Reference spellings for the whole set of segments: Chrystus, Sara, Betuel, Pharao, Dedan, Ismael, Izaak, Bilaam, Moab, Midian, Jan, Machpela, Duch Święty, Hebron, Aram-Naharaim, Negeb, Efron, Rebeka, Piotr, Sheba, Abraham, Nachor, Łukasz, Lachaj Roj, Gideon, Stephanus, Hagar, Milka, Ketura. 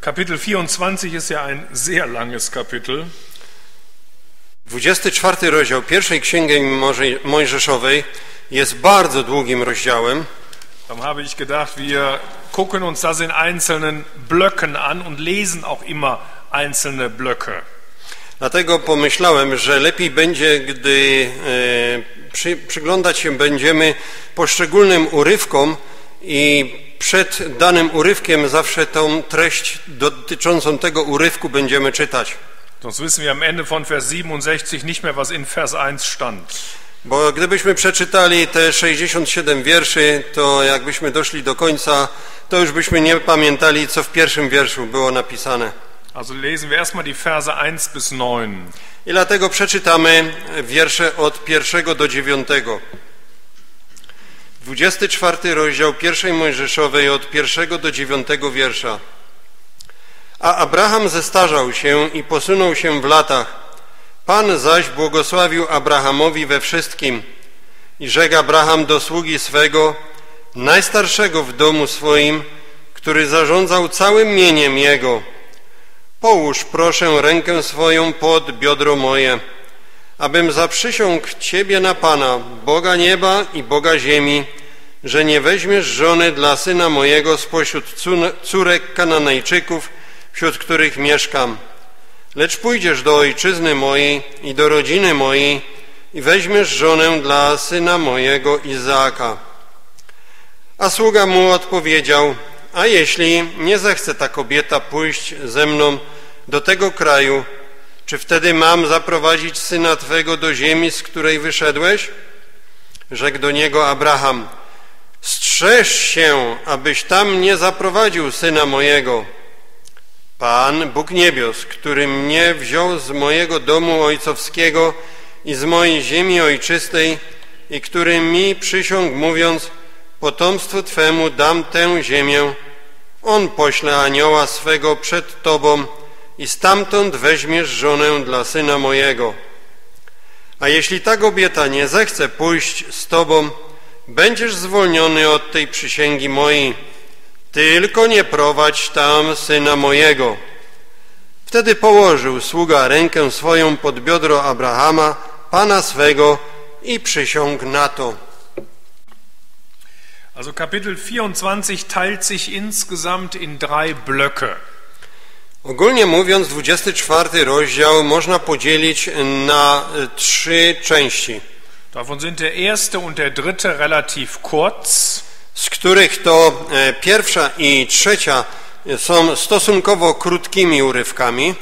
Kapitel 24 ist ja ein sehr langes Kapitel. 24 rozdział pierwszej Księgi Mojżeszowej jest bardzo długim rozdziałem. Tam habe ich gedacht, wir gucken uns das in einzelnen Blöcken an und lesen auch immer einzelne Blöcke. Dlatego pomyślałem, że lepiej będzie, gdy przyglądać się będziemy poszczególnym urywkom i przed danym urywkiem zawsze tą treść dotyczącą tego urywku będziemy czytać. Sonst wissen wir am Ende von Vers 67 nicht mehr, was in Vers 1 stand. Bo gdybyśmy przeczytali te 67 wierszy, to jakbyśmy doszli do końca, to już byśmy nie pamiętali, co w pierwszym wierszu było napisane. Also lesen wir erstmal die Verse 1 bis 9. I dlatego przeczytamy wiersze od 1 do 9. 24 rozdział pierwszej Mojżeszowej od 1 do 9 wiersza. A Abraham zestarzał się i posunął się w latach. Pan zaś błogosławił Abrahamowi we wszystkim. I rzekł Abraham do sługi swego, najstarszego w domu swoim, który zarządzał całym mieniem jego. Połóż proszę rękę swoją pod biodro moje, abym zaprzysiągł Ciebie na Pana, Boga nieba i Boga ziemi, że nie weźmiesz żony dla syna mojego spośród córek Kananejczyków, wśród których mieszkam. Lecz pójdziesz do ojczyzny mojej i do rodziny mojej i weźmiesz żonę dla syna mojego Izaaka. A sługa mu odpowiedział, a jeśli nie zechce ta kobieta pójść ze mną do tego kraju, czy wtedy mam zaprowadzić syna Twego do ziemi, z której wyszedłeś? Rzekł do niego Abraham, strzeż się, abyś tam nie zaprowadził syna mojego. Pan, Bóg niebios, który mnie wziął z mojego domu ojcowskiego i z mojej ziemi ojczystej i który mi przysiągł, mówiąc, potomstwu Twemu dam tę ziemię, on pośle anioła swego przed Tobą i stamtąd weźmiesz żonę dla syna mojego. A jeśli ta kobieta nie zechce pójść z Tobą, będziesz zwolniony od tej przysięgi mojej. Tylko nie prowadź tam syna mojego. Wtedy położył sługa rękę swoją pod biodro Abrahama, pana swego, i przysiągł na to. Also Kapitel 24 teilt sich insgesamt in 3 Blöcke. Ogólnie mówiąc, 24 rozdział można podzielić na 3 części. Davon sind der erste und der dritte relativ kurz. Z których to pierwsza i trzecia są stosunkowo krótkimi urywkami.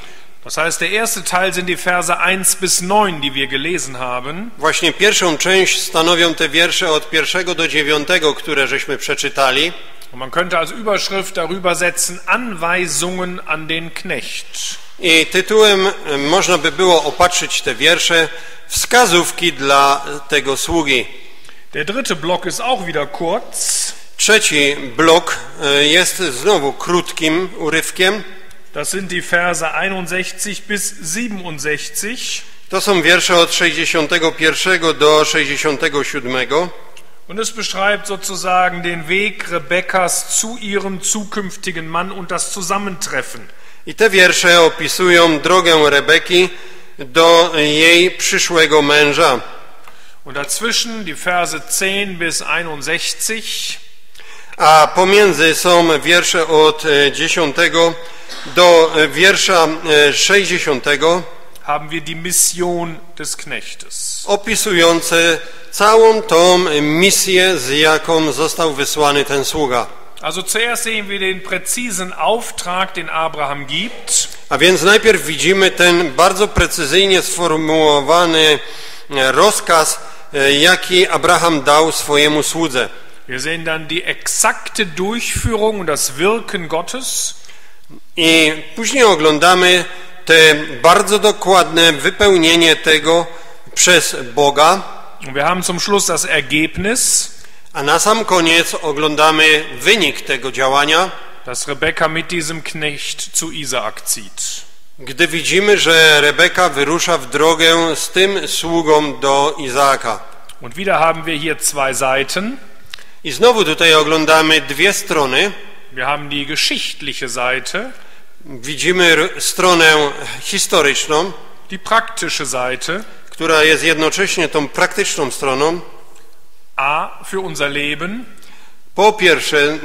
Das heißt, der erste Teil sind die Verse 1 bis 9, die wir gelesen haben. Właśnie pierwszą część stanowią te wiersze od 1 do 9, które żeśmy przeczytali. Und man könnte als Überschrift darüber setzen, Anweisungen an den Knecht. I tytułem można by było opatrzyć te wiersze, wskazówki dla tego sługi. Der dritte Block ist auch wieder kurz. Trzeci blok jest znowu krótkim urywkiem. Das sind die Verse 61 bis 67. To są wiersze od 61 do 67. Und es beschreibt sozusagen den Weg Rebekas zu ihrem zukünftigen Mann und das Zusammentreffen. I te wiersze opisują drogę Rebeki do jej przyszłego męża. Und dazwischen die Verse 10 bis 61. A pomiędzy są wiersze od 10 do wiersza 60. Haben wir die Mission des Knechtes. Opisujące całą tą misję, z jaką został wysłany ten sługa. Also zuerst sehen wir den präzisen Auftrag, den Abraham gibt. A więc najpierw widzimy ten bardzo precyzyjnie sformułowany rozkaz, jaki Abraham dał swojemu słudze. Wir sehen dann die exakte Durchführung und das Wirken Gottes. I później oglądamy te bardzo dokładne wypełnienie tego przez Boga. Wir haben zum Schluss das Ergebnis. A na sam koniec oglądamy wynik tego działania. Dass Rebeka mit diesem Knecht zu Isaak zieht. Gdy widzimy, że Rebeka wyrusza w drogę z tym sługą do Izaaka. Und wieder haben wir hier 2 Seiten. I znowu tutaj oglądamy 2 strony. Wir haben die geschichtliche Seite. Widzimy stronę historyczną, die praktische Seite, która jest jednocześnie tą praktyczną stroną. A für unser Leben, po pierwsze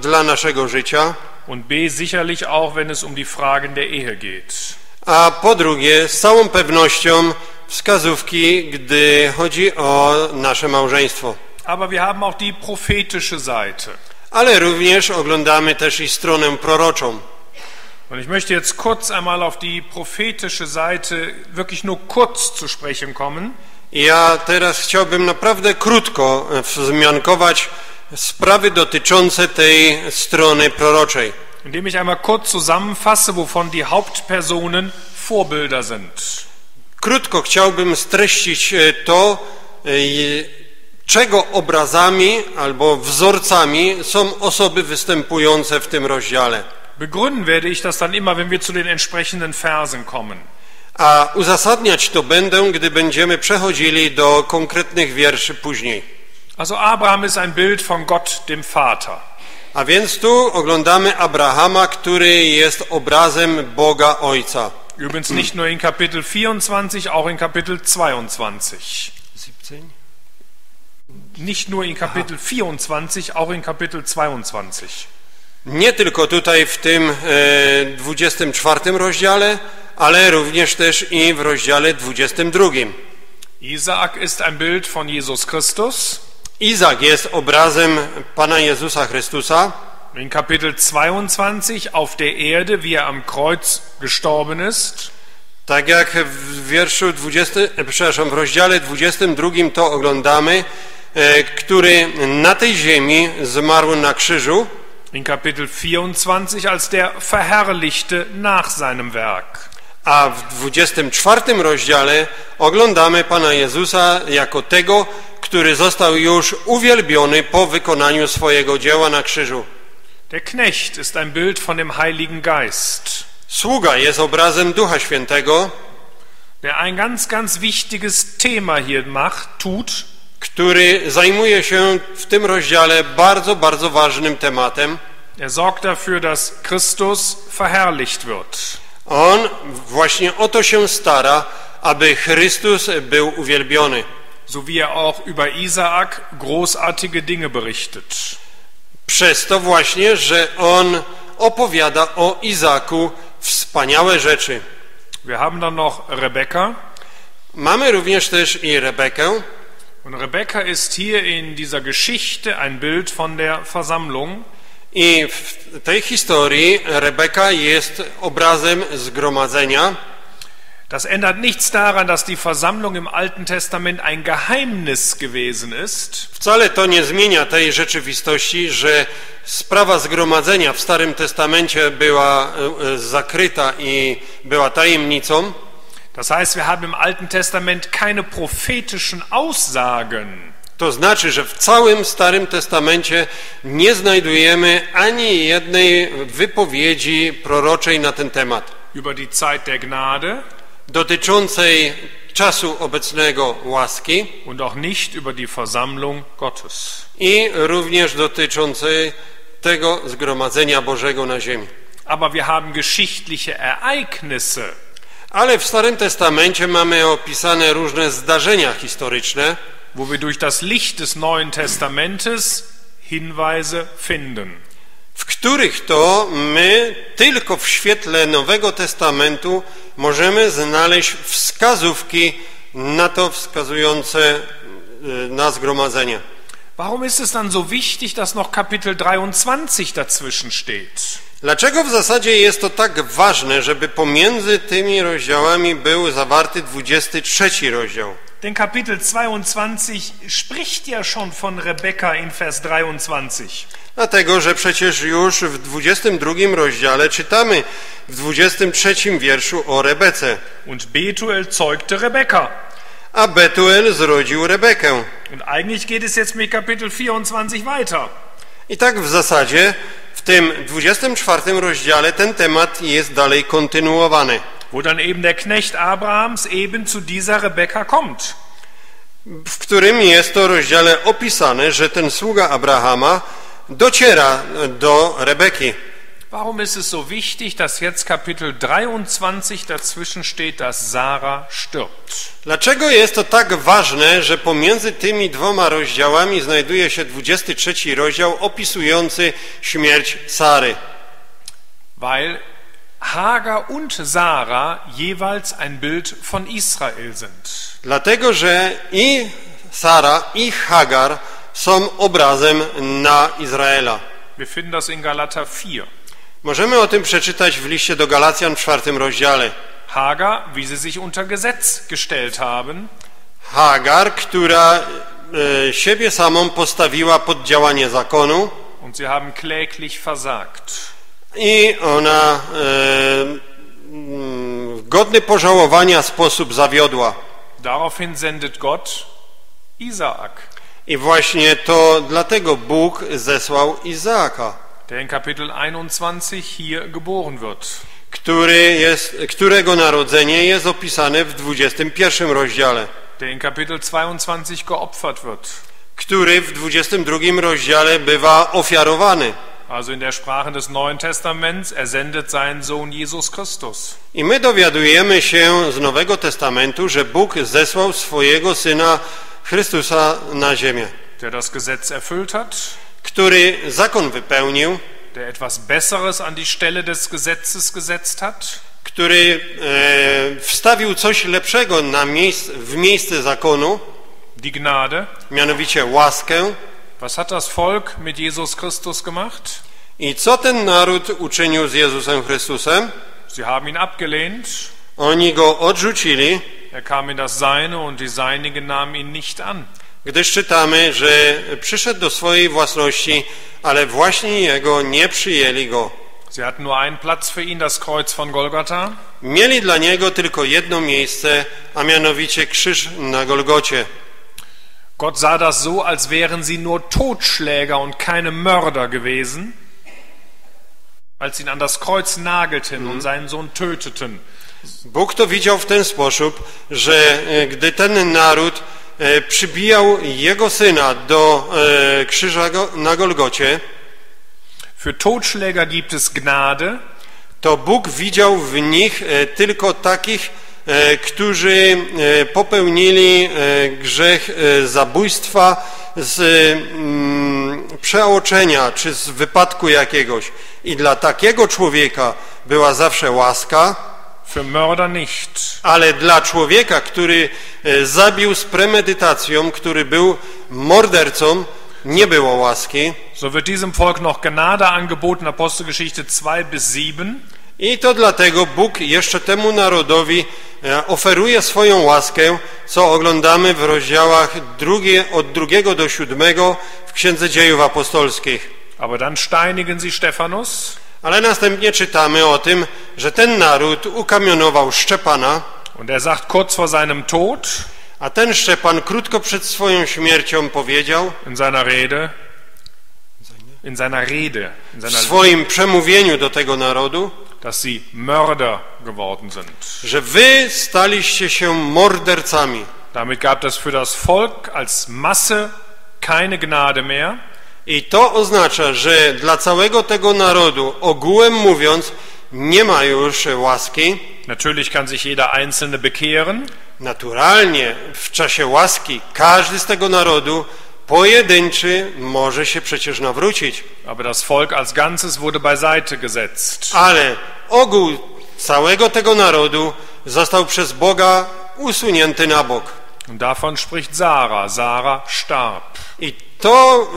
dla naszego życia, und B sicherlich auch, wenn es um die Fragen der Ehe geht. A po drugie, z całą pewnością wskazówki, gdy chodzi o nasze małżeństwo. Aber wir haben auch die prophetische Seite. Ale również oglądamy też i stronę proroczą. Und ich möchte jetzt kurz einmal auf die prophetische Seite wirklich nur kurz zu sprechen kommen. Ja teraz chciałbym naprawdę krótko wzmiankować sprawy dotyczące tej strony proroczej. Indem ich einmal kurz zusammenfasse, wovon die Hauptpersonen Vorbilder sind. Krótko chciałbym streścić to, czego obrazami albo wzorcami są osoby występujące w tym rozdziale. Begründen werde ich das dann immer, wenn wir zu den entsprechenden Versen kommen. A uzasadniać to będę, gdy będziemy przechodzili do konkretnych wierszy później. Also Abraham ist ein Bild von Gott, dem Vater. A więc tu oglądamy Abrahama, który jest obrazem Boga Ojca. Übrigens nicht nur in Kapitel 24, auch in Kapitel 22. 17? Nicht nur in Kapitel 24, auch in Kapitel 22. Nie tylko tutaj w tym 24 rozdziale, ale również też i w rozdziale 22. Izaak ist ein Bild von Jesus Christus. Izaak jest obrazem Pana Jezusa Chrystusa. In Kapitel 22 auf der Erde, wie er am Kreuz gestorben ist. Tak jak w wierszu 20, przepraszam, w rozdziale 22 to oglądamy, który na tej ziemi zmarł na krzyżu. In Kapitel 24 als der Verherrlichte nach seinem Werk. A w 24 rozdziale oglądamy Pana Jezusa jako tego, który został już uwielbiony po wykonaniu swojego dzieła na krzyżu. Der Knecht ist ein Bild von dem Heiligen Geist. Sługa jest obrazem Ducha Świętego, der ein ganz, ganz wichtiges Thema hier tut, który zajmuje się w tym rozdziale bardzo, bardzo ważnym tematem. Er sorgt dafür, dass Christus verherrlicht wird. On właśnie o to się stara, aby Chrystus był uwielbiony. So wie er auch über Isaak großartige Dinge berichtet. Przez to właśnie, że on opowiada o Izaaku wspaniałe rzeczy. Wir haben dann noch Rebeka. Mamy również też i Rebekę. Und Rebeka ist hier in dieser Geschichte ein Bild von der Versammlung. I w tej historii Rebeka jest obrazem zgromadzenia. Das ändert nichts daran, dass die Versammlung im Alten Testament ein Geheimnis gewesen ist. Wcale to nie zmienia tej rzeczywistości, że sprawa zgromadzenia w Starym Testamencie była zakryta i była tajemnicą. Das heißt, wir haben im Alten Testament keine prophetischen Aussagen. To znaczy, że w całym Starym Testamencie nie znajdujemy ani jednej wypowiedzi proroczej na ten temat. Über die Zeit der Gnade, dotyczącej czasu obecnego łaski, und auch nicht über die Versammlung Gottes. I również dotyczącej tego zgromadzenia Bożego na ziemi. Aber wir haben geschichtliche Ereignisse. Ale w Starym Testamencie mamy opisane różne zdarzenia historyczne, wo wir durch das Licht des Neuen Testamentes Hinweise finden. W których to my tylko w świetle Nowego Testamentu możemy znaleźć wskazówki na to wskazujące na zgromadzenie. Warum ist es dann so wichtig, dass noch Kapitel 23 dazwischen steht? Dlaczego w zasadzie jest to tak ważne, żeby pomiędzy tymi rozdziałami był zawarty 23 rozdział? Ten Kapitel 22 spricht ja schon von Rebeka in Vers 23. Dlatego, że przecież już w 22 rozdziale czytamy w 23 wierszu o Rebece. Und Betuel zeugte Rebeka. A Betuel zrodził Rebekę. Und eigentlich geht es jetzt mit Kapitel 24 weiter. I tak w zasadzie w tym 24 rozdziale ten temat jest dalej kontynuowany. Wo dann eben der Knecht Abrahams eben zu dieser Rebeka kommt. W którym jest to rozdziale opisane, że ten sługa Abrahama dociera do Rebeki. Warum ist es so wichtig, dass jetzt Kapitel 23 dazwischen steht, dass Sara stirbt? Dlaczego jest to tak ważne, że pomiędzy tymi dwoma rozdziałami znajduje się 23 rozdział opisujący śmierć Sary? Weil Hagar und Sara jeweils ein Bild von Israel sind. Dlatego, że i Sara, i Hagar są obrazem na Izraela. Wir finden das in Galater 4. Możemy o tym przeczytać w liście do Galacjan w 4. rozdziale. Hagar, wie sie sich unter Gesetz gestellt haben. Hagar, która siebie samą postawiła pod działanie zakonu. Und sie haben kläglich versagt. I ona w godny pożałowania sposób zawiodła. Daraufhin sendet Gott Izaak. I właśnie to dlatego Bóg zesłał Izaaka, der in Kapitel 21 hier geboren wird. Którego narodzenie jest opisane w 21 rozdziale. Der in Kapitel 22 geopfert wird. Który w 22 rozdziale bywa ofiarowany. Also in der Sprache des Neuen Testaments, er sendet seinen Sohn Jesus Christus. I my dowiadujemy się z Nowego Testamentu, że Bóg zesłał swojego Syna Chrystusa na ziemię, der das Gesetz erfüllt hat, który zakon wypełnił, der etwas Besseres an die Stelle des Gesetzes gesetzt hat, który wstawił coś lepszego w miejsce zakonu, die Gnade, mianowicie łaskę. Was hat das Volk mit Jesus Christus gemacht? I co ten naród uczynił z Jezusem Chrystusem? Sie haben ihn abgelehnt. Oni go odrzucili. Er kam in das Seine und die Seinigen nahmen ihn nicht an. Gdyż czytamy, że przyszedł do swojej własności, ale właśnie jego nie przyjęli go. Sie hatten nur einen Platz für ihn, das Kreuz von Golgatha. Mieli dla niego tylko jedno miejsce, a mianowicie krzyż na Golgocie. Gott sah das so, als wären sie nur Totschläger und keine Mörder gewesen, als ihn an das Kreuz nagelten und seinen Sohn töteten. Bóg to widział w ten sposób, że gdy ten naród przybijał jego syna do krzyża na Golgocie, für Totschläger gibt es Gnade, to Bóg widział w nich tylko takich, którzy popełnili grzech zabójstwa z przeoczenia czy z wypadku jakiegoś. I dla takiego człowieka była zawsze łaska, ale dla człowieka, który zabił z premedytacją, który był mordercą, nie było łaski. So wird diesem Volk noch Gnade angeboten, Apostelgeschichte 2 bis 7. I to dlatego Bóg jeszcze temu narodowi oferuje swoją łaskę, co oglądamy w rozdziałach od 2 do 7 w Księdze Dziejów Apostolskich. Aber dann steinigen sie Stephanus. Ale następnie czytamy o tym, że ten naród ukamionował Szczepana. Und er sagt kurz vor seinem Tod, a ten Szczepan krótko przed swoją śmiercią powiedział w swoim przemówieniu do tego narodu, dass sie Mörder geworden sind. Że wy staliście się mordercami. Damit gab es für das Volk als Masse keine Gnade mehr. I to oznacza, że dla całego tego narodu, ogółem mówiąc, nie ma już łaski. Natürlich kann sich jeder einzelne bekehren. Naturalnie w czasie łaski każdy z tego narodu pojedynczy może się przecież nawrócić. Aber das Volk als Ganzes wurde beiseite gesetzt. Ale ogół całego tego narodu został przez Boga usunięty na bok. Und davon spricht Sarah. Sarah starb. I to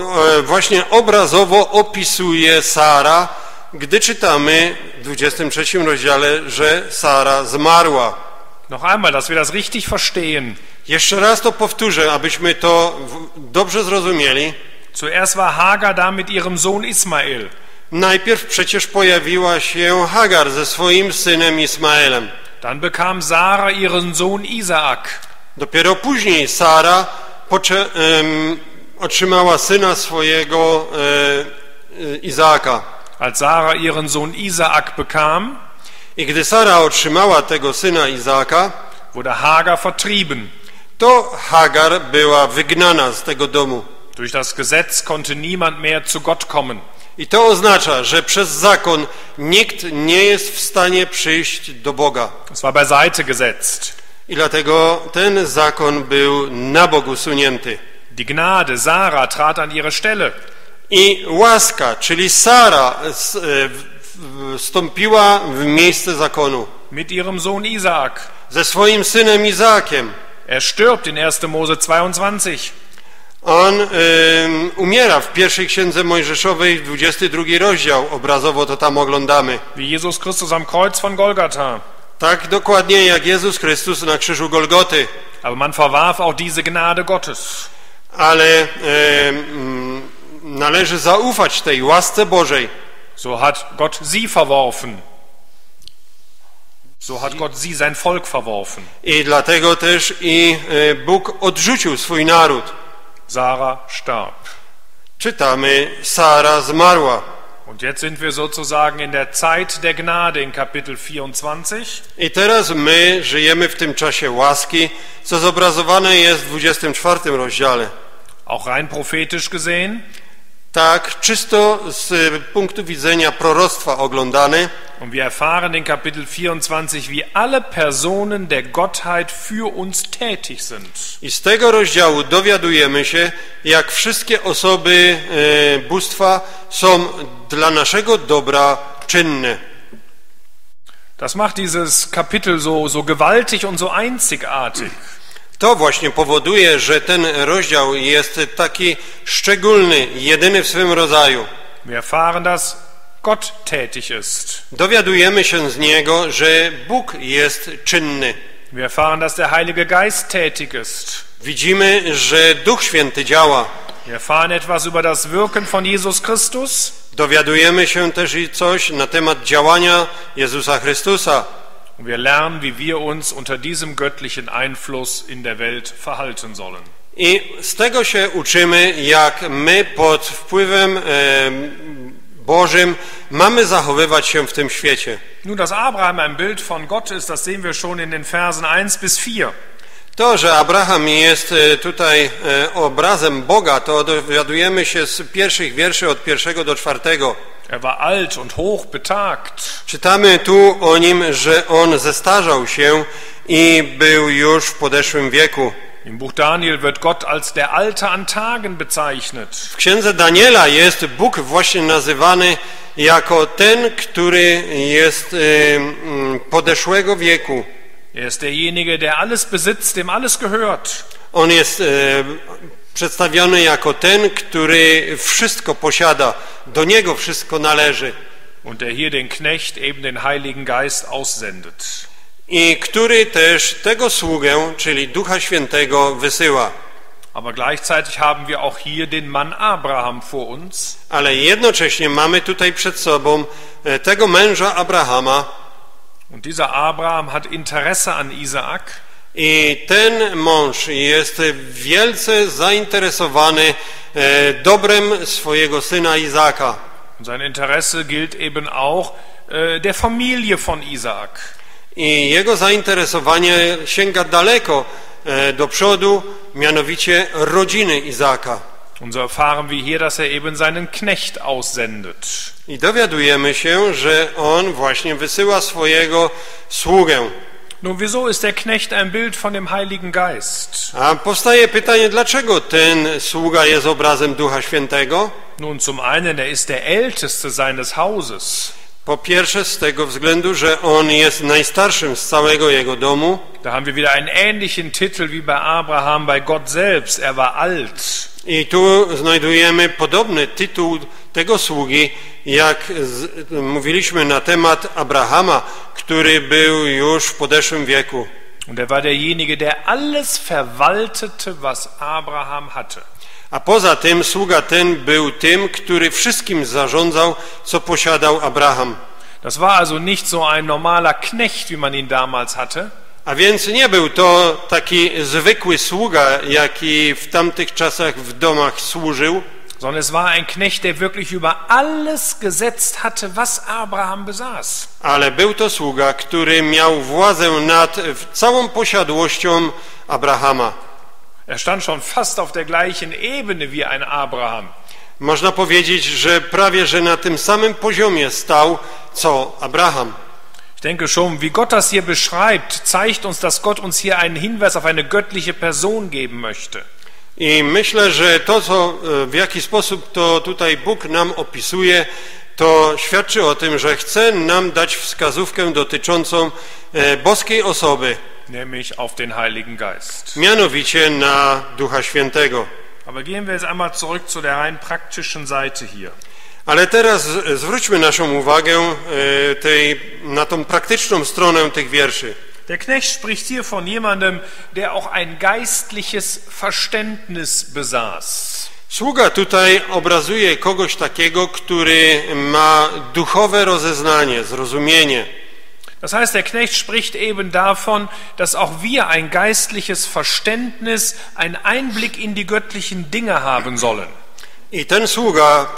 właśnie obrazowo opisuje Sara, gdy czytamy w 23 rozdziale, że Sara zmarła. Noch einmal, dass wir das richtig verstehen. Jeszcze raz to powtórzę, abyśmy to dobrze zrozumieli. Zuerst war Hagar da mit ihrem Sohn Ismael. Najpierw przecież pojawiła się Hagar ze swoim synem Ismaelem. Dann bekam Sara ihren Sohn Izaak. Dopiero później Sara otrzymała syna swojego Izaaka. Als Sara ihren Sohn Izaak bekam, i gdy Sara otrzymała tego syna Izaaka, wurde Hagar vertrieben. To Hagar była wygnana z tego domu. Durch das Gesetz konnte niemand mehr zu Gott kommen. I to oznacza, że przez zakon nikt nie jest w stanie przyjść do Boga. Das war beiseite gesetzt. I dlatego ten zakon był na Bogu usunięty. Die Gnade Sara trat an ihre Stelle. I łaska, czyli Sara, wstąpiła w miejsce zakonu. Mit ihrem Sohn Izaak. Ze swoim synem Izaakiem. Er stirbt in 1. Mose 22. On umiera w pierwszej księdze Mojżeszowej, 22 rozdział. Obrazowo to tam oglądamy. Wie Jesus Christus am Kreuz von Golgatha. Tak dokładnie jak Jezus Chrystus na krzyżu Golgoty. Aber man verwarf auch diese Gnade Gottes. Ale należy zaufać tej łasce Bożej. So hat Gott sie verworfen. So hat Gott sie sein Volk verworfen. I dlatego też Bóg odrzucił swój naród. Sara starb. Czytamy, Sara zmarła. Und jetzt sind wir sozusagen in der Zeit der Gnade in Kapitel 24. I teraz my żyjemy w tym czasie łaski, co zobrazowane jest w 24 rozdziale. Auch rein prophetisch gesehen. Tak, czysto z punktu widzenia proroctwa oglądany. Und wir erfahren in Kapitel 24, wie alle Personen der Gottheit für uns tätig sind. I z tego rozdziału dowiadujemy się, jak wszystkie osoby bóstwa są dla naszego dobra czynne. Das macht dieses Kapitel so gewaltig und so einzigartig. To właśnie powoduje, że ten rozdział jest taki szczególny, jedyny w swym rodzaju. Wir erfahren, dass Gott tätig ist. Dowiadujemy się z niego, że Bóg jest czynny. Wir erfahren, dass der Heilige Geist tätig ist. Widzimy, że Duch Święty działa. Wir erfahren etwas über das Wirken von Jesus Christus. Dowiadujemy się też i coś na temat działania Jezusa Chrystusa. Und wir lernen, wie wir uns unter diesem göttlichen Einfluss in der Welt verhalten sollen. I z tego się uczymy, jak my pod wpływem Bożym mamy zachowywać się w tym świecie. Nun, dass Abraham ein Bild von Gott ist, das sehen wir schon in den Versen 1 bis 4. To, że Abraham jest tutaj obrazem Boga, to dowiadujemy się z pierwszych wierszy od 1 do 4. Er war alt und hoch betagt. Czytamy tu o nim, że on zestarzał się i był już w podeszłym wieku. Im Buch Daniel wird Gott als der Alte an Tagen bezeichnet. W Księdze Daniela jest Bóg właśnie nazywany jako ten, który jest podeszłego wieku. Er ist derjenige, der alles besitzt, dem alles gehört. On jest przedstawiony jako ten, który wszystko posiada, do niego wszystko należy. Und der hier den Knecht, eben den Heiligen Geist aussendet. I który też tego sługę, czyli Ducha Świętego, wysyła. Aber gleichzeitig haben wir auch hier den Mann Abraham vor uns. Ale jednocześnie mamy tutaj przed sobą tego męża Abrahama. Und dieser Abraham hat Interesse an Isaak. I ten mąż jest wielce zainteresowany dobrem swojego syna Izaaka. Sein Interesse gilt eben auch der Familie von Isaak. I jego zainteresowanie sięga daleko do przodu, mianowicie rodziny Izaaka. Und so erfahren wir hier, dass er eben seinen Knecht aussendet. I dowiadujemy się, że on właśnie wysyła swojego sługę. Nun, wieso ist der Knecht ein Bild von dem Heiligen Geist? A powstaje pytanie, dlaczego ten sługa jest obrazem Ducha Świętego? Nun, zum einen, er ist der Älteste seines Hauses. Po pierwsze, z tego względu, że on jest najstarszym z całego jego domu. Da haben wir wieder einen ähnlichen Titel wie bei Abraham, bei Gott selbst. Er war alt. I tu znajdujemy podobny tytuł tego sługi, jak mówiliśmy na temat Abrahama, który był już w podeszłym wieku. Und er war derjenige, der alles verwaltete, was Abraham hatte. A poza tym sługa ten był tym, który wszystkim zarządzał, co posiadał Abraham. Das war also nicht so ein normaler Knecht, wie man ihn damals hatte. A więc nie był to taki zwykły sługa, jaki w tamtych czasach w domach służył, sondern es war ein Knecht, der wirklich über alles gesetzt hatte, was Abraham besaß. Ale był to sługa, który miał władzę nad całą posiadłością Abrahama. Er stand schon fast auf der gleichen Ebene wie ein Abraham. Można powiedzieć, że prawie że na tym samym poziomie stał, co Abraham. Ich denke schon, wie Gott das hier beschreibt, zeigt uns, dass Gott uns hier einen Hinweis auf eine göttliche Person geben möchte. I myślę, że to, co, w jaki sposób to tutaj Bóg nam opisuje, to świadczy o tym, że chce nam dać wskazówkę dotyczącą boskiej osoby, nämlich auf den Heiligen Geist. Mianowicie na Ducha Świętego. Aber gehen wir jetzt einmal zurück zu der rein praktischen Seite hier. Ale teraz zwróćmy naszą uwagę na tą praktyczną stronę tych wierszy. Der Knecht spricht hier von jemandem, der auch ein geistliches Verständnis besaß. Sługa tutaj obrazuje kogoś takiego, który ma duchowe rozeznanie, zrozumienie. Das heißt, der Knecht spricht eben davon, dass auch wir ein geistliches Verständnis, einen Einblick in die göttlichen Dinge haben sollen. I ten sługa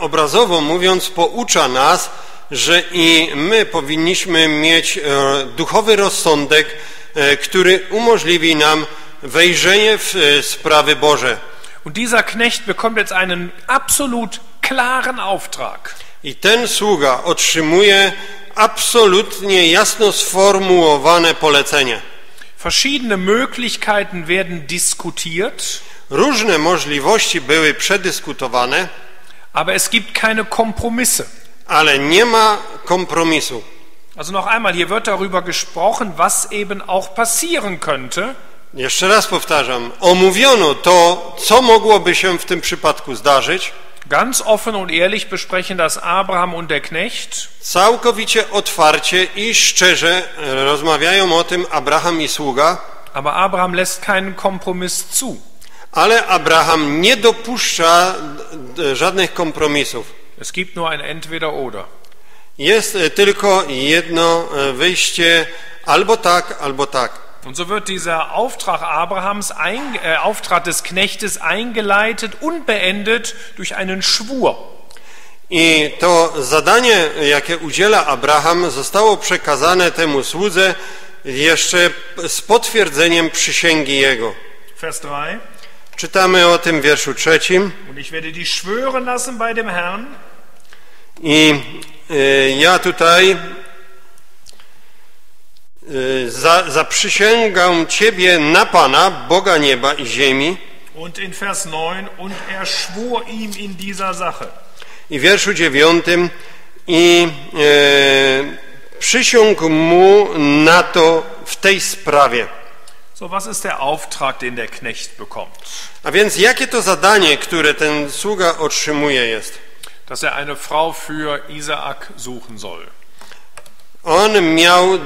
obrazowo mówiąc poucza nas, że i my powinniśmy mieć duchowy rozsądek, który umożliwi nam wejrzenie w sprawy Boże. Und dieser Knecht bekommt jetzt einen absolut klaren Auftrag. I ten sługa otrzymuje absolutnie jasno sformułowane polecenie. Verschiedene Möglichkeiten werden diskutiert. Różne możliwości były przedyskutowane, aber es gibt keine Kompromisse. Ale nie ma kompromisu. Also noch einmal, hier wird darüber gesprochen, was eben auch passieren könnte. Jeszcze raz powtarzam, omówiono to, co mogłoby się w tym przypadku zdarzyć. Ganz offen und ehrlich besprechen das Abraham und der Knecht. Całkowicie otwarcie i szczerze rozmawiają o tym Abraham i sługa. Aber Abraham lässt keinen Kompromiss zu. Ale Abraham nie dopuszcza żadnych kompromisów. Es gibt nur ein entweder oder. Jest tylko jedno wyjście, albo tak, albo tak. Und so wird dieser Auftrag Abrahams, Auftrag des Knechtes eingeleitet und beendet durch einen Schwur. I to zadanie, jakie udziela Abraham, zostało przekazane temu słudze jeszcze z potwierdzeniem przysięgi jego. Vers 3. Czytamy o tym w wierszu 3. Und ich werde dich schwören lassen bei dem Herrn. I ja tutaj zaprzysięgam Ciebie na Pana, Boga nieba i ziemi. Und in Vers 9, und er schwur ihm in dieser Sache. I w wierszu 9, i przysiągł mu na to w tej sprawie. So, was ist der Auftrag, den der Knecht bekommt? A więc jakie to zadanie, które ten sługa otrzymuje jest? Dass er eine Frau für Izaak suchen soll. On miał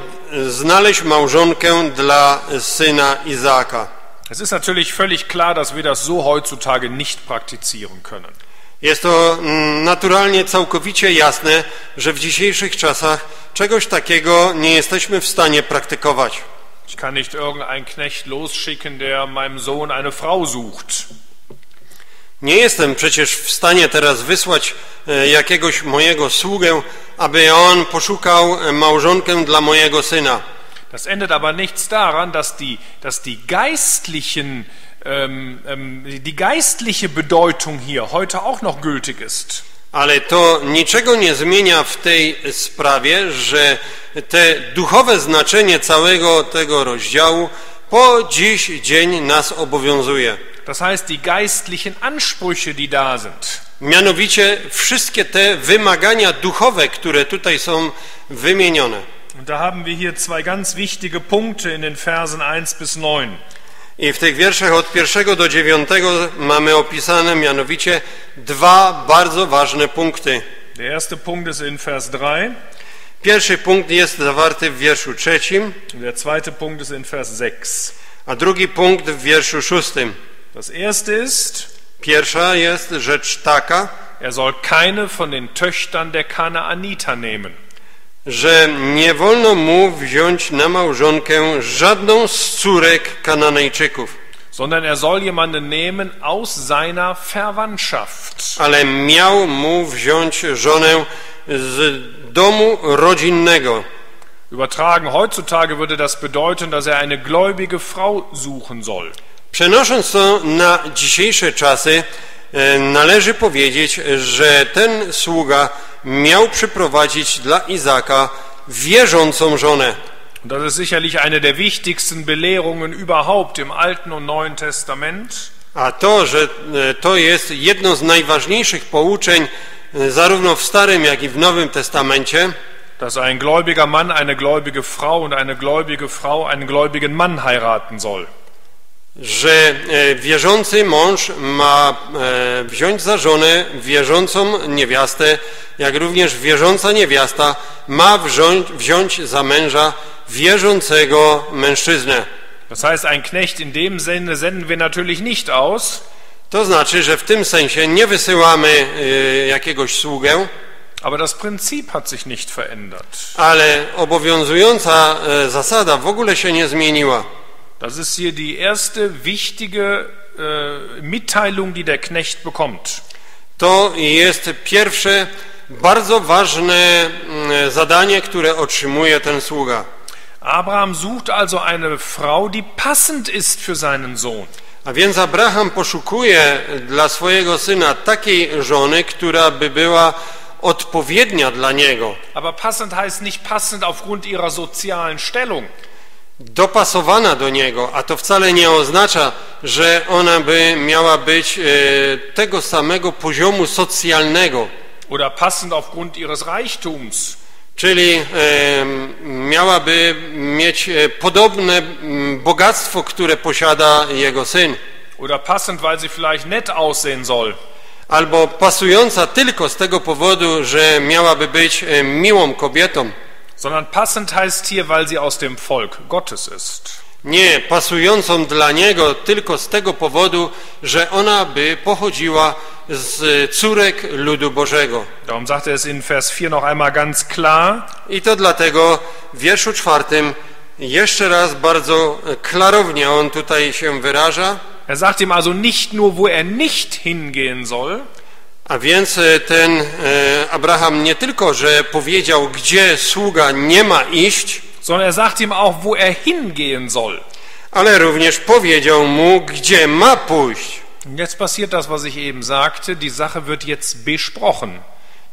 znaleźć małżonkę dla syna Izaaka. Es ist natürlich völlig klar, dass wir das so heutzutage nicht praktizieren können. Jest to naturalnie całkowicie jasne, że w dzisiejszych czasach czegoś takiego nie jesteśmy w stanie praktykować. Ich kann nicht irgendein Knecht losschicken, der meinem Sohn eine Frau sucht. Nie jestem przecież w stanie teraz wysłać jakiegoś mojego sługę, aby on poszukał małżonkę dla mojego syna. Das endet aber nichts daran, dass die geistliche Bedeutung hier heute auch noch gültig ist. Ale to niczego nie zmienia w tej sprawie, że te duchowe znaczenie całego tego rozdziału po dziś dzień nas obowiązuje. Das heißt, die geistlichen Ansprüche, die da sind. Mianowicie wszystkie te wymagania duchowe, które tutaj są wymienione. Und da haben wir hier zwei ganz wichtige Punkte in den Versen 1 bis 9. I w tych wierszach od 1 do 9 mamy opisane mianowicie dwa bardzo ważne punkty. Der erste Punkt ist in Vers 3. Pierwszy punkt jest zawarty w wierszu 3. Der zweite Punkt ist in Vers 6. A drugi punkt w wierszu 6. Das erste ist, pierwsza jest rzecz taka, er soll keine von den Töchtern der Kanaaniter nehmen. Że nie wolno mu wziąć na małżonkę żadną z córek Kananejczyków, sondern er soll jemanden nehmen aus seiner Verwandtschaft. Ale miał mu wziąć żonę z domu rodzinnego. Übertragen heutzutage würde das bedeuten, dass er eine gläubige Frau suchen soll. Przenosząc to na dzisiejsze czasy, należy powiedzieć, że ten sługa miał przyprowadzić dla Izaaka wierzącą żonę. Das ist sicherlich eine der wichtigsten Belehrungen überhaupt im Alten und Neuen Testament. A to, że to jest jedno z najważniejszych pouczeń zarówno w Starym, jak i w Nowym Testamencie, dass ein gläubiger Mann eine gläubige Frau und eine gläubige Frau einen gläubigen Mann heiraten soll. Że wierzący mąż ma wziąć za żonę wierzącą niewiastę, jak również wierząca niewiasta ma wziąć za męża wierzącego mężczyznę. Das heißt, ein Knecht in dem Sinne senden wir natürlich nicht aus. To znaczy, że w tym sensie nie wysyłamy jakiegoś sługę. Aber das Prinzip hat sich nicht verändert. Ale obowiązująca zasada w ogóle się nie zmieniła. Das ist hier die erste wichtige Mitteilung, die der Knecht bekommt. To jest pierwsze bardzo ważne zadanie, które otrzymuje ten sługa. Abraham sucht also eine Frau, die passend ist für seinen Sohn. A więc Abraham poszukuje dla swojego syna takiej żony, która by była odpowiednia dla niego. Aber passend heißt nicht passend aufgrund ihrer sozialen Stellung. Dopasowana do niego, a to wcale nie oznacza, że ona by miała być tego samego poziomu socjalnego. Oder passend aufgrund ihres Reichtums. Czyli miałaby mieć podobne bogactwo, które posiada jego syn. Oder passend, weil sie vielleicht nett aussehen soll. Albo pasująca tylko z tego powodu, że miałaby być miłą kobietą. Sondern passend heißt hier, weil sie aus dem Volk Gottes ist. Nie, pasującą dla niego tylko z tego powodu, że ona by pochodziła z córek ludu Bożego. Darum sagt er es in Vers 4 noch einmal ganz klar. I to dlatego w wierszu 4 jeszcze raz bardzo klarownie on tutaj się wyraża. Er sagt ihm also nicht nur, wo er nicht hingehen soll. A więc ten Abraham nie tylko, że powiedział, gdzie sługa nie ma iść, sondern er sagt ihm auch, wo er hingehen soll. Ale również powiedział mu, gdzie ma pójść. Jetzt passiert das, was ich eben sagte, die Sache wird jetzt besprochen.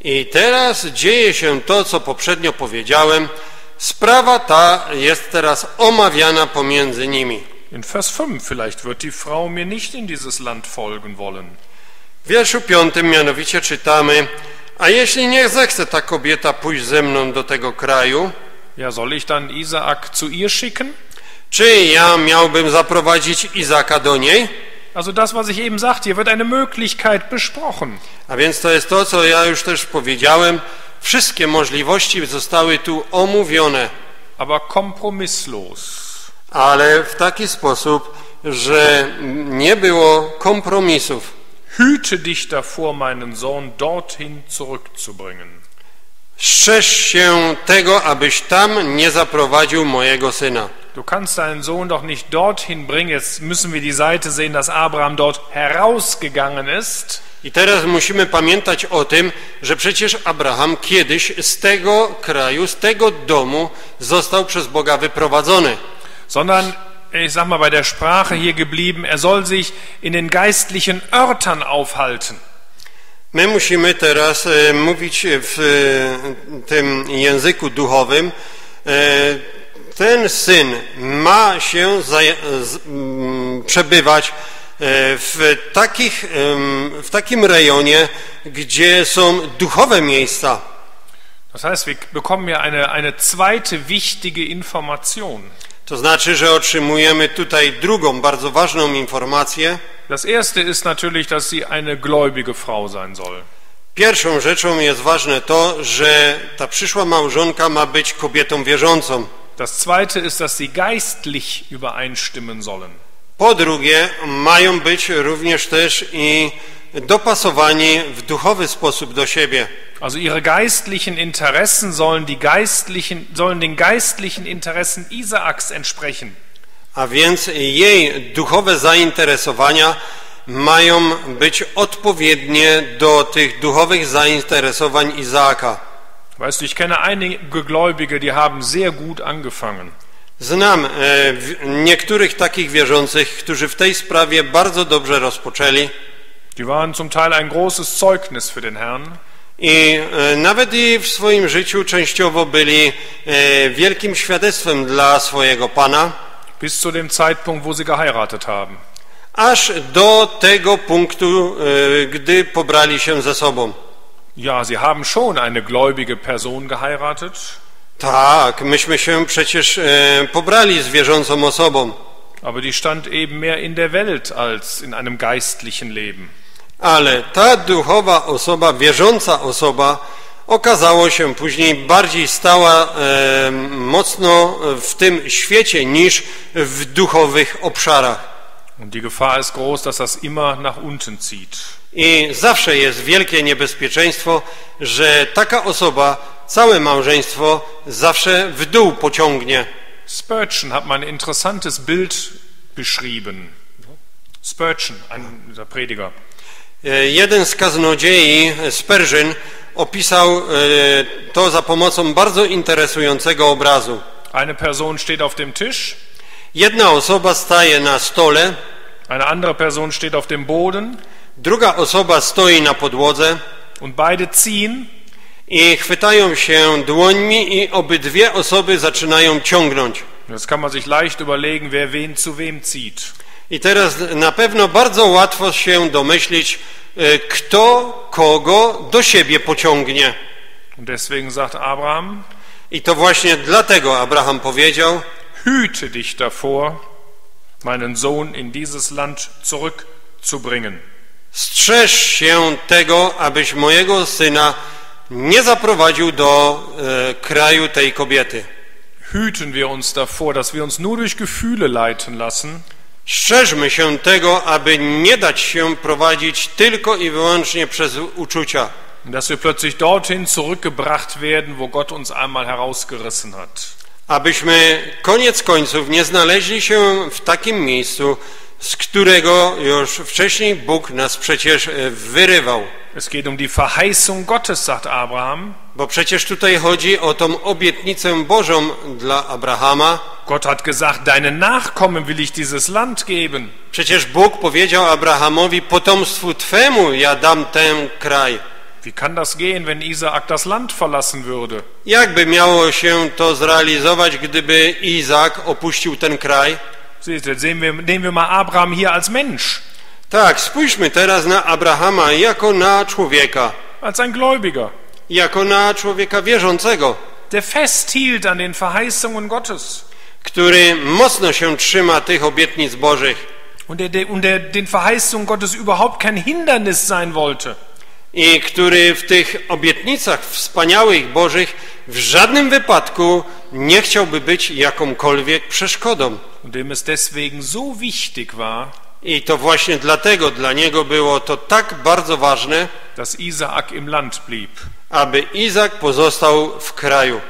I teraz dzieje się to, co poprzednio powiedziałem. Sprawa ta jest teraz omawiana pomiędzy nimi. In Vers 5 vielleicht wird die Frau mir nicht in dieses Land folgen wollen. W wierszu 5 mianowicie czytamy: a jeśli nie zechce ta kobieta pójść ze mną do tego kraju, ja soll ich dann Izaak zu ihr schicken? Czy ja miałbym zaprowadzić Izaaka do niej? Also das, was ich eben sagte, hier wird eine Möglichkeit besprochen. A więc to jest to, co ja już też powiedziałem. Wszystkie możliwości zostały tu omówione. Aber kompromisslos. Ale w taki sposób, że nie było kompromisów. Hüte dich davor, meinen Sohn dorthin zurückzubringen. Strzeż się tego, abyś tam nie zaprowadził mojego syna. Du kannst deinen Sohn doch nicht dorthin bringen. Jetzt müssen wir die Seite sehen, dass Abraham dort herausgegangen ist. I teraz musimy pamiętać o tym, że przecież Abraham kiedyś z tego kraju, z tego domu został przez Boga wyprowadzony. Sondern ich sag mal, bei der Sprache hier geblieben, er soll sich in den geistlichen Örtern aufhalten. My musimy teraz mówić w tym języku duchowym. Ten syn ma się przebywać w takim rejonie, gdzie są duchowe miejsca. Das heißt, wir bekommen ja eine zweite wichtige Information. To znaczy, że otrzymujemy tutaj drugą bardzo ważną informację. Das erste ist natürlich, dass sie eine gläubige Frau sein soll. Pierwszą rzeczą jest ważne to, że ta przyszła małżonka ma być kobietą wierzącą. Das zweite ist, dass sie geistlich übereinstimmen sollen. Po drugie, mają być również też i dopasowani w duchowy sposób do siebie. Also ihre geistlichen Interessen sollen den geistlichen Interessen Isaaks entsprechen. A więc jej duchowe zainteresowania mają być odpowiednie do tych duchowych zainteresowań Izaaka. Weißt du, ich kenne einige Gläubige, die haben sehr gut angefangen. Znam niektórych takich wierzących, którzy w tej sprawie bardzo dobrze rozpoczęli. Die waren zum Teil ein großes Zeugnis für den Herrn. I nawet i w swoim życiu częściowo byli wielkim świadectwem dla swojego Pana. Bis zu dem Zeitpunkt, wo sie geheiratet haben. Aż do tego punktu, gdy pobrali się ze sobą. Ja, sie haben schon eine gläubige Person geheiratet. Tak, myśmy się przecież pobrali z wierzącą osobą. Aber die stand eben mehr in der Welt als in einem geistlichen Leben. Ale ta duchowa osoba, wierząca osoba, okazało się później bardziej stała mocno w tym świecie niż w duchowych obszarach. Und die Gefahr ist groß, dass das immer nach unten zieht. I zawsze jest wielkie niebezpieczeństwo, że taka osoba całe małżeństwo zawsze w dół pociągnie. Spurgeon hat man ein interessantes Bild beschrieben. Spurgeon, ein Prediger. Jeden z kaznodziei, Spurgeon, opisał to za pomocą bardzo interesującego obrazu. Eine Person steht auf dem Tisch. Jedna osoba staje na stole. Eine andere Person steht auf dem Boden. Druga osoba stoi na podłodze. Und beide ziehen. I chwytają się dłońmi i obydwie osoby zaczynają ciągnąć. Jetzt kann man sich leicht überlegen, wer wen zu wem zieht. I teraz na pewno bardzo łatwo się domyślić, kto kogo do siebie pociągnie. Und deswegen sagt Abraham, i to właśnie dlatego Abraham powiedział: Hüte dich davor, meinen Sohn in dieses Land zurückzubringen. Strzeż się tego, abyś mojego syna nie zaprowadził do kraju tej kobiety. Hüten wir uns davor, dass wir uns nur durch Gefühle leiten lassen. Strzeżmy się tego, aby nie dać się prowadzić tylko i wyłącznie przez uczucia. Dass wir plötzlich dorthin zurückgebracht werden, wo Gott uns einmal herausgerissen hat. Abyśmy koniec końców nie znaleźli się w takim miejscu, z którego już wcześniej Bóg nas przecież wyrywał. Es geht um die Verheißung Gottes, sagt Abraham. Bo przecież tutaj chodzi o tą obietnicę Bożą dla Abrahama. Gott hat gesagt, deinen Nachkommen will ich dieses Land geben. Przecież Bóg powiedział Abrahamowi: potomstwu twemu ja dam ten kraj. Wie kann das gehen, wenn Izaak das Land verlassen würde? Jakby miało się to zrealizować, gdyby Izaak opuścił ten kraj? Nehmen wir mal Abraham hier als Mensch. Tak, spójrzmy teraz na Abrahama jako na człowieka. Als ein Gläubiger. Jako na człowieka wierzącego. Der festhielt an den Verheißungen Gottes. Który mocno się trzyma tych obietnic Bożych. Und der den Verheißungen Gottes überhaupt kein Hindernis sein wollte. I który w tych obietnicach wspaniałych Bożych w żadnym wypadku nie chciałby być jakąkolwiek przeszkodą. Dem es deswegen so wichtig war. I to właśnie dlatego dla niego było to tak bardzo ważne, dass Izaak im Land blieb. Aby Izaak pozostał w kraju.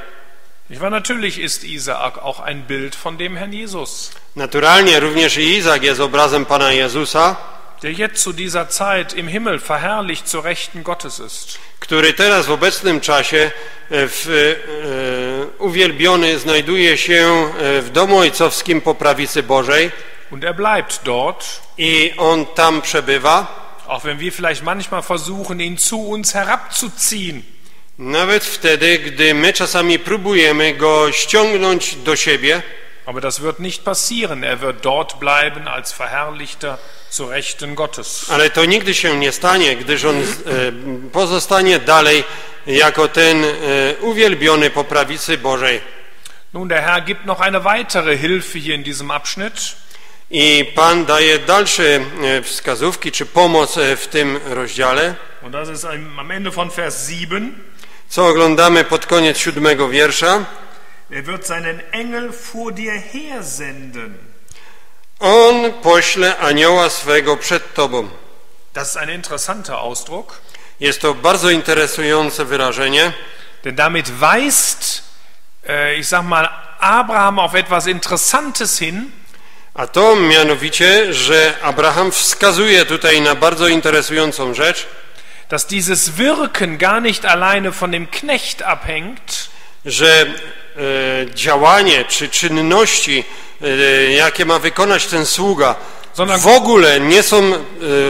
Natürlich ist Izaak auch ein Bild von dem Herrn Jesus. Naturalnie również Izaak jest obrazem Pana Jezusa, der jetzt zu dieser Zeit im Himmel verherrlicht zur Rechten Gottes ist. Który teraz w obecnym czasie uwielbiony znajduje się w domu ojcowskim po prawicy Bożej. Und er bleibt dort. I on tam przebywa. Auch wenn wir vielleicht manchmal versuchen, ihn zu uns herabzuziehen. Nawet wtedy, gdy my czasami próbujemy go ściągnąć do siebie. Aber das wird nicht passieren. Er wird dort bleiben als Verherrlichter zu Rechten Gottes. Ale to nigdy się nie stanie, gdyż on pozostanie dalej jako ten uwielbiony po prawicy Bożej. Nun, der Herr gibt noch eine weitere Hilfe hier in diesem Abschnitt. I Pan daje dalsze wskazówki czy pomoc w tym rozdziale. Und das ist am Ende von Vers 7. Co oglądamy pod koniec 7 wiersza. Er wird seinen Engel vor dir her senden. On pośle anioła swego przed tobą. Das ist ein interessanter Ausdruck. Jest to bardzo interesujące wyrażenie. Denn damit weist, ich sag mal, Abraham auf etwas Interessantes hin. A to mianowicie, że Abraham wskazuje tutaj na bardzo interesującą rzecz, dass dieses Wirken gar nicht alleine von dem Knecht abhängt, że działanie czy czynności, jakie ma wykonać ten sługa, w ogóle nie są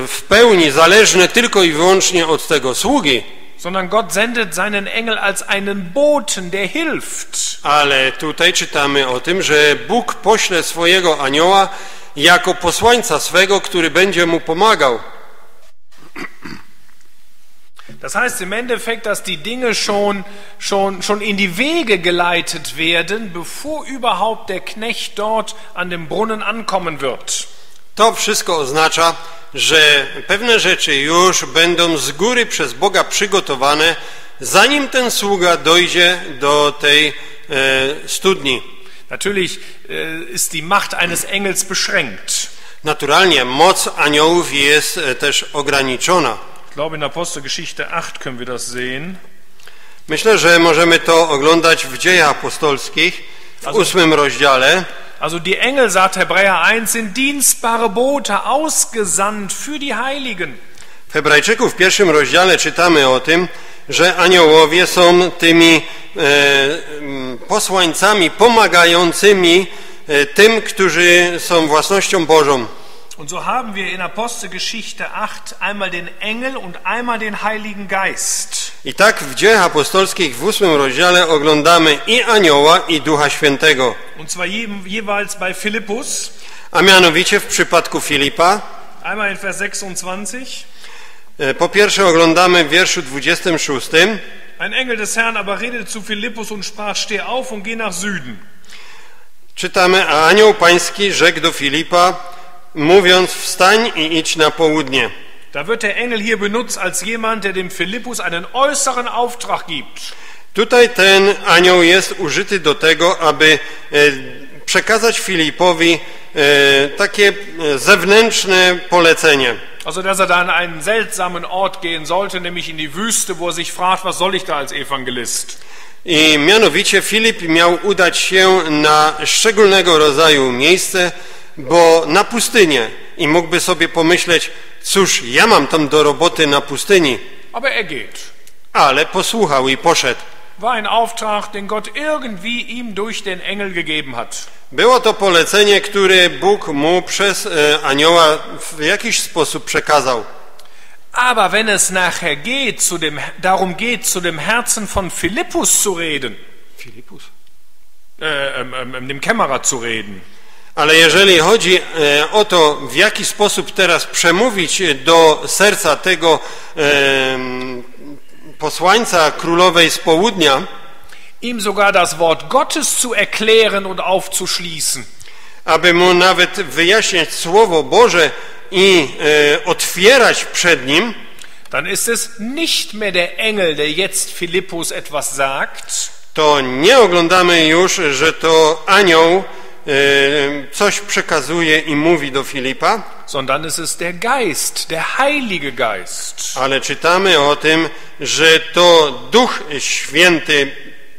w pełni zależne tylko i wyłącznie od tego sługi, sondern Gott sendet seinen Engel als einen Boten, der hilft. Ale tutaj czytamy o tym, że Bóg pośle swojego anioła jako posłańca swego, który będzie mu pomagał. Das heißt im Endeffekt, dass die Dinge schon in die Wege geleitet werden, bevor überhaupt der Knecht dort an dem Brunnen ankommen wird. To wszystko oznacza, że pewne rzeczy już będą z góry przez Boga przygotowane, zanim ten sługa dojdzie do tej studni. Natürlich ist die Macht eines Engels beschränkt. Naturalnie moc aniołów jest też ograniczona. Ich glaube, in Apostelgeschichte 8 können wir das sehen. Myślę, że możemy to oglądać w Dziejach Apostolskich w 8 rozdziale. Also die Engel, sagt Hebräer 1, sind dienstbare Bote, ausgesandt für die Heiligen. W Hebrajczyków w 1 rozdziale czytamy o tym, że aniołowie są tymi posłańcami pomagającymi tym, którzy są własnością Bożą. Und so haben wir in Apostelgeschichte 8 einmal den Engel und einmal den Heiligen Geist. I tak w Dziejach Apostolskich w 8 rozdziale oglądamy i anioła, i Ducha Świętego. Und zwar jeweils bei Philippus. A mianowicie w przypadku Filipa. Einmal in Vers 26. Po pierwsze oglądamy w wierszu 26. Ein Engel des Herrn aber redete zu Philippus und sprach: Steh auf und geh nach Süden. Czytamy, a anioł pański rzekł do Filipa, mówiąc: wstań i idź na południe. Da wird der Engel hier benutzt als jemand, der dem Philippus einen äußeren Auftrag gibt. Tutaj ten anioł jest użyty do tego, aby przekazać Filipowi takie zewnętrzne polecenie. Also, dass er da an einen seltsamen Ort gehen sollte, nämlich in die Wüste, wo er sich fragt, was soll ich da als Evangelist? I mianowicie Filip miał udać się na szczególnego rodzaju miejsce, bo na pustynię, i mógłby sobie pomyśleć: cóż, ja mam tam do roboty na pustyni. Aber er geht. Ale posłuchał i poszedł. War ein Auftrag, den Gott irgendwie ihm durch den Engel gegeben hat. Było to polecenie, które Bóg mu przez anioła w jakiś sposób przekazał. Aber wenn es nachher geht, darum geht, zu dem Herzen von Philippus zu reden. Philippus? Dem Kämmerer zu reden. Ale jeżeli chodzi o to, w jaki sposób teraz przemówić do serca tego posłańca królowej z południa, ihm sogar das Wort Gottes zu erklären und aufzuschließen, aby mu nawet wyjaśniać Słowo Boże i otwierać przed nim, dann ist es nicht mehr der Engel, der jetzt Philippus etwas sagt, to nie oglądamy już, że to anioł coś przekazuje i mówi do Filipa, sondern es ist der Geist, der Heilige Geist. Ale czytamy o tym, że to Duch Święty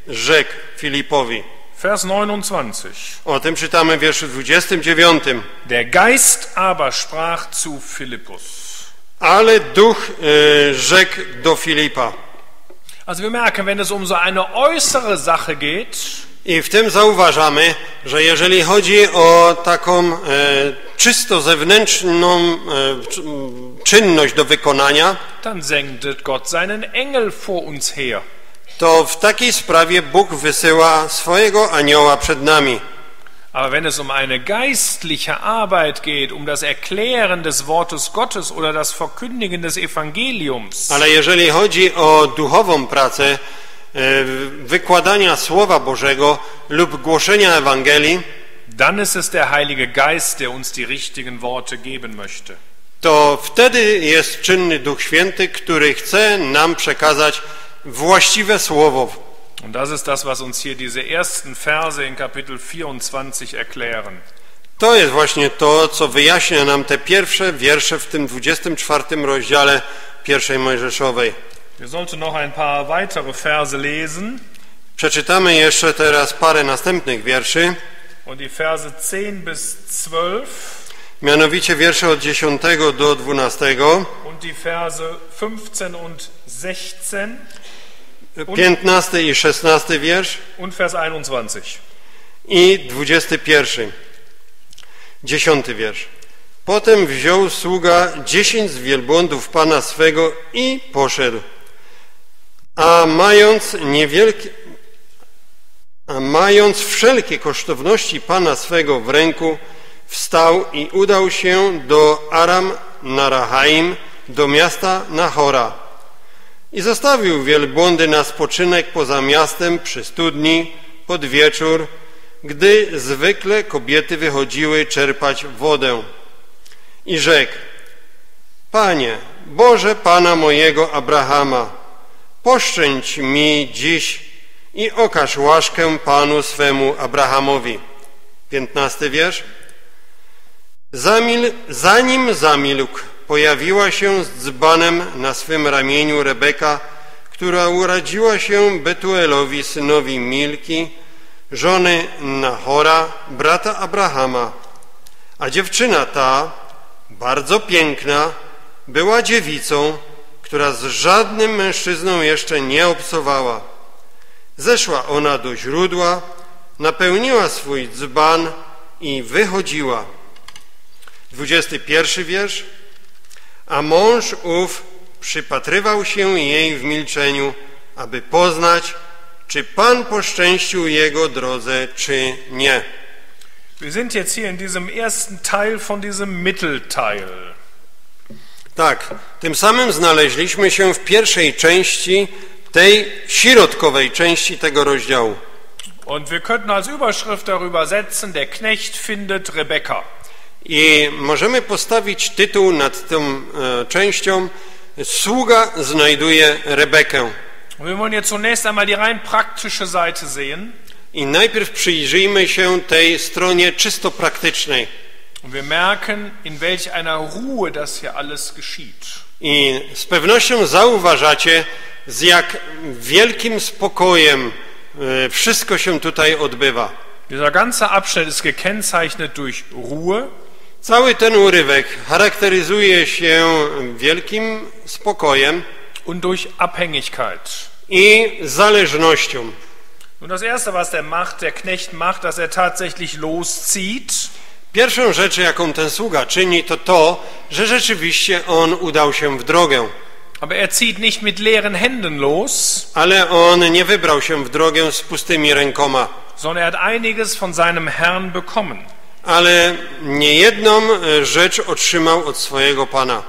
rzekł Filipowi. Vers 29. O tym czytamy w wierszu 29. Der Geist aber sprach zu Philippus. Ale Duch rzekł do Filipa. Also wir merken, wenn es um so eine äußere Sache geht. I w tym zauważamy, że jeżeli chodzi o taką czysto zewnętrzną czynność do wykonania, dann sendet Gott seinen Engel vor uns her. To w takiej sprawie Bóg wysyła swojego anioła przed nami. Aber wenn es um eine geistliche Arbeit geht, um das Erklären des Wortes Gottes oder das Verkündigen des Evangeliums. Ale jeżeli chodzi o duchową pracę, wykładania Słowa Bożego lub głoszenia Ewangelii, dann ist es der Heilige Geist, der uns die richtigen Worte geben möchte. To wtedy jest czynny Duch Święty, który chce nam przekazać właściwe słowo. Und das ist das, was uns hier diese ersten Verse in Kapitel 24 erklären. To jest właśnie to, co wyjaśnia nam te pierwsze wiersze w tym 24 rozdziale pierwszej Mojżeszowej. Wir sollten noch ein paar weitere Verse lesen. Przeczytamy jeszcze teraz parę następnych wierszy. Und die Verse 10 bis 12. Mianowicie wiersze od 10 do 12. Und die Verse 15 und 16. 15 i 16 wiersz. Und Vers 21. I 21. 10 wiersz. Potem wziął sługa 10 z wielbłądów pana swego i poszedł. A mając wszelkie kosztowności pana swego w ręku, wstał i udał się do Aram-Naharaim, do miasta Nachora. I zostawił wielbłądy na spoczynek poza miastem przy studni pod wieczór, gdy zwykle kobiety wychodziły czerpać wodę. I rzekł: Panie, Boże Pana mojego Abrahama, poszczęść mi dziś i okaż łaskę Panu swemu Abrahamowi. 15 wiersz. Zanim zamilkł, pojawiła się z dzbanem na swym ramieniu Rebeka, która urodziła się Betuelowi, synowi Milki, żony Nachora, brata Abrahama. A dziewczyna ta, bardzo piękna, była dziewicą, która z żadnym mężczyzną jeszcze nie obcowała. Zeszła ona do źródła, napełniła swój dzban i wychodziła. 21 wiersz. A mąż ów przypatrywał się jej w milczeniu, aby poznać, czy Pan poszczęścił jego drodze, czy nie. Wir sind jetzt hier in diesem ersten Teil von diesem Mittelteil. Tak, tym samym znaleźliśmy się w pierwszej części, tej środkowej części tego rozdziału. Und wir könnten als Überschrift darüber setzen: Der Knecht findet Rebeka. I możemy postawić tytuł nad tą częścią: Sługa znajduje Rebekę. Wir wollen jetzt zunächst einmal die rein praktische Seite sehen. I najpierw przyjrzyjmy się tej stronie czysto praktycznej. Wir merken, in welch einer Ruhe das hier alles geschieht. I z pewnością zauważacie, z jak wielkim spokojem wszystko się tutaj odbywa. Dieser ganze Abschnitt ist gekennzeichnet durch Ruhe. Cały ten urywek charakteryzuje się wielkim spokojem und durch Abhängigkeit. I zależnością. Und das erste, was der Knecht macht, dass er tatsächlich loszieht. Pierwszą rzeczą, jaką ten sługa czyni, to to, że rzeczywiście on udał się w drogę. Aber er zieht nicht mit leeren Händen los. Ale on nie wybrał się w drogę z pustymi rękoma. Sondern er hat einiges von seinem Herrn bekommen. Ale niejedną rzecz otrzymał od swojego Pana.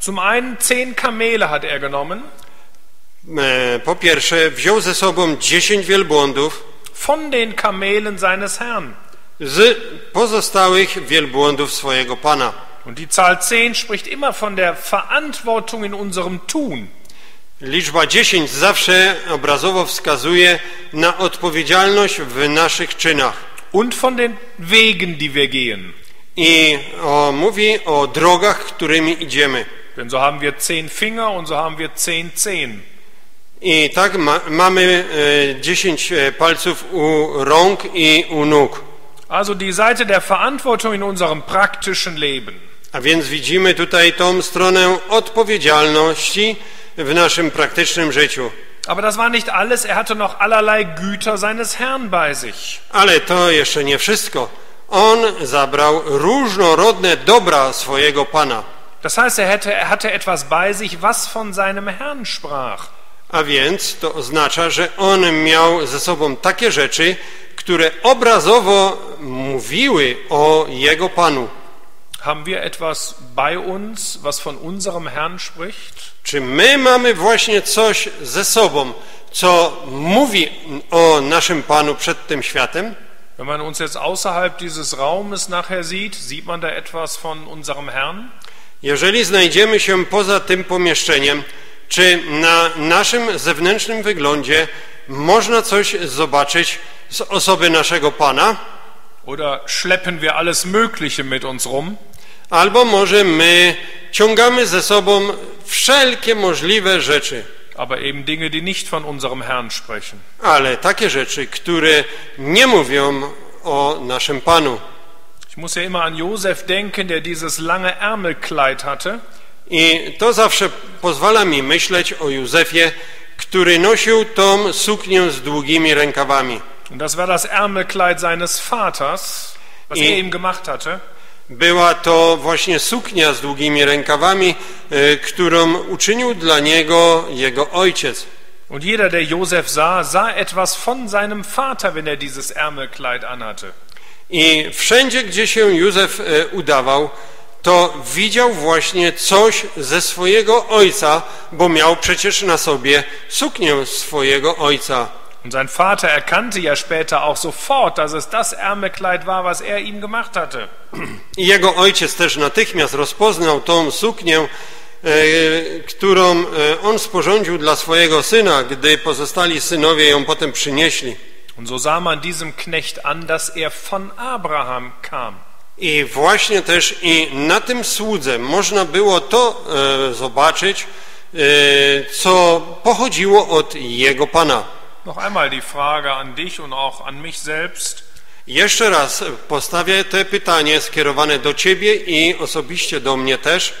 Zum einen 10 Kamele hat er genommen. Po pierwsze, wziął ze sobą 10 wielbłądów von den Kamelen seines Herrn. Z pozostałych wielbłądów swojego Pana. Und die Zahl 10 spricht immer von der Verantwortung in unserem Tun. Liczba 10 zawsze obrazowo wskazuje na odpowiedzialność w naszych czynach. Und von den Wegen, die wir gehen. I mówi o drogach, którymi idziemy. Denn so haben wir 10 Finger und so haben wir 10 Zehen. I tak mamy 10 palców u rąk i u nóg. Also die Seite der Verantwortung in unserem praktischen Leben. A więc widzimy tutaj tą stronę odpowiedzialności w naszym praktycznym życiu. Aber das war nicht alles, er hatte noch allerlei Güter seines Herrn bei sich. Ale to jeszcze nie wszystko. On zabrał różnorodne dobra swojego Pana. Das heißt, er hatte etwas bei sich, was von seinem Herrn sprach. A więc to oznacza, że on miał ze sobą takie rzeczy, które obrazowo mówiły o jego Panu. Haben wir etwas bei uns, was von unserem Herrn spricht? Czy my mamy właśnie coś ze sobą, co mówi o naszym Panu przed tym światem? Wenn man uns jetzt außerhalb dieses Raumes nachher sieht, sieht man da etwas von unserem Herrn? Jeżeli znajdziemy się poza tym pomieszczeniem, czy na naszym zewnętrznym wyglądzie można coś zobaczyć z osoby naszego Pana? Oder schleppen wir alles Mögliche mit uns rum? Albo może my ciągamy ze sobą wszelkie możliwe rzeczy. Aber eben Dinge, die nicht von unserem Herrn sprechen. Ale takie rzeczy, które nie mówią o naszym Panu. Ich muss ja immer an Josef denken, der dieses lange Ärmelkleid hatte. I to zawsze pozwala mi myśleć o Józefie, który nosił tą suknię z długimi rękawami. Und das war das Ärmelkleid seines Vaters, was er ihm gemacht hatte. Była to właśnie suknia z długimi rękawami, którą uczynił dla niego jego ojciec. Und jeder, der Josef sah, sah etwas von seinem Vater, wenn er dieses Ärmelkleid anhatte. I wszędzie, gdzie się Józef udawał, to widział właśnie coś ze swojego ojca, bo miał przecież na sobie suknię swojego ojca. Und sein Vater erkannte ja später auch sofort, dass es das Ärmelkleid war, was er ihm gemacht hatte. I jego ojciec też natychmiast rozpoznał tą suknię, którą on sporządził dla swojego syna, gdy pozostali synowie ją potem przynieśli. Und so sah man diesem Knecht an, dass er von Abraham kam. I właśnie też i na tym słudze można było to zobaczyć, co pochodziło od jego pana. Noch einmal die Frage an dich und auch an mich selbst. Jeszcze raz postawię te pytanie skierowane do ciebie i osobiście do mnie też.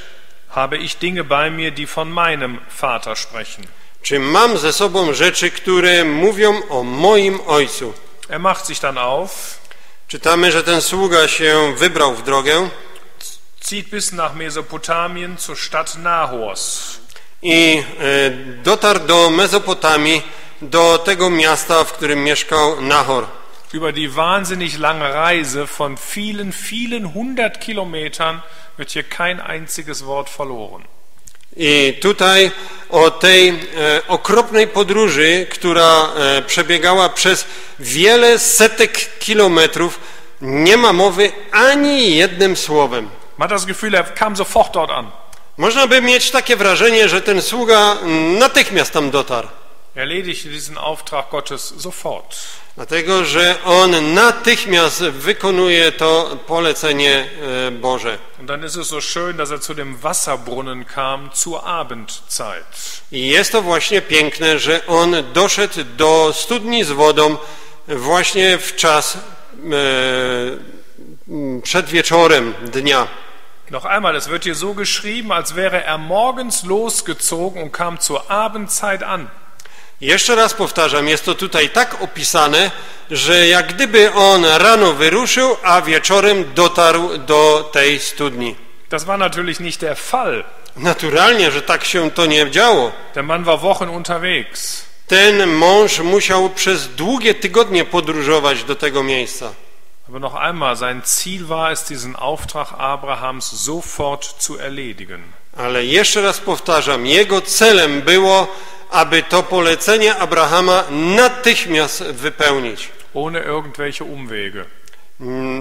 Habe ich Dinge bei mir, die von meinem Vater sprechen? Czy mam ze sobą rzeczy, które mówią o moim ojcu? Er macht sich dann auf. Czytamy, że ten sługa się wybrał w drogę. Zieht bis nach Mesopotamien zur Stadt Nahors. I dotarł do Mesopotamii, do tego miasta, w którym mieszkał Nachor. Über die wahnsinnig lange Reise von vielen, vielen hundert Kilometern wird hier kein einziges Wort verloren. I tutaj o tej okropnej podróży, która przebiegała przez wiele setek kilometrów, nie ma mowy ani jednym słowem. Man hat das Gefühl, er kam sofort dort an. Można by mieć takie wrażenie, że ten sługa natychmiast tam dotarł. Erledigte diesen Auftrag Gottes sofort. Dlatego, że on natychmiast wykonuje to polecenie Boże. Und dann ist es so schön, dass er zu dem Wasserbrunnen kam zur Abendzeit. I jest to właśnie piękne, że on doszedł do studni z wodą właśnie w czas przed wieczorem dnia. Noch einmal, es wird hier so geschrieben, als wäre er morgens losgezogen und kam zur Abendzeit an. Jeszcze raz powtarzam, jest to tutaj tak opisane, że jak gdyby on rano wyruszył, a wieczorem dotarł do tej studni. Das war natürlich nicht der Fall. Naturalnie, że tak się to nie działo. Der Mann war Wochen unterwegs. Ten mąż musiał przez długie tygodnie podróżować do tego miejsca. Aber noch einmal, sein Ziel war es, diesen Auftrag Abrahams sofort zu erledigen. Ale jeszcze raz powtarzam, jego celem było, aby to polecenie Abrahama natychmiast wypełnić. Ohne irgendwelche Umwege.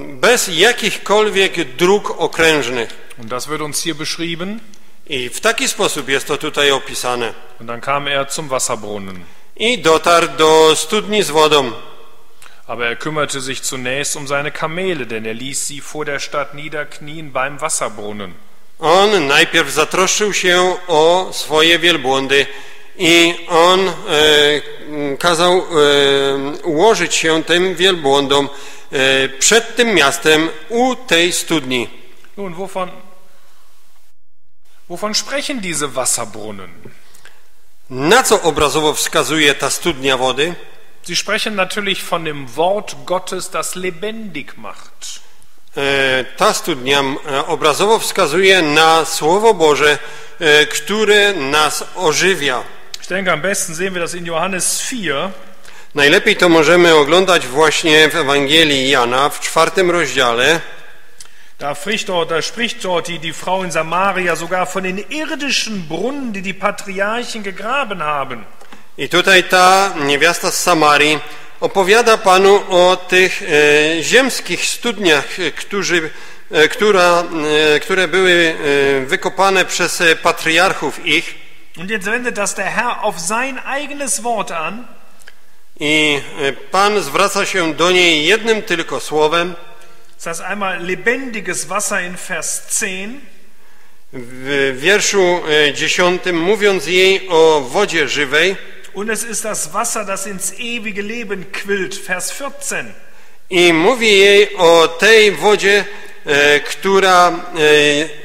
Bez jakichkolwiek dróg okrężnych. Und das wird uns hier beschrieben. I w taki sposób jest to tutaj opisane. Und dann kam er zum Wasserbrunnen. I dotarł do studni z wodą. Aber er kümmerte sich zunächst um seine Kamele, denn er ließ sie vor der Stadt niederknien beim Wasserbrunnen. On najpierw zatroszczył się o swoje wielbłądy. I on kazał ułożyć się tym wielbłądom przed tym miastem u tej studni. Nun, wovon sprechen diese Wasserbrunnen? Na co obrazowo wskazuje ta studnia wody? Sie sprechen natürlich von dem Wort Gottes, das lebendig macht. Ta studnia obrazowo wskazuje na Słowo Boże, które nas ożywia. Ich denke, am besten sehen wir das in Johannes 4. Najlepiej to możemy oglądać właśnie w Ewangelii Jana w 4. rozdziale. Da spricht dort die Frau in Samaria sogar von den irdischen Brunnen, die die Patriarchen gegraben haben. I tutaj ta niewiasta z Samarii opowiada Panu o tych ziemskich studniach, które były wykopane przez patriarchów ich. Und jetzt wendet das der Herr auf sein eigenes Wort an. I Pan zwraca się do niej jednym tylko słowem. Das heißt einmal lebendiges Wasser in Vers 10. W wierszu 10, mówiąc jej o wodzie żywej. Und es ist das Wasser, das ins ewige Leben quillt. Vers 14. I mówi jej o tej wodzie, która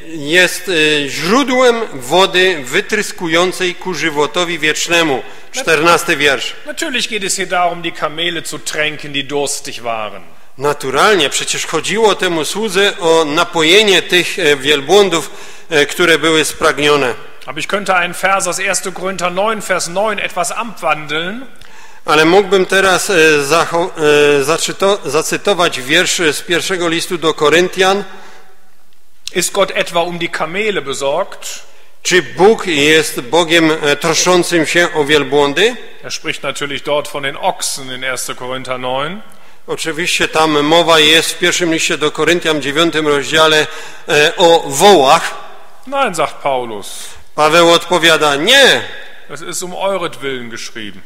jest źródłem wody wytryskującej ku żywotowi wiecznemu. 14 wiersz. Natürlich geht es hier darum, die Kamele zu tränken, die durstig waren. Naturalnie przecież chodziło temu słudze o napojenie tych wielbłądów, które były spragnione. Aber ich könnte einen Vers aus 1. Korinther 9, Vers 9 etwas abwandeln. Ale mógłbym teraz zacytować wiersz z pierwszego listu do Koryntian. Ist Gott etwa um die Kamele besorgt? Czy Bóg jest Bogiem troszczącym się o wielbłądy? Er spricht natürlich dort von den Ochsen in 1. Korinther 9. Oczywiście tam mowa jest w pierwszym liście do Koryntian, 9 rozdziale, o wołach. Nein, sagt Paulus. Paweł odpowiada, nie. Es ist um euretwillen geschrieben.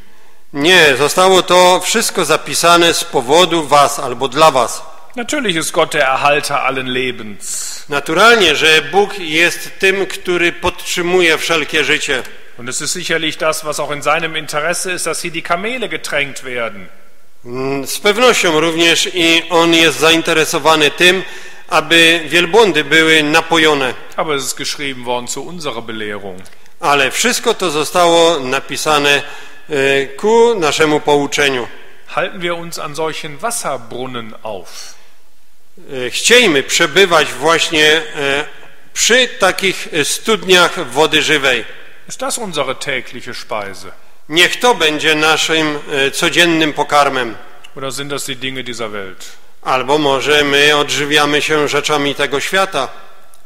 Nie, zostało to wszystko zapisane z powodu was albo dla was. Natürlich ist Gott der Erhalter allen Lebens. Naturalnie, że Bóg jest tym, który podtrzymuje wszelkie życie. Und es ist sicherlich das, was auch in seinem Interesse ist, dass hier die Kamele getränkt werden. Z pewnością również i on jest zainteresowany tym, aby wielbłądy były napojone. Aber es ist geschrieben worden zu unserer Belehrung. Ale wszystko to zostało napisane ku naszemu pouczeniu. Halten wir uns an solchen Wasserbrunnen auf. Chciejmy przebywać właśnie przy takich studniach wody żywej. Ist das unsere tägliche Speise? Niech to będzie naszym codziennym pokarmem. Oder sind das die Dinge dieser Welt? Albo może my odżywiamy się rzeczami tego świata.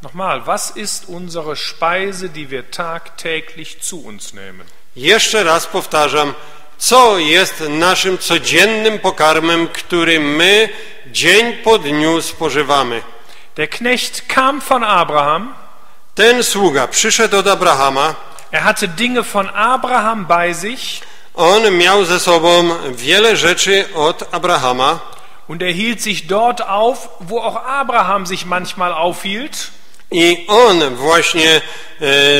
Nochmal, was ist unsere Speise, die wir tagtäglich zu uns nehmen? Jeszcze raz powtarzam, co jest naszym codziennym pokarmem, który my dzień po dniu spożywamy. Der Knecht kam von Abraham. Ten sługa przyszedł od Abrahama. Er hatte Dinge von Abraham bei sich. On miał ze sobą wiele rzeczy od Abrahama. Und er hielt sich dort auf, wo auch Abraham sich manchmal aufhielt. I on właśnie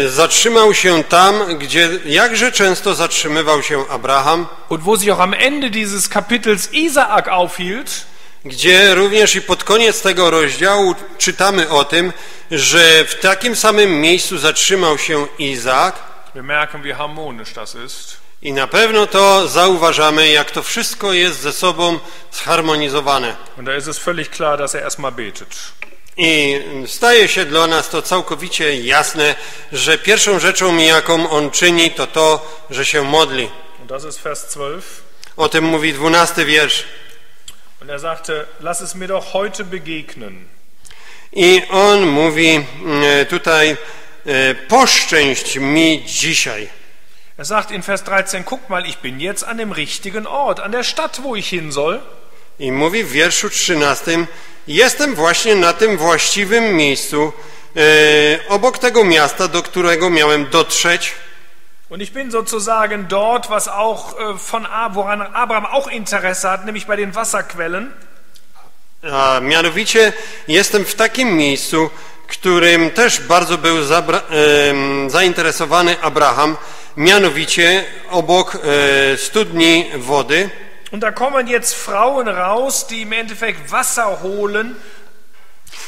zatrzymał się tam, gdzie jakże często zatrzymywał się Abraham. Und wo sich auch am Ende dieses Kapitels Izaak aufhielt, gdzie również i pod koniec tego rozdziału czytamy o tym, że w takim samym miejscu zatrzymał się Izaak. Wir merken, wie harmonisch das ist. I na pewno to zauważamy, jak to wszystko jest ze sobą zharmonizowane. Und da ist es völlig klar, dass er erstmal betet. I staje się dla nas to całkowicie jasne, że pierwszą rzeczą, jaką on czyni, to to, że się modli. O tym mówi 12 wiersz. I on mówi tutaj, poszczęść mi dzisiaj. Er sagt in Vers 13, guck mal, ich bin jetzt an dem richtigen Ort, an der Stadt, wo ich hin soll. I mówi w wierszu 13, jestem właśnie na tym właściwym miejscu, obok tego miasta, do którego miałem dotrzeć. Und ich bin sozusagen dort, was auch von woran Abraham auch Interesse hat, nämlich bei den Wasserquellen. A mianowicie jestem w takim miejscu, którym też bardzo był zainteresowany Abraham, mianowicie obok studni wody. Und da kommen jetzt Frauen raus, die im Endeffekt Wasser holen.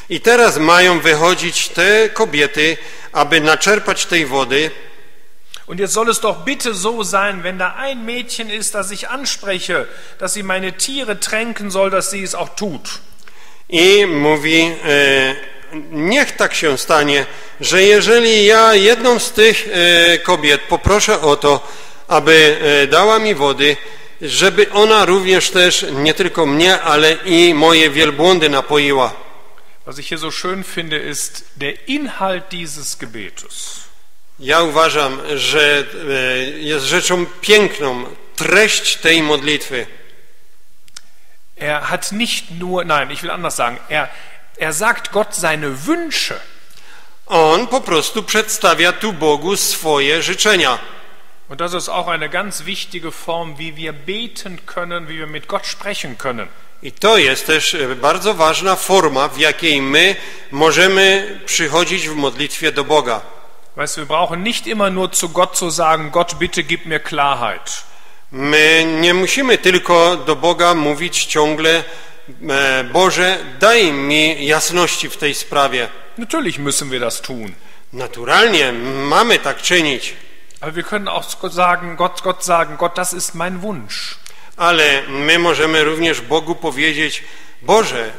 I teraz mają wychodzić te kobiety, aby naczerpać tej wody. Und jetzt soll es doch bitte so sein, wenn da ein Mädchen ist, das ich anspreche, dass sie meine Tiere tränken soll, dass sie es auch tut. I mówi, niech tak się stanie, że jeżeli ja jedną z tych kobiet poproszę o to, aby dała mi wody, żeby ona również też nie tylko mnie, ale i moje wielbłądy napoiła. Was ich hier so schön finde, ist der Inhalt dieses Gebetes. Ja uważam, że jest rzeczą piękną treść tej modlitwy. Er hat nicht nur, nein, ich will anders sagen, er sagt Gott seine Wünsche. On po prostu przedstawia tu Bogu swoje życzenia. Und das ist auch eine ganz wichtige Form, wie wir beten können, wie wir mit Gott sprechen können. I to jest też bardzo ważna forma, w jakiej my możemy przychodzić w modlitwie do Boga. Weißt, wir brauchen nicht immer nur zu Gott zu sagen, Gott, bitte gib mir Klarheit. My nie musimy tylko do Boga mówić ciągle, Boże, daj mi jasności w tej sprawie. Natürlich müssen wir das tun. Naturalnie mamy tak czynić. Aber wir können auch Gott sagen, Gott, das ist mein Wunsch. Ale my możemy również Bogu powiedzieć, Boże,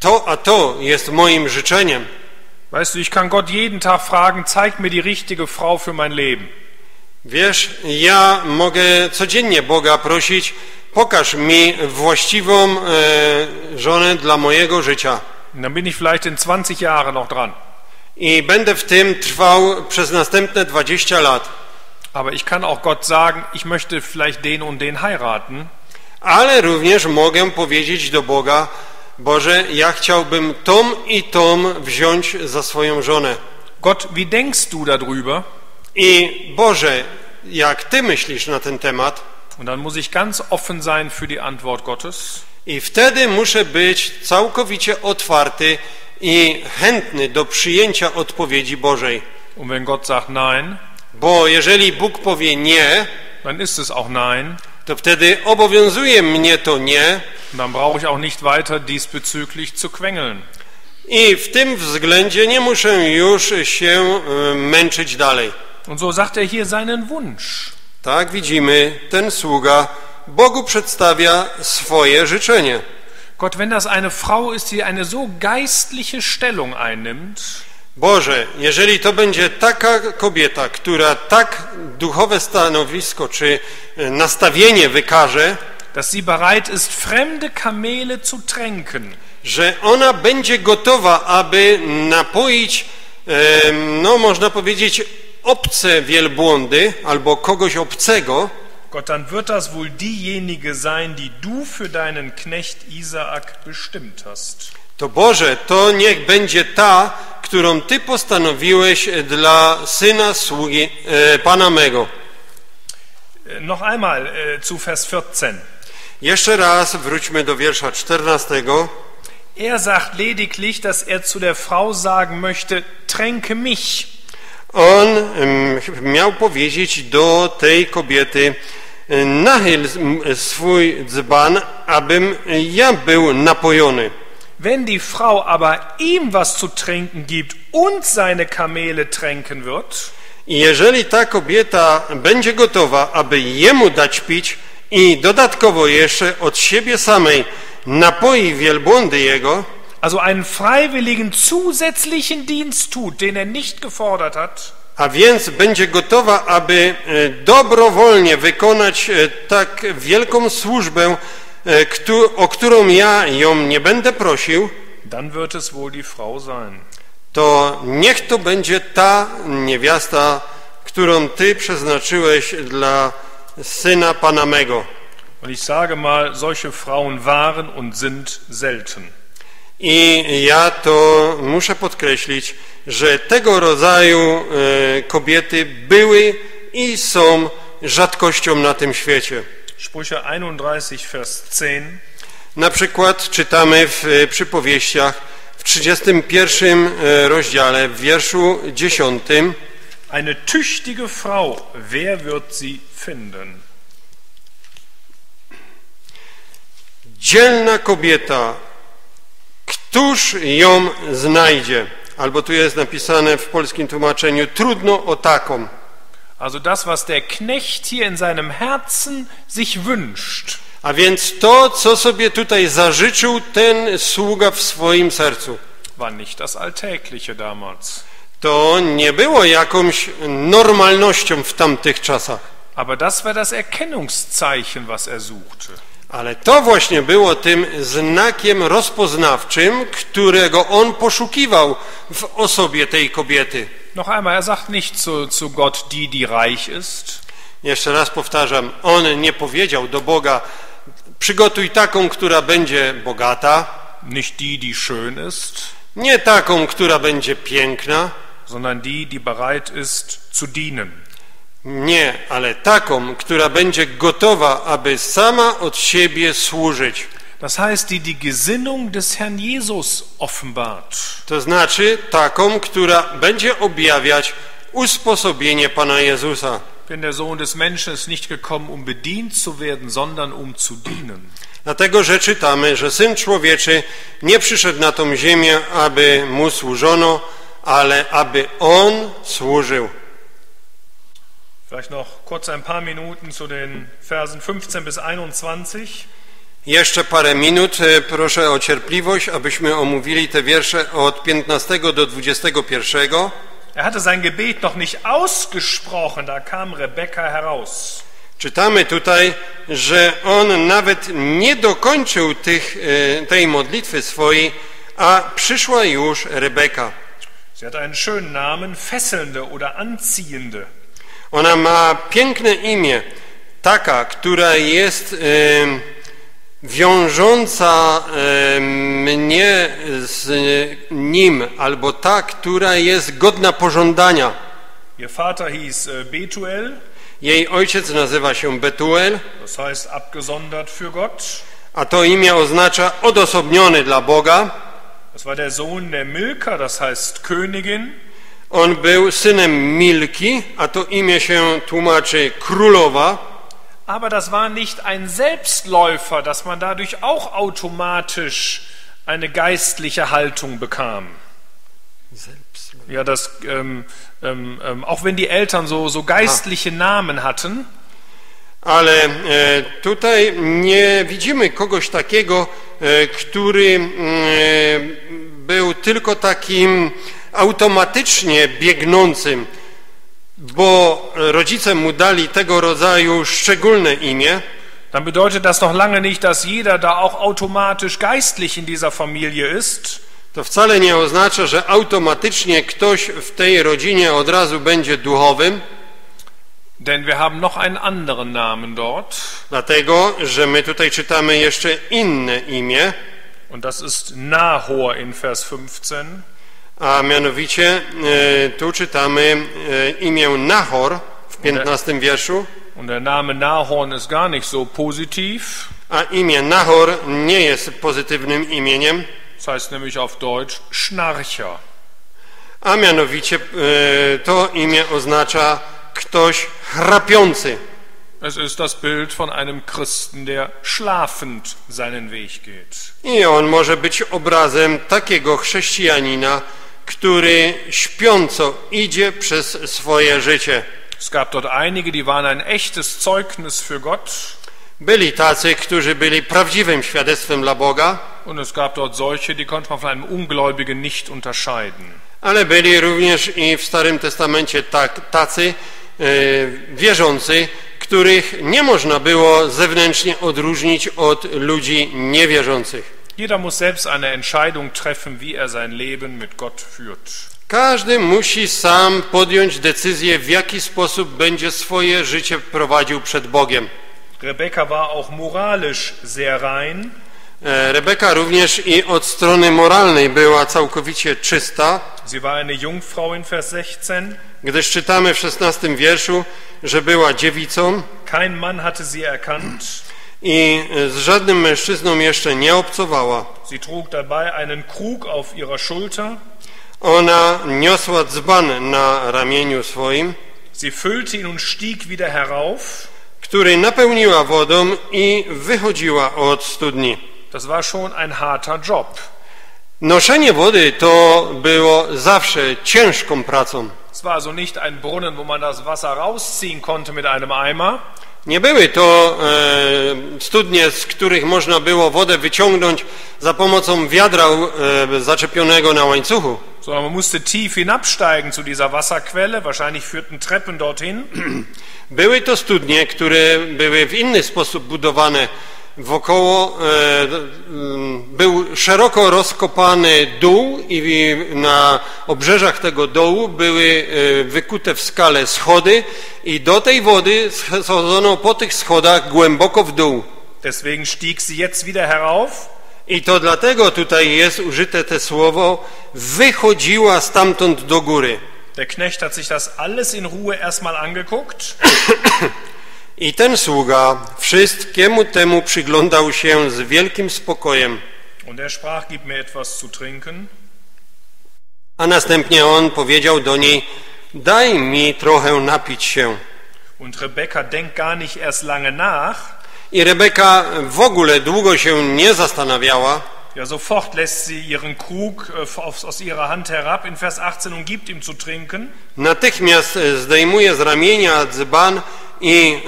to a to jest moim życzeniem. Weißt du, ich kann Gott jeden Tag fragen, zeig mir die richtige Frau für mein Leben. Wiesz, ja mogę codziennie Boga prosić, pokaż mi właściwą żonę dla mojego życia. Und dann bin ich vielleicht in 20 Jahren noch dran. I będę w tym trwał przez następne 20 lat. Aber ich kann auch Gott sagen, ich möchte vielleicht den und den heiraten. Ale również mogę powiedzieć do Boga, Boże, ja chciałbym tą i tą wziąć za swoją żonę. Gott, wie denkst du darüber? I Boże, jak Ty myślisz na ten temat? Und dann muss ich ganz offen sein für die Antwort Gottes. I wtedy muszę być całkowicie otwarty i chętny do przyjęcia odpowiedzi Bożej. Und wenn Gott sagt nein, bo jeżeli Bóg powie nie, dann ist es auch nein. To wtedy obowiązuje mnie to nie. Dann brauche ich auch nicht weiter diesbezüglich zu quengeln. I w tym względzie nie muszę już się męczyć dalej. Und so sagt er hier seinen Wunsch. Tak widzimy, ten sługa Bogu przedstawia swoje życzenie. Gott, wenn das eine Frau ist, die eine so geistliche Stellung einnimmt. Boże, jeżeli to będzie taka kobieta, która tak duchowe stanowisko czy nastawienie wykaże, dass sie bereit ist, fremde Kamele zu tränken, że ona będzie gotowa, aby napoić, no można powiedzieć, obce wielbłądy albo kogoś obcego. Gott, dann wird das wohl diejenige sein, die du für deinen Knecht Isaak bestimmt hast. To Boże, to niech będzie ta, którą Ty postanowiłeś dla syna sługi Pana mego. Noch einmal zu Vers 14. Jeszcze raz wróćmy do wiersza 14. Er sagt lediglich, dass er zu der Frau sagen möchte, tränke mich. On miał powiedzieć do tej kobiety, nachyl swój dzban, abym ja był napojony. Wenn die Frau aber ihm was zu trinken gibt und seine Kamele tränken wird, jeżeli ta kobieta będzie gotowa, aby jemu dać pić i dodatkowo jeszcze od siebie samej napoi wielbłądy jego, also einen freiwilligen zusätzlichen Dienst tut, den er nicht gefordert hat, a więc będzie gotowa, aby dobrowolnie wykonać tak wielką służbę, o którą ja ją nie będę prosił, dann wird es wohl die Frau sein. To niech to będzie ta niewiasta, którą Ty przeznaczyłeś dla syna Pana mego. Und ich sage mal, solche Frauen waren und sind selten. I ja to muszę podkreślić, że tego rodzaju kobiety były i są rzadkością na tym świecie. Sprüche 31, Vers 10. Na przykład czytamy w Przypowieściach w 31 rozdziale, w wierszu 10. Eine tüchtige Frau, wer wird sie finden? Dzielna kobieta, któż ją znajdzie? Albo tu jest napisane w polskim tłumaczeniu, trudno o taką. Also das, was der Knecht hier in seinem Herzen sich wünscht. A więc to, co sobie tutaj zażyczył ten sługa w swoim sercu, war nicht das Alltägliche damals. To nie było jakąś normalnością w tamtych czasach. Aber das war das Erkennungszeichen, was er suchte. Ale to właśnie było tym znakiem rozpoznawczym, którego on poszukiwał w osobie tej kobiety. Noch einmal, er sagt nicht zu Gott, die reich ist. Jeszcze raz powtarzam, on nie powiedział do Boga, przygotuj taką, która będzie bogata. Nicht die schön ist. Nie taką, która będzie piękna. Sondern die bereit ist zu dienen. Nie, ale taką, która będzie gotowa, aby sama od siebie służyć. Das heißt, die Gesinnung des Herrn Jesus offenbart. To znaczy taką, która będzie objawiać usposobienie Pana Jezusa. Denn der Sohn des Menschen ist nicht gekommen, um bedient zu werden, sondern um zu dienen. Dlatego, że czytamy, że Syn Człowieczy nie przyszedł na tą ziemię, aby Mu służono, ale aby On służył. Vielleicht noch kurz ein paar Minuten zu den Versen 15 bis 21. Jeszcze parę minut, proszę o cierpliwość, abyśmy omówili te wiersze od 15 do 21. Er hatte sein Gebet noch nicht ausgesprochen, da kam Rebeka heraus. Czytamy tutaj, że on nawet nie dokończył tej modlitwy swojej, a przyszła już Rebeka. Sie hat einen schönen Namen, fesselnde oder anziehende. Ona ma piękne imię, taka, która jest wiążąca mnie z nim, albo ta, która jest godna pożądania. Ihr Vater hieß Betuel. Jej ojciec nazywa się Betuel, das heißt abgesondert für Gott. A to imię oznacza odosobniony dla Boga. Das war der Sohn der Milka, das heißt Königin. On był synem Milki, a to imię się tłumaczy królowa. Aber das war nicht ein Selbstläufer, dass man dadurch auch automatisch eine geistliche Haltung bekam. Ja, das, auch wenn die Eltern so geistliche Namen hatten. Ale tutaj nie widzimy kogoś takiego, który był tylko takim automatycznie biegnącym, bo rodzice mu dali tego rodzaju szczególne imię. Dann bedeutet das noch lange nicht, dass jeder da auch automatisch geistlich in dieser Familie ist. To wcale nie oznacza, że automatycznie ktoś w tej rodzinie od razu będzie duchowym. Denn wir haben noch einen anderen Namen dort. Dlatego, że my tutaj czytamy jeszcze inne imię. Und das ist Nachor in Vers 15. A mianowicie tu czytamy imię Nachor w 15 wierszu. Und der Name Nahor ist gar nicht so positiv. A imię Nachor nie jest pozytywnym imieniem. Das heißt nämlich auf Deutsch Schnarcher. A mianowicie to imię oznacza ktoś chrapiący. Es ist das Bild von einem Christen, der schlafend seinen Weg geht. I on może być obrazem takiego chrześcijanina, który śpiąco idzie przez swoje życie. Es gab dort einige, die waren ein echtes Zeugnis für Gott. Byli tacy, którzy byli prawdziwym świadectwem dla Boga. Und es gab dort solche, die konnte man von einem Ungläubigen nicht unterscheiden. Ale byli również i w Starym Testamencie tacy wierzący, których nie można było zewnętrznie odróżnić od ludzi niewierzących. Jeder muss selbst eine Entscheidung treffen, wie er sein Leben mit Gott führt. Każdy musi sam podjąć decyzję, w jaki sposób będzie swoje życie prowadził przed Bogiem. Rebeka war auch moralisch sehr rein. Rebeka również i od strony moralnej była całkowicie czysta. Sie war eine Jungfrau in Vers 16. Gdyż czytamy w 16 wierszu, że była dziewicą. Kein Mann hatte sie erkannt. I z żadnym mężczyzną jeszcze nie obcowała. Sie trug dabei einen Krug auf ihrer Schulter. Ona niosła dzban na ramieniu swoim. Sie füllte ihn und stieg wieder herauf. Który napełniła wodą i wychodziła od studni. Das war schon ein harter Job. Noszenie wody to było zawsze ciężką pracą. Es war also nicht ein Brunnen, wo man das Wasser rausziehen konnte mit einem Eimer. Nie były to studnie, z których można było wodę wyciągnąć za pomocą wiadra zaczepionego na łańcuchu. Sondern man musste tief hinabsteigen zu dieser Wasserquelle, wahrscheinlich führten Treppen dorthin. Były to studnie, które były w inny sposób budowane. Wokoło był szeroko rozkopany dół i na obrzeżach tego dołu były wykute w skale schody i do tej wody schodzono po tych schodach głęboko w dół. Deswegen stieg sie jetzt wieder herauf. I to dlatego tutaj jest użyte te słowo wychodziła stamtąd do góry. Der Knecht hat sich das alles in Ruhe erstmal angeguckt. I ten sługa wszystkiemu temu przyglądał się z wielkim spokojem. Und er sprach, gib mir etwas zu trinken. A następnie on powiedział do niej, daj mi trochę napić się. Und Rebeka denkt gar nicht erst lange nach. I Rebeka w ogóle długo się nie zastanawiała. Ja, sofort lässt sie ihren Krug aus ihrer Hand herab in Vers 18 und gibt ihm zu trinken. Natychmiast zdejmuje z ramienia dzban i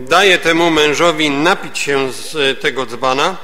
daje temu mężowi napić się z tego dzbana.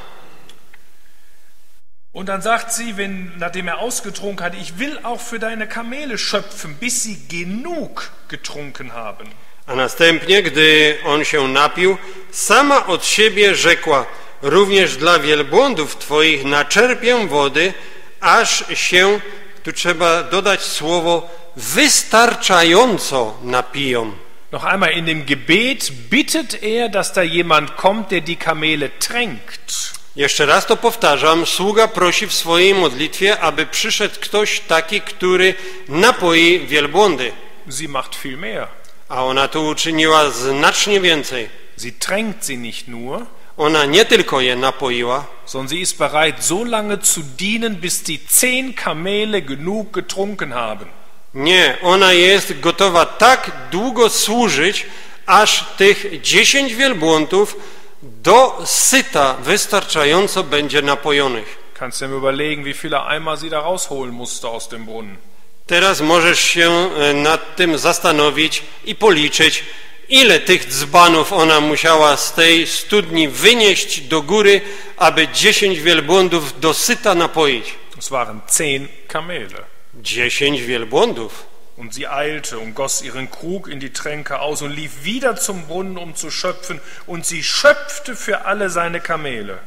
Und dann sagt sie, nachdem er ausgetrunken hat, ich will auch für deine Kamele schöpfen, bis sie genug getrunken haben. A następnie, gdy on się napił, sama od siebie rzekła, również dla wielbłądów twoich naczerpię wody, aż się, tu trzeba dodać słowo, wystarczająco napiją. Noch einmal, in dem Gebet bittet er, dass da jemand kommt, der die Kamele tränkt. Jeszcze raz to powtarzam, sługa prosi w swojej modlitwie, aby przyszedł ktoś taki, który napoi wielbłądy. Sie macht viel mehr. A ona tu uczyniła znacznie więcej. Sie tränkt sie nicht nur, ona nie tylko je napoiła, sondern sie ist bereit, so lange zu dienen, bis die 10 Kamele genug getrunken haben. Nie, ona jest gotowa tak długo służyć, aż tych 10 wielbłądów do syta wystarczająco będzie napojonych. Kannst du dir überlegen, wie viele Eimer sie da rausholen musste aus dem Brunnen? Teraz możesz się nad tym zastanowić i policzyć, ile tych dzbanów ona musiała z tej studni wynieść do góry, aby 10 wielbłądów do syta napoić. Es waren 10 Kamele. 10 wielbłądów. Und sie eilte und goss ihren Krug in die Tränke aus und lief wieder zum Brunnen, zu schöpfen, und sie schöpfte für alle seine Kamele.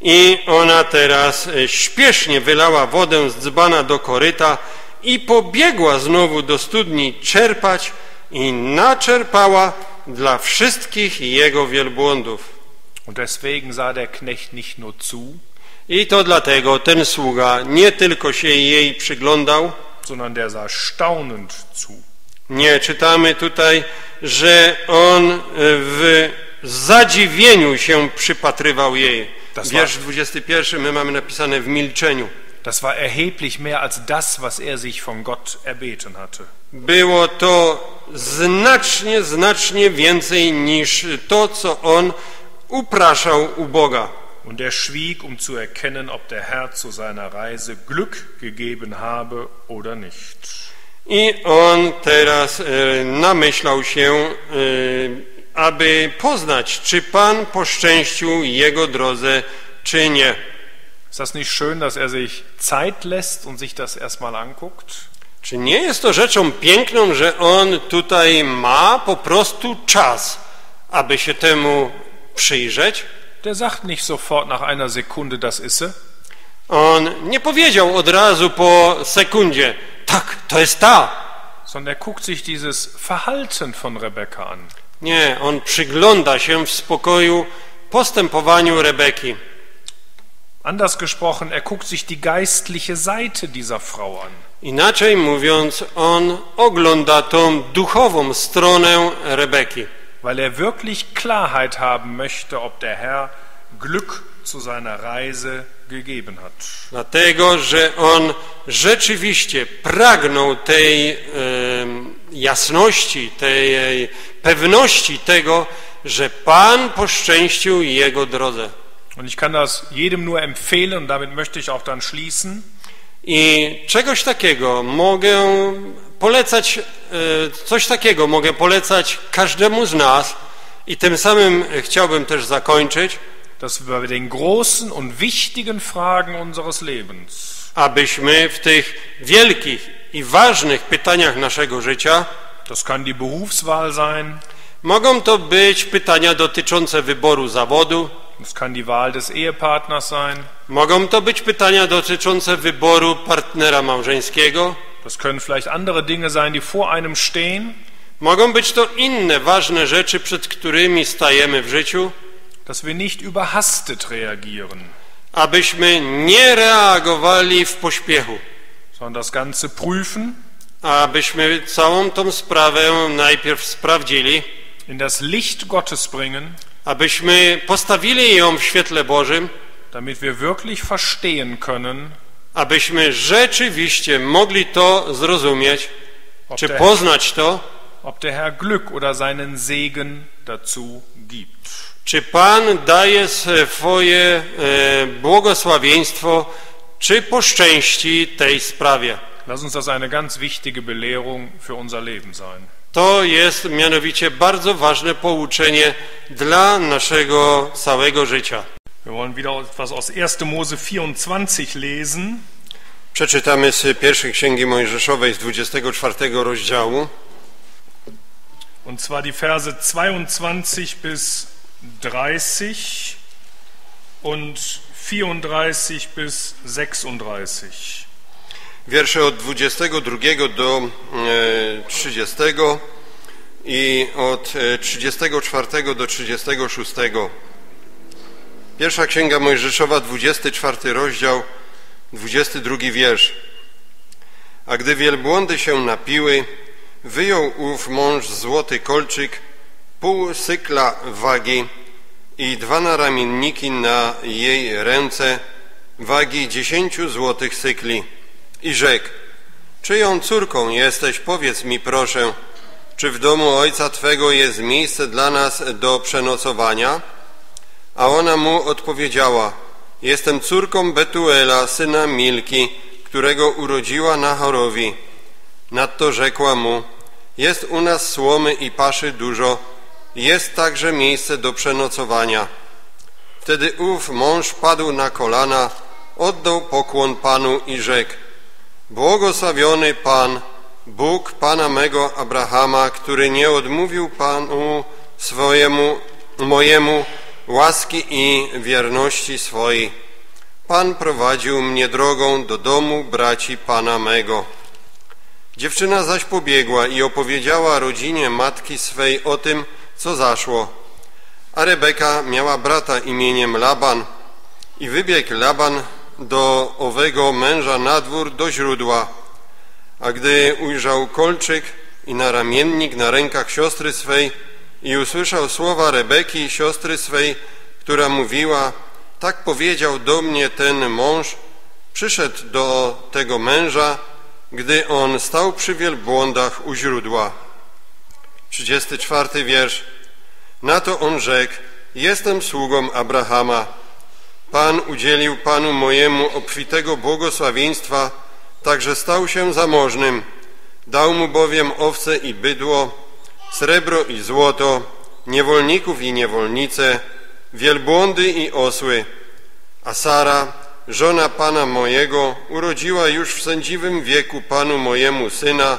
I ona teraz śpiesznie wylała wodę z dzbana do koryta i pobiegła znowu do studni czerpać i naczerpała dla wszystkich jego wielbłądów. Und deswegen sah der Knecht nicht nur zu, i to dlatego ten sługa nie tylko się jej przyglądał, sondern der sah staunend zu. Nie, czytamy tutaj, że on w zadziwieniu się przypatrywał jej. Wiersz 21, my mamy napisane w milczeniu. Das war erheblich mehr als das, was er sich von Gott erbeten hatte. Było to znacznie, znacznie więcej niż to, co on upraszał u Boga. Und er schwieg, zu erkennen, ob der Herr zu seiner Reise Glück gegeben habe oder nicht. I on teraz namyślał się, aby poznać, czy Pan poszczęścił jego drodze, czy nie. Ist das nicht schön, dass er sich Zeit lässt und sich das erstmal anguckt? Czy nie jest to rzeczą piękną, że on tutaj ma po prostu czas, aby się temu przyjrzeć? Der sagt nicht sofort nach einer Sekunde, das isse. On nie powiedział od razu po sekundzie, tak, to jest ta. Sondern er guckt sich dieses Verhalten von Rebeka an. Nie, on przygląda się w spokoju postępowaniu Rebeki. Anders gesprochen, er guckt sich die geistliche Seite dieser Frau an. Inaczej mówiąc, on ogląda tą duchową stronę Rebeki. Weil er wirklich Klarheit haben möchte, ob der Herr Glück zu seiner Reise gegeben hat. Dlatego, że on rzeczywiście pragnął tej jasności, tej pewności tego, że Pan poszczęścił jego drodze. Und ich kann das jedem nur empfehlen, und damit möchte ich auch dann schließen. I czegoś takiego mogę polecać, coś takiego mogę polecać każdemu z nas i tym samym chciałbym też zakończyć, abyśmy w tych wielkich i ważnych pytaniach naszego życia, mogą to być pytania dotyczące wyboru zawodu, mogą to być pytania dotyczące wyboru partnera małżeńskiego. Das können vielleicht andere Dinge sein, die vor einem stehen. Mogą być to inne ważne rzeczy, przed którymi stajemy w życiu. Dass wir nicht überhastet reagieren. Abyśmy nie reagowali w pośpiechu. Sondern das Ganze prüfen. Abyśmy całą tą sprawę najpierw sprawdzili. In das Licht Gottes bringen. Abyśmy postawili ją w świetle Bożym. Damit wir wirklich verstehen können, abyśmy rzeczywiście mogli to zrozumieć, czy poznać to, czy Pan daje swoje błogosławieństwo, czy poszczęści tej sprawie. Lass uns das eine ganz wichtige Belehrung für unser Leben sein. To jest mianowicie bardzo ważne pouczenie dla naszego całego życia. Wir wollen wieder etwas aus 1. Mose 24 lesen. Przeczytamy z pierwszej Księgi Mojżeszowej z 24 rozdziału. Und zwar die Verse 22 bis 30 und 34 bis 36. Wiersze od 22 do 30 i od 34 do 36. Pierwsza Księga Mojżeszowa, 24 rozdział, 22 wiersz. A gdy wielbłądy się napiły, wyjął ów mąż złoty kolczyk, pół sykla wagi i dwa naramienniki na jej ręce wagi 10 złotych sykli. I rzekł: czyją córką jesteś, powiedz mi proszę, czy w domu ojca twego jest miejsce dla nas do przenocowania? A ona mu odpowiedziała: jestem córką Betuela, syna Milki, którego urodziła Nachorowi. Nadto rzekła mu: jest u nas słomy i paszy dużo, jest także miejsce do przenocowania. Wtedy ów mąż padł na kolana, oddał pokłon Panu i rzekł: błogosławiony Pan, Bóg Pana mego Abrahama, który nie odmówił Panu mojemu łaski i wierności swojej. Pan prowadził mnie drogą do domu braci Pana mego. Dziewczyna zaś pobiegła i opowiedziała rodzinie matki swej o tym, co zaszło. A Rebeka miała brata imieniem Laban i wybiegł Laban do owego męża na dwór do źródła. A gdy ujrzał kolczyk i naramiennik na rękach siostry swej i usłyszał słowa Rebeki, siostry swej, która mówiła: tak powiedział do mnie ten mąż, przyszedł do tego męża, gdy on stał przy wielbłądach u źródła. 34 wiersz. Na to on rzekł: jestem sługą Abrahama. Pan udzielił Panu mojemu obfitego błogosławieństwa, także stał się zamożnym. Dał mu bowiem owce i bydło, srebro i złoto, niewolników i niewolnice, wielbłądy i osły. A Sara, żona Pana mojego, urodziła już w sędziwym wieku Panu mojemu syna,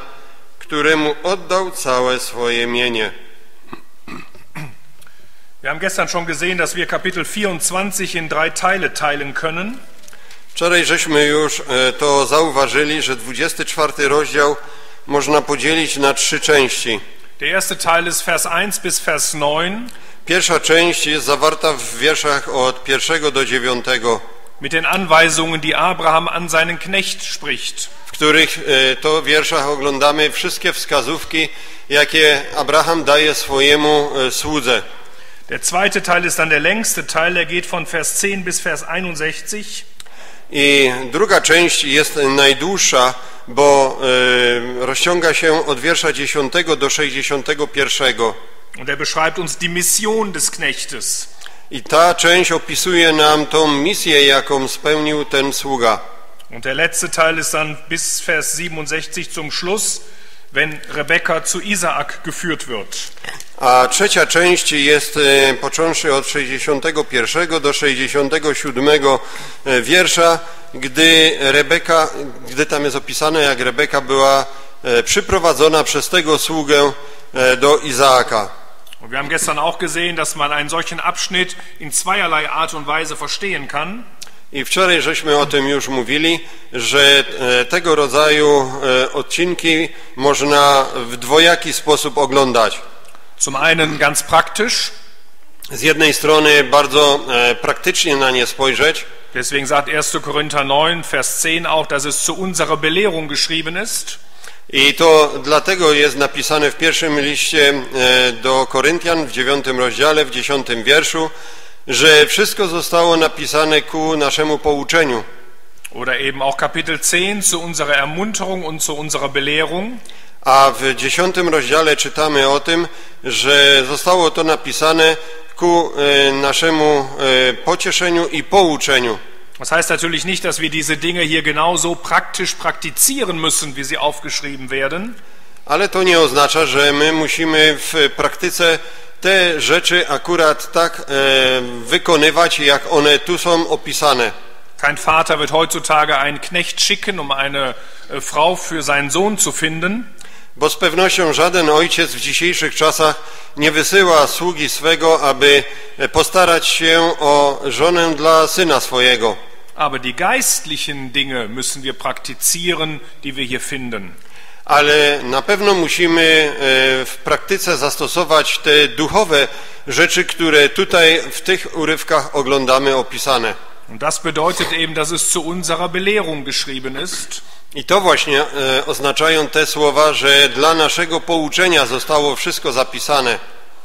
któremu oddał całe swoje mienie. Wir haben gestern schon gesehen, dass wir Kapitel 24 in 3 Teile teilen können. Wczoraj żeśmy już to zauważyli, że 24 rozdział można podzielić na 3 części. Der erste Teil ist Vers 1 bis Vers 9. Pierwsza część jest zawarta w wierszach od 1 do 9. Mit den Anweisungen, die Abraham an seinen Knecht spricht. W których to wierszach oglądamy wszystkie wskazówki, jakie Abraham daje swojemu słudze. Der zweite Teil ist dann der längste Teil, der geht von Vers 10 bis Vers 61. I druga część jest najdłuższa, bo rozciąga się od wiersza 10 do 61. Und er beschreibt uns die Mission des Knechtes. I ta część opisuje nam tą misję, jaką spełnił ten sługa. Und der letzte Teil ist dann bis Vers 67 zum Schluss, wenn Rebekka zu Izaak geführt wird. A trzecia część jest, począwszy od 61 do 67 wiersza, gdy tam jest opisane, jak Rebeka była przyprowadzona przez tego sługę do Izaaka. Wir haben gestern auch gesehen, dass man einen solchen Abschnitt in zweierlei Art und Weise verstehen kann. I wczoraj żeśmy o tym już mówili, że tego rodzaju odcinki można w dwojaki sposób oglądać. Zum einen ganz praktisch. Z jednej strony bardzo praktycznie na nie spojrzeć. Deswegen sagt 1. Korinther 9, Vers 10 auch, dass es zu unserer Belehrung geschrieben ist. I to dlatego jest napisane w pierwszym liście do Koryntian w 9 rozdziale, w 10 wierszu, że wszystko zostało napisane ku naszemu pouczeniu. Oder eben auch Kapitel 10 zu unserer Ermunterung und zu unserer Belehrung. A w 10 rozdziale czytamy o tym, że zostało to napisane ku naszemu pocieszeniu i pouczeniu. Das heißt natürlich nicht, dass wir diese Dinge hier genauso praktisch praktizieren müssen, wie sie aufgeschrieben werden. Ale to nie oznacza, że my musimy w praktyce te rzeczy akurat tak wykonywać, jak one tu są opisane. Kein Vater wird heutzutage einen Knecht schicken, eine Frau für seinen Sohn zu finden. Bo z pewnością żaden ojciec w dzisiejszych czasach nie wysyła sługi swego, aby postarać się o żonę dla syna swojego. Aber die geistlichen Dinge müssen wir praktizieren, die wir hier finden. Ale na pewno musimy w praktyce zastosować te duchowe rzeczy, które tutaj w tych urywkach oglądamy opisane. Und das bedeutet eben, dass es zu unserer Belehrung geschrieben ist. I to właśnie oznaczają te słowa, że dla naszego pouczenia zostało wszystko zapisane.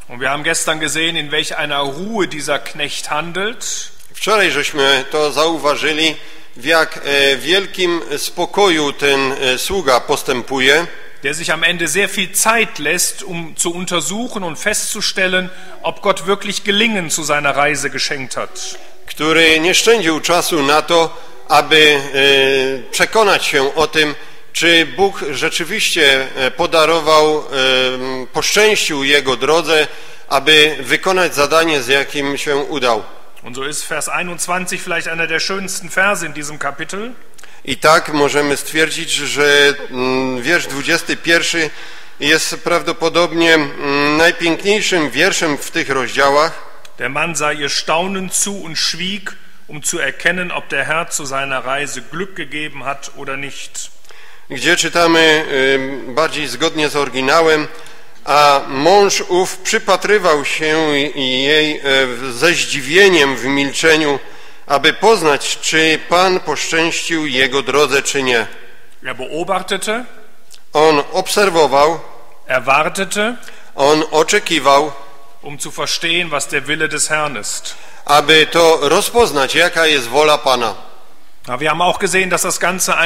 Und wir haben gestern gesehen, in welch einer Ruhe dieser Knecht handelt. Wczoraj żeśmy to zauważyli, w jak wielkim spokoju ten sługa postępuje, der sich am Ende sehr viel Zeit lässt, zu untersuchen und festzustellen, ob Gott wirklich Gelingen zu seiner Reise geschenkt hat. Który nie szczędził czasu na to, aby przekonać się o tym, czy Bóg rzeczywiście podarował, poszczęścił jego drodze, aby wykonać zadanie, z jakim się udał. Und so ist Vers 21 vielleicht einer der schönsten Verse in diesem Kapitel. I tak możemy stwierdzić, że wiersz 21 jest prawdopodobnie najpiękniejszym wierszem w tych rozdziałach. Der Mann sah ihr staunend zu und schwieg, zu erkennen, ob der Herr zu seiner Reise Glück gegeben hat oder nicht. Gdzie czytamy bardziej zgodnie z oryginałem, a mąż ów przypatrywał się jej ze zdziwieniem w milczeniu, aby poznać, czy Pan poszczęścił jego drodze, czy nie. Er beobachtete, on obserwował, erwartete, on oczekiwał, zu verstehen, was der Wille des Herrn ist. Aby to rozpoznać, jaka jest wola Pana. Aber wir haben auch gesehen, dass das Ganze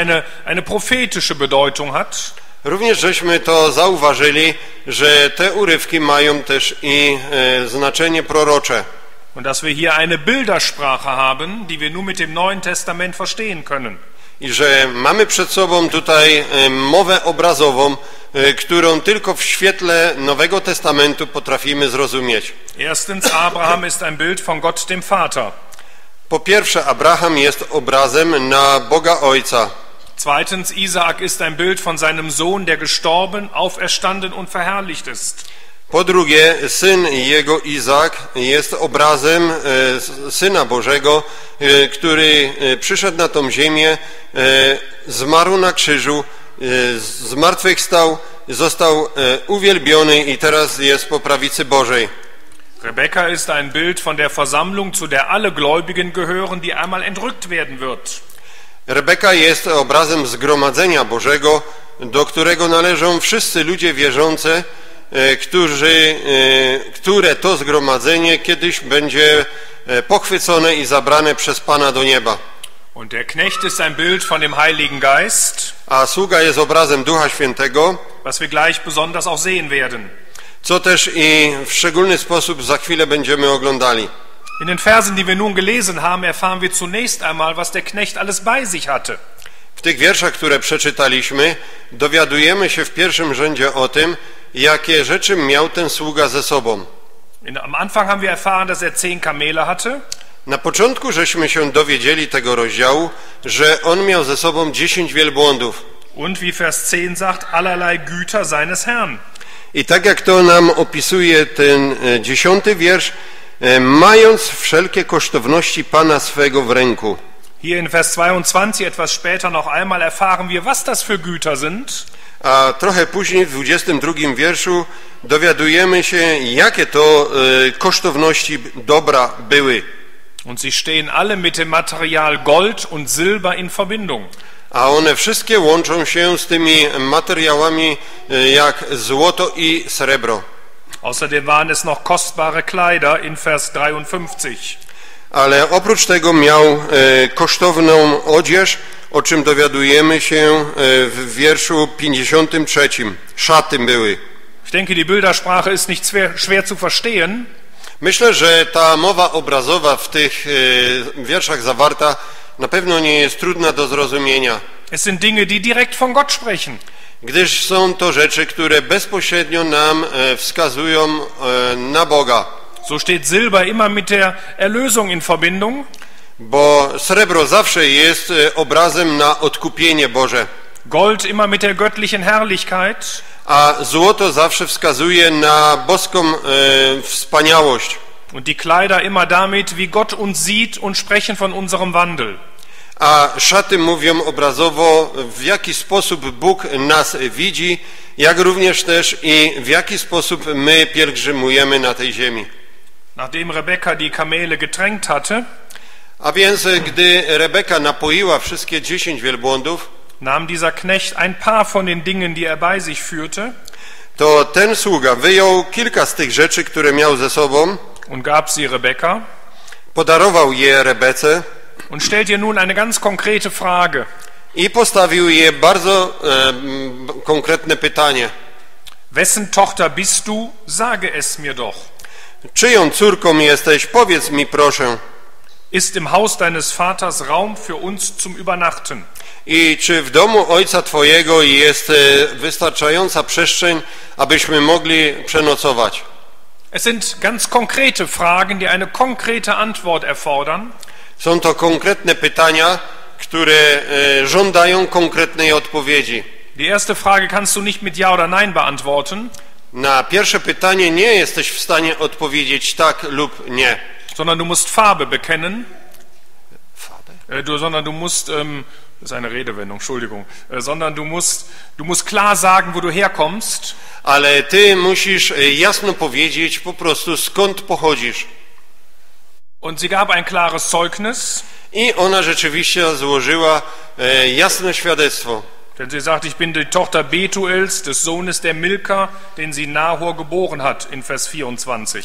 eine prophetische Bedeutung hat. Również żeśmy to zauważyli, że te urywki mają też i znaczenie prorocze. Und dass wir hier eine Bildersprache haben, die wir nur mit dem Neuen Testament verstehen können. I że mamy przed sobą tutaj mowę obrazową, którą tylko w świetle Nowego Testamentu potrafimy zrozumieć. Erstens, Abraham ist ein Bild von Gott dem Vater. Po pierwsze, Abraham jest obrazem na Boga Ojca. Zweitens, Izaak ist ein Bild von seinem Sohn, der gestorben, auferstanden und verherrlicht ist. Po drugie, syn jego Izaak jest obrazem Syna Bożego, który przyszedł na tą ziemię, zmarł na krzyżu, zmartwychwstał, został uwielbiony i teraz jest po prawicy Bożej. Rebeka ist ein Bild von der Versammlung, zu der alle Gläubigen gehören, die einmal entrückt werden wird. Rebeka jest obrazem zgromadzenia Bożego, do którego należą wszyscy ludzie wierzący, które to zgromadzenie kiedyś będzie pochwycone i zabrane przez Pana do nieba. Und der Knecht ist ein Bild von dem Heiligen Geist, a sługa jest obrazem Ducha Świętego, was wir gleich besonders auch sehen werden. Co też i w szczególny sposób za chwilę będziemy oglądali. In den Versen, die wir nun gelesen haben, erfahren wir zunächst einmal, was der Knecht alles bei sich hatte. W tych wierszach, które przeczytaliśmy, dowiadujemy się w pierwszym rzędzie o tym, jakie rzeczy miał ten sługa ze sobą. Am Anfang haben wir erfahren, dass er 10 Kamele hatte. Na początku żeśmy się dowiedzieli tego rozdziału, że on miał ze sobą 10 wielbłądów. Und wie Vers 10 sagt, allerlei Güter seines Herrn. I tak jak to nam opisuje ten 10. wiersz, mając wszelkie kosztowności Pana swego w ręku. Hier in Vers 22 etwas später noch einmal erfahren wir, was das für Güter sind. A trochę później, w 22 wierszu, dowiadujemy się, jakie to kosztowności dobra były. Und sie stehen alle mit dem Material Gold und Silber in Verbindung. A one wszystkie łączą się z tymi materiałami jak złoto i srebro. Außerdem waren es noch kostbare Kleider in Vers 53. Ale oprócz tego miał kosztowną odzież, o czym dowiadujemy się w wierszu 53. Szaty były. Ich denke, die Bildersprache ist nicht schwer zu verstehen. Myślę, że ta mowa obrazowa w tych wierszach zawarta na pewno nie jest trudna do zrozumienia. Es sind Dinge, die direkt von Gott sprechen. gdyż są to rzeczy, które bezpośrednio nam wskazują na Boga. So steht Silber immer mit der Erlösung in Verbindung. Bo srebro zawsze jest obrazem na odkupienie Boże. Gold immer mit der göttlichen Herrlichkeit. A złoto zawsze wskazuje na boską wspaniałość. Und die Kleider immer damit, wie Gott uns sieht und sprechen von unserem Wandel. A szaty mówią obrazowo, w jaki sposób Bóg nas widzi, jak również też i w jaki sposób my pielgrzymujemy na tej ziemi. Nachdem Rebeka die Kamele getränkt hatte, a więc gdy Rebeka napoiła wszystkie 10 wielbłądów, nahm dieser Knecht ein paar von den Dingen, die er bei sich führte, to ten sługa wyjął kilka z tych rzeczy, które miał ze sobą, und gab sie Rebeka, podarował je Rebece, und stellt ihr nun eine ganz konkrete Frage. I postawił je bardzo konkretne pytanie. Wessen Tochter bist du? Sage es mir doch. Czyją córką jesteś? Powiedz mi proszę. Ist im Haus deines Vaters Raum für uns zum Übernachten? I czy w domu ojca twojego jest wystarczająca przestrzeń, abyśmy mogli przenocować? Es sind ganz konkrete Fragen, die eine konkrete Antwort erfordern. Są to konkretne pytania, które żądają konkretnej odpowiedzi. Die erste Frage kannst du nicht mit ja oder nein beantworten. Na pierwsze pytanie nie jesteś w stanie odpowiedzieć tak lub nie. Sondern du musst Farbe bekennen. Farbe? Sondern du musst, das ist eine Redewendung, Entschuldigung. Sondern du musst klar sagen, wo du herkommst. Ale ty musisz jasno powiedzieć po prostu skąd pochodzisz. Und sie gab ein klares Zeugnis. I ona rzeczywiście złożyła jasne świadectwo. Denn sie sagt, ich bin die Tochter Betuels, des Sohnes der Milka, den sie Nachor geboren hat, in Vers 24.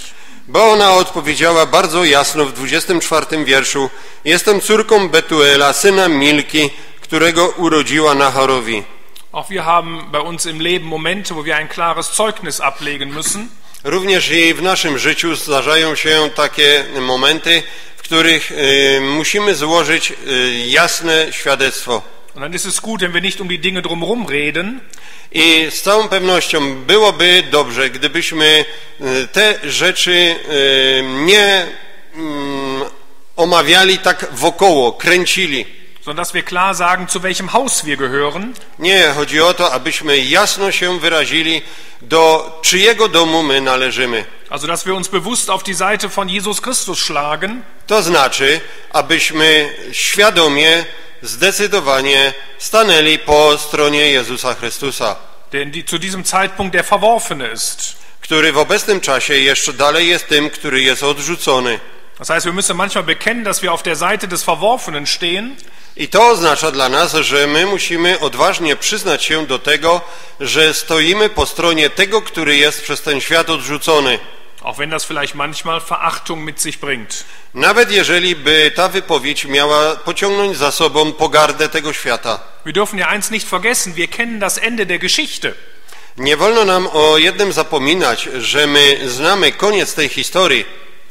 Bo ona odpowiedziała bardzo jasno w 24 wierszu. Jestem córką Betuela, syna Milki, którego urodziła Nachorowi. Auch wir haben bei uns im Leben Momente, wo wir ein klares Zeugnis ablegen müssen. Również i w naszym życiu zdarzają się takie momenty, w których musimy złożyć jasne świadectwo. I z całą pewnością byłoby dobrze, gdybyśmy te rzeczy nie omawiali tak wokoło, kręcili. Sondern dass wir klar sagen, zu welchem Haus wir gehören. Nie, chodzi o to, abyśmy jasno się wyrazili, do czyjego domu my należymy. Also, dass wir uns bewusst auf die Seite von Jesus Christus schlagen. To znaczy, abyśmy świadomie, zdecydowanie stanęli po stronie Jezusa Chrystusa. Denn zu diesem Zeitpunkt der Verworfene ist. Który w obecnym czasie jeszcze dalej jest tym, który jest odrzucony. Das heißt, wir müssen manchmal bekennen, dass wir auf der Seite des Verworfenen stehen. I to oznacza dla nas, że my musimy odważnie przyznać się do tego, że stoimy po stronie tego, który jest przez ten świat odrzucony. Auch wenn das vielleicht manchmal Verachtung mit sich bringt. Nawet jeżeli by ta wypowiedź miała pociągnąć za sobą pogardę tego świata. Wir dürfen ja eins nicht vergessen, wir kennen das Ende der Geschichte. Nie wolno nam o jednym zapominać, że my znamy koniec tej historii.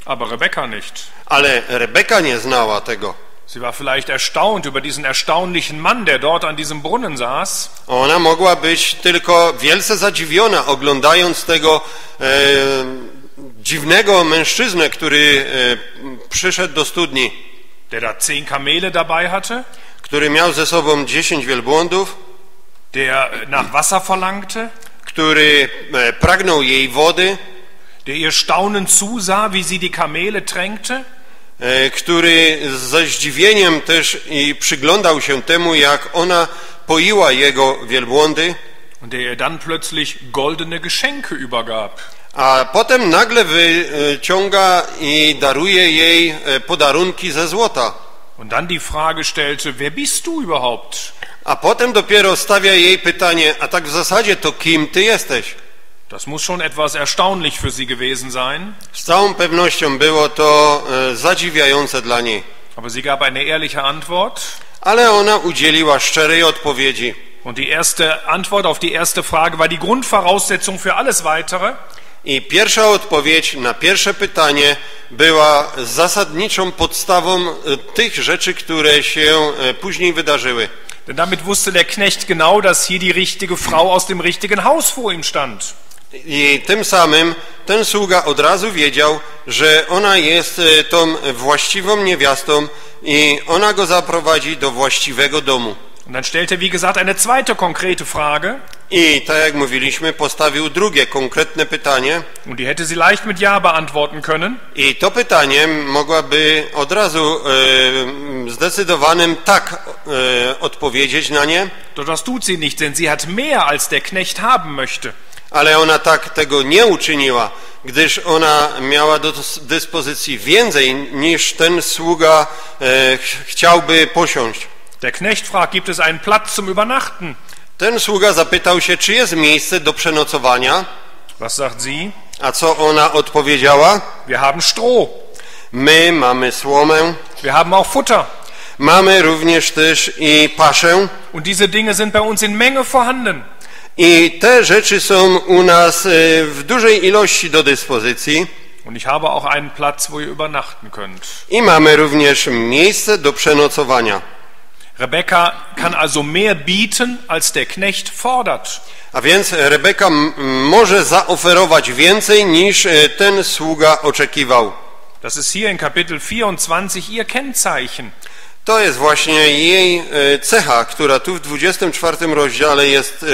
Aber Rebeka nicht. Ale Rebeka nie znała tego. Sie war vielleicht erstaunt über diesen erstaunlichen Mann, der dort an diesem Brunnen saß. Ona mogła być tylko wielce zadziwiona, oglądając tego dziwnego mężczyznę, który przyszedł do studni. Der da 10 Kamele dabei hatte, który miał ze sobą 10 wielbłądów, der nach Wasser verlangte, który pragnął jej wody, der ihr staunend zusah, wie sie die Kamele tränkte. Który ze zdziwieniem też i przyglądał się temu, jak ona poiła jego wielbłądy, a potem nagle wyciąga i daruje jej podarunki ze złota. A potem dopiero stawia jej pytanie, a tak w zasadzie to kim ty jesteś? Das muss schon etwas erstaunlich für sie gewesen sein. Z całą pewnością było to zadziwiające dla niej. Aber sie gab eine ehrliche Antwort. Ale ona udzieliła szczerej odpowiedzi. Und die erste Antwort auf die erste Frage war die Grundvoraussetzung für alles weitere. I pierwsza odpowiedź na pierwsze pytanie była zasadniczą podstawą tych rzeczy, które się później wydarzyły. Denn damit wusste der Knecht genau, dass hier die richtige Frau aus dem richtigen Haus vor ihm stand. I tym samym ten sługa od razu wiedział, że ona jest tą właściwą niewiastą i ona go zaprowadzi do właściwego domu. Und dann stellte, wie gesagt, eine zweite konkrete Frage. I tak jak mówiliśmy, postawił drugie konkretne pytanie. Und die hätte sie leicht mit Ja beantworten können. I to pytanie mogłaby od razu zdecydowanym tak odpowiedzieć na nie. Doch das tut sie nicht, denn sie hat mehr als der Knecht haben möchte. Ale ona tak tego nie uczyniła, gdyż ona miała do dyspozycji więcej niż ten sługa chciałby posiąść. Der Knecht fragt, gibt es einen Platz zum Übernachten? Ten sługa zapytał się, czy jest miejsce do przenocowania. Was sagt sie? A co ona odpowiedziała? Wir haben Stroh. My mamy słomę. Wir haben auch Futter. Mamy również też i paszę. Und diese Dinge sind bei uns in Menge vorhanden. I te rzeczy są u nas w dużej ilości do dyspozycji. Und ich habe auch einen Platz, wo ihr übernachten könnt. I mamy również miejsce do przenocowania. Rebeka kann also mehr bieten, als der Knecht fordert. A więc Rebeka może zaoferować więcej, niż ten sługa oczekiwał. Das ist hier in Kapitel 24 ihr Kennzeichen. To jest właśnie jej cecha, która tu w 24 rozdziale jest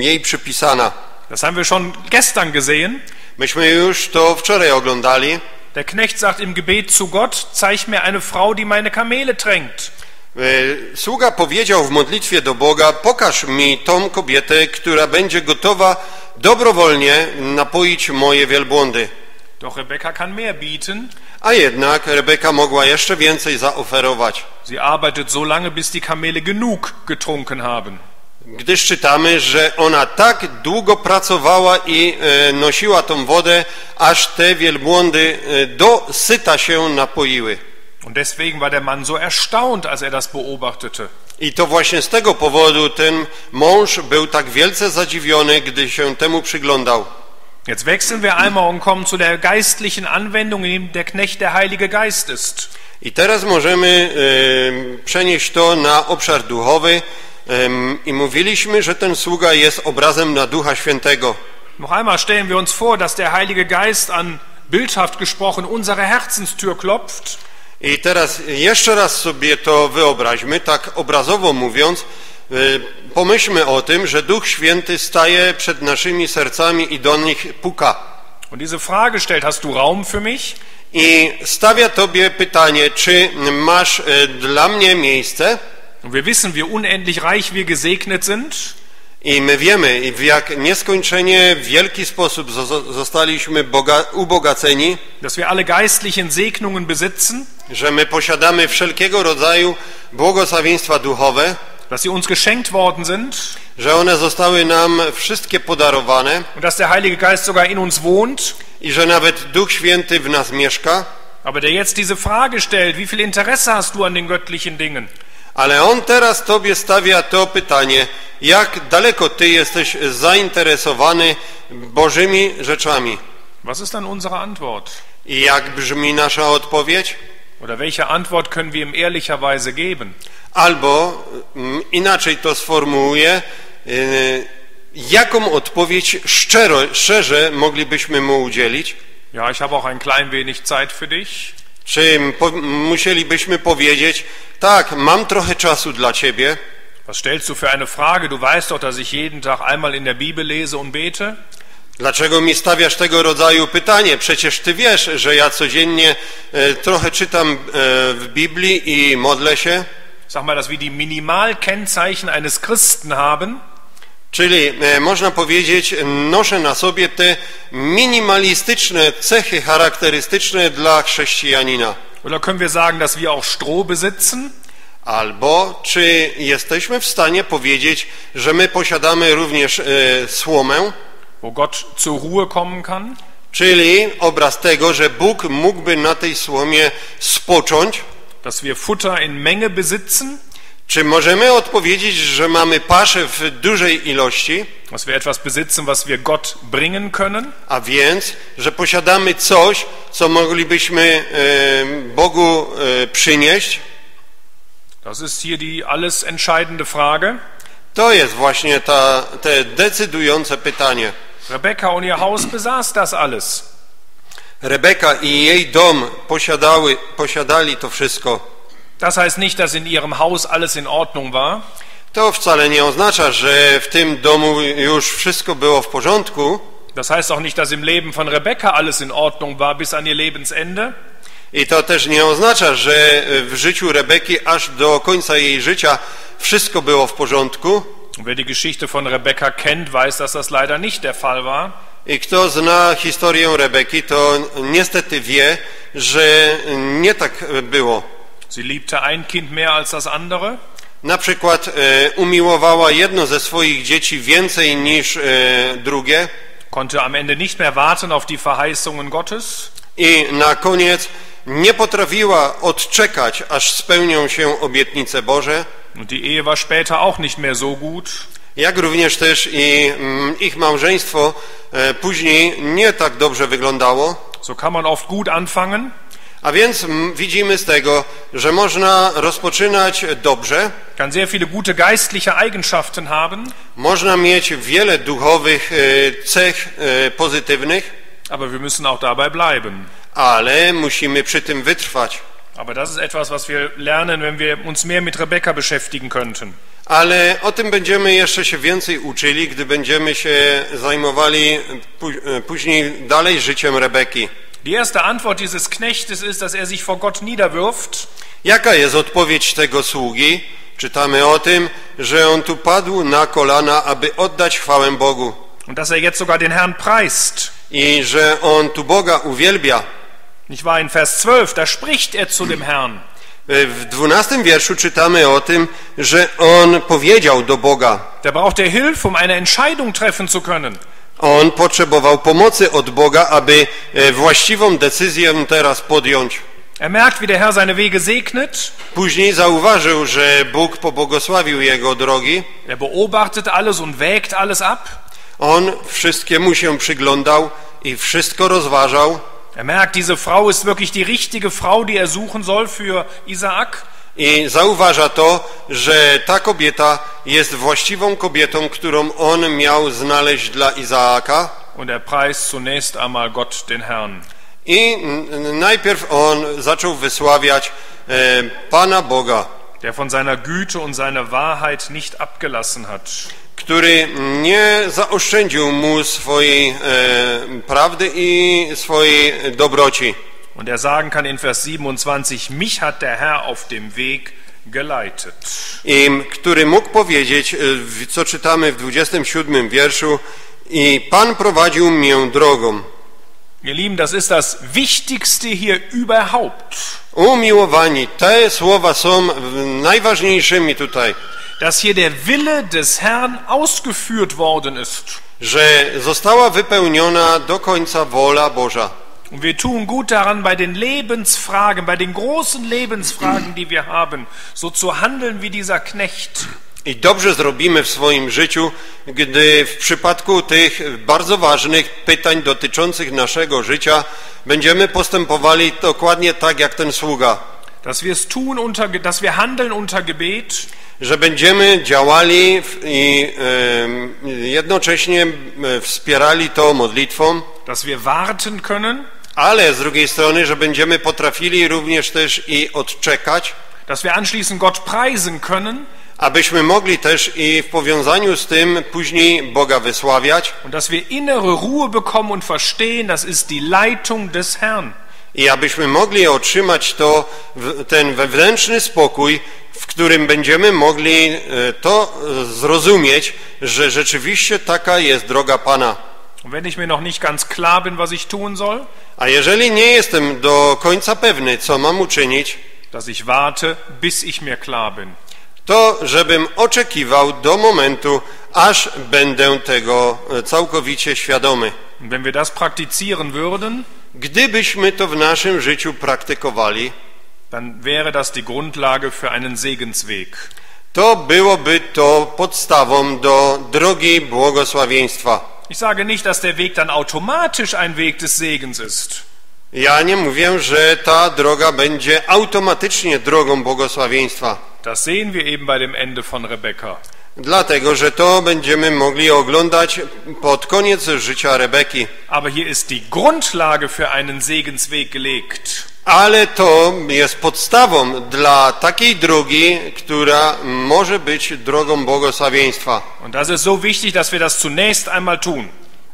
jej przypisana. Das haben wir schon gestern gesehen. Myśmy już to wczoraj oglądali. Der Knecht sagt im Gebet zu Gott: Zeig mir eine Frau, die meine Kamele tränkt. Sługa powiedział w modlitwie do Boga: pokaż mi tą kobietę, która będzie gotowa dobrowolnie napoić moje wielbłądy. Doch Rebeka kann mehr bieten. A jednak Rebeka mogła jeszcze więcej zaoferować. Sie arbeitet so lange, bis die Kamele genug getrunken haben. Gdyż czytamy, że ona tak długo pracowała i nosiła tą wodę, aż te wielbłądy do syta się napoiły. Und deswegen war der Mann so erstaunt, als er das beobachtete. I to właśnie z tego powodu ten mąż był tak wielce zadziwiony, gdy się temu przyglądał. Jetzt wechseln wir einmal und kommen zu der geistlichen Anwendung, in dem der Knecht der Heilige Geist ist. I teraz możemy przenieść to na obszar duchowy i mówiliśmy, że ten sługa jest obrazem na Ducha Świętego. Noch einmal stellen wir uns vor, dass der Heilige Geist an, bildhaft gesprochen, unsere Herzenstür klopft. I teraz jeszcze raz sobie to wyobraźmy, tak obrazowo mówiąc, pomyślmy o tym, że Duch Święty staje przed naszymi sercami i do nich puka. Und diese Frage stellt, hast du Raum für mich? I stawia tobie pytanie, czy masz dla mnie miejsce? Und wir wissen, wie unendlich reich wir gesegnet sind. I my wiemy, w jak nieskończenie wielki sposób zostaliśmy ubogaceni, dass wir alle geistlichen Segnungen besitzen, że my posiadamy wszelkiego rodzaju błogosławieństwa duchowe, dass sie uns geschenkt worden sind, że one zostały nam wszystkie podarowane, und dass der Heilige Geist sogar in uns wohnt, i że nawet Duch Święty w nas mieszka. Aber der jetzt diese Frage stellt, wie viel Interesse hast du an den göttlichen Dingen? Ale on teraz tobie stawia to pytanie, jak daleko ty jesteś zainteresowany Bożymi rzeczami. Was ist dann unsere Antwort? I jak brzmi nasza odpowiedź? Oder welche Antwort können wir ihm ehrlicherweise geben? Albo inaczej to sformułuję, jaką odpowiedź szczerze moglibyśmy mu udzielić? Ja, ich habe auch ein klein wenig Zeit für dich. Czy musielibyśmy powiedzieć: tak, mam trochę czasu dla ciebie. Was stellst du für eine Frage? Du weißt doch, dass ich jeden Tag einmal in der Bibel lese und bete. Dlaczego mi stawiasz tego rodzaju pytanie? Przecież ty wiesz, że ja codziennie trochę czytam w Biblii i modlę się. Sag mal, dass wir die Minimalkennzeichen eines Christen haben. Czyli można powiedzieć, noszę na sobie te minimalistyczne cechy charakterystyczne dla chrześcijanina. Oder können wir sagen, dass wir auch Stroh besitzen? Albo czy jesteśmy w stanie powiedzieć, że my posiadamy również słomę? Wo Gott zur Ruhe kommen kann? Czyli obraz tego, że Bóg mógłby na tej słomie spocząć. Dass wir Futter in Menge besitzen? Czy możemy odpowiedzieć, że mamy paszę w dużej ilości? Dass wir etwas besitzen, was wir Gott bringen können? A więc, że posiadamy coś, co moglibyśmy Bogu przynieść? Das ist hier die alles entscheidende Frage. To jest właśnie te decydujące pytanie. Rebeka und ihr Haus besaß das alles. Rebeka i jej dom posiadali to wszystko. Das heißt nicht, dass in ihrem Haus alles in Ordnung war. To wcale nie oznacza, że w tym domu już wszystko było w porządku. Das heißt auch nicht, dass im Leben von Rebeka alles in Ordnung war bis an ihr Lebensende. I to też nie oznacza, że w życiu Rebeki aż do końca jej życia wszystko było w porządku. Wer die Geschichte von Rebeka kennt, weiß, dass das leider nicht der Fall war. I kto zna historię Rebeki, to niestety wie, że nie tak było. Sie liebte ein Kind mehr als das andere. Na przykład umiłowała jedno ze swoich dzieci więcej niż drugie. Konnte am Ende nicht mehr warten auf die Verheißungen Gottes. I na koniec nie potrafiła odczekać, aż spełnią się obietnice Boże. Und die Ehe war später auch nicht mehr so gut. Jak również też i ich małżeństwo później nie tak dobrze wyglądało. So kann man oft gut anfangen. A więc widzimy z tego, że można rozpoczynać dobrze. Kann sehr viele gute geistliche Eigenschaften haben. Można mieć wiele duchowych cech pozytywnych. Aber wir müssen auch dabei bleiben. Ale musimy przy tym wytrwać. Aber das ist etwas, was wir lernen, wenn wir uns mehr mit Rebeka beschäftigen könnten. Ale o tym będziemy jeszcze się więcej uczyli, gdy będziemy się zajmowali później dalej życiem Rebeki. Die erste Antwort dieses Knechtes ist, dass er sich vor Gott niederwirft. Jaka jest odpowiedź tego sługi? Czytamy o tym, że on tu padł na kolana, aby oddać chwałę Bogu. Und dass er jetzt sogar den Herrn preist. I że on tu Boga uwielbia. Ich war in Vers 12, da spricht er zu dem Herrn. W 12 wierszu czytamy o tym, że on powiedział do Boga. Da braucht er Hilfe, um eine Entscheidung treffen zu können. On potrzebował pomocy od Boga, aby właściwą decyzję teraz podjąć. Er merkt, wie der Herr seine Wege segnet. Później zauważył, że Bóg pobłogosławił jego drogi. Er beobachtet alles und wägt alles ab. On wszystkiemu się przyglądał i wszystko rozważał. Er merkt, diese Frau ist wirklich die richtige Frau, die er suchen soll für Izaak. I zauważa to, że ta kobieta jest właściwą kobietą, którą on miał znaleźć dla Izaaka. Und er preist zunächst einmal Gott den Herrn. I najpierw on zaczął wysławiać Pana Boga, der von seiner Güte und seiner Wahrheit nicht abgelassen hat. Który nie zaoszczędził mu swojej prawdy i swojej dobroci. Und er sagen kann in Vers 27, mich hat der Herr auf dem Weg geleitet. I który mógł powiedzieć, co czytamy w 27 wierszu, i Pan prowadził mnie drogą. Ihr Lieben, das ist das Wichtigste hier überhaupt. Umiłowani, te słowa są najważniejszymi tutaj. Dass hier der Wille des Herrn ausgeführt worden ist. Że została wypełniona do końca wola Boża. Und wir tun gut daran, bei den Lebensfragen, bei den großen Lebensfragen, die wir haben, so zu handeln wie dieser Knecht. I dobrze zrobimy w swoim życiu, gdy w przypadku tych bardzo ważnych pytań dotyczących naszego życia będziemy postępowali dokładnie tak, jak ten sługa. Dass wir handeln unter Gebet. Że będziemy działali i jednocześnie wspierali to modlitwą. Dass wir warten können. Ale z drugiej strony, że będziemy potrafili również też i odczekać. Dass wir anschließend Gott preisen können. Abyśmy mogli też i w powiązaniu z tym później Boga wysławiać. Und dass wir innere Ruhe bekommen und verstehen, das ist die Leitung des Herrn. I abyśmy mogli otrzymać to, ten wewnętrzny spokój, w którym będziemy mogli to zrozumieć, że rzeczywiście taka jest droga Pana. Wenn ich mir noch nicht ganz klar bin, was ich tun soll, a jeżeli nie jestem do końca pewny, co mam uczynić, dass ich warte, bis ich mir klar bin. To, żebym oczekiwał do momentu, aż będę tego całkowicie świadomy. Wenn wir das praktizieren würden, gdybyśmy to w naszym życiu praktykowali, dann wäre das die Grundlage für einen Segensweg. To byłoby to podstawą do drogi błogosławieństwa. Ich sage nicht, dass der Weg dann automatisch ein Weg des Segens ist. Ja nie mówię, że ta droga będzie automatycznie drogą błogosławieństwa. Das sehen wir eben bei dem Ende von Rebeka. Dlatego, że to będziemy mogli oglądać pod koniec życia Rebeki. Aber hier ist die Grundlage für einen Segensweg gelegt. Ale to jest podstawą dla takiej drogi, która może być drogą błogosławieństwa. Und das ist so wichtig, dass wir das zunächst einmal tun.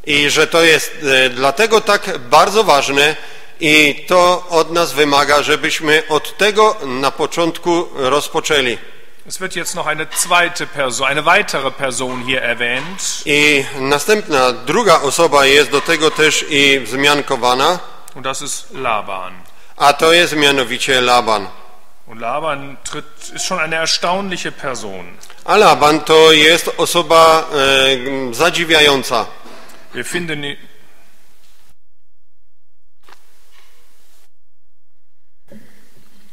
I że to jest dlatego tak bardzo ważne i to od nas wymaga, żebyśmy od tego na początku rozpoczęli. Es wird jetzt noch eine zweite Person, eine weitere Person hier erwähnt. I następna druga osoba jest do tego też i wzmiankowana. Und das ist Laban. A to jest mianowicie Laban. Und Laban ist schon eine erstaunliche Person. A Laban to jest osoba zadziwiająca. Wir finden ihn.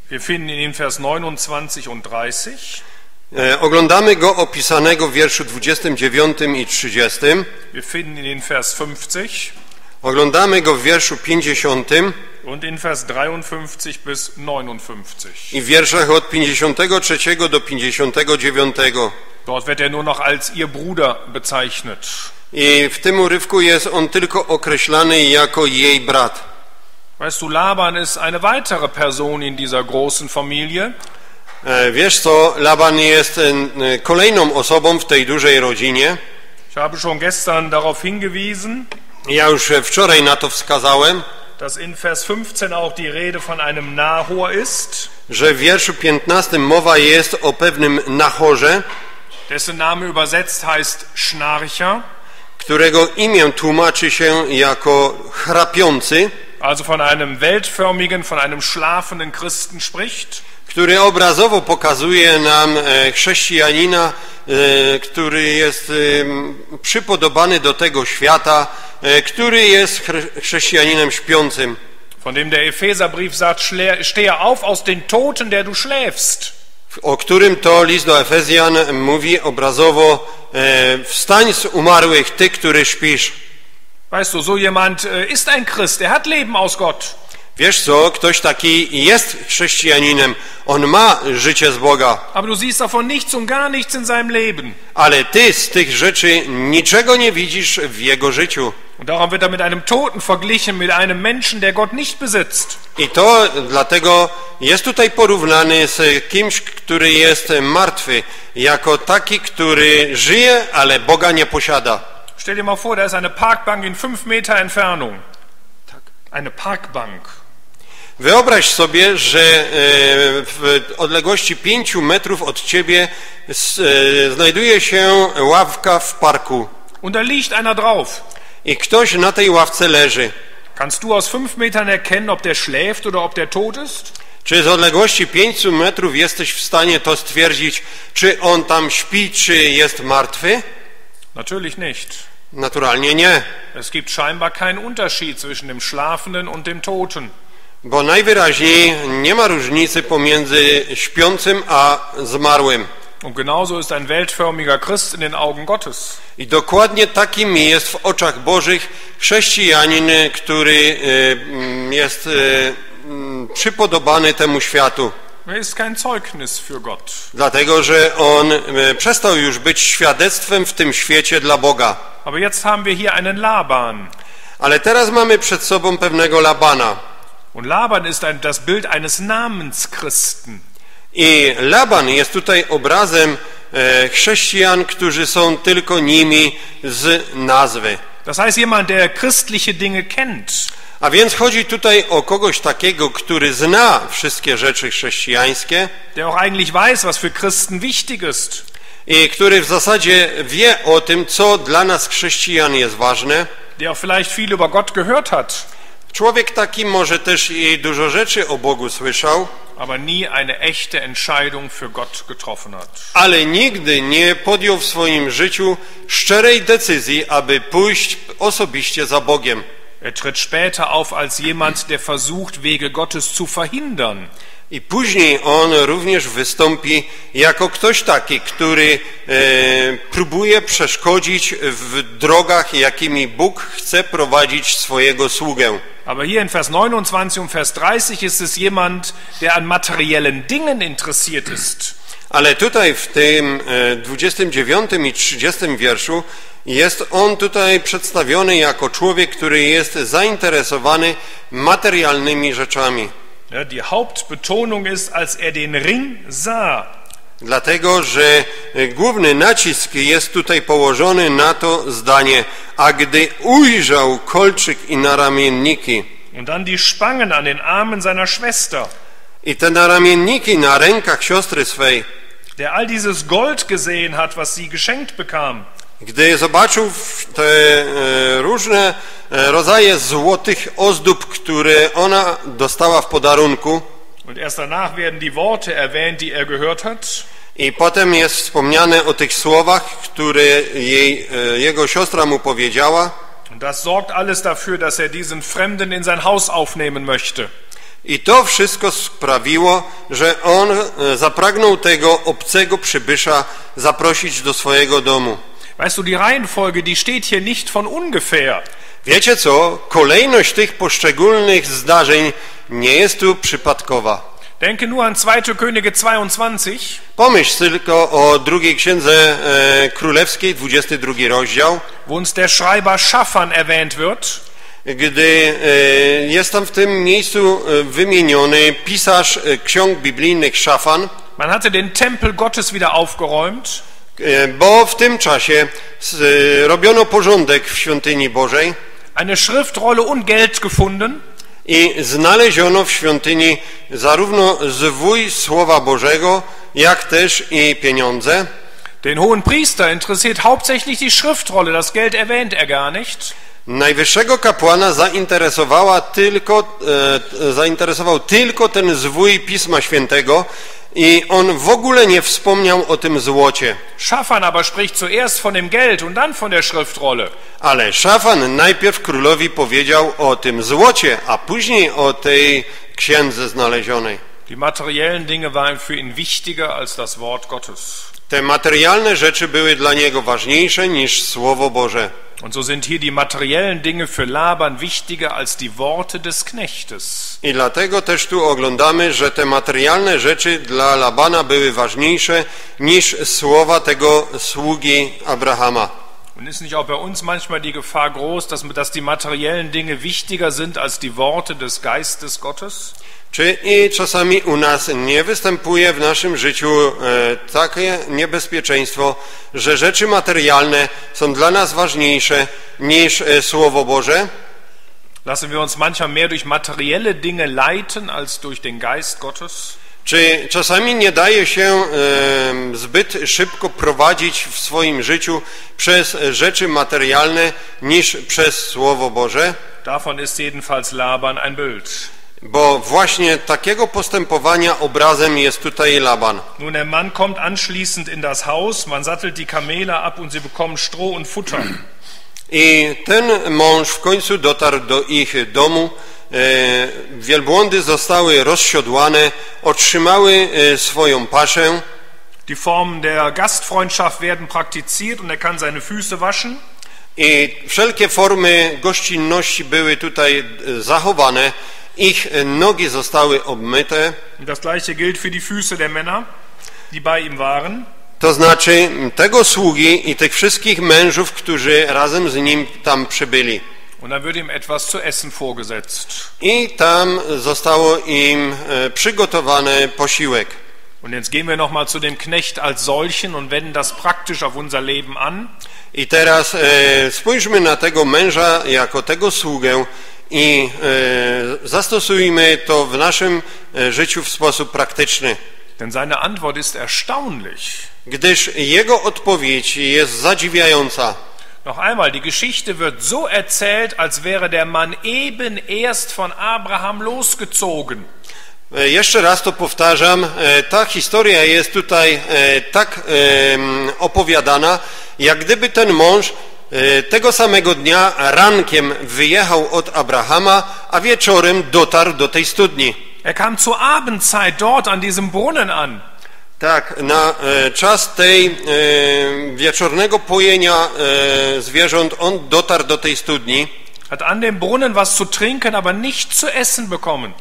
Wir finden ihn in Vers 29 und 30. Oglądamy go opisanego w wierszu 29 i 30. Wir finden ihn in Vers 50. Oglądamy go w wierszu 50. Und in Vers 53 bis 59. I w wierszach od 53 do 59. Dort wird er nur noch als ihr Bruder bezeichnet. I w tym urywku jest on tylko określany jako jej brat. Weißt du, Laban ist eine weitere Person in dieser großen Familie. Wiesz co, Laban jest kolejną osobą w tej dużej rodzinie. Ich habe schon gestern darauf hingewiesen. Ja już wczoraj na to wskazałem. Dass in Vers 15 auch die Rede von einem Nachor ist. Że w wierszu 15 mowa jest o pewnym Nachorze. Dessen Name übersetzt heißt Schnarcher. Którego imię tłumaczy się jako chrapiący. Also von einem weltförmigen, von einem schlafenden Christen spricht. Który obrazowo pokazuje nam chrześcijanina, który jest przypodobany do tego świata, który jest chrześcijaninem śpiącym. Von dem der Epheserbrief sagt, stehe auf aus den Toten, der du schläfst. O którym to list do Efezjan mówi obrazowo, wstań z umarłych, ty, który śpisz. Weißt du, so jemand ist ein Christ, er hat Leben aus Gott. Wiesz co, ktoś taki jest chrześcijaninem, on ma życie z Boga. Aber du siehst davon nichts und gar nichts in seinem Leben. Ale ty z tych rzeczy niczego nie widzisz w jego życiu. Und darum wird er mit einem Toten verglichen, mit einem Menschen, der Gott nicht besitzt. I to dlatego jest tutaj porównany z kimś, który jest martwy, jako taki, który żyje, ale Boga nie posiada. Stell dir mal vor, da ist eine Parkbank in 5 Meter Entfernung. Eine Parkbank. Wyobraź sobie, że w odległości 5 metrów od ciebie znajduje się ławka w parku. Und da liegt einer drauf. I ktoś na tej ławce leży. Kannst du aus 5 Metern erkennen, ob der schläft oder ob der tot ist? Czy z odległości 5 metrów jesteś w stanie to stwierdzić, czy on tam śpi, czy jest martwy? Natürlich nicht. Naturalnie nie. Es gibt scheinbar keinen Unterschied zwischen dem Schlafenden und dem Toten. Bo najwyraźniej nie ma różnicy pomiędzy śpiącym a zmarłym. Und genauso ist ein weltförmiger Christ in den Augen Gottes. I dokładnie takim jest w oczach Bożych chrześcijanin, który jest przypodobany temu światu. Er ist kein Zeugnis für Gott. Dlatego, że on przestał już być świadectwem w tym świecie dla Boga. Aber jetzt haben wir hier einen Laban. Ale teraz mamy przed sobą pewnego Labana. Und Laban ist das Bild eines Namenschristen. I Laban jest tutaj obrazem chrześcijan, którzy są tylko nimi z nazwy. Das heißt jemand, der christliche Dinge kennt. A więc chodzi tutaj o kogoś takiego, który zna wszystkie rzeczy chrześcijańskie, der auch eigentlich weiß, was für Christen wichtig ist. I który w zasadzie wie o tym, co dla nas chrześcijan jest ważne. Der auch vielleicht viel über Gott gehört hat. Człowiek taki może też i dużo rzeczy o Bogu słyszał, aber nie eine echte Entscheidung für Gott getroffen hat. Ale nigdy nie podjął w swoim życiu szczerej decyzji, aby pójść osobiście za Bogiem. Er tritt später auf als jemand, der versucht, Wege Gottes zu verhindern. I później on również wystąpi jako ktoś taki, który próbuje przeszkodzić w drogach, jakimi Bóg chce prowadzić swojego sługę. Aber hier in Vers 29 und Vers 30 ist es jemand, der an materiellen Dingen interessiert ist. Ale tutaj w tym 29 i 30 wierszu jest on tutaj przedstawiony jako człowiek, który jest zainteresowany materialnymi rzeczami. Die Hauptbetonung ist, als den Ring sah. Dlatego, że główny nacisk jest tutaj położony na to zdanie, a gdy ujrzał kolczyk i naramienniki. Und dann die Spangen an den Armen seiner Schwester. I te naramienniki na rękach siostry swej. Der all dieses Gold gesehen hat, was sie geschenkt bekam. Gdy zobaczył te różne rodzaje złotych ozdób, które ona dostała w podarunku. Und erst danach werden die Worte erwähnt, die gehört hat. I potem jest wspomniane o tych słowach, które jego siostra mu powiedziała. Und das sorgt alles dafür, dass diesen Fremden in sein Haus aufnehmen möchte. I to wszystko sprawiło, że on zapragnął tego obcego przybysza zaprosić do swojego domu. Weißt du, die Reihenfolge, die steht hier nicht von ungefähr. Wiecie co? Kolejność tych poszczególnych zdarzeń nie jest tu przypadkowa. Denke nur an 2. Könige 22. Pomyśl tylko o drugiej księdze królewskiej, 22 rozdział. Wo uns der Schreiber Schafan erwähnt wird. Gdy jest tam w tym miejscu wymieniony pisarz ksiąg biblijnych Szafan. Man hatte den Tempel Gottes wieder aufgeräumt. Bo w tym czasie robiono porządek w świątyni Bożej. Eine Schriftrolle und Geld gefunden. I znaleziono w świątyni zarówno zwój Słowa Bożego, jak też i pieniądze. Den hohen Priester interessiert hauptsächlich die Schriftrolle, das Geld erwähnt gar nicht. Najwyższego kapłana zainteresował tylko ten zwój Pisma Świętego i on w ogóle nie wspomniał o tym złocie. Szafan aber spricht zuerst von dem Geld und dann von der Schriftrolle. Ale Szafan najpierw królowi powiedział o tym złocie, a później o tej księdze znalezionej. Die materiellen Dinge waren für ihn wichtiger als das Wort Gottes. Te materialne rzeczy były dla niego ważniejsze niż Słowo Boże. Und so sind hier die materiellen Dinge für Laban wichtiger als die Worte des Knechtes. I dlatego też tu oglądamy, że te materialne rzeczy dla Labana były ważniejsze niż słowa tego sługi Abrahama. Und ist nicht auch bei uns manchmal die Gefahr groß, dass die materiellen Dinge wichtiger sind als die Worte des Geistes Gottes? Czy i czasami u nas nie występuje w naszym życiu takie niebezpieczeństwo, że rzeczy materialne są dla nas ważniejsze niż Słowo Boże? Lassen wir uns manchmal mehr durch materielle Dinge leiten als durch den Geist Gottes? Czy czasami nie daje się zbyt szybko prowadzić w swoim życiu przez rzeczy materialne niż przez Słowo Boże? Davon ist jedenfalls Laban ein Bild. Bo właśnie takiego postępowania obrazem jest tutaj Laban. Nun der Mann kommt anschließend in das Haus, man sattelt die Kamele ab und sie bekommen Stroh und Futter. I ten mąż w końcu dotarł do ich domu. Wielbłądy zostały rozsiodłane, otrzymały swoją paszę. Die Formen der Gastfreundschaft werden praktiziert und er kann seine Füße waschen. I wszelkie formy gościnności były tutaj zachowane. Ich nogi zostały obmyte. Das gleiche gilt für die Füße der Männer, die bei ihm waren. To znaczy tego sługi i tych wszystkich mężów, którzy razem z nim tam przybyli. Und dann wird ihm etwas zu essen vorgesetzt. I tam zostało im przygotowany posiłek. Und jetzt gehen wir noch mal zu dem Knecht als solchen und wenden das praktisch auf unser Leben an. I teraz spójrzmy na tego męża jako tego sługę. I zastosujmy to w naszym życiu w sposób praktyczny. Denn seine Antwort ist erstaunlich. Gdyż jego odpowiedź jest zadziwiająca. Noch einmal, die Geschichte wird so erzählt, als wäre der Mann eben erst von Abraham losgezogen. Jeszcze raz to powtarzam, ta historia jest tutaj tak opowiadana, jak gdyby ten mąż tego samego dnia rankiem wyjechał od Abrahama, a wieczorem dotarł do tej studni. Er kam zur Abendzeit dort an diesem Brunnen an. Tak, na czas tej wieczornego pojenia zwierząt on dotarł do tej studni. Hat an dem Brunnen was zu trinken, aber nicht zu essen bekommen.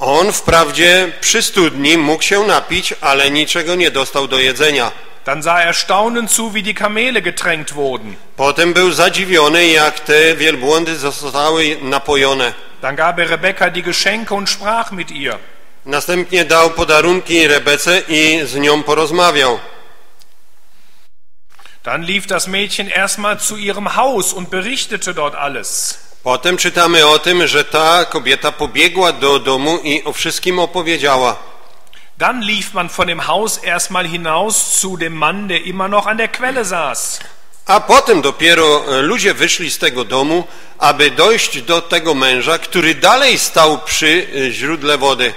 On wprawdzie przy studni mógł się napić, ale niczego nie dostał do jedzenia. Dann sah er staunend zu, wie die Kamele getränkt wurden. Potem był zadziwiony, jak te wielbłądy zostały napojone. Dann gab er Rebeka die Geschenke und sprach mit ihr. Następnie dał podarunki Rebece i z nią porozmawiał. Dann lief das Mädchen erstmal zu ihrem Haus und berichtete dort alles. Potem czytamy o tym, że ta kobieta pobiegła do domu i o wszystkim opowiedziała. Dann lief man von dem Haus erstmal hinaus zu dem Mann, der immer noch an der Quelle saß. A potem dopiero ludzie wyszli z tego domu, aby dojść do tego męża, który dalej stał przy źródle wody.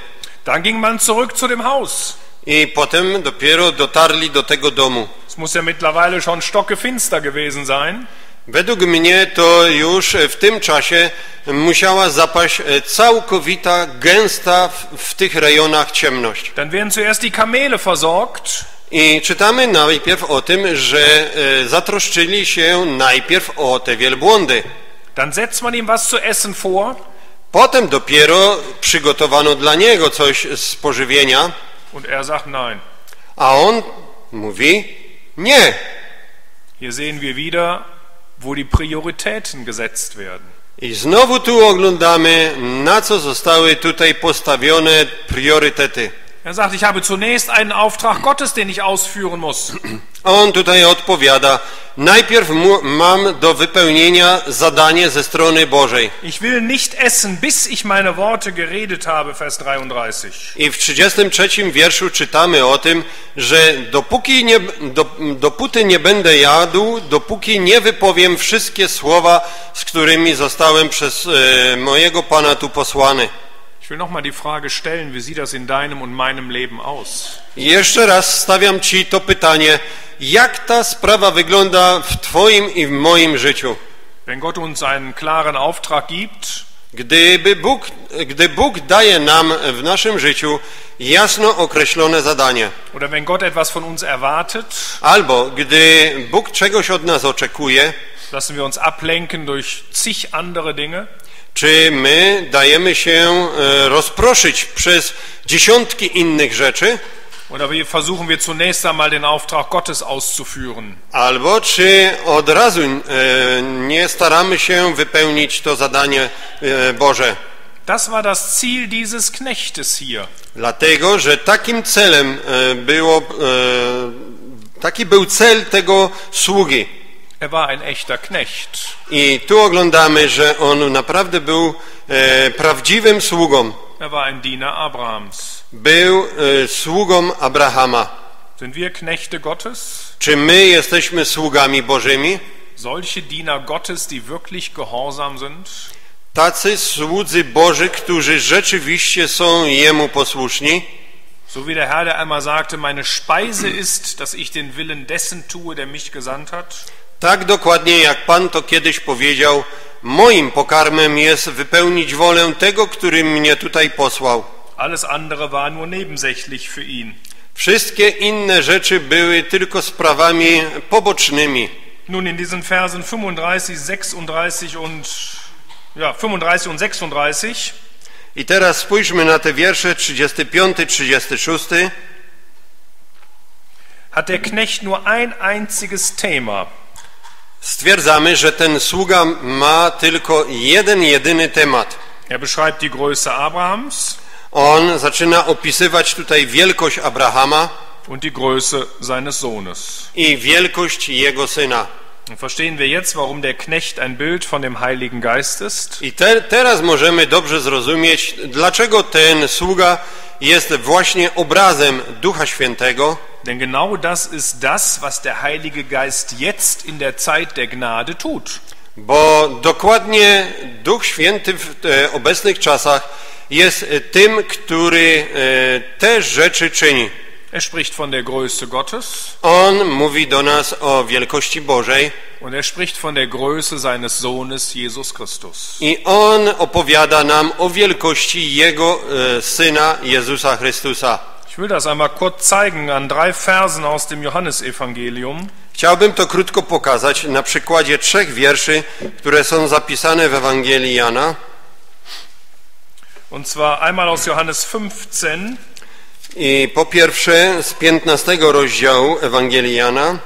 Dann ging man zurück zu dem Haus. I potem dopiero dotarli do tego domu. Es muss ja mittlerweile schon stockefinster gewesen sein. Według mnie to już w tym czasie musiała zapaść całkowita, gęsta w tych rejonach ciemność. Dann werden zuerst die Kamele versorgt. I czytamy najpierw o tym, że zatroszczyli się najpierw o te wielbłądy. Dann setzt man ihm was zu essen vor. Potem dopiero przygotowano dla niego coś z pożywienia. Und er sagt nein. A on mówi nie. Hier sehen wir wieder, wo die Prioritäten gesetzt werden. I znowu tu oglądamy, na co zostały tutaj postawione priorytety. Er sagt, ich habe zunächst einen Auftrag Gottes, den ich ausführen muss. On tutaj odpowiada: najpierw mam do wypełnienia zadanie ze strony Bożej. Ich will nicht essen, bis ich meine Worte geredet habe, Vers 33. I w 33 wierszu czytamy o tym, że dopóty nie będę jadł, dopóki nie wypowiem wszystkie słowa, z którymi zostałem przez mojego Pana tu posłany. Ich will noch mal die Frage stellen, wie sieht das in deinem und meinem Leben aus? Jeszcze raz stawiam ci to pytanie, jak ta sprawa wygląda w twoim i w moim życiu? Wenn Gott uns einen klaren Auftrag gibt, gdy Bóg daje nam w naszym życiu jasno określone zadanie. Oder wenn Gott etwas von uns erwartet, albo gdy Bóg czegoś od nas oczekuje, lassen wir uns ablenken durch zig andere Dinge. Czy my dajemy się rozproszyć przez dziesiątki innych rzeczy? Albo czy od razu nie staramy się wypełnić to zadanie Boże? Das war das Ziel dieses Knechtes hier. Dlatego, że takim celem taki był cel tego sługi. Er war ein echter Knecht. I tu oglądamy, że on naprawdę był prawdziwym sługą. Er war ein Diener Abrahams. Był sługą Abrahama. Sind wir Knechte Gottes? Czy my jesteśmy sługami Bożymi? Solche Diener Gottes, die wirklich gehorsam sind? Tacy słudzy Boży, którzy rzeczywiście są Jemu posłuszni? So wie der Herr, der einmal sagte, meine Speise ist, dass ich den Willen dessen tue, der mich gesandt hat. Tak dokładnie jak Pan to kiedyś powiedział, moim pokarmem jest wypełnić wolę tego, który mnie tutaj posłał. Alles andere war nur nebensächlich für ihn. Wszystkie inne rzeczy były tylko sprawami pobocznymi. Nun in diesen Versen 35 und 36. I teraz spójrzmy na te wiersze 35, 36. Hat der Knecht nur ein einziges Thema. Stwierdzamy, że ten sługa ma tylko jeden, jedyny temat. Er beschreibt die Größe Abrahams. On zaczyna opisywać tutaj wielkość Abrahama und die Größe seines Sohnes. I wielkość jego syna. Und verstehen wir jetzt, warum der Knecht ein Bild von dem Heiligen Geist ist? I teraz możemy dobrze zrozumieć, dlaczego ten sługa jest właśnie obrazem Ducha Świętego. Denn genau das ist das, was der Heilige Geist jetzt in der Zeit der Gnade tut. Bo dokładnie Duch Święty w obecnych czasach jest tym, który te rzeczy czyni. Er spricht von der Größe Gottes. On mówi do nas o wielkości Bożej. Und er spricht von der Größe seines Sohnes Jesus Christus. I on opowiada nam o wielkości jego syna Jezusa Chrystusa. Ich will das einmal kurz zeigen an 3 Versen aus dem Johannesevangelium. Chciałbym to krótko pokazać na przykładzie 3 wierszy, które są zapisane w Ewangelii Jana. Und zwar einmal aus Johannes 15. I po pierwsze z 15 rozdziału Ewangelii Jana,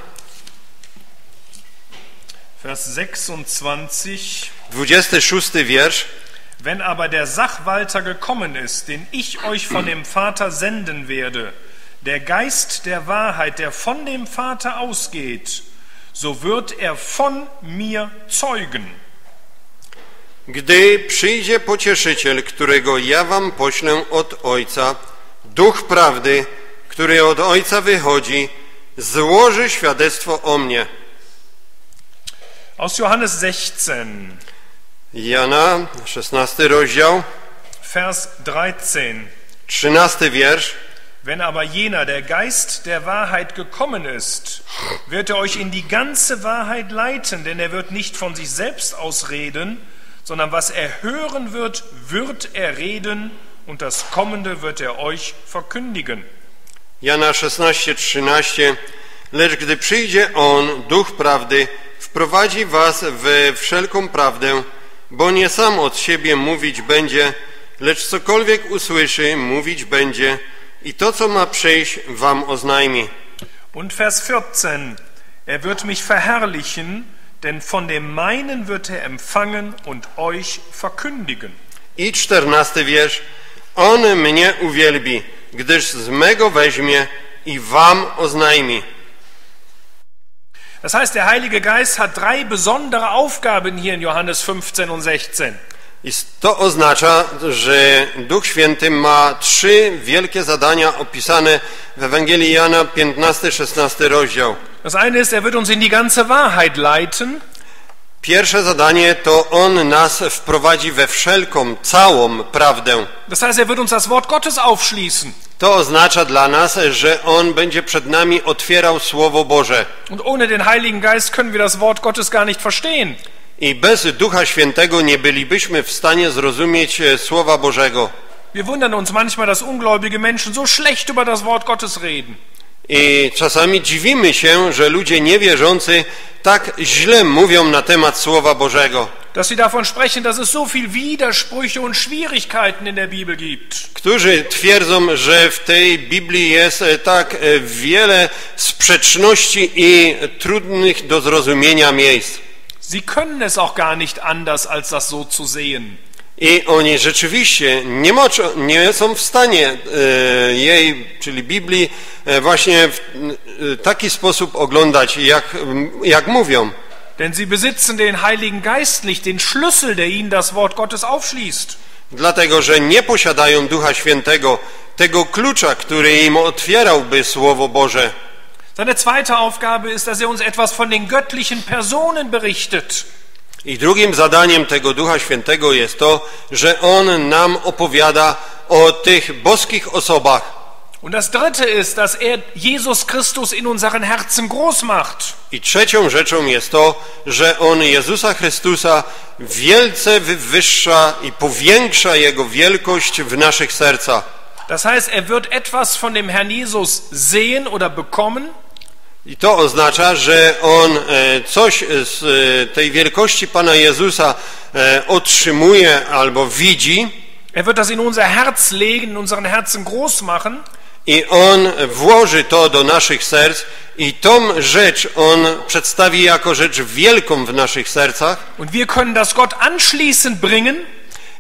Vers 26, 26 wiersz. Wenn aber der Sachwalter gekommen ist, den ich euch von dem Vater senden werde, der Geist der Wahrheit, der von dem Vater ausgeht, so wird er von mir zeugen. Gdy przyjdzie Pocieszyciel, którego ja wam poślę od Ojca, Duch Prawdy, który od Ojca wychodzi, złoży świadectwo o mnie. Aus Johannes 16. Jana, 16 rozdział, Vers 13. 13 wiersz. Wenn aber jener, der Geist der Wahrheit gekommen ist, wird er euch in die ganze Wahrheit leiten, denn er wird nicht von sich selbst aus reden, sondern was er hören wird, wird er reden und das Kommende wird er euch verkündigen. Jana 16, 13. Lecz gdy przyjdzie On, Duch Prawdy, wprowadzi was we wszelką prawdę, bo nie sam od siebie mówić będzie, lecz cokolwiek usłyszy, mówić będzie i to, co ma przyjść, wam oznajmi. Und Vers 14. Er wird mich verherrlichen, denn von dem meinen wird er empfangen und euch verkündigen. I 14 wiersz. On mnie uwielbi, gdyż z mego weźmie i wam oznajmi. Das heißt, der Heilige Geist hat drei besondere Aufgaben hier in Johannes 15 und 16. I to oznacza, że Duch Święty ma trzy wielkie zadania opisane w Ewangelii Jana 15-16 rozdział. Das eine ist, er wird uns in die ganze Wahrheit leiten. Pierwsze zadanie to On nas wprowadzi we wszelką, całą prawdę. Das heißt, er wird uns das Wort Gottes aufschließen. To oznacza dla nas, że On będzie przed nami otwierał Słowo Boże. Und ohne den Heiligen Geist können wir das Wort Gottes gar nicht verstehen. I bez Ducha Świętego nie bylibyśmy w stanie zrozumieć Słowa Bożego. Wir wundern uns manchmal, dass ungläubige Menschen so schlecht über das Wort Gottes reden. I czasami dziwimy się, że ludzie niewierzący tak źle mówią na temat Słowa Bożego. Dass sie davon sprechen, dass es so viel Widersprüche und Schwierigkeiten in der Bibel gibt. Którzy twierdzą, że w tej Biblii jest tak wiele sprzeczności i trudnych do zrozumienia miejsc. Sie können es auch gar nicht anders, als das so zu sehen. I oni rzeczywiście nie są w stanie jej, czyli Biblii, właśnie w taki sposób oglądać, jak mówią. Denn sie besitzen den Heiligen Geist nicht, den Schlüssel, der ihnen das Wort Gottes aufschließt. Dlatego, że nie posiadają Ducha Świętego, tego klucza, który im otwierałby Słowo Boże. Seine zweite Aufgabe ist, dass er uns etwas von den göttlichen Personen berichtet. I drugim zadaniem tego Ducha Świętego jest to, że On nam opowiada o tych boskich osobach. Und das dritte ist, dass er Jesus Christus in unseren Herzen groß macht. I trzecią rzeczą jest to, że On Jezusa Chrystusa wielce wywyższa i powiększa Jego wielkość w naszych sercach. Das heißt, er wird etwas von dem Herrn Jesus sehen oder bekommen. I to oznacza, że on coś z tej wielkości Pana Jezusa otrzymuje albo widzi. Er wird das in unser Herz legen, in unseren Herzen groß machen. I on włoży to do naszych serc i tą rzecz on przedstawi jako rzecz wielką w naszych sercach. Und wir können das Gott anschließend bringen.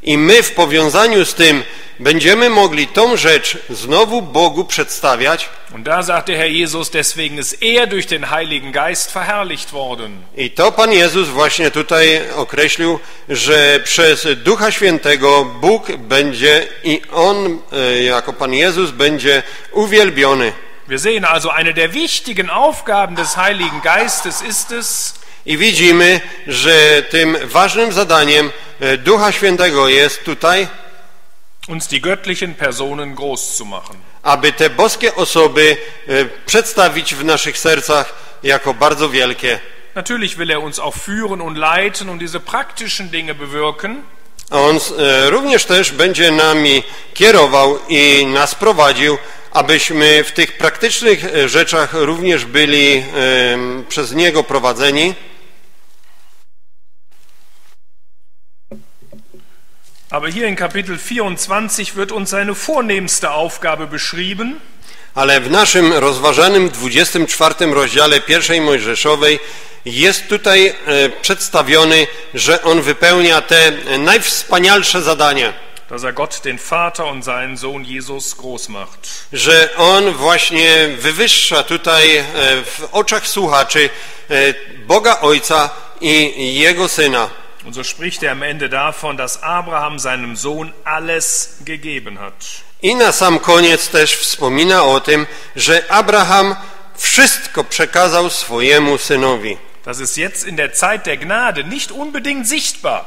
I my w powiązaniu z tym będziemy mogli tą rzecz znowu Bogu przedstawiać. Und da sagte Herr Jesus, deswegen ist er durch den Heiligen Geist verherrlicht worden. I to Pan Jezus właśnie tutaj określił, że przez Ducha Świętego Bóg będzie i On jako Pan Jezus będzie uwielbiony. Wir sehen also, eine der wichtigen Aufgaben des Heiligen Geistes ist es. I widzimy, że tym ważnym zadaniem Ducha Świętego jest tutaj, uns die göttlichen Personen groß zu machen. Aby te boskie osoby przedstawić w naszych sercach jako bardzo wielkie. Natürlich will er uns auch führen und leiten und diese praktischen Dinge bewirken. On również też będzie nami kierował i nas prowadził, abyśmy w tych praktycznych rzeczach również byli przez Niego prowadzeni. Aber hier in Kapitel 24 wird uns seine vornehmste Aufgabe beschrieben. Ale w naszym rozważanym 24 rozdziale pierwszej Mojżeszowej jest tutaj przedstawiony, że on wypełnia te najwspanialsze zadania. Dass er Gott den Vater und seinen Sohn Jesus groß macht. Że on właśnie wywyższa tutaj w oczach słuchaczy Boga Ojca i Jego Syna. Und so spricht er am Ende davon, dass Abraham seinem Sohn alles gegeben hat. I na sam koniec też wspomina o tym, że Abraham wszystko przekazał swojemu synowi. Das ist jetzt in der Zeit der Gnade nicht unbedingt sichtbar.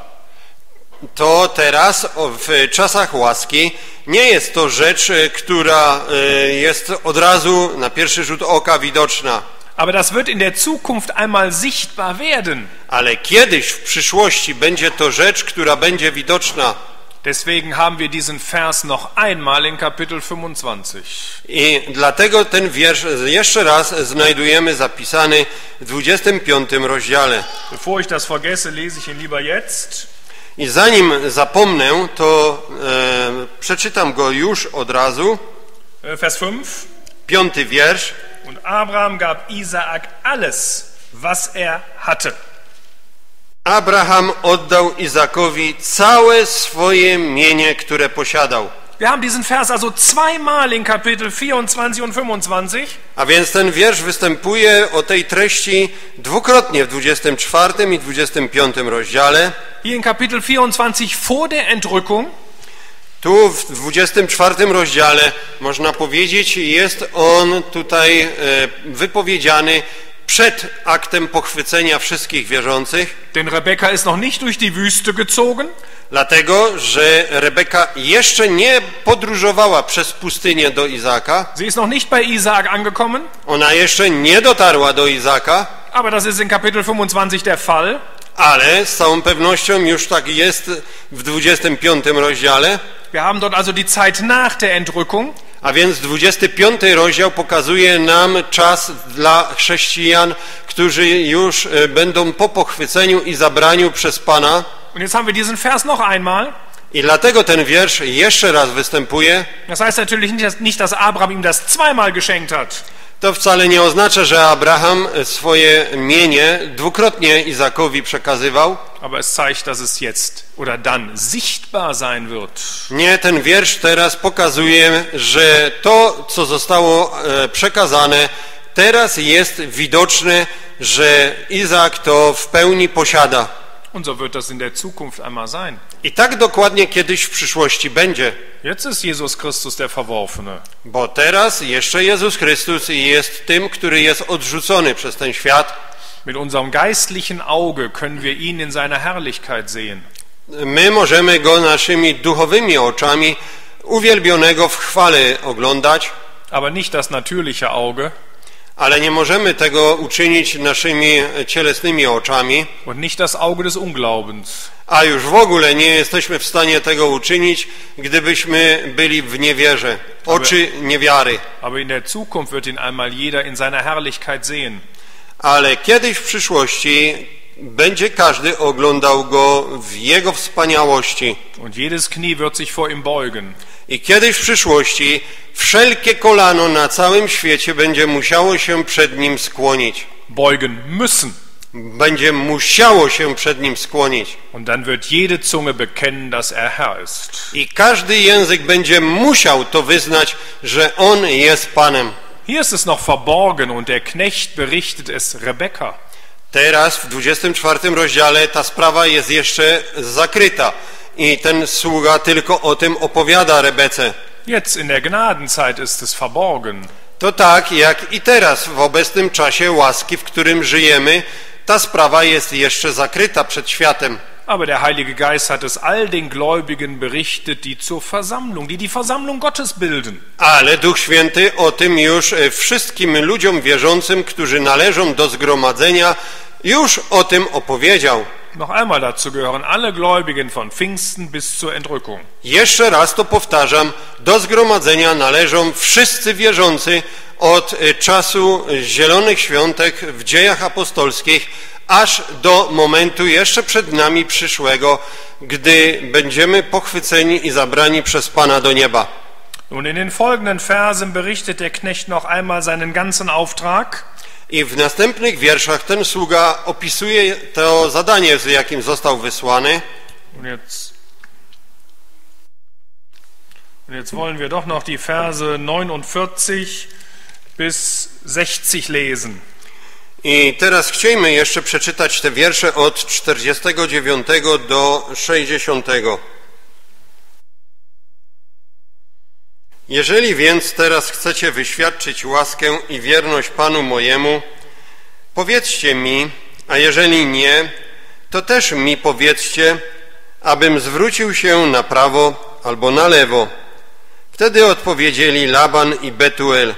To teraz w czasach łaski nie jest to rzecz, która jest od razu na pierwszy rzut oka widoczna. Aber das wird in der Zukunft einmal sichtbar werden. Ale kiedyś w przyszłości będzie to rzecz, która będzie widoczna. Deswegen haben wir diesen Vers noch einmal in Kapitel 25. I dlatego ten wiersz jeszcze raz znajdujemy zapisany w 25 rozdziale. Bevor ich das vergesse, lese ich ihn lieber jetzt. I zanim zapomnę, to przeczytam go już od razu. Vers 5. Piąty wiersz. Und Abraham gab Izaak alles, was er hatte. Abraham oddał Izaakowi całe swoje mienie, które posiadał. Wir haben diesen Vers also zweimal in Kapitel 24 und 25. A więc ten wiersz występuje o tej treści dwukrotnie w 24 i 25 rozdziale. Hier in Kapitel 24 vor der Entrückung. Tu w 24 rozdziale, można powiedzieć, jest on tutaj wypowiedziany przed aktem pochwycenia wszystkich wierzących. Denn Rebeka ist noch nicht durch die Wüste gezogen. Dlatego, że Rebeka jeszcze nie podróżowała przez pustynię do Izaaka. Sie ist noch nicht bei Isaak angekommen. Ona jeszcze nie dotarła do Izaaka. Aber das ist in Kapitel 25 der Fall. Ale z całą pewnością już tak jest w 25 rozdziale. Wir haben dort also die Zeit nach der Entrückung. A więc 25 rozdział pokazuje nam czas dla chrześcijan, którzy już będą po pochwyceniu i zabraniu przez Pana. Und jetzt haben wir diesen Vers noch einmal. I dlatego ten wiersz jeszcze raz występuje. Das heißt natürlich nicht, dass Abraham ihm das zweimal geschenkt hat. To wcale nie oznacza, że Abraham swoje mienie dwukrotnie Izaakowi przekazywał. Aber es zeigt, dass es jetzt oder dann sichtbar sein wird. Nie, ten wiersz teraz pokazuje, że to, co zostało przekazane, teraz jest widoczne, że Izaak to w pełni posiada. Und so wird das in der Zukunft einmal sein. I tak dokładnie kiedyś w przyszłości będzie. Jetzt ist Jesus Christus der Verworfene. Bo teraz jeszcze Jezus Chrystus jest tym, który jest odrzucony przez ten świat. Mit unserem geistlichen Auge können wir ihn in seiner Herrlichkeit sehen. My możemy go naszymi duchowymi oczami uwielbionego w chwale oglądać. Aber nicht das natürliche Auge. Ale nie możemy tego uczynić naszymi cielesnymi oczami. Und nicht das Auge des Unglaubens. A już w ogóle nie jesteśmy w stanie tego uczynić, gdybyśmy byli w niewierze. Oczy niewiary. Aber in der Zukunft wird ihn einmal jeder in seiner Herrlichkeit sehen. Ale kiedyś w przyszłości będzie każdy oglądał go w jego wspaniałości. Und jedes Knie wird sich vor ihm beugen. I kiedyś w przyszłości wszelkie kolano na całym świecie będzie musiało się przed nim skłonić. Beugen müssen. Będzie musiało się przed nim skłonić. Und dann wird jede Zunge bekennen, dass er Herr ist. I każdy język będzie musiał to wyznać, że on jest Panem. Hier ist es noch verborgen und der Knecht berichtet es Rebeka. Teraz w 24 rozdziale ta sprawa jest jeszcze zakryta. I ten sługa tylko o tym opowiada Rebece. Jetzt in der Gnadenzeit ist es verborgen. To tak jak i teraz w obecnym czasie łaski, w którym żyjemy, ta sprawa jest jeszcze zakryta przed światem. Aber der Heilige Geist hat es all den Gläubigen berichtet, die zur Versammlung, die Versammlung Gottes bilden. Ale Duch Święty o tym już wszystkim ludziom wierzącym, którzy należą do zgromadzenia, już o tym opowiedział. Noch einmal, dazu gehören alle Gläubigen von Pfingsten bis zur Entrückung. Jeszcze raz to powtarzam, do zgromadzenia należą wszyscy wierzący od czasu Zielonych Świątek w Dziejach Apostolskich aż do momentu jeszcze przed nami przyszłego, gdy będziemy pochwyceni i zabrani przez Pana do nieba. Nun in den folgenden Versen berichtet der Knecht noch einmal seinen ganzen Auftrag. I w następnych wierszach ten sługa opisuje to zadanie, z jakim został wysłany. Und jetzt wollen wir doch noch die Verse 49 bis 60 lesen. I teraz chcielibyśmy jeszcze przeczytać te wiersze od 49 do 60. Jeżeli więc teraz chcecie wyświadczyć łaskę i wierność Panu mojemu, powiedzcie mi, a jeżeli nie, to też mi powiedzcie, abym zwrócił się na prawo albo na lewo. Wtedy odpowiedzieli Laban i Betuel: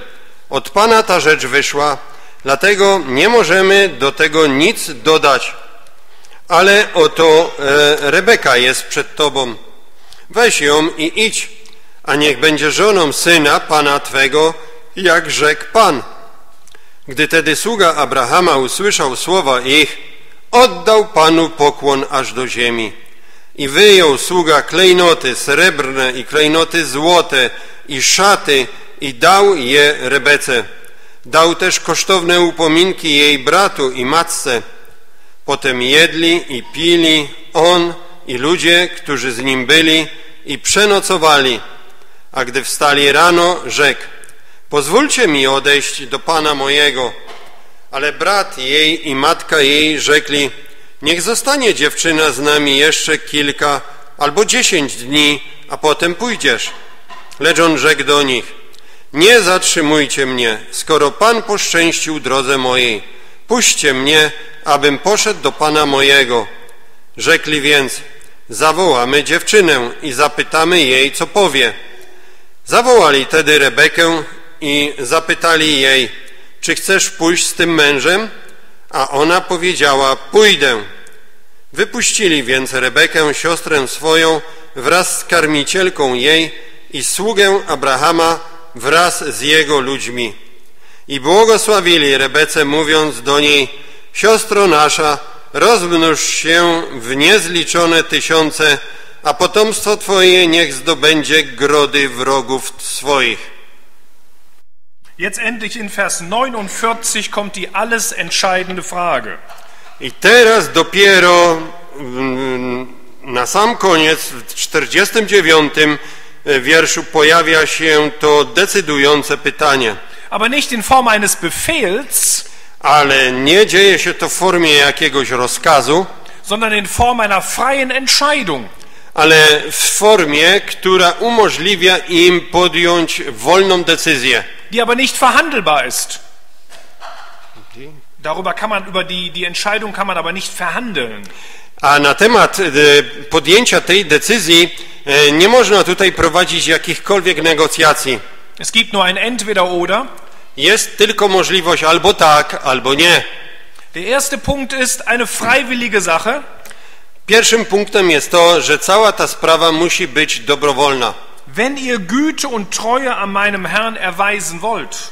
od Pana ta rzecz wyszła, dlatego nie możemy do tego nic dodać. Ale oto Rebeka jest przed Tobą. Weź ją i idź, a niech będzie żoną syna Pana Twego, jak rzekł Pan. Gdy tedy sługa Abrahama usłyszał słowa ich, oddał Panu pokłon aż do ziemi. I wyjął sługa klejnoty srebrne i klejnoty złote i szaty i dał je Rebece. Dał też kosztowne upominki jej bratu i matce. Potem jedli i pili on i ludzie, którzy z nim byli, i przenocowali. A gdy wstali rano, rzekł: pozwólcie mi odejść do Pana mojego. Ale brat jej i matka jej rzekli: niech zostanie dziewczyna z nami jeszcze kilka albo 10 dni, a potem pójdziesz. Lecz on rzekł do nich: nie zatrzymujcie mnie, skoro Pan poszczęścił drodze mojej. Puśćcie mnie, abym poszedł do Pana mojego. Rzekli więc: zawołamy dziewczynę i zapytamy jej, co powie. Zawołali tedy Rebekę i zapytali jej: czy chcesz pójść z tym mężem? A ona powiedziała: pójdę. Wypuścili więc Rebekę, siostrę swoją, wraz z karmicielką jej i sługę Abrahama wraz z jego ludźmi. I błogosławili Rebece, mówiąc do niej: siostro nasza, rozmnóż się w niezliczone tysiące, a potomstwo Twoje niech zdobędzie grody wrogów swoich. Jetzt endlich in Vers 49 kommt die alles entscheidende Frage. I teraz dopiero na sam koniec, w 49 wierszu, pojawia się to decydujące pytanie. Aber nicht in Form eines Befehls, ale nie dzieje się to w formie jakiegoś rozkazu, sondern in Form einer freien Entscheidung. Ale w formie, która umożliwia im podjąć wolną decyzję. Die aber nicht verhandelbar ist. Darüber kann man, über die Entscheidung kann man aber nicht verhandeln. A na temat podjęcia tej decyzji nie można tutaj prowadzić jakichkolwiek negocjacji. Es gibt nur ein entweder oder. Jest tylko możliwość albo tak, albo nie. Der erste Punkt ist eine freiwillige Sache. Pierwszym punktem jest to, że cała ta sprawa musi być dobrowolna. Wenn ihr Güte und Treue an meinem Herrn erweisen wollt,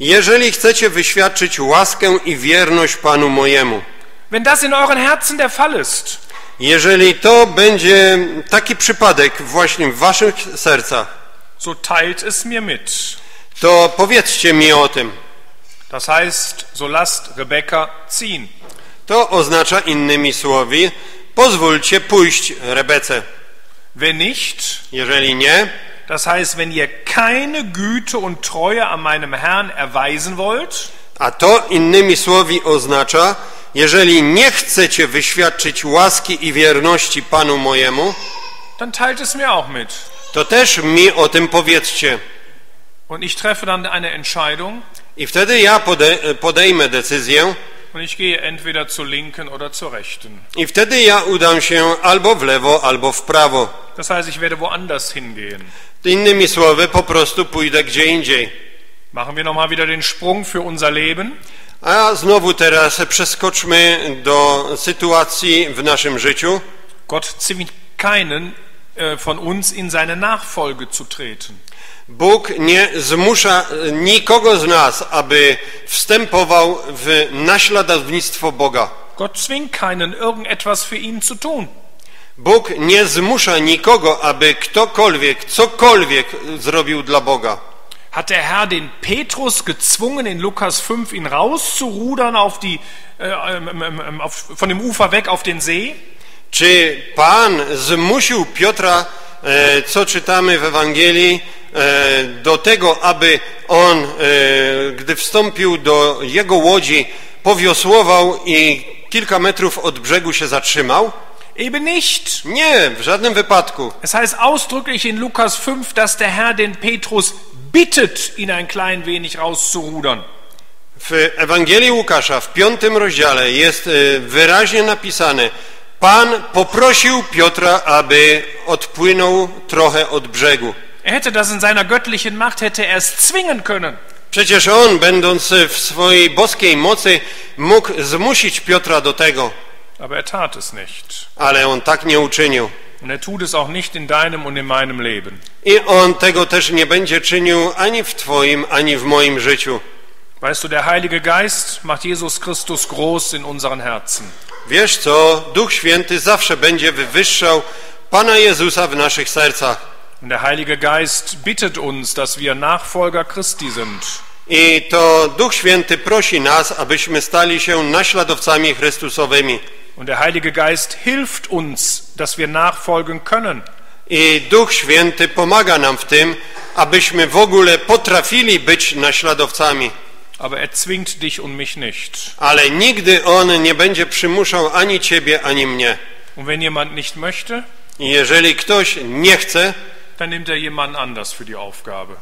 jeżeli chcecie wyświadczyć łaskę i wierność Panu mojemu, wenn das in euren Herzen der Fall ist, jeżeli to będzie taki przypadek właśnie w waszych sercach, so teilt es mir mit, to powiedzcie mi o tym. Das heißt, so lasst Rebeka ziehen. To oznacza innymi słowy: pozwólcie pójść Rebece. Wenn nicht, jeżeli nie, das heißt, wenn ihr keine Güte und Treue an meinem Herrn erweisen wollt, a to innymi słowy oznacza: jeżeli nie chcecie wyświadczyć łaski i wierności Panu mojemu, dann teilt es mir auch mit. To też mi o tym powiedzcie. Und ich treffe dann eine Entscheidung. I wtedy ja podejmę decyzję. Und ich gehe entweder zur linken oder zur rechten. I wtedy ja udam się albo w lewo, albo w prawo. Das heißt, ich werde woanders hingehen. Innymi słowy, po prostu pójdę gdzie indziej. Machen wir nochmal wieder den Sprung für unser Leben. A znowu teraz przeskoczmy do sytuacji w naszym życiu. Gott zwingt keinen von uns in seine Nachfolge zu treten. Bóg nie zmusza nikogo z nas, aby wstępował w naśladownictwo Boga. Gott zwingt keinen, irgendetwas für ihn zu tun. Bóg nie zmusza nikogo, aby ktokolwiek, cokolwiek zrobił dla Boga. Hat der Herr den Petrus gezwungen, in Lukas 5 ihn rauszurudern auf die, von dem Ufer weg auf den See? Czy Pan zmusił Piotra, co czytamy w Ewangelii, do tego, aby on, gdy wstąpił do jego łodzi, powiosłował i kilka metrów od brzegu się zatrzymał? Eben nicht. Nie, w żadnym wypadku. Es heißt ausdrücklich in Lukas 5, dass der Herr den Petrus bittet, ihn ein klein wenig rauszurudern. W Ewangelii Łukasza w 5 rozdziale jest wyraźnie napisane: Pan poprosił Piotra, aby odpłynął trochę od brzegu. Hätte das in seiner göttlichen Macht, hätte er es zwingen können. Przecież on, będąc w swojej boskiej mocy, mógł zmusić Piotra do tego. Aber er tat es nicht. Ale on tak nie uczynił. Und er tut es auch nicht in deinem und in meinem Leben. I on tego też nie będzie czynił ani w twoim, ani w moim życiu. Weißt du, der Heilige Geist macht Jesus Christus groß in unseren Herzen. Wiesz co? Duch Święty zawsze będzie wywyższał Pana Jezusa w naszych sercach. Und der Heilige Geist bittet uns, dass wir Nachfolger Christi sind. I to Duch Święty prosi nas, abyśmy stali się naśladowcami Chrystusowymi. Und der Heilige Geist hilft uns, dass wir nachfolgen können. I Duch Święty pomaga nam w tym, abyśmy w ogóle potrafili być naśladowcami. Aber er zwingt dich und mich nicht. Ale nigdy on nie będzie przymuszał ani ciebie, ani mnie. Und wenn jemand nicht möchte, jeżeli ktoś nie chce, dann nimmt er jemanden anders für die Aufgabe.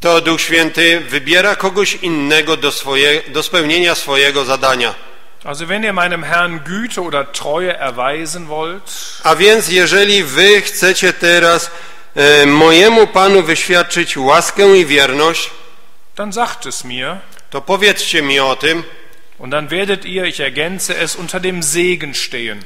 To Duch Święty wybiera kogoś innego do spełnienia swojego zadania. Also wenn ihr meinem Herrn Güte oder Treue erweisen wollt, a więc jeżeli wy chcecie teraz mojemu Panu wyświadczyć łaskę i wierność, dann sagt es mir, to powiedzcie mi o tym, und dann werdet ihr, ich ergänze es, unter dem Segen stehen.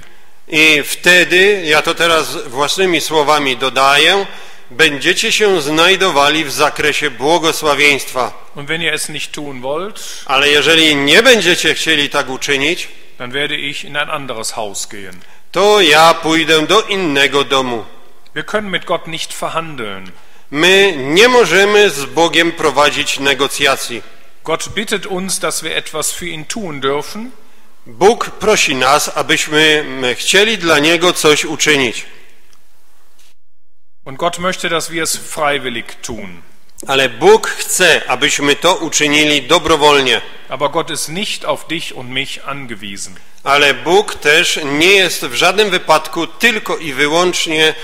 I wtedy, ja to teraz własnymi słowami dodaję, będziecie się znajdowali w zakresie błogosławieństwa. Und wenn ihr es nicht tun wollt, ale jeżeli nie będziecie chcieli tak uczynić, dann werde ich in ein anderes Haus gehen. To ja pójdę do innego domu. Wir können mit Gott nicht verhandeln. My nie możemy z Bogiem prowadzić negocjacji. Gott bittet uns, dass wir etwas für ihn tun dürfen. Bóg prosi nas, abyśmy chcieli dla niego coś uczynić. Und Gott möchte, dass wir es freiwillig tun. Ale Bóg chce, abyśmy to uczynili dobrowolnie. Aber Gott ist nicht auf dich und mich angewiesen. Ale Bóg też nie jest w żadnym wypadku tylko i wyłącznie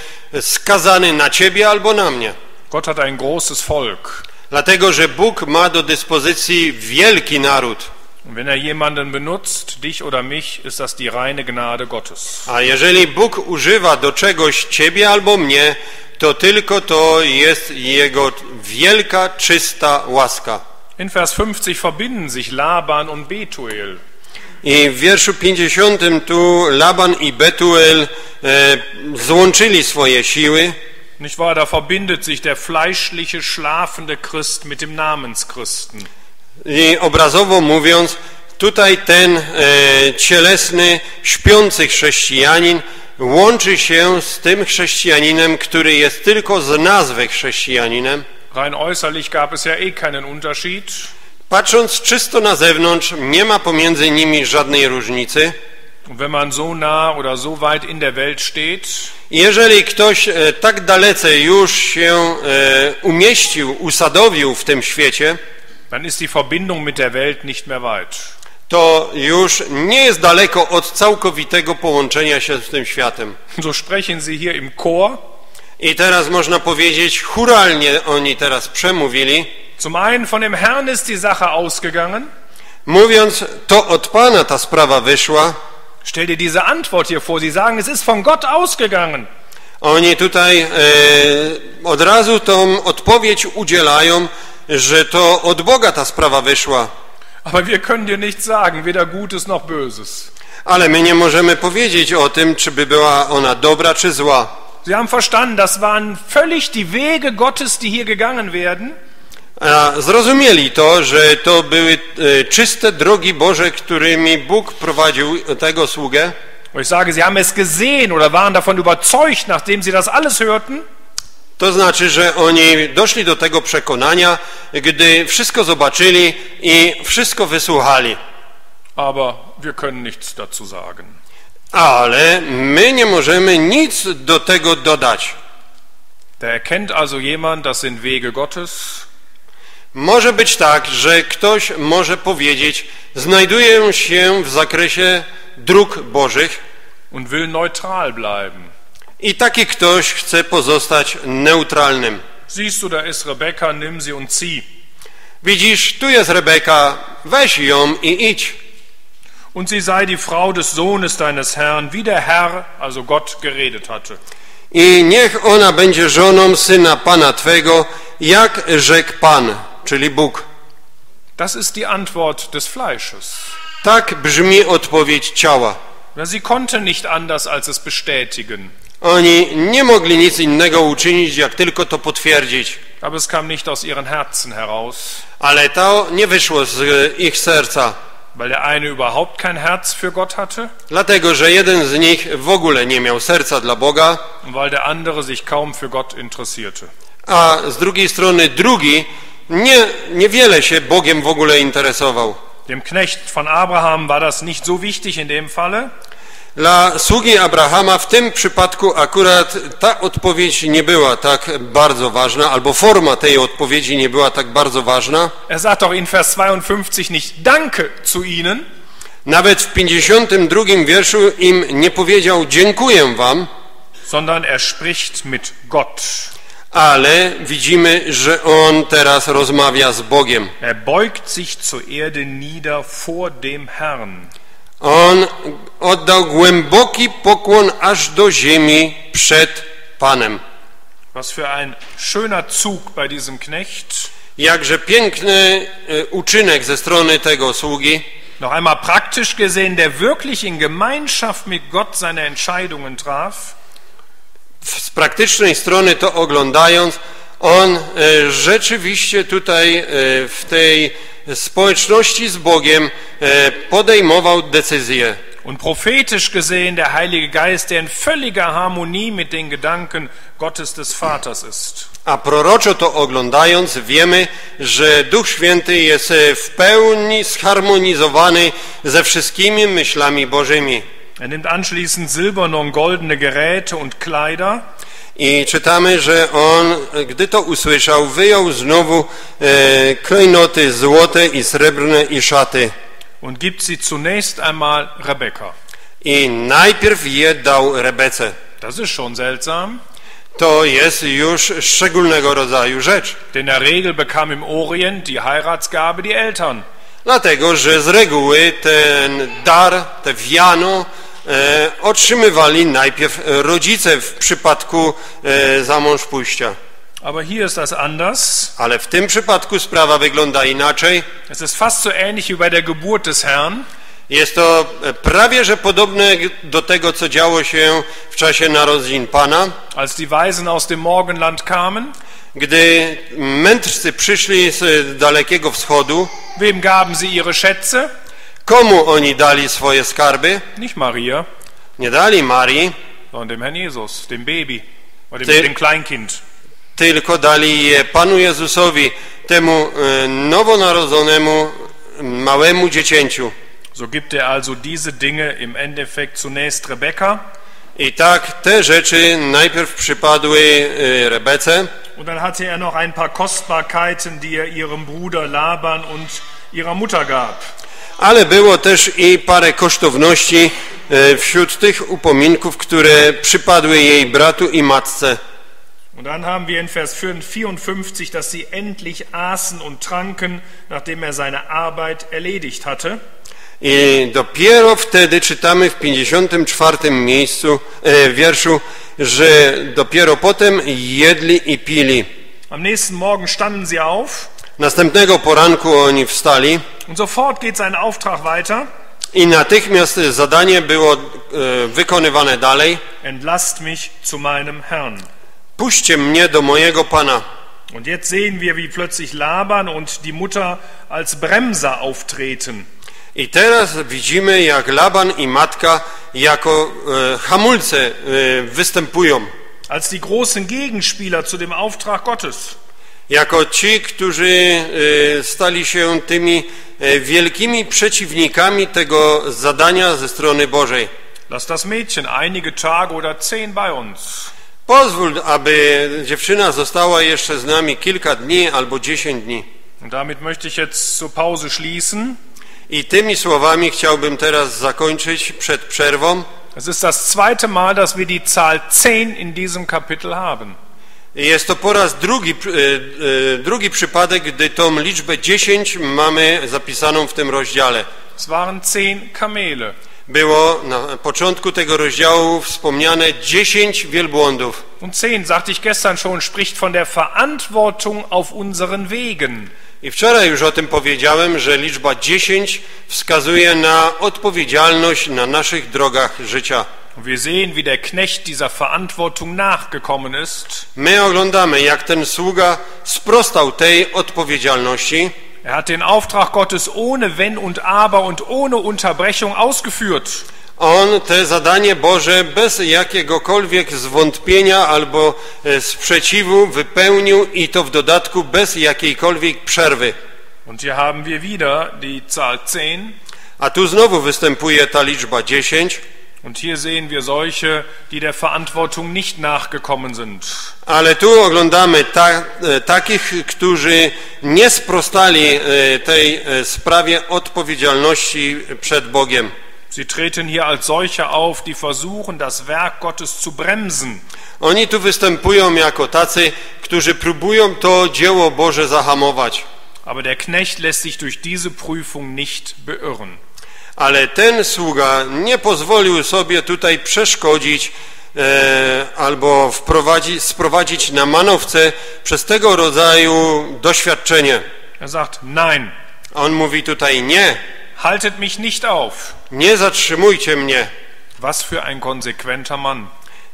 skazany na ciebie albo na mnie. Gott hat ein großes Volk. Dlatego, że Bóg ma do dyspozycji wielki naród. Wenn er jemanden benutzt, dich oder mich, ist das die reine Gnade Gottes. A jeżeli Bóg używa do czegoś ciebie albo mnie, to tylko to jest jego wielka, czysta łaska. In Vers 50 verbinden sich Laban und Betuel. I w wierszu 50 tu Laban i Betuel złączyli swoje siły. Nicht wahr, da verbindet sich der fleischliche, schlafende Christ mit dem Namenschristen. I obrazowo mówiąc, tutaj ten cielesny, śpiący chrześcijanin łączy się z tym chrześcijaninem, który jest tylko z nazwy chrześcijaninem. Rein äußerlich gab es ja eh keinen Unterschied. Patrząc czysto na zewnątrz, nie ma pomiędzy nimi żadnej różnicy. Wenn man so nah oder so weit in der Welt steht, jeżeli ktoś tak dalece już się umieścił, usadowił w tym świecie, dann ist die Verbindung mit der Welt nicht mehr weit. To już nie jest daleko od całkowitego połączenia się z tym światem. So sprechen sie hier im Chor. I teraz można powiedzieć, chóralnie oni teraz przemówili. Zum einen von dem Herrn ist die Sache ausgegangen. Mówiąc, to od Pana ta sprawa wyszła. Stell dir diese Antwort hier vor. Sie sagen, es ist von Gott ausgegangen. Oni tutaj od razu tą odpowiedź udzielają, że to od Boga ta sprawa wyszła. Aber wir können dir nichts sagen, weder Gutes noch Böses. Ale my nie możemy powiedzieć o tym, czy by była ona dobra czy zła. Sie haben verstanden, das waren völlig die Wege Gottes, die hier gegangen werden. Zrozumieli to, że to były czyste drogi Boże, którymi Bóg prowadził tego sługę. Ich sage, sie haben es gesehen oder waren davon überzeugt, nachdem sie das alles hörten. To znaczy, że oni doszli do tego przekonania, gdy wszystko zobaczyli i wszystko wysłuchali. Aber wir können nichts dazu sagen. Ale my nie możemy nic do tego dodać. Da erkennt also jemand, das sind Wege Gottes. Może być tak, że ktoś może powiedzieć, znajduję się w zakresie dróg Bożych und will neutral bleiben. I taki ktoś chce pozostać neutralnym. Siehst du, da ist Rebeka, nimm sie und zieh. Widzisz, tu jest Rebeka, weź ją i idź. Und sie sei die Frau des Sohnes deines Herrn, wie der Herr, also Gott, geredet hatte. I niech ona będzie żoną syna Pana Twego, jak rzekł Pan, czyli Bóg. Das ist die Antwort des Fleisches. Tak brzmi odpowiedź ciała. Sie konnte nicht anders als es bestätigen. Oni nie mogli nic innego uczynić, jak tylko to potwierdzić. Aber es kam nicht aus ihren Herzen heraus. Ale to nie wyszło z ich serca. Weil der eine überhaupt kein Herz für Gott hatte. Dlatego, że jeden z nich w ogóle nie miał serca dla Boga. Weil der andere sich kaum für Gott interessierte. A z drugiej strony drugi niewiele się Bogiem w ogóle interesował. Dem Knecht von Abraham war das nicht so wichtig in dem Falle. Dla sługi Abrahama w tym przypadku akurat ta odpowiedź nie była tak bardzo ważna, albo forma tej odpowiedzi nie była tak bardzo ważna. Er sagt doch in Vers 52 nicht Danke zu ihnen. Nawet w 52 wierszu im nie powiedział dziękuję wam, sondern er spricht mit Gott. Ale widzimy, że on teraz rozmawia z Bogiem. Er beugt sich zur Erde nieder vor dem Herrn. On oddał głęboki pokłon aż do ziemi przed Panem. Was für ein schöner Zug bei diesem Knecht. Jakże piękny uczynek ze strony tego sługi. Noch einmal praktisch gesehen, der wirklich in Gemeinschaft mit Gott seine Entscheidungen traf. Z praktycznej strony to oglądając, on rzeczywiście tutaj w tej społeczności z Bogiem podejmował decyzje. Und prophetisch gesehen der Heilige Geist, der in völliger Harmonie mit den Gedanken Gottes des Vaters ist. A proroczo to oglądając wiemy, że Duch Święty jest w pełni zharmonizowany ze wszystkimi myślami Bożymi. Er nimmt anschließend silberne und goldene Geräte und Kleider. I czytamy, że on, gdy to usłyszał, wyjął znowu klejnoty złote i srebrne i szaty. Und gibt sie zunächst einmal Rebeka. I najpierw je dał Rebece. Das ist schon seltsam. To jest już szczególnego rodzaju rzecz. Denn in der Regel bekam im Orient die Heiratsgabe die Eltern. Dlatego, że z reguły ten dar, te wiano otrzymywali najpierw rodzice w przypadku za mąż pójścia. Aber hier ist das anders. Ale w tym przypadku sprawa wygląda inaczej. Es ist fast so ähnlich wie bei der Geburt des Herrn. Jest to prawie że podobne do tego, co działo się w czasie narodzin Pana. Als die Weisen aus dem Morgenland kamen, gdy mędrcy przyszli z Dalekiego Wschodu, wem gaben sie ihre Schätze? Komu oni dali swoje skarby? Nicht Maria. Nie dali Marii, sondern dem Herrn Jesus, dem Baby, oder dem Kleinkind. Tylko dali je Panu Jezusowi, temu nowonarodzonemu małemu dziecięciu. So gibt er also diese Dinge im Endeffekt zunächst Rebeka. I tak te rzeczy najpierw przypadły Rebece. Und dann hatte er noch ein paar Kostbarkeiten, die er ihrem Bruder Laban und ihrer Mutter gab. Ale było też i parę kosztowności wśród tych upominków, które przypadły jej bratu i matce. Und dann haben wir in Vers 54, dass sie endlich aßen und tranken, nachdem er seine Arbeit erledigt hatte. I dopiero wtedy czytamy w 54 wierszu, że dopiero potem jedli i pili. Am nächsten Morgen standen sie auf. Następnego poranku oni wstali. Und sofort geht sein Auftrag weiter. I natychmiast zadanie było wykonywane dalej. Entlasst mich zu meinem Herrn. Puśćcie mnie do mojego Pana. Und jetzt sehen wir, wie plötzlich Laban und die Mutter als Bremser auftreten. I teraz widzimy, jak Laban i matka jako hamulce występują. Als die großen Gegenspieler zu dem Auftrag Gottes. Jako ci, którzy stali się tymi wielkimi przeciwnikami tego zadania ze strony Bożej. Lass das Mädchen einige Tage oder 10 bei uns. Pozwól, aby dziewczyna została jeszcze z nami kilka dni albo 10 dni. Und damit möchte ich jetzt zur Pause schließen. I tymi słowami chciałbym teraz zakończyć przed przerwą. Es ist das zweite Mal, dass wir die Zahl 10 in diesem Kapitel haben. Jest to po raz drugi przypadek, gdy tą liczbę 10 mamy zapisaną w tym rozdziale. Es waren 10 Kamele. Było na początku tego rozdziału wspomniane 10 wielbłądów. Und 10, sagte ich gestern schon, spricht von der Verantwortung auf unseren Wegen. I wczoraj już o tym powiedziałem, że liczba 10 wskazuje na odpowiedzialność na naszych drogach życia. Wir sehen, wie der Knecht dieser Verantwortung nachgekommen ist. My oglądamy, jak ten sługa sprostał tej odpowiedzialności. Er hat den Auftrag Gottes ohne Wenn und Aber und ohne Unterbrechung ausgeführt. On te zadanie Boże bez jakiegokolwiek zwątpienia albo sprzeciwu wypełnił i to w dodatku bez jakiejkolwiek przerwy. Und hier haben wir wieder die Zahl 10. A tu znowu występuje ta liczba 10. Und hier sehen wir solche, die der Verantwortung nicht nachgekommen sind. Ale tu oglądamy takich, którzy nie sprostali tej sprawie odpowiedzialności przed Bogiem. Sie treten hier als solche auf, die versuchen, das Werk Gottes zu bremsen. Oni tu występują jako tacy, którzy próbują to dzieło Boże zahamować. Aber der Knecht lässt sich durch diese Prüfung nicht beirren. Ale ten sługa nie pozwolił sobie tutaj przeszkodzić albo sprowadzić na manowce przez tego rodzaju doświadczenie. Er sagt, nein. On mówi tutaj nie. Haltet mich nicht auf. Nie zatrzymujcie mnie. Was für ein konsekwenter Mann.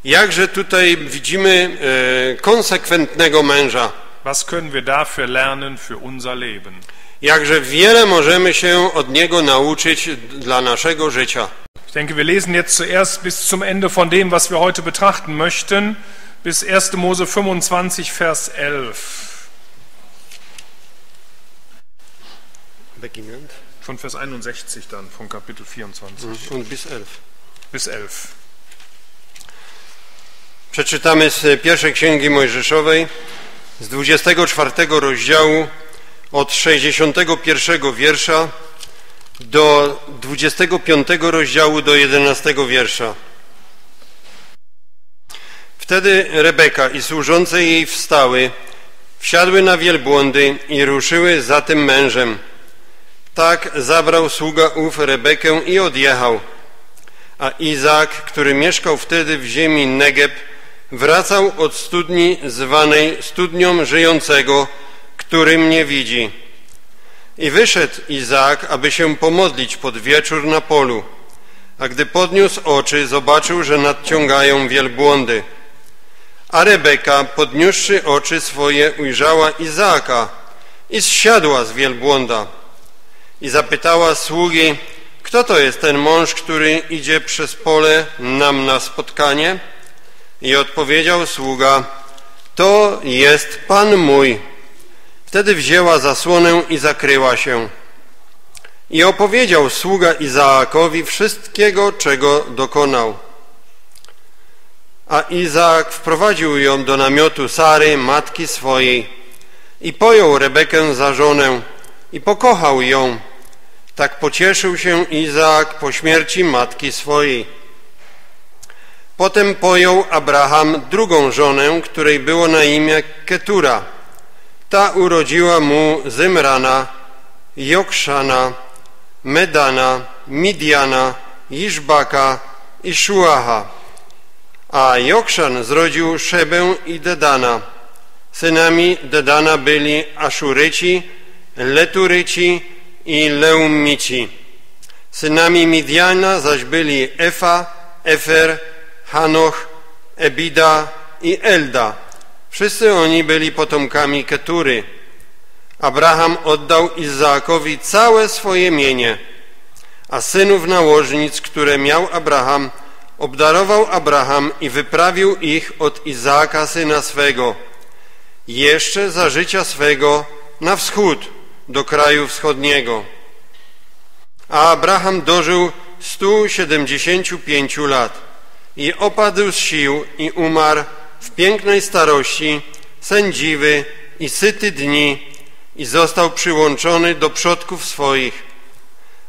Jakże tutaj widzimy konsekwentnego męża. Was können wir dafür lernen für unser Leben? Jakże wiele możemy się od niego nauczyć dla naszego życia. Ich denke, wir lesen jetzt zuerst bis zum Ende von dem, was wir heute betrachten möchten, bis 1. Mose 25, Vers 11. Beginnend. Von Vers 61 dann, von Kapitel 24. Und bis 11. Bis 11. Przeczytamy z pierwszej Księgi Mojżeszowej, z 24 rozdziału, od 61 wiersza do 25 rozdziału do 11 wiersza. Wtedy Rebeka i służące jej wstały, wsiadły na wielbłądy i ruszyły za tym mężem. Tak zabrał sługa ów Rebekę i odjechał. A Izaak, który mieszkał wtedy w ziemi Negeb, wracał od studni zwanej studnią żyjącego, który mnie widzi. I wyszedł Izaak, aby się pomodlić pod wieczór na polu. A gdy podniósł oczy, zobaczył, że nadciągają wielbłądy. A Rebeka, podniósłszy oczy swoje, ujrzała Izaaka i zsiadła z wielbłąda. I zapytała sługi, kto to jest ten mąż, który idzie przez pole nam na spotkanie? I odpowiedział sługa, to jest Pan mój. Wtedy wzięła zasłonę i zakryła się. I opowiedział sługa Izaakowi wszystkiego, czego dokonał. A Izaak wprowadził ją do namiotu Sary, matki swojej, i pojął Rebekę za żonę i pokochał ją. Tak pocieszył się Izaak po śmierci matki swojej. Potem pojął Abraham drugą żonę, której było na imię Ketura. Ta urodziła mu Zimrana, Jokszana, Medana, Midiana, Iszbaka i Szuaha. A Jokszan zrodził Szebę i Dedana. Synami Dedana byli Aszuryci, Leturyci i Leumici. Synami Midiana zaś byli Efa, Efer, Hanoch, Ebida i Elda. Wszyscy oni byli potomkami Ketury. Abraham oddał Izaakowi całe swoje mienie, a synów nałożnic, które miał Abraham, obdarował Abraham i wyprawił ich od Izaaka syna swego, jeszcze za życia swego na wschód, do kraju wschodniego. A Abraham dożył 175 lat i opadł z sił i umarł w pięknej starości, sędziwy i syty dni, i został przyłączony do przodków swoich.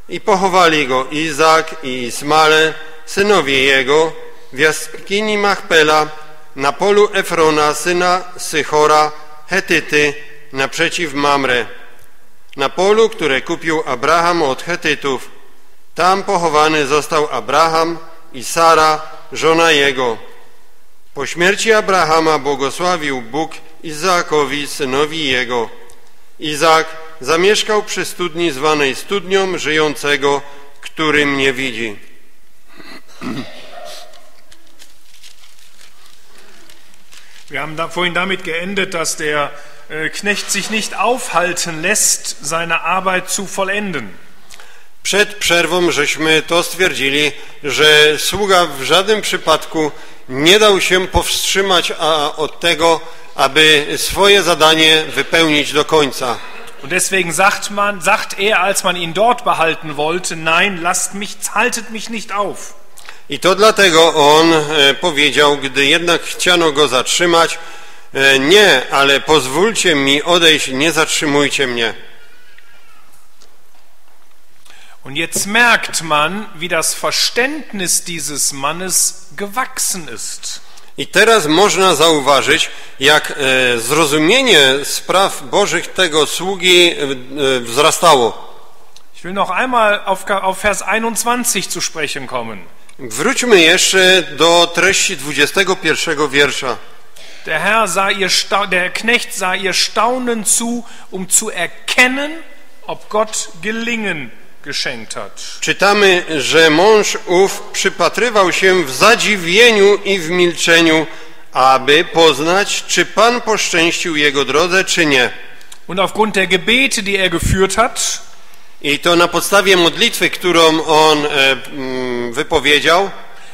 I pochowali go Izaak i Ismael, synowie jego, w jaskini Machpela, na polu Efrona, syna Sychora, Hetyty, naprzeciw Mamre, na polu, które kupił Abraham od Hetytów. Tam pochowany został Abraham i Sara, żona jego. Po śmierci Abrahama błogosławił Bóg Izaakowi, synowi jego. Izaak zamieszkał przy studni zwanej studnią żyjącego, który mnie widzi. Wir haben da vorhin damit geendet, dass der Knecht sich nicht aufhalten lässt, seine Arbeit zu vollenden. Przed przerwą żeśmy to stwierdzili, że sługa w żadnym przypadku nie dał się powstrzymać od tego, aby swoje zadanie wypełnić do końca. Und deswegen sagt er, als man ihn dort behalten wollte, nein, haltet mich nicht auf. I to dlatego on powiedział, gdy jednak chciano go zatrzymać, nie, ale pozwólcie mi odejść, nie zatrzymujcie mnie. Und jetzt merkt man, wie das Verständnis dieses Mannes gewachsen ist. I teraz można zauważyć, jak zrozumienie spraw Bożych tego sługi wzrastało. Ich will noch einmal auf Vers 21 zu sprechen kommen. Wróćmy jeszcze do treści 21 wiersza. Der Knecht sah ihr Staunen zu, zu erkennen, ob Gott Gelingen geschenkt hat. Czytamy, że mąż ów przypatrywał się w zadziwieniu i w milczeniu, aby poznać, czy Pan poszczęścił jego drodze, czy nie. Und aufgrund der Gebete, die geführt hat, i to na podstawie modlitwy, którą on wypowiedział,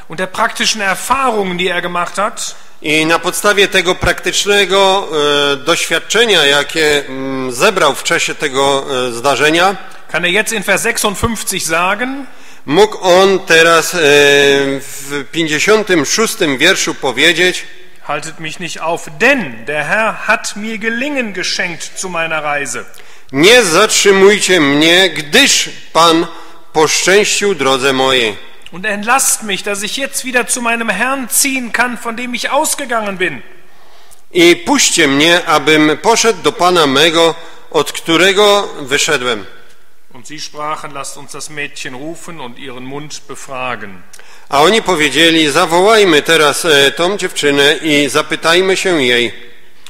und der praktischen Erfahrungen, die gemacht hat, i na podstawie tego praktycznego doświadczenia, jakie zebrał w czasie tego zdarzenia, kann er jetzt in Vers 56 sagen, mógł on teraz w 56 wierszu powiedzieć: haltet mich nicht auf, denn der Herr hat mir Gelingen geschenkt zu meiner Reise. Nie zatrzymujcie mnie, gdyż Pan poszczęścił drodze mojej. Und entlasst mich, dass ich jetzt wieder zu meinem Herrn ziehen kann, von dem ich ausgegangen bin. I puśćcie mnie, abym poszedł do Pana mego, od którego wyszedłem. Und sie sprachen: Lasst uns das Mädchen rufen und ihren Mund befragen. A oni powiedzieli: Zawołajmy teraz tą dziewczynę i zapytajmy się jej.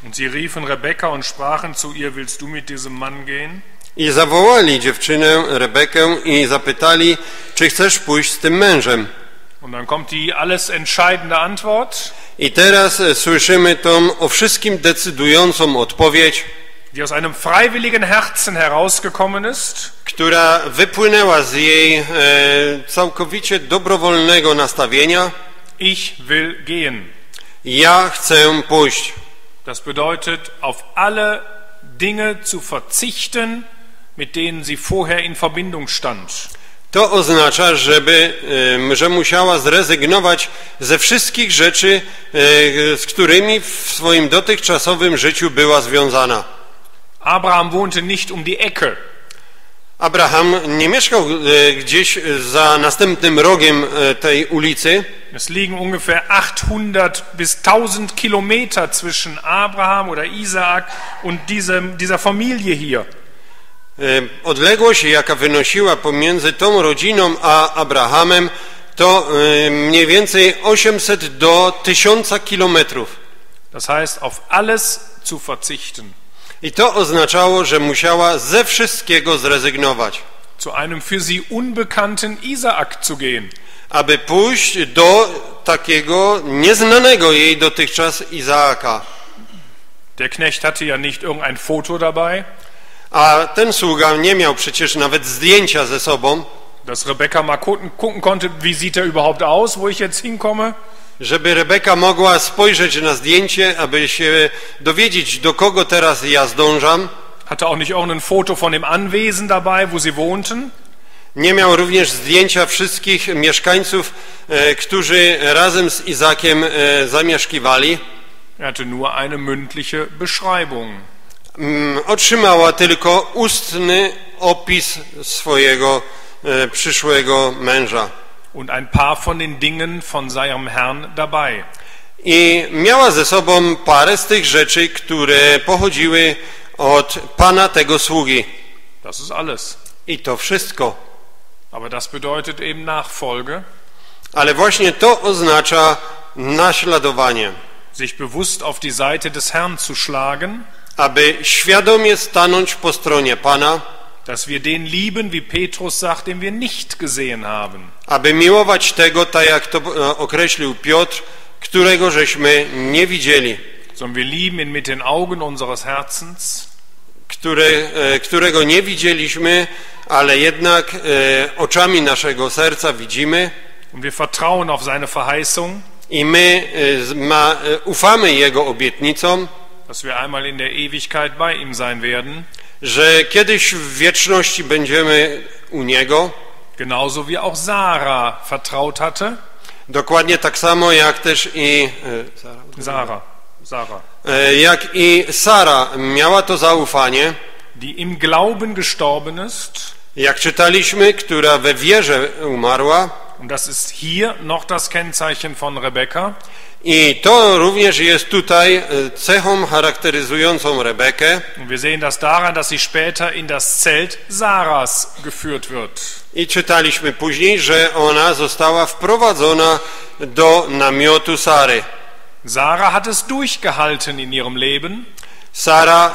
Und sie riefen Rebeka und sprachen zu ihr: Willst du mit diesem Mann gehen? I zawołali dziewczynę Rebekę i zapytali, czy chcesz pójść z tym mężem. Und dann kommt die alles entscheidende Antwort. I teraz słyszymy tą o wszystkim decydującą odpowiedź, die aus einem freiwilligen Herzen herausgekommen ist, która wypłynęła z jej całkowicie dobrowolnego nastawienia. Ich will gehen. Ja chcę pójść. Das bedeutet, auf alle Dinge zu verzichten, mit denen sie vorher in Verbindung stand. To oznacza, że musiała zrezygnować ze wszystkich rzeczy, z którymi w swoim dotychczasowym życiu była związana. Abraham wohnte nicht die Ecke. Abraham nie mieszkał gdzieś za następnym rogiem tej ulicy. Es liegen ungefähr 800 bis 1000 Kilometer zwischen Abraham oder Isaak und dieser Familie hier. Odległość, jaka wynosiła pomiędzy tą rodziną a Abrahamem, to mniej więcej 800 do 1000 kilometrów. Das heißt, auf alles zu verzichten. I to oznaczało, że musiała ze wszystkiego zrezygnować. Zu einem für sie unbekannten Isaak zu gehen. Aby pójść do takiego nieznanego jej dotychczas Izaaka. Der Knecht hatte ja nicht irgendein Foto dabei. A ten sługa nie miał przecież nawet zdjęcia ze sobą. Dass Rebeka mal gucken konnte, wie sieht er überhaupt aus, wo ich jetzt hinkomme. Żeby Rebeka mogła spojrzeć na zdjęcie, aby się dowiedzieć, do kogo teraz ja zdążam. Hatte auch nicht irgendein Foto von dem Anwesen dabei, wo sie wohnten. Nie miał również zdjęcia wszystkich mieszkańców, którzy razem z Izaakiem zamieszkiwali. Er hatte nur eine mündliche Beschreibung. Otrzymała tylko ustny opis swojego przyszłego męża. Und ein paar von den Dingen von seinem Herrn dabei. I miała ze sobą parę z tych rzeczy, które pochodziły od Pana tego sługi. Das ist alles. I to wszystko. Aber das bedeutet eben Nachfolge. Ale właśnie to oznacza naśladowanie. Sich bewusst auf die Seite des Herrn zu schlagen. Aby świadomie stanąć po stronie Pana. Dass wir den lieben, wie Petrus sagt, den wir nicht gesehen haben. Aby miłować tego, tak jak to określił Piotr, którego żeśmy nie widzieli. Sondern wir lieben ihn mit den Augen unseres Herzens. Którego nie widzieliśmy, ale jednak oczami naszego serca widzimy. Und wir vertrauen auf seine Verheißung. I my ufamy jego obietnicom. Dass wir einmal in der Ewigkeit bei ihm sein werden. Że kiedyś w wieczności będziemy u niego. Genauso wie auch Sara vertraut hatte. Dokładnie tak samo jak też i Sara miała to zaufanie. Die im Glauben gestorben ist. Jak czytaliśmy, która we wierze umarła. Und das ist hier noch das Kennzeichen von Rebeka. I to również jest tutaj cechą charakteryzującą Rebekę. Wir sehen das daran, dass sie später in das Zelt Saras geführt wird. I czytaliśmy później, że ona została wprowadzona do namiotu Sary. Sara hat es durchgehalten in ihrem Leben. Sara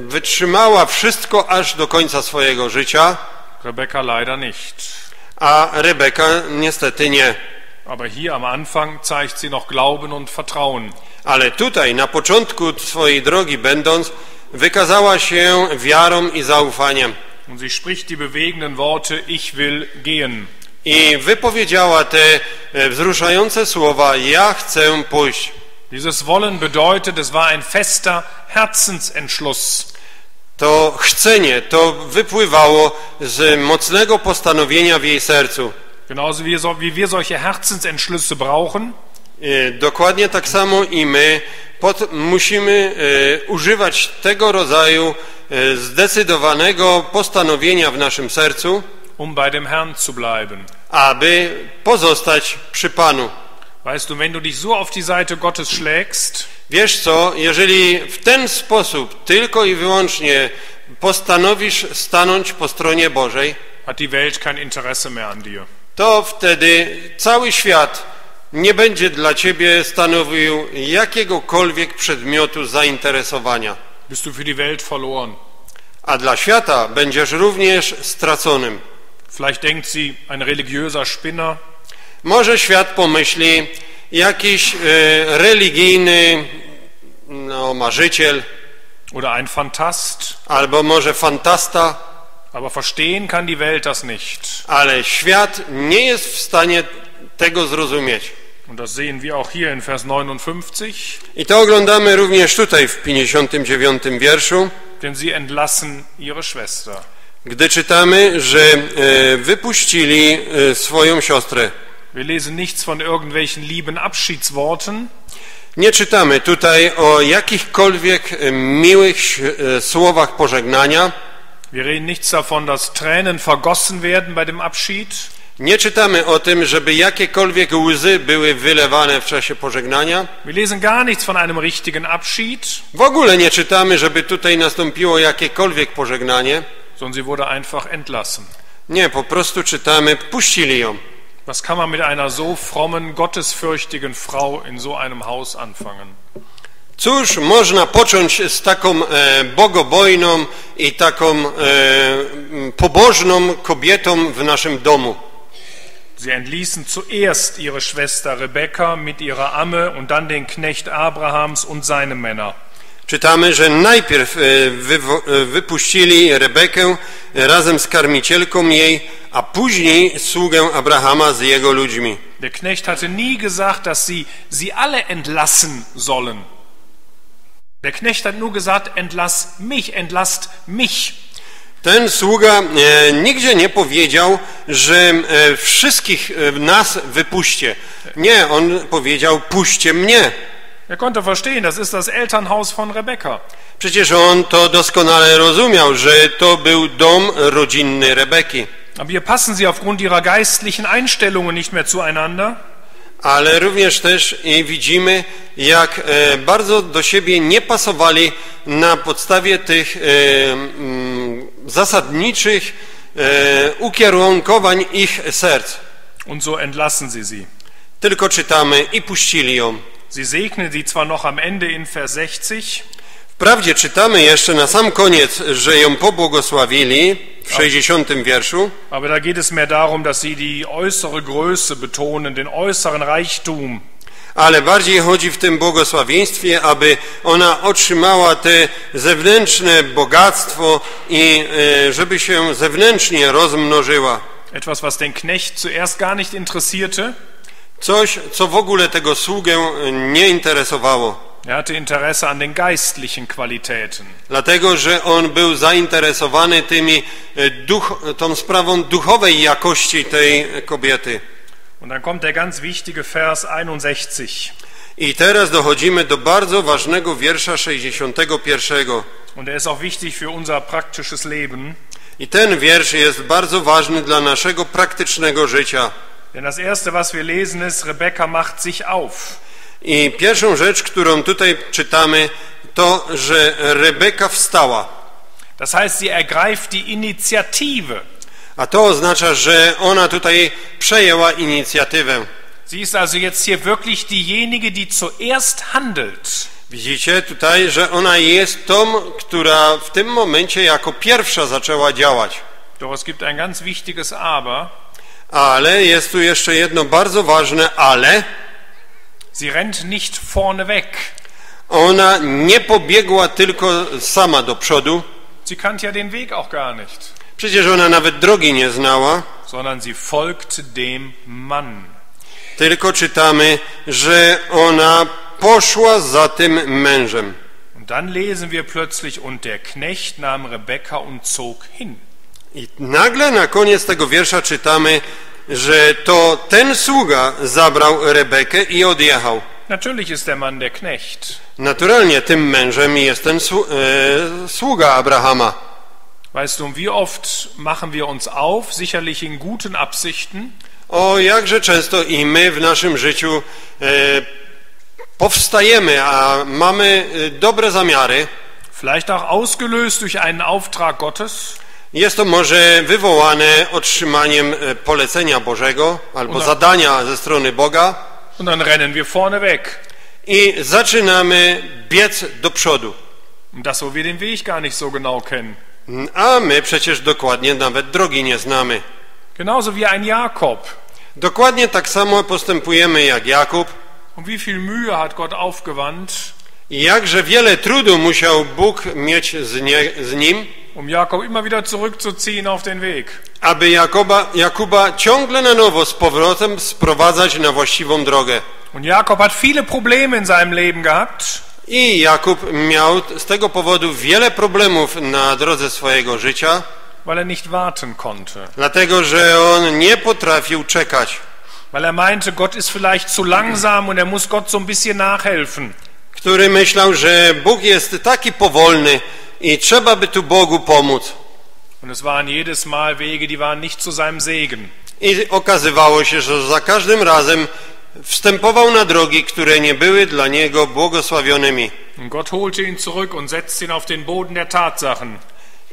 wytrzymała wszystko aż do końca swojego życia. Rebeka leider nicht. A Rebeka niestety nie. Aber hier am Anfang zeigt sie noch Glauben und Vertrauen. Ale tutaj na początku swojej drogi będąc wykazała się wiarą i zaufaniem. Und sie spricht die bewegenden Worte: Ich will gehen. I wypowiedziała te wzruszające słowa: Ja chcę pójść. Dieses wollen bedeutet, es war ein fester Herzensentschluss. To chcenie, to wypływało z mocnego postanowienia w jej sercu. Genauso wie wir solche Herzensentschlüsse brauchen. Dokładnie tak samo i my musimy używać tego rodzaju zdecydowanego postanowienia w naszym sercu, bei dem Herrn zu bleiben. Aby pozostać przy Panu. Weißt du, wenn du dich so auf die Seite Gottes schlägst, wiesz co, jeżeli w ten sposób tylko i wyłącznie postanowisz stanąć po stronie Bożej, hat die Welt kein Interesse mehr an dir. To wtedy cały świat nie będzie dla ciebie stanowił jakiegokolwiek przedmiotu zainteresowania. Bist du für die Welt verloren. A dla świata będziesz również straconym. Vielleicht denkt sie, ein religiöser Spinner. Może świat pomyśli, jakiś religijny marzyciel. Oder ein Fantast. Albo może fantasta. Aber verstehen kann die Welt das nicht. Ale świat nie jest w stanie tego zrozumieć. Und das sehen wir auch hier in Vers 59. I to oglądamy również tutaj w 59 wierszu. Denn sie entlassen ihre Schwester. Gdy czytamy, że wypuścili swoją siostrę. Wir lesen nichts von irgendwelchen lieben Abschiedsworten. Nie czytamy tutaj o jakichkolwiek miłych słowach pożegnania. Wir reden nichts davon, dass Tränen vergossen werden bei dem Abschied. Nie czytamy o tym, żeby jakiekolwiek łzy były wylewane w czasie pożegnania. Wir lesen gar nichts von einem richtigen Abschied. W ogóle nie czytamy, żeby tutaj nastąpiło jakiekolwiek pożegnanie. Sondern sie wurde einfach entlassen. Nie, po prostu czytamy, puścili ją. Was kann man mit einer so frommen, gottesfürchtigen Frau in so einem Haus anfangen? Cóż można począć z taką bogobojną i taką pobożną kobietą w naszym domu? Sie entließen zuerst ihre Schwester Rebeka mit ihrer Amme und dann den Knecht Abrahams und seine Männer. Czytamy, że najpierw wypuścili Rebekę razem z karmicielką jej, a później sługę Abrahama z jego ludźmi. Der Knecht hatte nie gesagt, dass sie alle entlassen sollen. Der Knecht hat nur gesagt, entlasst mich. Ten sługa nigdzie nie powiedział, że wszystkich nas wypuśćcie. Nie, on powiedział, puśćcie mnie. Er konnte verstehen, das ist das Elternhaus von Rebeka. Przecież on to doskonale rozumiał, że to był dom rodzinny Rebeki. Aber hier passen sie aufgrund ihrer geistlichen Einstellungen nicht mehr zueinander. Ale również też widzimy, jak bardzo do siebie nie pasowali na podstawie tych zasadniczych ukierunkowań ich serc. Und so entlassen sie sie. Tylko czytamy i puścili ją. Sie segnen sie zwar noch am Ende in Vers 60. Wprawdzie czytamy jeszcze na sam koniec, że ją pobłogosławili w 60. wierszu. Aber da geht es mehr darum, dass sie die äußere Größe betonen, den äußeren Reichtum. Ale bardziej chodzi w tym błogosławieństwie, aby ona otrzymała te zewnętrzne bogactwo i żeby się zewnętrznie rozmnożyła. Etwas, was den Knecht zuerst gar nicht interessierte. Coś, co w ogóle tego sługę nie interesowało. Er hatte Interesse an den geistlichen Qualitäten. Dlatego, że on był zainteresowany tą sprawą duchowej jakości tej kobiety. Und dann kommt der ganz wichtige Vers 61. I teraz dochodzimy do bardzo ważnego wiersza 61. Und er ist auch wichtig für unser praktisches Leben. I ten wiersz jest bardzo ważny dla naszego praktycznego życia. Denn das erste, was wir lesen, ist, Rebeka macht sich auf. I pierwszą rzecz, którą tutaj czytamy, to, że Rebeka wstała. Das heißt, sie ergreift die Initiative. A to oznacza, że ona tutaj przejęła inicjatywę. Sie ist also jetzt hier wirklich diejenige, die zuerst handelt. Widzicie tutaj, że ona jest tą, która w tym momencie jako pierwsza zaczęła działać. Doch es gibt ein ganz wichtiges aber. Ale jest tu jeszcze jedno bardzo ważne ale. Sie rennt nicht vorne weg. Ona nie pobiegła tylko sama do przodu. Sie kannte ja den Weg auch gar nicht. Przecież ona nawet drogi nie znała. Sondern sie folgte dem Mann. Tylko czytamy, że ona poszła za tym mężem. Und dann lesen wir plötzlich, und der Knecht nahm Rebeka und zog hin. I nagle na koniec tego wiersza czytamy, że to ten sługa zabrał Rebekę i odjechał. Natürlich ist der Mann der Knecht. Naturalnie tym mężem jest ten sługa Abrahama. Weißt du, wie oft machen wir uns auf, sicherlich in guten Absichten? O, jakże często i my w naszym życiu powstajemy, a mamy dobre zamiary. Vielleicht auch ausgelöst durch einen Auftrag Gottes. Jest to może wywołane otrzymaniem polecenia Bożego albo zadania ze strony Boga. Und dann rennen wir vorne weg. I zaczynamy biec do przodu. Das, wo wir den Weg gar nicht so genau kennen. A my przecież dokładnie nawet drogi nie znamy. Genauso wie ein Jakob. Dokładnie tak samo postępujemy jak Jakub. Und wie viel Mühe hat Gott aufgewandt? Jakże wiele trudu musiał Bóg mieć z nim, um Jakob immer wieder zurückzuziehen auf den Weg. Aby Jakuba ciągle na nowo z powrotem sprowadzać na właściwą drogę. Und Jakob hat viele Probleme in seinem Leben gehabt. I Jakub miał z tego powodu wiele problemów na drodze swojego życia, weil er nicht warten konnte. Dlatego, że on nie potrafił czekać. Weil er meinte, Gott ist vielleicht zu langsam und er muss Gott so ein bisschen nachhelfen. Który myślał, że Bóg jest taki powolny i trzeba by tu Bogu pomóc. I okazywało się, że za każdym razem wstępował na drogi, które nie były dla niego błogosławionymi.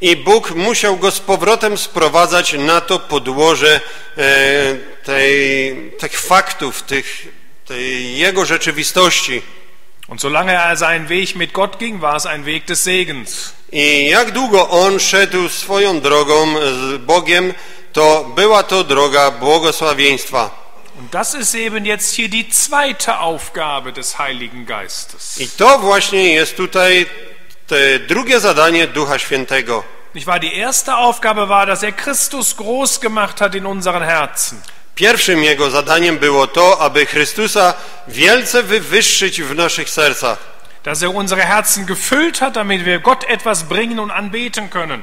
I Bóg musiał go z powrotem sprowadzać na to podłoże tych faktów, tej jego rzeczywistości. Und solange er seinen Weg mit Gott ging, war es ein Weg des Segens. I jak długo on szedł swoją drogą z Bogiem, to była to droga błogosławieństwa. Und das ist eben jetzt hier die zweite Aufgabe des Heiligen Geistes. I to właśnie jest tutaj te drugie zadanie Ducha Świętego. Nicht wahr? Die erste Aufgabe war, dass er Christus groß gemacht hat in unseren Herzen. Pierwszym jego zadaniem było to, aby Chrystusa wielce wywyższyć w naszych sercach. Dass er unsere Herzen gefüllt hat, damit wir Gott etwas bringen und anbeten können.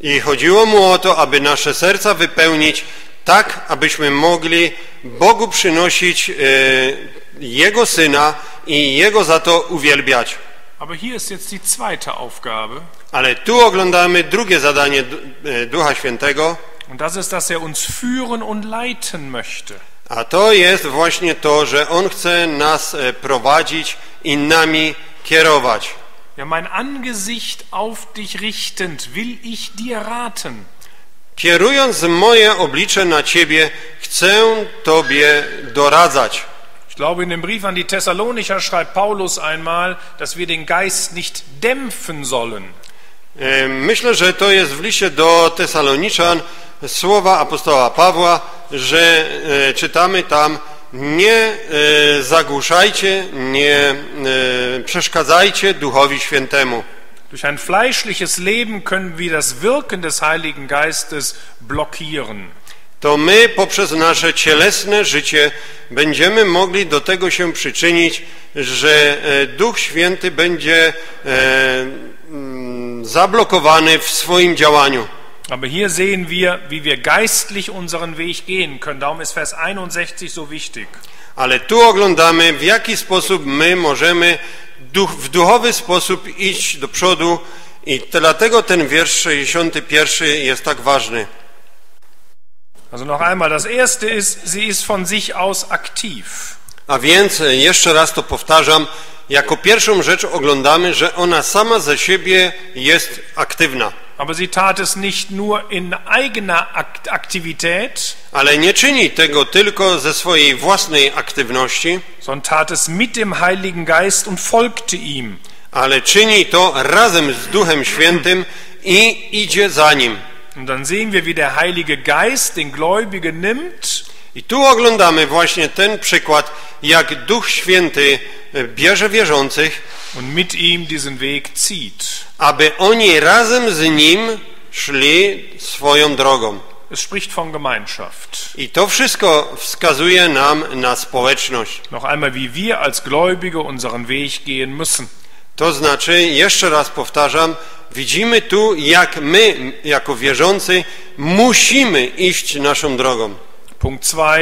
I chodziło mu o to, aby nasze serca wypełnić tak, abyśmy mogli Bogu przynosić Jego Syna i Jego za to uwielbiać. Aber hier ist jetzt die zweite Aufgabe. Ale tu oglądamy drugie zadanie Ducha Świętego. Und das ist, dass er uns führen und leiten möchte. A to jest właśnie to, że On chce nas prowadzić i nami kierować. Ja, mein Angesicht auf dich richtend, will ich dir raten. Kierując moje oblicze na Ciebie, chcę Tobie doradzać. Ich glaube, in dem Brief an die Thessalonicher schreibt Paulus einmal, dass wir den Geist nicht dämpfen sollen. Myślę, że to jest w liście do Tesaloniczan słowa apostoła Pawła, że czytamy tam: nie zagłuszajcie, nie przeszkadzajcie Duchowi Świętemu. Durch ein fleischliches Leben können wir das Wirken des Heiligen Geistes blockieren. To my poprzez nasze cielesne życie będziemy mogli do tego się przyczynić, że Duch Święty będzie zablokowany w swoim działaniu. Aber hier sehen wir, wie wir geistlich unseren Weg gehen können. Darum ist Vers 61 so wichtig. Ale tu oglądamy, w jaki sposób my możemy w duchowy sposób iść do przodu, i dlatego ten wiersz 61 jest tak ważny. Also noch einmal, das erste ist, sie ist von sich aus aktiv. A więc jeszcze raz to powtarzam, jako pierwszą rzecz oglądamy, że ona sama ze siebie jest aktywna. Aber sie tat es nicht nur in eigener Aktivität, ale nie czyni tego tylko ze swojej własnej aktywności, sondern tat es mit dem Heiligen Geist und folgte ihm. Ale czyni to razem z Duchem Świętym i idzie za nim. Und dann sehen wir, wie der Heilige Geist den Gläubigen nimmt. I tu oglądamy właśnie ten przykład, jak Duch Święty bierze wierzących und mit ihm diesen Weg zieht. Aby oni razem z nim szli swoją drogą. Es spricht von Gemeinschaft. I to wszystko wskazuje nam na społeczność. Noch einmal, wie wir als Gläubige unseren Weg gehen müssen. To znaczy, jeszcze raz powtarzam, widzimy tu, jak my, jako wierzący, musimy iść naszą drogą. Punkt 2.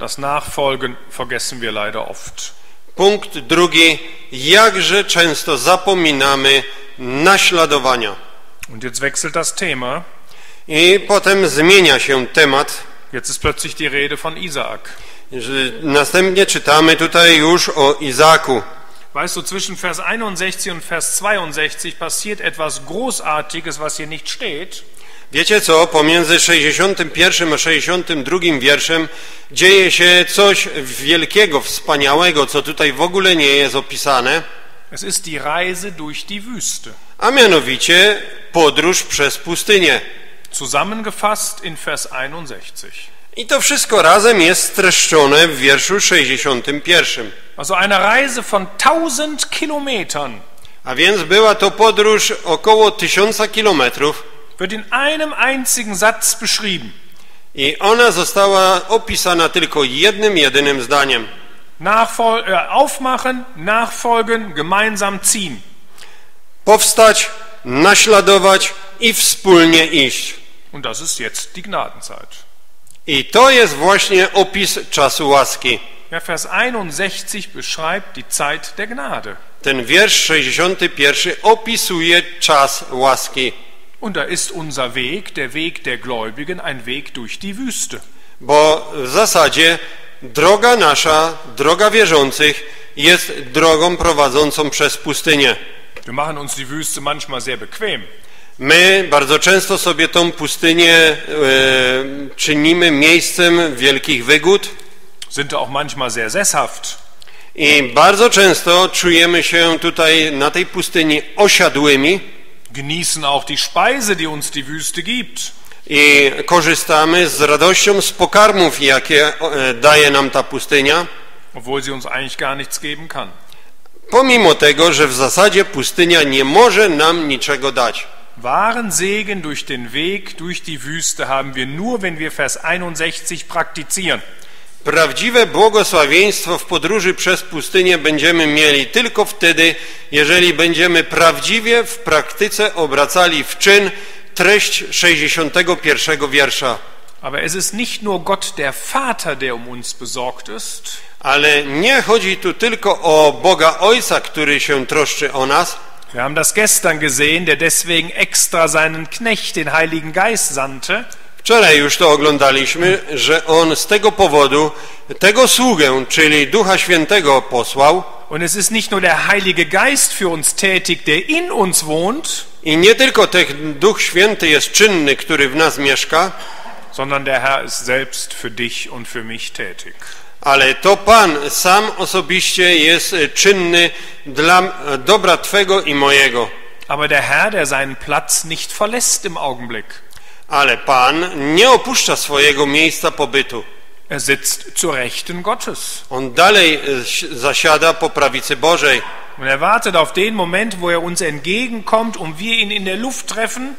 Das Nachfolgen vergessen wir leider oft. Punkt drugi. Jakże często zapominamy naśladowania. Und jetzt wechselt das Thema. I potem zmienia się temat. Jetzt ist plötzlich die Rede von Izaak. Następnie czytamy tutaj już o Izaaku. Weißt du, zwischen Vers 61 und Vers 62 passiert etwas Großartiges, was hier nicht steht. Wiecie co? Pomiędzy 61 a 62 wierszem dzieje się coś wielkiego, wspaniałego, co tutaj w ogóle nie jest opisane. Es ist die Reise durch die Wüste. A mianowicie podróż przez pustynię. Zusammengefasst in Vers 61. I to wszystko razem jest streszczone w wierszu 61. Also eine Reise von 1000 Kilometern. A więc była to podróż około 1000 kilometrów. Wird in einem einzigen Satz beschrieben. I ona została opisana tylko jednym jedynym zdaniem. Aufmachen, nachfolgen, gemeinsam ziehen. Powstać, naśladować i wspólnie iść. Und das ist jetzt die Gnadenzeit. I to jest właśnie opis czasu łaski. Ja, Vers 61 beschreibt die Zeit der Gnade. Ten wiersz 61 opisuje czas łaski. Und da ist unser Weg der Gläubigen, ein Weg durch die Wüste. Bo w zasadzie droga nasza, droga wierzących jest drogą prowadzącą przez pustynię. Wir machen uns die Wüste manchmal sehr bequem. My bardzo często sobie tą pustynię czynimy miejscem wielkich wygód. Sind auch manchmal sehr sesshaft. I bardzo często czujemy się tutaj na tej pustyni osiadłymi. Genießen auch die Speise, die uns die Wüste gibt. I korzystamy z radością z pokarmów, jakie daje nam ta pustynia. Obwohl sie uns eigentlich gar nichts geben kann. Pomimo tego, że w zasadzie pustynia nie może nam niczego dać. Wahren Segen durch den Weg, durch die Wüste haben wir nur, wenn wir Vers 61 praktizieren. Prawdziwe błogosławieństwo w podróży przez pustynię będziemy mieli tylko wtedy, jeżeli będziemy prawdziwie w praktyce obracali w czyn treść 61 wiersza. Aber es ist nicht nur Gott der Vater, der um uns besorgt ist. Ale nie chodzi tu tylko o Boga Ojca, który się troszczy o nas. Wir haben das gestern gesehen, der deswegen extra seinen Knecht, den Heiligen Geist, sandte. Wczoraj już to oglądaliśmy, że on z tego powodu tego sługę, czyli Ducha Świętego, posłał. Und es ist nicht nur der Heilige Geist für uns tätig, der in uns wohnt. I nie tylko ten Duch Święty jest czynny, który w nas mieszka, sondern der Herr ist selbst für dich und für mich tätig. Ale to Pan sam osobiście jest czynny dla dobra Twego i mojego. Aber der Herr, der seinen Platz nicht verlässt im Augenblick. Ale Pan nie opuszcza swojego miejsca pobytu. Er sitzt zur Rechten Gottes. On dalej zasiada po prawicy Bożej. Und er wartet auf den Moment, wo er uns entgegenkommt und wir ihn in der Luft treffen.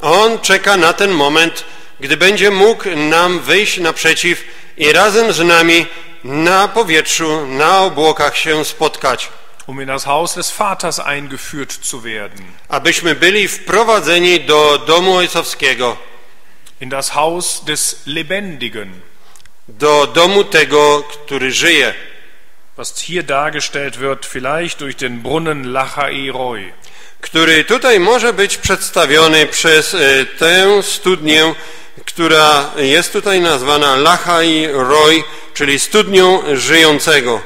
On czeka na ten moment, gdy będzie mógł nam wyjść naprzeciw i razem z nami na powietrzu, na obłokach się spotkać. Um in das Haus des Vaters eingeführt zu werden. Abyśmy byli wprowadzeni do domu ojcowskiego. In das Haus des Lebendigen. Do domu tego, który żyje. Was hier dargestellt wird, vielleicht durch den Brunnen Lachaj Roj. Który tutaj może być przedstawiony przez tę studnię, która jest tutaj nazwana Lachaj Roj, czyli studnią żyjącego,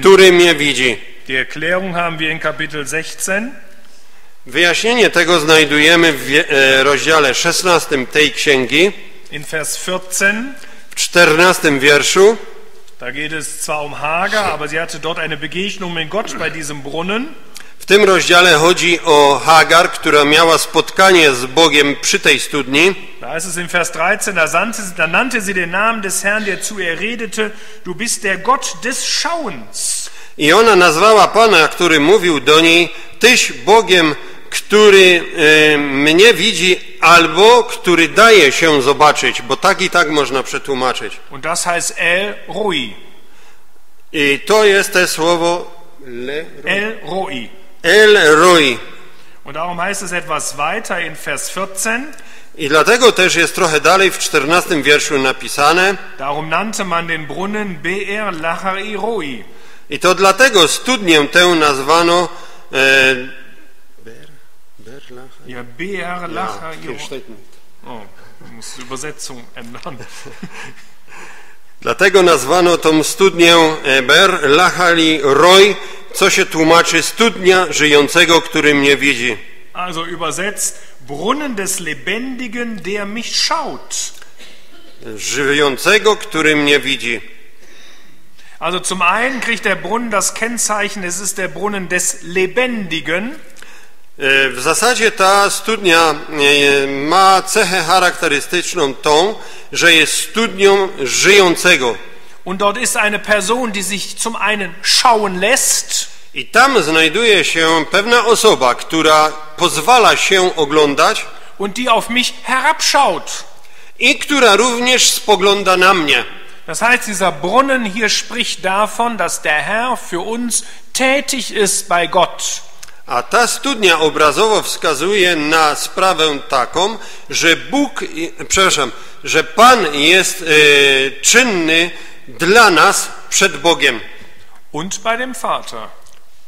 który mnie widzi. Die Erklärung haben wir in Kapitel 16. Wyjaśnienie tego znajdujemy w rozdziale 16 tej księgi. In Vers 14. W 14 wierszu. Da geht es zwar um Hagar, aber sie hatte dort eine Begegnung mit Gott bei diesem Brunnen. W tym rozdziale chodzi o Hagar, która miała spotkanie z Bogiem przy tej studni. Da ist es in Vers 13, da nannte sie den Namen des Herrn, der zu ihr redete, du bist der Gott des Schauens. I ona nazwała Pana, który mówił do niej, tyś Bogiem, który mnie widzi, albo który daje się zobaczyć, bo tak i tak można przetłumaczyć. Und das heißt El Roi. I to jest te słowo El Roi. El Roi. Und darum heißt es etwas weiter in Vers 14. I dlatego też jest trochę dalej w 14 wierszu napisane. Darum nannte man den Brunnen Be'er Lachaj Roi. I to dlatego studnię tę nazwano Be'er Lachaj Roi. O, muss Übersetzung ändern. Dlatego nazwano tą studnię Be'er Lachaj Roj, co się tłumaczy studnia żyjącego, który mnie widzi. Also übersetzt Brunnen des Lebendigen, der mich schaut. Żyjącego, który mnie widzi. Also zum einen kriegt der Brunnen das Kennzeichen, es ist der Brunnen des Lebendigen. W zasadzie ta studnia ma cechę charakterystyczną tą, że jest studnią żyjącego. Und dort ist eine Person, die sich zum einen schauen lässt. I tam znajduje się pewna osoba, która pozwala się oglądać. Und die auf mich herabschaut. I która również spogląda na mnie. Das heißt, dieser Brunnen hier spricht davon, dass der Herr für uns tätig ist bei Gott. A ta studnia obrazowo wskazuje na sprawę taką, że że Pan jest czynny dla nas przed Bogiem. Und bei dem Vater.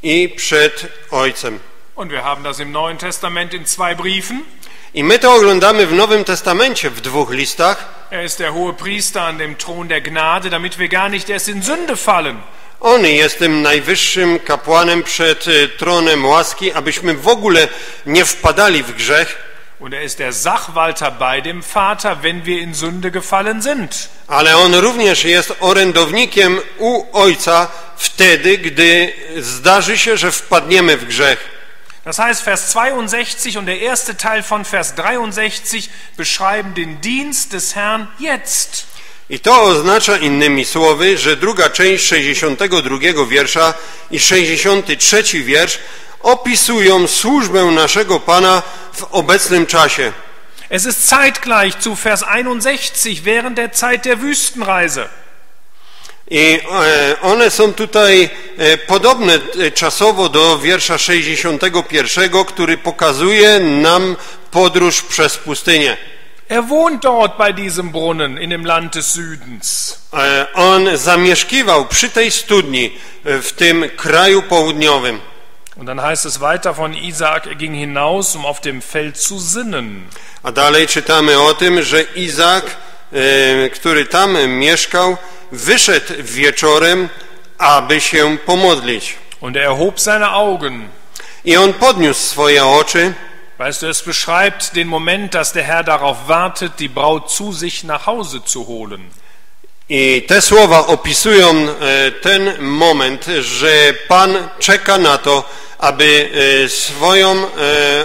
I przed Ojcem. Und wir haben das im Neuen Testament in 2 Briefen. I my to oglądamy w Nowym Testamencie w 2 listach. Er ist der hohe Priester an dem Thron der Gnade, damit wir gar nicht erst in Sünde fallen. On jest tym najwyższym kapłanem przed tronem łaski, abyśmy w ogóle nie wpadali w grzech. Und er ist der Sachwalter bei dem Vater, wenn wir in Sünde gefallen sind. Ale on również jest orędownikiem u Ojca wtedy, gdy zdarzy się, że wpadniemy w grzech. Das heißt, Vers 62 und der erste Teil von Vers 63 beschreiben den Dienst des Herrn jetzt. I to oznacza innymi słowy, że druga część 62 wiersza i 63 wiersz opisują służbę naszego Pana w obecnym czasie. Es ist zeitgleich zu Vers 61 während der Zeit der Wüstenreise. I one są tutaj podobne czasowo do wiersza 61, który pokazuje nam podróż przez pustynię. Er wohnt dort bei diesem Brunnen in dem Land des Südens. On zamieszkiwał przy tej studni w tym kraju południowym. Und dann heißt es weiter von Izaak, er ging hinaus, um auf dem Feld zu sinnen. A dalej czytamy o tym, że Izaak, który tam mieszkał, wyszedł wieczorem, aby się pomodlić. Und er erhob seine Augen. I on podniósł swoje oczy. Weißt du, es beschreibt den Moment, dass der Herr darauf wartet, die Braut zu sich nach Hause zu holen. I te słowa opisują ten moment, że Pan czeka na to, aby swoją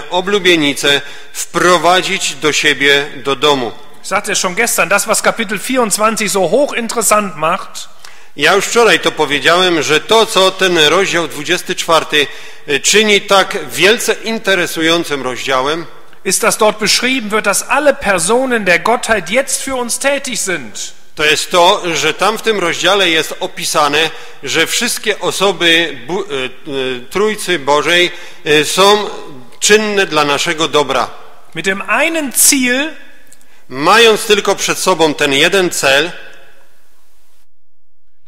oblubienicę wprowadzić do siebie, do domu. Ich sagte es schon gestern, das, was Kapitel 24 so hochinteressant macht. Ja już wczoraj to powiedziałem, że to, co ten rozdział 24 czyni tak wielce interesującym rozdziałem, ist das dort beschrieben wird, dass alle Personen der Gottheit jetzt für uns tätig sind. To jest to, że tam w tym rozdziale jest opisane, że wszystkie osoby Trójcy Bożej są czynne dla naszego dobra. Mit dem einen Ziel, mając tylko przed sobą ten jeden cel,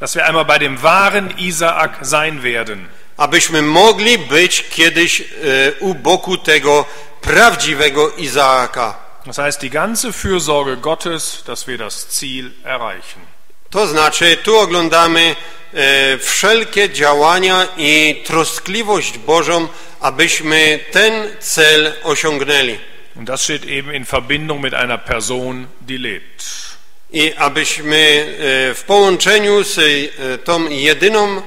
dass wir einmal bei dem wahren Isaak sein werden. Abyśmy mogli być kiedyś u boku tego prawdziwego Izaaka. Das heißt, die ganze Fürsorge Gottes, dass wir das Ziel erreichen. To znaczy, tu oglądamy wszelkie działania i troskliwość Bożą, abyśmy ten cel osiągnęli. Und das steht eben in Verbindung mit einer Person, die lebt. I abyśmy w połączeniu z tą jedyną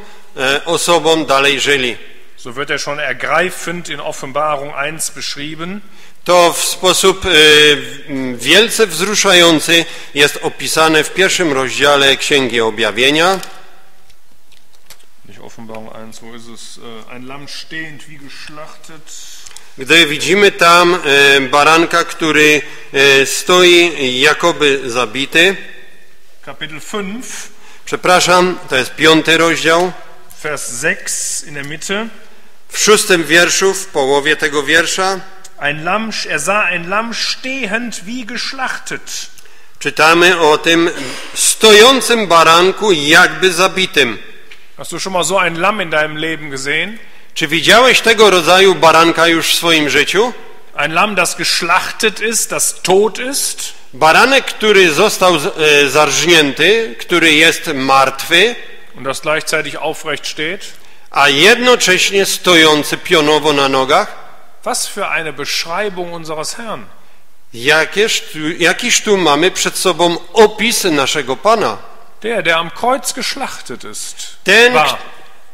osobą dalej żyli. So wird er schon ergreifend in Offenbarung 1 beschrieben. To w sposób wielce wzruszający jest opisane w pierwszym rozdziale Księgi Objawienia. Gdy widzimy tam baranka, który stoi jakoby zabity. Kapitel 5. Przepraszam, to jest 5. rozdział. Vers 6 in der Mitte. W 6. wierszu, w połowie tego wiersza. Ein Lamm, er sah ein Lamm stehend wie geschlachtet. Czytamy o tym stojącym baranku jakby zabitym. Hast du schon mal so ein Lamm in deinem Leben gesehen? Czy widziałeś tego rodzaju baranka już w swoim życiu? Ein Lamm, das geschlachtet ist, das tot ist. Baranek, który został zarżnięty, który jest martwy. Und das gleichzeitig aufrecht steht. A jednocześnie stojący pionowo na nogach. Was für eine Beschreibung unseres Herrn. Jakiż tu mamy przed sobą opis naszego Pana. Der am Kreuz geschlachtet ist.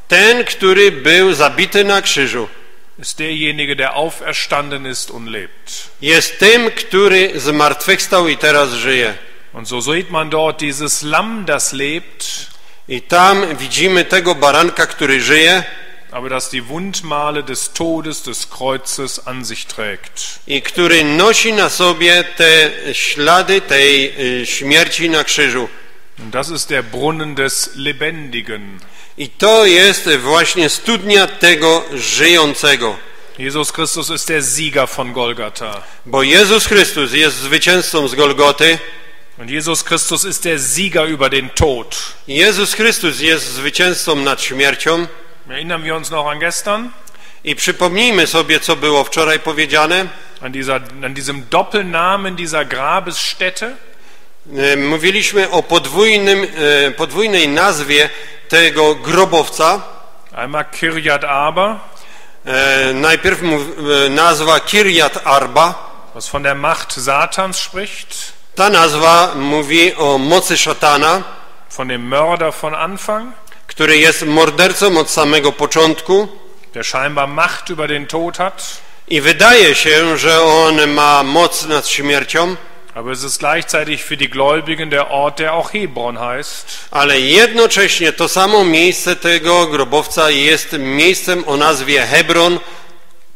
Ten, który był zabity na krzyżu. Ist derjenige, der auferstanden ist und lebt. Jest tym, który zmartwychwstał i teraz żyje. Und so sieht man dort dieses Lamm, das lebt. I tam widzimy tego baranka, który żyje. Aber das die Wundmale des Todes, des Kreuzes an sich trägt. I który nosi na sobie te ślady tej śmierci na krzyżu. Und das ist der Brunnen des Lebendigen. I to jest właśnie studnia tego żyjącego. Jesus Christus ist der Sieger von Golgatha. Bo Jezus Chrystus jest zwycięzcą z Golgoty. Und Jesus Christus ist der Sieger über den Tod. Jezus Chrystus jest zwycięzcą nad śmiercią. Erinnern wir uns noch an gestern? I przypomnijmy sobie, co było wczoraj powiedziane. An diesem Doppelnamen dieser Grabesstätte. Mówiliśmy o podwójnej nazwie tego grobowca. Einmal Kiryat Arba. Najpierw nazwa Kiryat Arba. Was von der Macht Satans spricht. Ta nazwa mówi o mocy szatana. Von dem Mörder von Anfang. który jest mordercą od samego początku, der scheinbar Macht über den Tod hat, i wydaje się, że on ma moc nad śmiercią, aber es ist gleichzeitig für die Gläubigen der Ort, der auch Hebron heißt. Ale jednocześnie to samo miejsce tego grobowca jest miejscem o nazwie Hebron,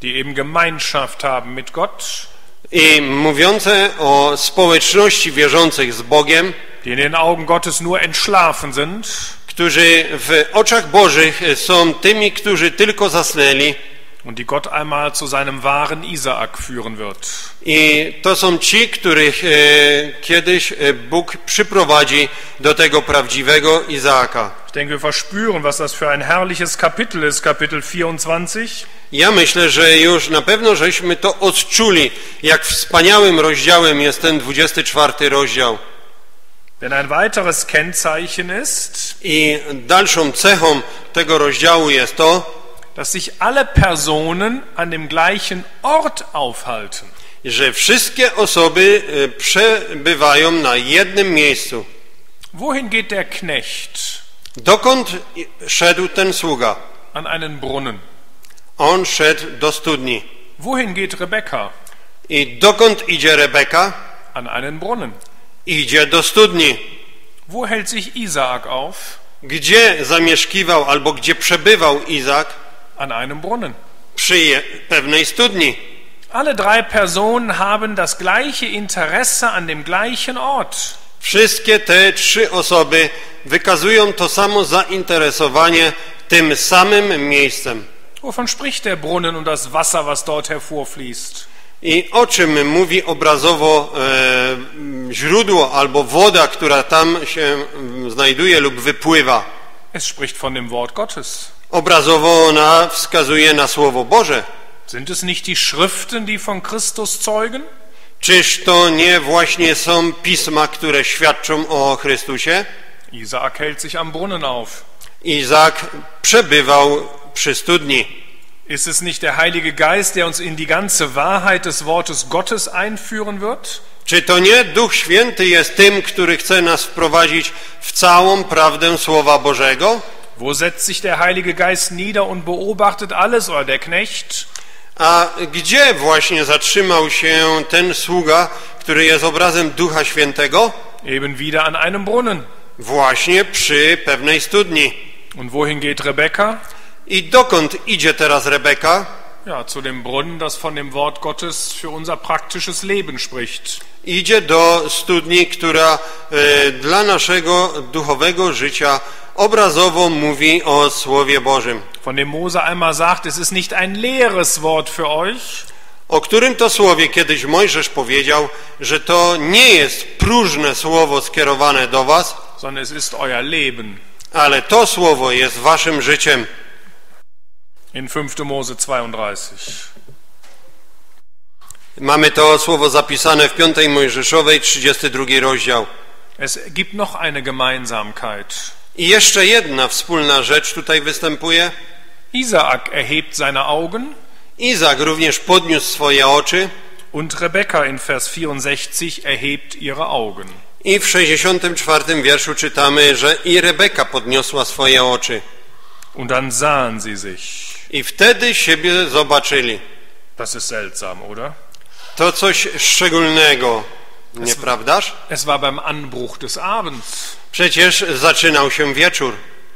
die eben Gemeinschaft haben mit Gott, i mówiące o społeczności wierzących z Bogiem, die in den Augen Gottes nur entschlafen sind, którzy w oczach Bożych są tymi, którzy tylko zasnęli, und die Gott einmal zu seinem wahren Izaak führen wird. I to są ci, których kiedyś Bóg przyprowadzi do tego prawdziwego Izaaka. Ich denke, wir verspüren, was das für ein herrliches Kapitel ist, Kapitel 24. Ja myślę, że już na pewno żeśmy to odczuli, jak wspaniałym rozdziałem jest ten 24 rozdział. Denn ein weiteres Kennzeichen ist, i dalszą cechą tego rozdziału jest to, dass sich alle Personen an dem gleichen Ort aufhalten. Że wszystkie osoby przebywają na jednym miejscu. Wohin geht der Knecht? Dokąd szedł ten sługa? An einen Brunnen. On szedł do studni. Wohin geht Rebeka? I dokąd idzie Rebeka? An einen Brunnen. Idzie do studni. Wo hält sich Izaak auf? Gdzie zamieszkiwał albo gdzie przebywał Izaak? An einem Brunnen. Przy pewnej studni. Alle drei Personen haben das gleiche Interesse an dem gleichen Ort. Wszystkie te trzy osoby wykazują to samo zainteresowanie tym samym miejscem. Wovon spricht der Brunnen und das Wasser, was dort hervorfließt? I o czym mówi obrazowo źródło albo woda, która tam się znajduje lub wypływa? Es spricht von dem Wort Gottes. Obrazowo ona wskazuje na Słowo Boże. Sind es nicht die Schriften, die von Christus zeugen? Czyż to nie właśnie są pisma, które świadczą o Chrystusie? Izaak hält sich am Brunnen auf. Izaak przebywał przy studni. Ist es nicht der Heilige Geist, der uns in die ganze Wahrheit des Wortes Gottes einführen wird? Czy to nie Duch Święty jest tym, który chce nas wprowadzić w całą prawdę Słowa Bożego? Wo setzt sich der Heilige Geist nieder und beobachtet alles, oder der Knecht? A gdzie właśnie zatrzymał się ten sługa, który jest obrazem Ducha Świętego? Eben wieder an einem Brunnen. Właśnie przy pewnej studni. Und wohin geht Rebeka? I dokąd idzie teraz Rebeka? Ja, zu dem Brunnen, das von dem Wort Gottes für unser praktisches Leben spricht. Idzie do studni, która dla naszego duchowego życia obrazowo mówi o Słowie Bożym. Von dem Mose einmal sagt, es ist nicht ein leeres Wort für euch. O którym to słowie kiedyś Mojżesz powiedział, że to nie jest próżne słowo skierowane do was, sondern es ist euer Leben. Ale to słowo jest waszym życiem. In 5. Mose 32. Mamy to słowo zapisane w 5. Mojżeszowej, 32 rozdział. Es gibt noch eine Gemeinsamkeit. I jeszcze jedna wspólna rzecz tutaj występuje. Izaak erhebt seine Augen. Izaak również podniósł swoje oczy. Und Rebeka in Vers 64 erhebt ihre Augen. I w 64 wierszu czytamy, że i Rebeka podniosła swoje oczy. Und dann sahen sie sich. I wtedy siebie zobaczyli. Das ist seltsam, oder? To coś szczególnego, nieprawdaż? Es war beim Anbruch des Abends. Przecież zaczynał się wieczór.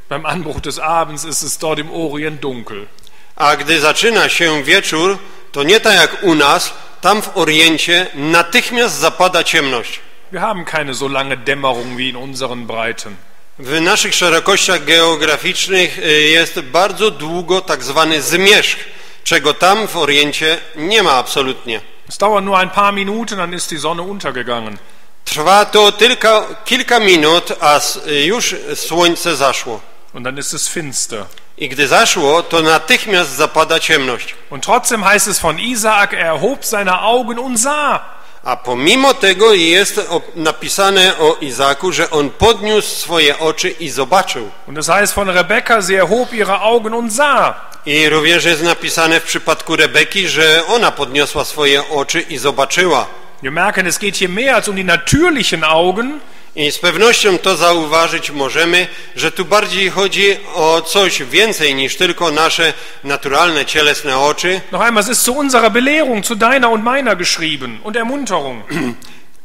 Beim Anbruch des Abends ist es dort im Orient dunkel. A gdy zaczyna się wieczór, to nie tak jak u nas, tam w Oriencie natychmiast zapada ciemność. Wir haben keine so lange Dämmerung wie in unseren Breiten. W naszych szerokościach geograficznych jest bardzo długo tak zwany zmierzch, czego tam w Oriencie nie ma absolutnie. Es dauert nur ein paar Minuten, dann ist die Sonne untergegangen. Trwa to tylko kilka minut, a już słońce zaszło. Und dann ist es finster. I gdy zaszło, to natychmiast zapada ciemność. Und trotzdem heißt es von Izaak, er erhob seine Augen und sah. A pomimo tego jest napisane o Izaaku, że on podniósł swoje oczy i zobaczył. Und es heißt von Rebeka, sie erhob ihre Augen und sah. I również jest napisane w przypadku Rebeki, że ona podniosła swoje oczy i zobaczyła. Wir merken, es geht hier mehr als um die natürlichen Augen. I z pewnością to zauważyć możemy, że tu bardziej chodzi o coś więcej niż tylko nasze naturalne, cielesne oczy. Noch einmal, es ist zu unserer Belehrung, zu deiner und meiner geschrieben und Ermunterung.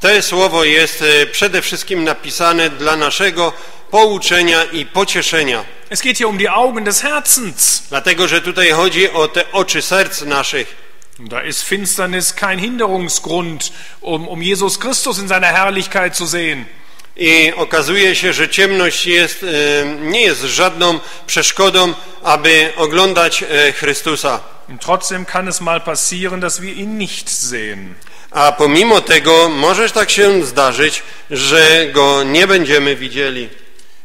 To słowo jest przede wszystkim napisane dla naszego pouczenia i pocieszenia. Es geht hier um die Augen des Herzens. Dlatego, że tutaj chodzi o te oczy serc naszych. Da ist Finsternis kein Hinderungsgrund, um Jesus Christus in seiner Herrlichkeit zu sehen. I okazuje się, że ciemność jest, nie jest żadną przeszkodą, aby oglądać Chrystusa. Und trotzdem kann es mal passieren, dass wir ihn nicht sehen. A pomimo tego może tak się zdarzyć, że go nie będziemy widzieli.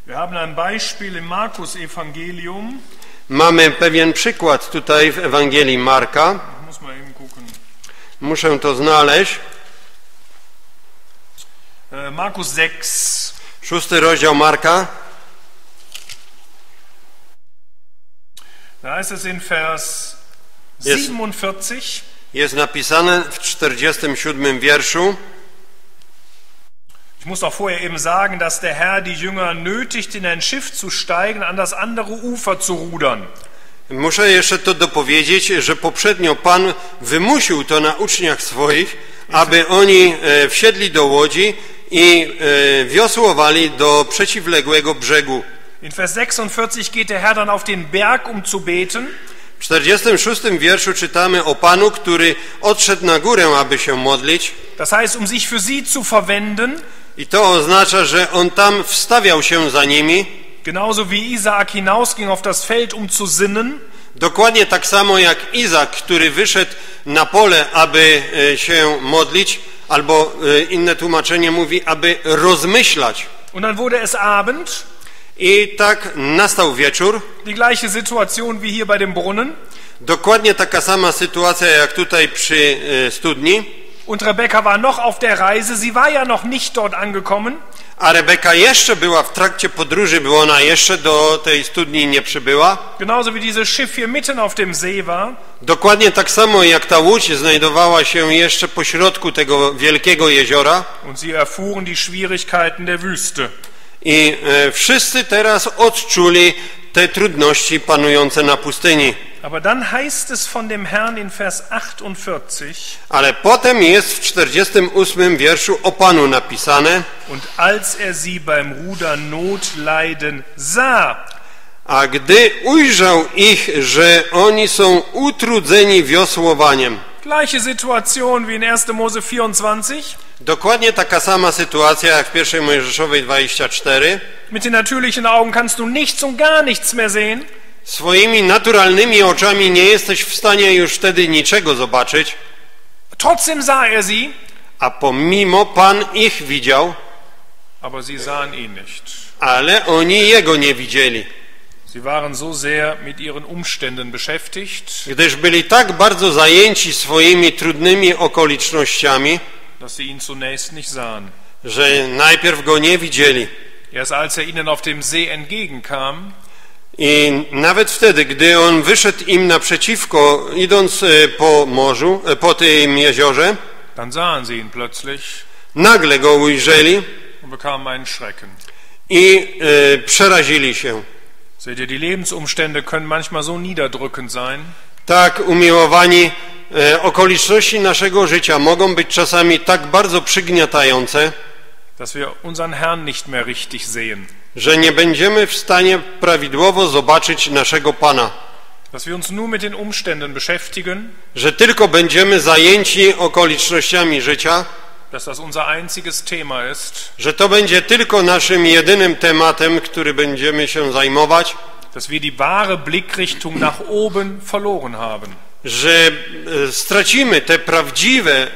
Wir haben ein Beispiel im Markus Evangelium. Mamy pewien przykład tutaj w Ewangelii Marka. Muszę to znaleźć. Markus 6. 6. rozdział Marka. Da ist es in Vers 47. Jest napisane w 47. wierszu. Ich muss auch vorher eben sagen, dass der Herr die Jünger nötigt, in ein Schiff zu steigen, an das andere Ufer zu rudern. Muszę jeszcze to dopowiedzieć, że poprzednio Pan wymusił to na uczniach swoich, aby oni wsiedli do łodzi i wiosłowali do przeciwległego brzegu. In Vers 46 geht der Herr dann auf den Berg, um zu beten. W 46 wierszu czytamy o Panu, który odszedł na górę, aby się modlić. Das heißt, um sich für sie zu verwenden. I to oznacza, że on tam wstawiał się za nimi. Genauso wie Izaak hinausging auf das Feld, um zu sinnen. Dokładnie tak samo jak Izaak, który wyszedł na pole, aby się modlić, albo inne tłumaczenie mówi, aby rozmyślać. Und dann wurde es Abend. I tak nastał wieczór. Die gleiche Situation wie hier bei dem Brunnen. Dokładnie taka sama sytuacja jak tutaj przy studni. Und Rebeka war noch auf der Reise, sie war ja noch nicht dort angekommen. A Rebeka jeszcze była w trakcie podróży, bo ona jeszcze do tej studni nie przybyła. Genauso wie dieses Schiff hier mitten auf dem See war. Dokładnie tak samo jak ta łódź znajdowała się jeszcze pośrodku tego wielkiego jeziora. Und sie erfuhren die Schwierigkeiten der Wüste. I wszyscy teraz odczuli te trudności panujące na pustyni. Aber dann heißt es von dem Herrn in Vers 48. Ale potem jest w 48 wierszu o Panu napisane. Und als er sie beim Rudern Not leiden sah. A gdy ujrzał ich, że oni są utrudzeni wiosłowaniem. Gleiche Situation wie in 1. Mose 24. Dokładnie taka sama sytuacja jak w 1. Mojżeszowej 24. Mit den natürlichen Augen kannst du nichts und gar nichts mehr sehen. Swoimi naturalnymi oczami nie jesteś w stanie już wtedy niczego zobaczyć. Trotzdem sah er sie. A pomimo Pan ich widział. Aber sie sahen ihn nicht. Ale oni jego nie widzieli. Sie waren so sehr mit ihren Umständen beschäftigt, gdyż byli tak bardzo zajęci swoimi trudnymi okolicznościami, dass sie ihn zunächst nicht sahen. Że najpierw go nie widzieli. Erst als er ihnen auf dem See entgegenkam. I nawet wtedy, gdy on wyszedł im naprzeciwko, idąc po morzu, po tym jeziorze, dann sahen sie ihn plötzlich, nagle go ujrzeli und bekamen einen Schrecken. I przerazili się. Seht ihr, die Lebensumstände können manchmal so niederdrückend sein. Tak, umiłowani, okoliczności naszego życia mogą być czasami tak bardzo przygniatające, dass wir unseren Herrn nicht mehr richtig sehen. Że nie będziemy w stanie prawidłowo zobaczyć naszego Pana. Dass wir uns nur mit den Umständen beschäftigen. Że tylko będziemy zajęci okolicznościami życia. Dass das unser einziges Thema ist. Że to będzie tylko naszym jedynym tematem, który będziemy się zajmować. Dass wir die wahre Blickrichtung nach oben verloren haben. Że stracimy te prawdziwe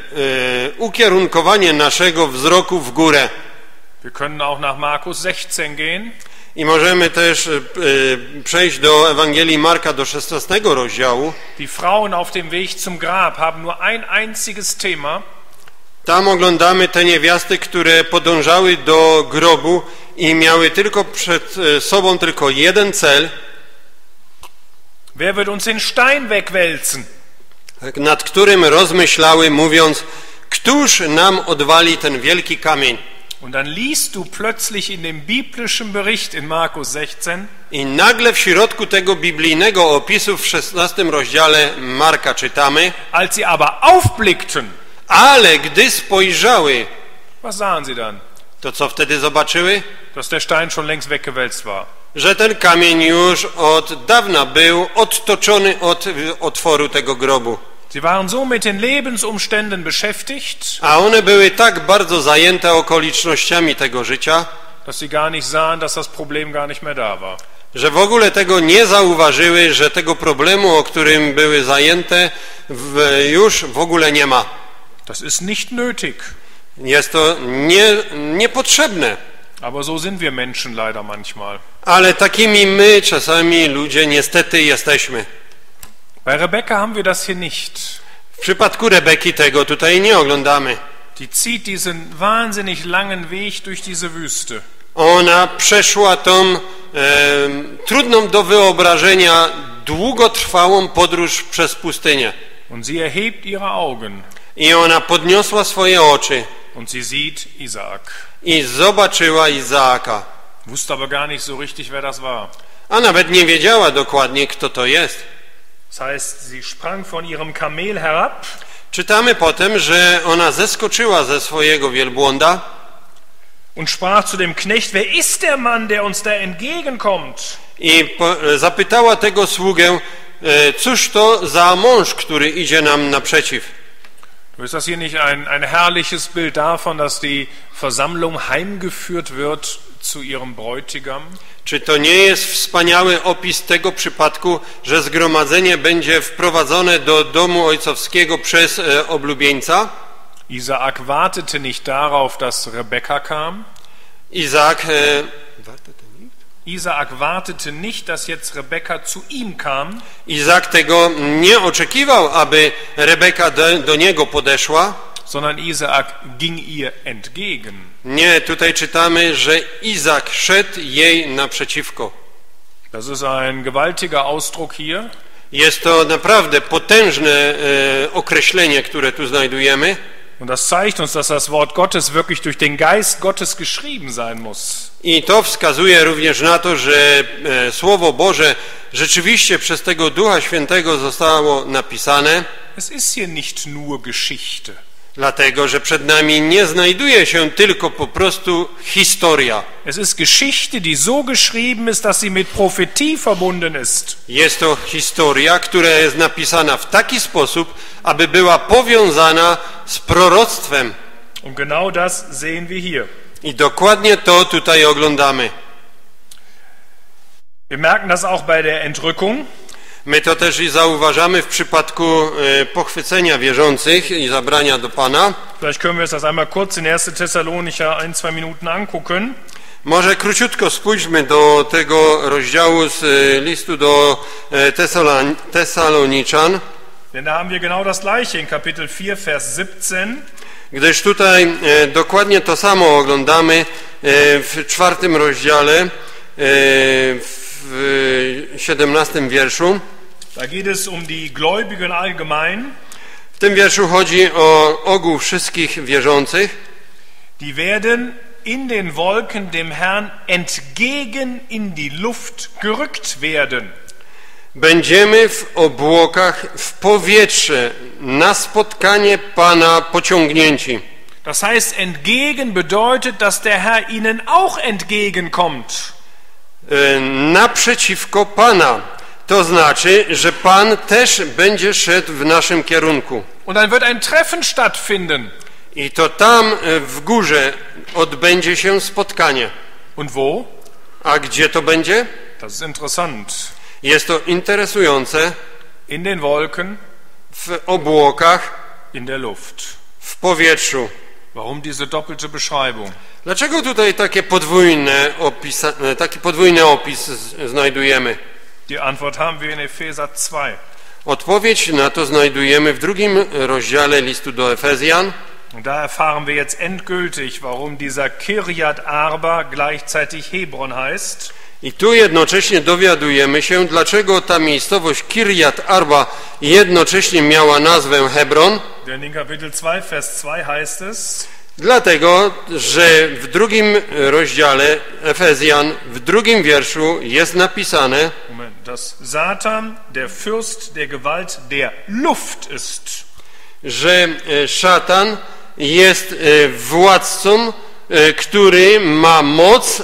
ukierunkowanie naszego wzroku w górę. Wir können auch nach Markus 16 gehen. I możemy też przejść do Ewangelii Marka do 16 rozdziału. Die Frauen auf dem Weg zum Grab haben nur ein einziges Thema. Tam oglądamy te niewiasty, które podążały do grobu i miały tylko przed sobą tylko jeden cel. Wer wird uns den Stein wegwälzen? Nad którym rozmyślały, mówiąc, któż nam odwali ten wielki kamień? Und dann liest du plötzlich in dem biblischen Bericht in Markus 16. I nagle w środku tego biblijnego opisu w 16 rozdziale Marka czytamy: Als sie aber aufblickten, ale gdy spojrzały, was sahen sie dann? To co wtedy zobaczyły? Dass der Stein schon längst weggewälzt war. Że ten kamień już od dawna był odtoczony od otworu tego grobu. Sie waren so mit den Lebensumständen beschäftigt, a one były tak bardzo zajęte okolicznościami tego życia, dass sie gar nicht sahen, dass das Problem gar nicht mehr da war. Że w ogóle tego nie zauważyły, że tego problemu, o którym były zajęte, już w ogóle nie ma. Das ist nicht nötig. Jest to niepotrzebne. Aber so sind wir Menschen leider manchmal. Ale takimi my czasami ludzie niestety jesteśmy. Bei Rebeka haben wir das hier nicht. W przypadku Rebeki tego tutaj nie oglądamy. Die zieht diesen wahnsinnig langen Weg durch diese Wüste. Ona przeszła tą trudną do wyobrażenia, długotrwałą podróż przez pustynię. Und sie erhebt ihre Augen. I ona podniosła swoje oczy. Und sie sieht Izaak. I zobaczyła Izaaka. Wusste aber gar nicht so richtig, wer das war. A nawet nie wiedziała dokładnie, kto to jest. Das heißt, sie sprang von ihrem Kamel herab. Czytamy potem, że ona zeskoczyła ze swojego wielbłąda. Und sprach zu dem Knecht: Wer ist der Mann, der uns da entgegenkommt? I zapytała tego sługę: Cóż to za mąż, który idzie nam naprzeciw? Ist das hier nicht ein herrliches Bild davon, dass die Versammlung heimgeführt wird zu ihrem Bräutigam? Czy to nie jest wspaniały opis tego przypadku, że zgromadzenie będzie wprowadzone do domu ojcowskiego przez oblubieńca? Izaak wartete nicht darauf, dass Rebeka kam. Izaak wartete nicht, dass jetzt Rebeka zu ihm kam. Izaak tego nie oczekiwał, aby Rebeka do niego podeszła, sondern Izaak ging ihr entgegen. Nie, tutaj czytamy, że Izaak szedł jej naprzeciwko. Das ist ein gewaltiger Ausdruck hier. Jest to naprawdę potężne określenie, które tu znajdujemy. Und das zeigt uns, dass das Wort Gottes wirklich durch den Geist Gottes geschrieben sein muss. I to wskazuje również na to, że Słowo Boże rzeczywiście przez tego Ducha Świętego zostało napisane. Es ist hier nicht nur Geschichte. Dlatego, że przed nami nie znajduje się tylko po prostu historia. Es ist Geschichte, die so geschrieben ist, dass sie mit Prophetie verbunden ist. Jest to historia, która jest napisana w taki sposób, aby była powiązana z proroctwem. Und genau das sehen wir hier. I dokładnie to tutaj oglądamy. Wir merken das auch bei der Entrückung. My to też i zauważamy w przypadku pochwycenia wierzących i zabrania do Pana. Vielleicht können wir uns das einmal kurz in 1. Thessalonicher 1-2 Minuten angucken. Może króciutko spójrzmy do tego rozdziału z listu do Tesaloniczan. Denn da haben wir genau das gleiche in Kapitel 4, Vers 17. Gdyż tutaj dokładnie to samo oglądamy w 4 rozdziale, w 17 wierszu. Da geht es um die Gläubigen allgemein. W tym wierszu chodzi o ogół wszystkich wierzących. Die werden in den Wolken dem Herrn entgegen in die Luft gerückt werden. Będziemy w obłokach, w powietrze, na spotkanie Pana pociągnięci. Das heißt, entgegen bedeutet, dass der Herr ihnen auch entgegenkommt. Naprzeciwko Pana. To znaczy, że Pan też będzie szedł w naszym kierunku. Und dann wird ein Treffen stattfinden. I to tam w górze odbędzie się spotkanie. Und wo? A gdzie to będzie? Das ist interessant. Jest to interesujące. In den Wolken, w obłokach, in der Luft, w powietrzu. Warum diese doppelte Beschreibung? Dlaczego tutaj taki podwójny opis znajdujemy? Die Antwort haben wir in Epheser 2. Odpowiedź na to znajdujemy w 2. rozdziale listu do Efezjan. Und da erfahren wir jetzt endgültig, warum dieser Kiryat Arba gleichzeitig Hebron heißt. I tu jednocześnie dowiadujemy się, dlaczego ta miejscowość Kiryat Arba jednocześnie miała nazwę Hebron. In Kapitel 2, Vers 2 heißt es, Dlatego, że w drugim rozdziale Efezjan, w drugim wierszu jest napisane, dass Satan, der Fürst der Gewalt der Luft ist, że szatan jest władcą, który ma moc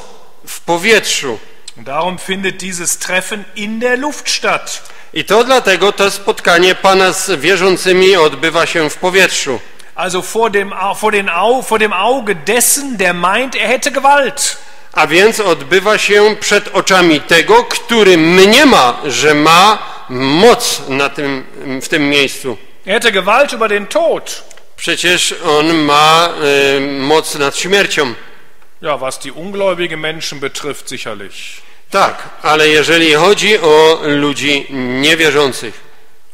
w powietrzu. Darum findet dieses Treffen in der Luft statt. I to dlatego to spotkanie Pana z wierzącymi odbywa się w powietrzu. Also vor dem Auge dessen, der meint, er hätte Gewalt. A więc odbywa się przed oczami tego, który mniema, że ma moc na tym, w tym miejscu. Er hätte Gewalt über den Tod. Przecież on ma moc nad śmiercią. Ja, was die ungläubigen Menschen betrifft, sicherlich. Tak, ale jeżeli chodzi o ludzi niewierzących.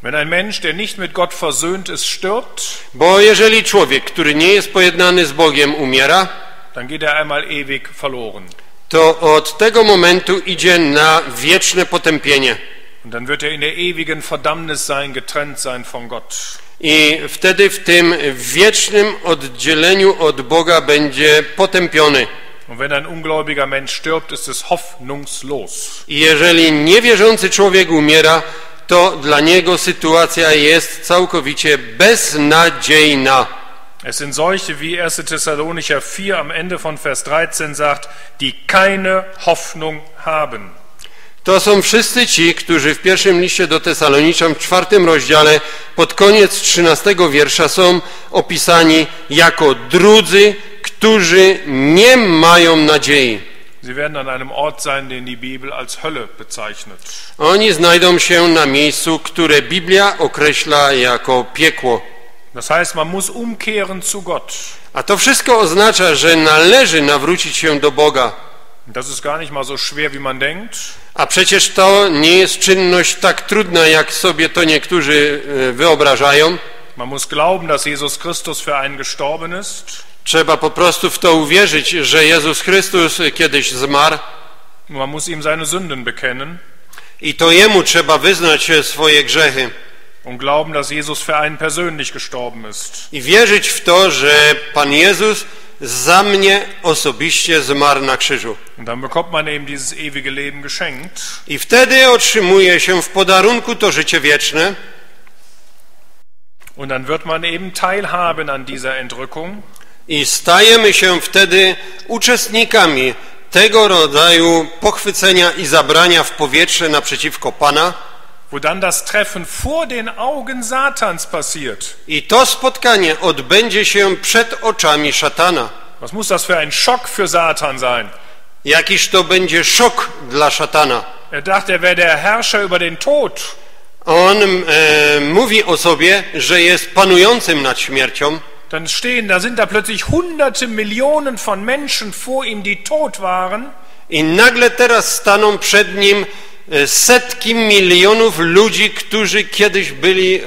Wenn ein Mensch, der nicht mit Gott versöhnt ist, stirbt, bo jeżeli człowiek, który nie jest pojednany z Bogiem, umiera, dann geht er einmal ewig verloren. To od tego momentu idzie na wieczne potępienie. Und dann wird er in der ewigen Verdammnis sein, getrennt sein von Gott. I wtedy w tym wiecznym oddzieleniu od Boga będzie potępiony. Und wenn ein ungläubiger Mensch stirbt, ist es hoffnungslos. I jeżeli niewierzący człowiek umiera, to dla niego sytuacja jest całkowicie beznadziejna. Es sind solche, wie 1. Thessalonicher 4 am Ende von Vers 13 sagt, die keine Hoffnung haben. To są wszyscy ci, którzy w pierwszym liście do Tesaloniczan w 4. rozdziale pod koniec 13. wiersza są opisani jako drudzy, którzy nie mają nadziei. Sie werden an einem Ort sein, den die Bibel als Hölle bezeichnet. Oni znajdą się na miejscu, które Biblia określa jako piekło. Das heißt, man muss umkehren zu Gott. A to wszystko oznacza, że należy nawrócić się do Boga. Das ist gar nicht mal so schwer, wie man denkt. A przecież to nie jest czynność tak trudna, jak sobie to niektórzy wyobrażają. Man muss glauben, dass Jesus Christus für einen gestorben ist. Trzeba po prostu w to uwierzyć, że Jezus Chrystus kiedyś zmarł. Man muss ihm seine Sünden bekennen. I to jemu trzeba wyznać swoje grzechy. Und glauben, dass Jesus für einen persönlich gestorben ist. I wierzyć w to, że Pan Jezus za mnie osobiście zmarł na krzyżu. Und dann bekommt man eben dieses ewige Leben geschenkt. I wtedy otrzymuje się w podarunku to życie wieczne. Und dann wird man eben teilhaben an dieser Entrückung. I stajemy się wtedy uczestnikami tego rodzaju pochwycenia i zabrania w powietrze naprzeciwko Pana. Wo dann das Treffen vor den Augen Satans passiert. I to spotkanie odbędzie się przed oczami szatana. Was muss das für ein Schock für Satan sein? Jakiż to będzie szok dla szatana. Er dachte, er wäre der Herrscher über den Tod. On mówi o sobie, że jest panującym nad śmiercią. Dann stehen, da sind da plötzlich hunderte Millionen von Menschen vor ihm, die tot waren. I nagle teraz staną przed nim setki milionów ludzi, którzy kiedyś byli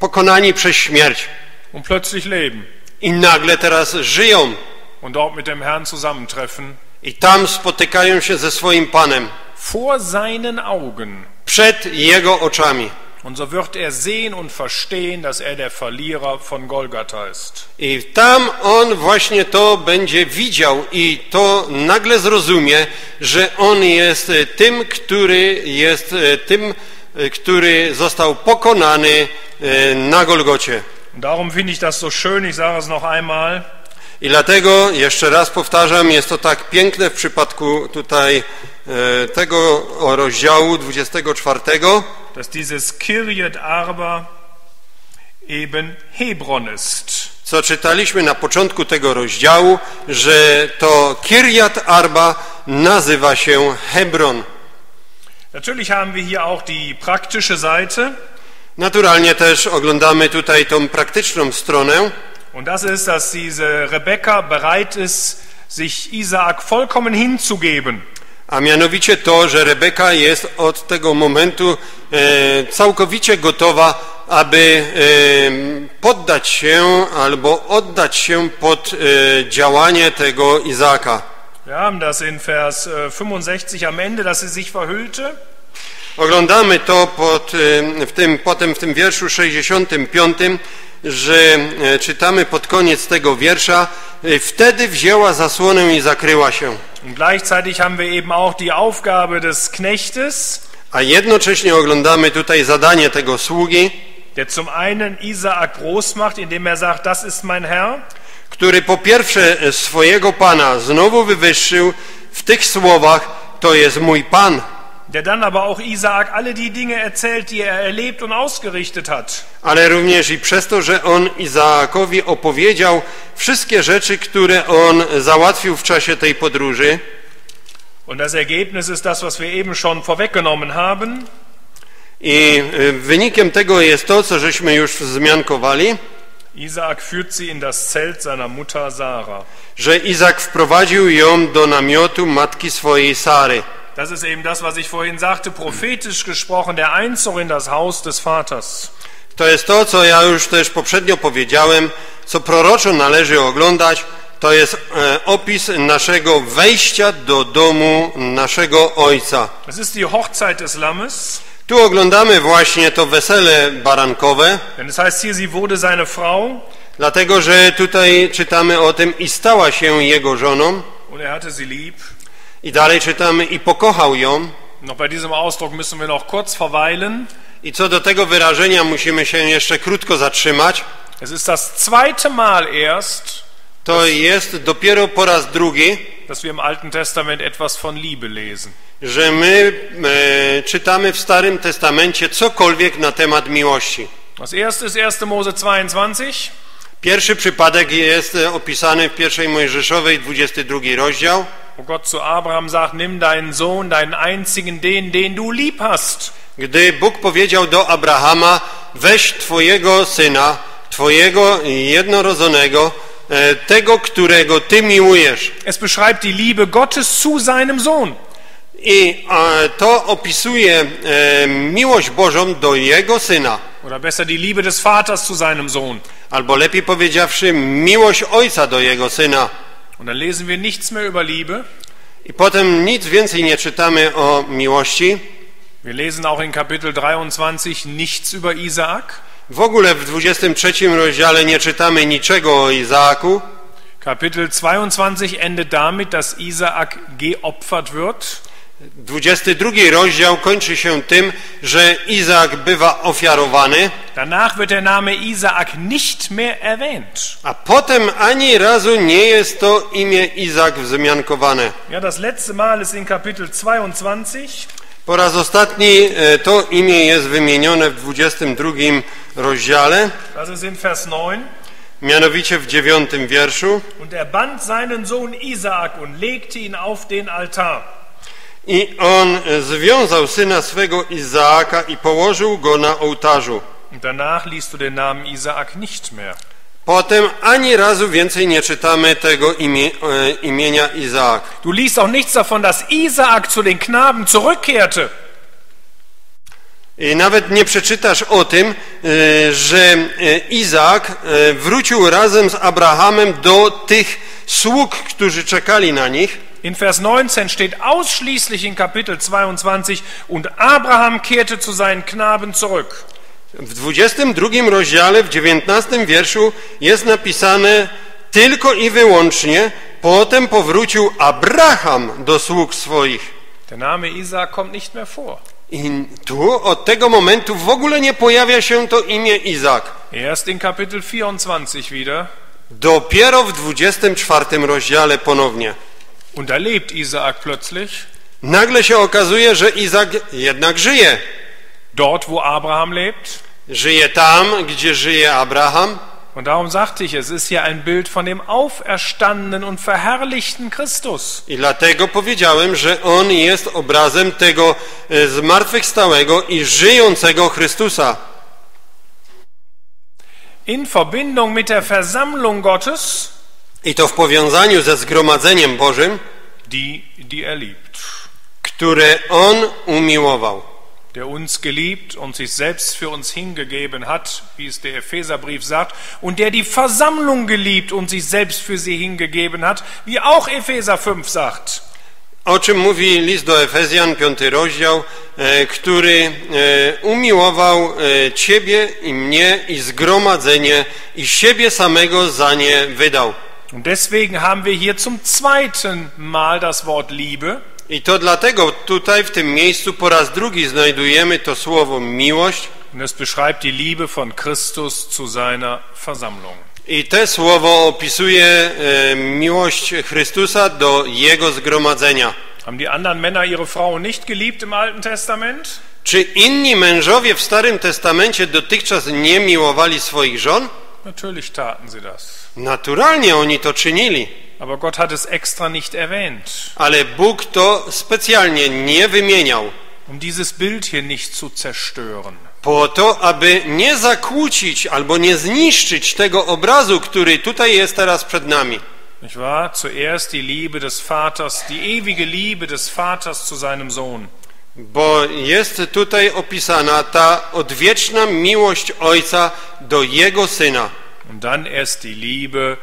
pokonani przez śmierć. Und plötzlich leben. I nagle teraz żyją. Und dort mit dem Herrn zusammentreffen. I tam spotykają się ze swoim Panem. Vor seinen Augen. Przed jego oczami. Und so wird er sehen und verstehen, dass er der Verlierer von Golgatha ist. I tam on właśnie to będzie widział i to nagle zrozumie, że on jest tym, który został pokonany na Golgocie. Darum finde ich das so schön, ich sage es noch einmal. I dlatego, jeszcze raz powtarzam, jest to tak piękne w przypadku tutaj tego rozdziału 24, dass dieses Kiryat Arba eben Hebron ist. Co czytaliśmy na początku tego rozdziału, że to Kiryat Arba nazywa się Hebron. Natürlich haben wir hier auch die praktische Seite. Naturalnie też oglądamy tutaj tą praktyczną stronę. Und das ist, dass diese Rebeka bereit ist, sich Izaak vollkommen hinzugeben. A mianowicie to, że Rebeka jest od tego momentu całkowicie gotowa, aby poddać się albo oddać się pod działanie tego Izaaka. Wir haben das in Vers 65 am Ende, dass sie sich verhüllte. Oglądamy to potem w tym wierszu 65, że czytamy pod koniec tego wiersza, wtedy wzięła zasłonę i zakryła się. Gleichzeitig haben wir eben auch die Aufgabe des Knechtes. A jednocześnie oglądamy tutaj zadanie tego sługi, der zum einen Izaak groß macht, indem sagt, das ist mein Herr, który po pierwsze swojego Pana znowu wywyższył w tych słowach, to jest mój Pan. Dedan aber auch Izaak alle die Dinge erzählt, die erlebt und ausgerichtet hat. Ale również i przez to, że on Izaakowi opowiedział wszystkie rzeczy, które on załatwił w czasie tej podróży. Und das Ergebnis ist das, was wir eben schon vorweggenommen haben. I wynikiem tego jest to, co żeśmy już wzmiankowali. Izaak führt sie in das Zelt seiner Mutter Sara. Że Izaak wprowadził ją do namiotu matki swojej Sary. Das ist eben das, was ich vorhin sagte, prophetisch gesprochen, der Einzug in das Haus des Vaters. To jest to, co ja już też poprzednio powiedziałem, co proroczo należy oglądać, to jest opis naszego wejścia do domu naszego Ojca. Das ist die Hochzeit des Lammes. Tu oglądamy właśnie to wesele barankowe. Denn es heißt hier, sie wurde seine Frau. Dlatego, że tutaj czytamy o tym i stała się jego żoną. Und er hatte sie lieb. I dalej czytamy, i pokochał ją. Noch bei diesem Ausdruck müssen wir noch kurz verweilen. I co do tego wyrażenia musimy się jeszcze krótko zatrzymać. Es ist das zweite Mal erst, to jest dopiero po raz drugi, dass wir im Alten Testament etwas von Liebe lesen. Że my czytamy w Starym Testamencie cokolwiek na temat miłości. Das erste ist 1. Mose 22. Pierwszy przypadek jest opisany w pierwszej Mojżeszowej, 22 rozdział. Wo Gott zu Abraham sagt, nimm deinen Sohn, deinen einzigen, den du lieb hast. Gdy Bóg powiedział do Abrahama, weź twojego syna, twojego jednorodzonego, tego, którego ty miłujesz. Es beschreibt die Liebe Gottes zu seinem Sohn. I to opisuje miłość Bożą do jego syna. Oder besser die Liebe des Vaters zu seinem Sohn. Albo lepiej powiedziawszy, miłość ojca do jego syna. Und dann lesen wir nichts mehr über Liebe. I potem nic więcej nie czytamy o miłości. Wir lesen auch in Kapitel 23 nichts über Izaak. W ogóle w 23 rozdziale nie czytamy niczego o Izaaku. Kapitel 22 endet damit, dass Izaak geopfert wird. 22 rozdział kończy się tym, że Izaak bywa ofiarowany. Danach wird der Name Izaak nicht mehr erwähnt. A potem ani razu nie jest to imię Izaak wzmiankowane. Ja, das letzte Mal ist in Kapitel 22. Po raz ostatni to imię jest wymienione w 22 rozdziale. Das ist in Vers 9. Mianowicie w 9 wierszu. Und er band seinen Sohn Izaak und legte ihn auf den Altar. I on związał syna swego Izaaka i położył go na ołtarzu. Danach liest du den Namen Izaak nicht mehr. Potem ani razu więcej nie czytamy tego imienia Izaak. Du liest auch nichts davon, dass Izaak zu den Knaben zurückkehrte. I nawet nie przeczytasz o tym, że Izaak wrócił razem z Abrahamem do tych sług, którzy czekali na nich. In Vers 19 steht ausschließlich in Kapitel 22, und Abraham kehrte zu seinen Knaben zurück. W 22 rozdziale, w 19 wierszu jest napisane tylko i wyłącznie, potem powrócił Abraham do sług swoich. Der Name Isaak kommt nicht mehr vor. I tu od tego momentu w ogóle nie pojawia się to imię Izaak. Erst in Kapitel 24 wieder. Dopiero w 24 rozdziale ponownie. Und da lebt Izaak plötzlich. Nagle się okazuje, że Izaak jednak żyje. Dort, wo Abraham lebt. Żyje tam, gdzie żyje Abraham. Und darum sagte ich, es ist hier ein Bild von dem auferstandenen und verherrlichten Christus. I dlatego powiedziałem, że on jest obrazem tego zmartwychwstałego i żyjącego Chrystusa. In Verbindung mit der Versammlung Gottes. I to w powiązaniu ze zgromadzeniem Bożym, die er liebt, które On umiłował, der uns geliebt und sich selbst für uns hingegeben hat, wie es der Epheserbrief sagt, und der die Versammlung geliebt und sich selbst für sie hingegeben hat, wie auch Epheser 5 sagt. O czym mówi list do Efezjan, 5 rozdział, który umiłował Ciebie i mnie i zgromadzenie i siebie samego za nie wydał. Und deswegen haben wir hier zum zweiten Mal das Wort Liebe. I to dlatego tutaj w tym miejscu po raz drugi znajdujemy to słowo miłość. Und es beschreibt die Liebe von Christus zu seiner Versammlung. I to słowo opisuje miłość Chrystusa do Jego zgromadzenia. Haben die anderen Männer ihre Frauen nicht geliebt im Alten Testament? Czy inni mężowie w Starym Testamencie dotychczas nie miłowali swoich żon? Natürlich taten sie das. Naturalnie oni to czynili. Aber Gott hat es extra nicht erwähnt. Ale Bóg to specjalnie nie wymieniał. Um dieses Bild hier nicht zu zerstören. Po to, aby nie zakłócić albo nie zniszczyć tego obrazu, który tutaj jest teraz przed nami. Zuerst die Liebe des Vaters, die ewige Liebe des Vaters zu seinem Sohn. Bo jest tutaj opisana ta odwieczna miłość Ojca do Jego Syna. Und dann erst die Liebe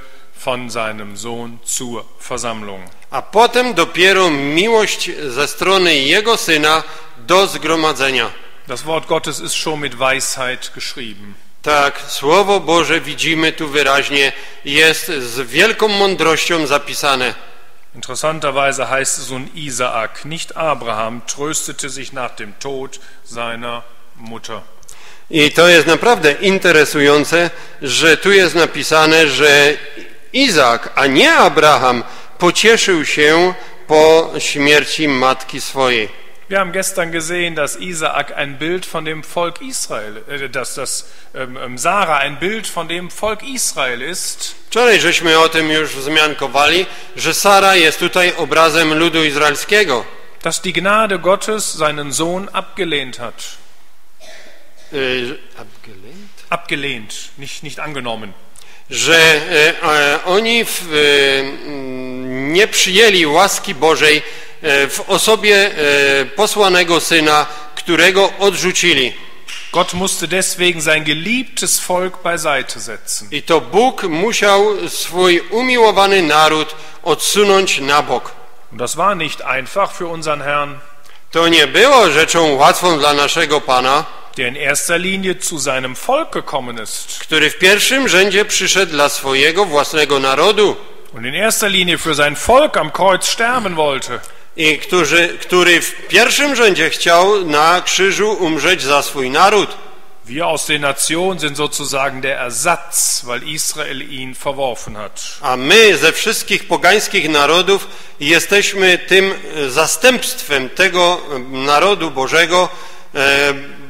von seinem Sohn zur Versammlung. A potem dopiero miłość ze strony Jego Syna do zgromadzenia. Das Wort Gottes ist schon mit Weisheit geschrieben. Tak, Słowo Boże widzimy tu wyraźnie, jest z wielką mądrością zapisane. Interessanterweise heißt es un Izaak, nicht Abraham, tröstete sich nach dem Tod seiner Mutter. I to jest naprawdę interesujące, że tu jest napisane, że Izaak, a nie Abraham, pocieszył się po śmierci matki swojej. Wir haben gestern gesehen, dass Isaak ein Bild von dem Volk Israel, dass Sara ein Bild von dem Volk Israel ist. Wczoraj żeśmy o tym już wzmiankowali, że Sara jest tutaj obrazem ludu izraelskiego. Dass die Gnade Gottes seinen Sohn abgelehnt hat. Abgelehnt? Abgelehnt, nicht angenommen. Że oni nie przyjęli łaski Bożej w osobie posłanego Syna, którego odrzucili. Gott musste deswegen sein geliebtes Volk beiseite setzen. I to Bóg musiał swój umiłowany naród odsunąć na bok. Das war nicht einfach für unseren Herrn. To nie było rzeczą łatwą dla naszego Pana, der in erster Linie zu seinem Volk gekommen ist, który w pierwszym rzędzie przyszedł dla swojego własnego narodu. Und in erster Linie für sein Volk am Kreuz sterben wollte. I który w pierwszym rzędzie chciał na krzyżu umrzeć za swój naród. Wir aus den Nationen sind sozusagen der Ersatz, weil Israel ihn verworfen hat. A my ze wszystkich pogańskich narodów jesteśmy tym zastępstwem tego narodu Bożego,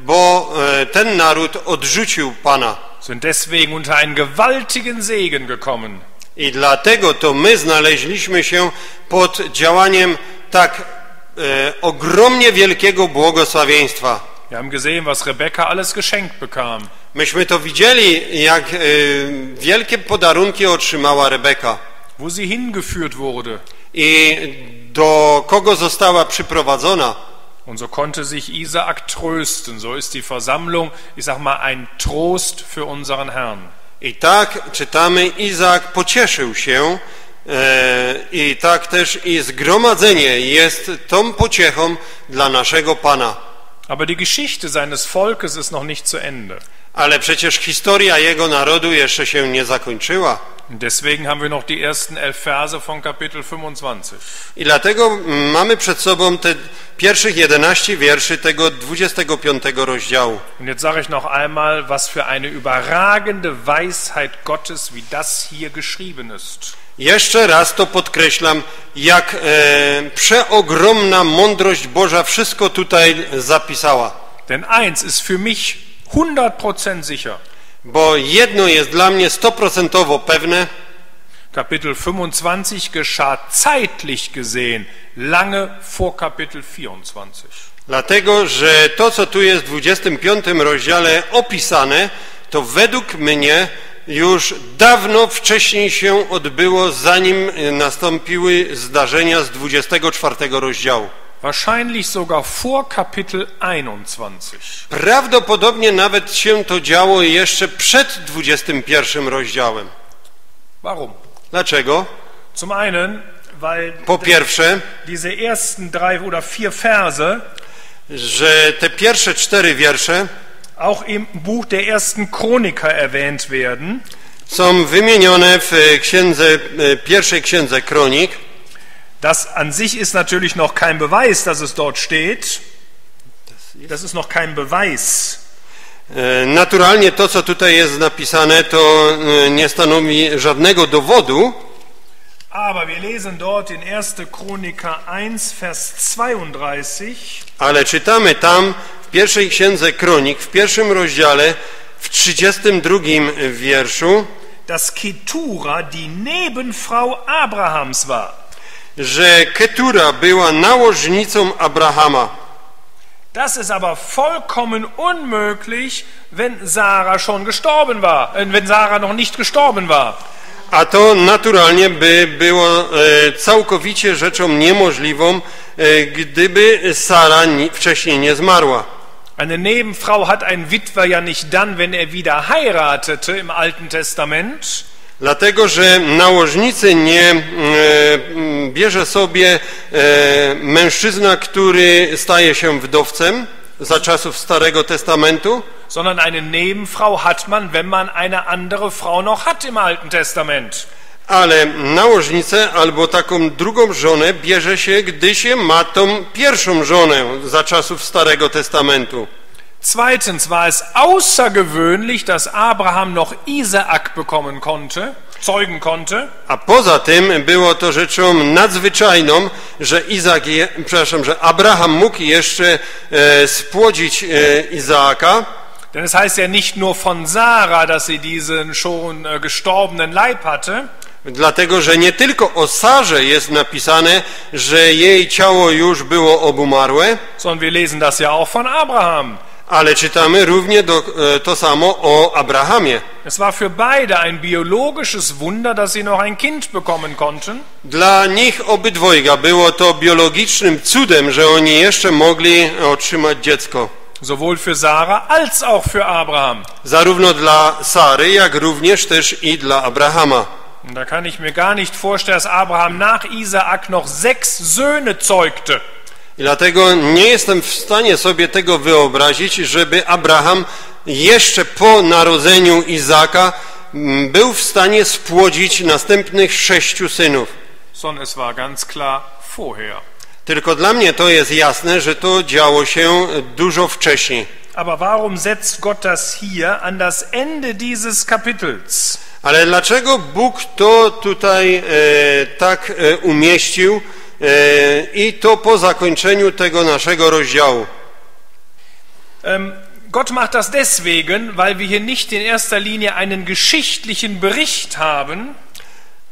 bo ten naród odrzucił Pana. Sind deswegen unter einen gewaltigen Segen gekommen. I dlatego to my znaleźliśmy się pod działaniem tak ogromnie wielkiego błogosławieństwa. Wir haben gesehen, was Rebeka alles geschenkt bekam. Myśmy to widzieli, jak wielkie podarunki otrzymała Rebeka. Wo sie hingeführt wurde. I do kogo została przyprowadzona. Und so konnte sich Isaak trösten. So ist die Versammlung, ich sag mal, ein Trost für unseren Herrn. I tak czytamy, Izaak pocieszył się, i tak też i zgromadzenie jest tą pociechą dla naszego Pana. Aber die Geschichte seines Volkes ist noch nicht zu Ende. Ale przecież historia jego narodu jeszcze się nie zakończyła. Deswegen haben wir noch die ersten 11 Verse von Kapitel 25. I dlatego mamy przed sobą te pierwszych 11 wierszy tego 25 rozdziału. Und jetzt sage ich noch einmal, was für eine überragende Weisheit Gottes, wie das hier geschrieben ist. Jeszcze raz to podkreślam, jak przeogromna mądrość Boża wszystko tutaj zapisała. Denn eins ist für mich 100% sicher. Bo jedno jest dla mnie 100% pewne. Kapitel 25 geschah zeitlich gesehen lange vor Kapitel 24. Dlatego, że to, co tu jest w 25 rozdziale opisane, to według mnie już dawno wcześniej się odbyło, zanim nastąpiły zdarzenia z 24 rozdziału. Wahrscheinlich sogar vor Kapitel 21. Prawdopodobnie nawet się to działo jeszcze przed 21 rozdziałem. Warum? Dlaczego? Zum einen, Po pierwsze, że te pierwsze 4 wiersze auch im Buch der ersten Chroniker erwähnt werden, są wymienione w pierwszej księdze Kronik. Das an sich ist natürlich noch kein Beweis, dass es dort steht. Das ist noch kein Beweis. Naturalnie to, co tutaj jest napisane, to nie stanowi żadnego dowodu. Aber wir lesen dort in 1. Chroniker 1, Vers 32. Ale czytamy tam w pierwszej księdze Kronik, w pierwszym rozdziale, w 32 wierszu, dass Ketura die Nebenfrau Abrahams war. Że Ketura była nałożnicą Abrahama. Das ist aber vollkommen unmöglich, wenn Sara schon gestorben war, wenn Sara noch nicht gestorben war. A to naturalnie by było całkowicie rzeczą niemożliwą, gdyby Sara wcześniej nie zmarła. Eine Nebenfrau hat ein Witwer ja nicht dann, wenn er wieder heiratete im Alten Testament. Dlatego, że nałożnicy nie bierze sobie mężczyzna, który staje się wdowcem za czasów Starego Testamentu, sondern eine Nebenfrau hat man, wenn man eine andere Frau noch hat im Alten Testament. Ale nałożnicę albo taką drugą żonę bierze się, gdy się ma tą pierwszą żonę za czasów Starego Testamentu. Zweitens war es außergewöhnlich, dass Abraham noch Izaak bekommen konnte, zeugen konnte. A poza tym było to rzeczą nadzwyczajną, że Abraham mógł jeszcze spłodzić Izaaka. Denn es heißt ja nicht nur von Sarah, dass sie diesen schon gestorbenen Leib hatte. Dlatego, że nie tylko o Sarze jest napisane, że jej ciało już było obumarłe. Sondern wir lesen das ja auch von Abraham. Ale czytamy równie to samo o Abrahamie. Es war für beide ein biologisches Wunder, dass sie noch ein Kind bekommen konnten. Dla nich obydwojga było to biologicznym cudem, że oni jeszcze mogli otrzymać dziecko. Sowohl für Sarah als auch für Abraham. Zarówno dla Sary, jak również też i dla Abrahama. Und da kann ich mir gar nicht vorstellen, dass Abraham nach Isaak noch 6 Söhne zeugte. I dlatego nie jestem w stanie sobie tego wyobrazić, żeby Abraham jeszcze po narodzeniu Izaaka był w stanie spłodzić następnych 6 synów. Tylko dla mnie to jest jasne, że to działo się dużo wcześniej. Ale dlaczego Bóg to tutaj tak umieścił? I to po zakończeniu tego naszego rozdziału. Gott macht das deswegen, weil wir hier nicht in erster Linie einen geschichtlichen Bericht haben.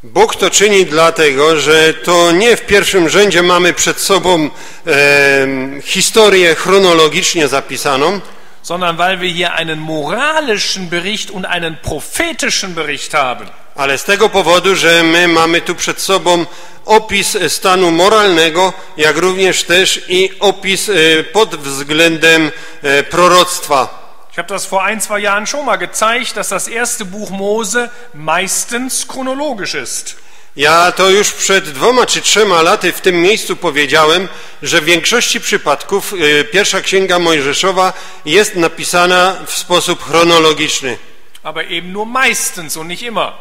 Bóg to czyni dlatego, że to nie w pierwszym rzędzie mamy przed sobą historię chronologicznie zapisaną, sondern weil wir hier einen moralischen Bericht und einen prophetischen Bericht haben. Ale z tego powodu, że my mamy tu przed sobą opis stanu moralnego, jak również też i opis pod względem proroctwa. Ich habe das vor 1-2 Jahren schon mal gezeigt, dass das erste Buch Mose meistens chronologisch ist. Ja to już przed 2 czy 3 laty w tym miejscu powiedziałem, że w większości przypadków pierwsza księga Mojżeszowa jest napisana w sposób chronologiczny. Aber eben nur meistens und nicht immer.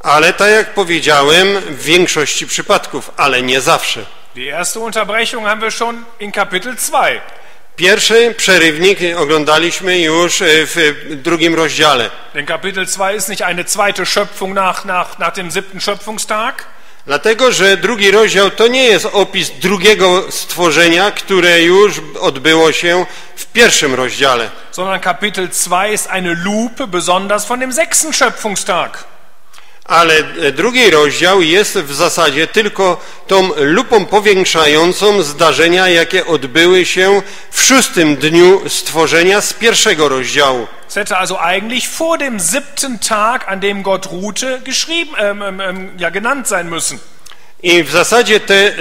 Ale tak jak powiedziałem, w większości przypadków, ale nie zawsze. Die erste Unterbrechung haben wir schon in Kapitel 2. Pierwszy przerywnik oglądaliśmy już w 2 rozdziale. Denn Kapitel 2 ist nicht eine zweite Schöpfung nach dem 7. Schöpfungstag. Dlatego, że 2 rozdział to nie jest opis drugiego stworzenia, które już odbyło się w 1 rozdziale. Sondern Kapitel 2 ist eine Lupe, besonders von dem 6. Schöpfungstag. Ale 2 rozdział jest w zasadzie tylko tą lupą powiększającą zdarzenia, jakie odbyły się w 6. dniu stworzenia z 1. rozdziału. Es hätte also eigentlich vor dem 7. Tag, an dem Gott ruhte, genannt sein müssen. I w zasadzie te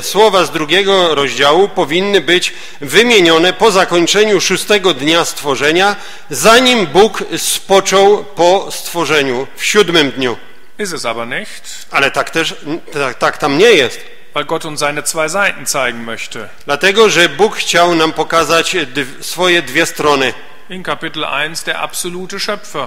słowa z 2 rozdziału powinny być wymienione po zakończeniu 6 dnia stworzenia, zanim Bóg spoczął po stworzeniu w 7 dniu. Ist es aber nicht. Ale tak też, tak tam nie jest. Weil Gott uns seine zwei Seiten zeigen möchte. Dlatego, że Bóg chciał nam pokazać swoje dwie strony. In Kapitel 1 der absolute Schöpfer.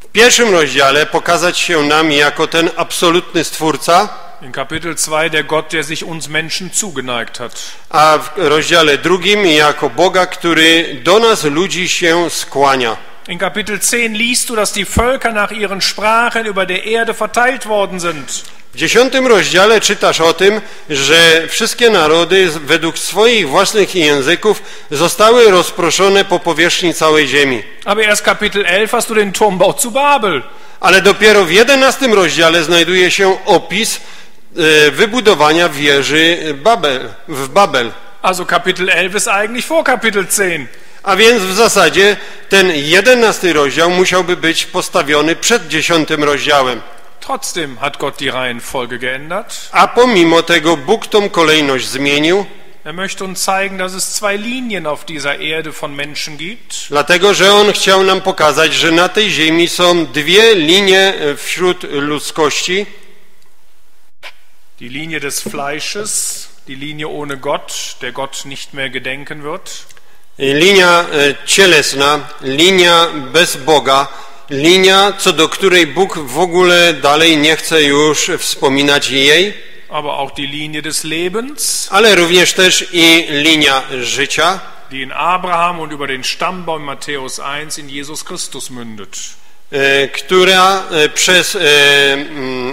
W pierwszym rozdziale pokazać się nam jako ten absolutny Stwórca. In Kapitel 2 der Gott, der sich uns Menschen zugeneigt hat. A w rozdziale drugim jako Boga, który do nas ludzi się skłania. In Kapitel 10 liest du, dass die Völker nach ihren Sprachen über der Erde verteilt worden sind. W 10 rozdziale czytasz o tym, że wszystkie narody według swoich własnych języków zostały rozproszone po powierzchni całej ziemi. Aber erst Kapitel 11 hast du den Turmbau zu Babel. Ale dopiero w 11 rozdziale znajduje się opis wybudowania wieży w Babel. Also Kapitel 11 ist eigentlich vor Kapitel 10. A więc w zasadzie ten 11 rozdział musiałby być postawiony przed 10 rozdziałem. Trotzdem hat Gott die Reihenfolge geändert. A pomimo tego Bóg tą kolejność zmienił. Er möchte uns zeigen, dass es zwei Linien auf dieser Erde von Menschen gibt. Dlatego, że on chciał nam pokazać, że na tej ziemi są dwie linie wśród ludzkości. Die Linie des Fleisches, die Linie ohne Gott, der Gott nicht mehr gedenken wird. Linia cielesna, linia bez Boga, linia, co do której Bóg w ogóle dalej nie chce już wspominać jej, aber auch die Linie des Lebens, ale również też i linia życia, die in Abraham und über den Stammbaum Matthäus 1 in Jesus Christus mündet, która przez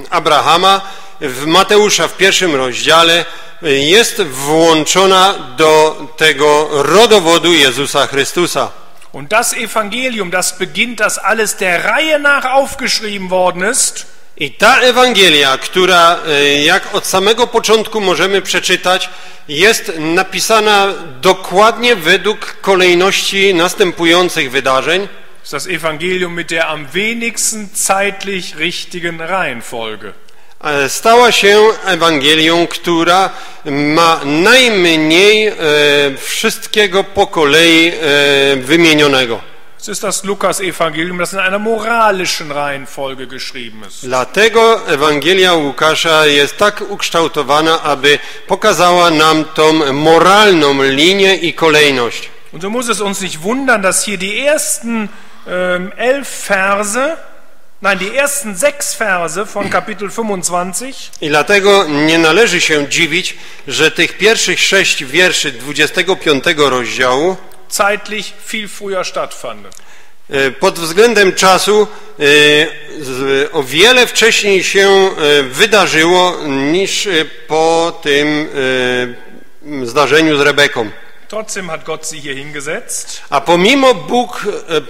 Abrahama w Mateusza w 1 rozdziale jest włączona do tego rodowodu Jezusa Chrystusa. Und das Evangelium, das beginnt, dass alles der Reihe nach aufgeschrieben worden ist. I ta Ewangelia, która jak od samego początku możemy przeczytać, jest napisana dokładnie według kolejności następujących wydarzeń. Ist das Evangelium mit der am wenigsten zeitlich richtigen Reihenfolge. Stała się Ewangelią, która ma najmniej wszystkiego po kolei wymienionego. Dlatego Ewangelia Łukasza jest tak ukształtowana, aby pokazała nam tą moralną linię i kolejność. Und so muss es uns nicht wundern, dass hier die ersten 11 Verse, nein, die ersten 6 Verse von Kapitel 25. I dlatego nie należy się dziwić, że tych pierwszych 6 wierszy 25 rozdziału zeitlich viel früher stattfanden. Pod względem czasu o wiele wcześniej się wydarzyło niż po tym zdarzeniu z Rebeką. Trotzdem hat Gott sie hier hingesetzt. A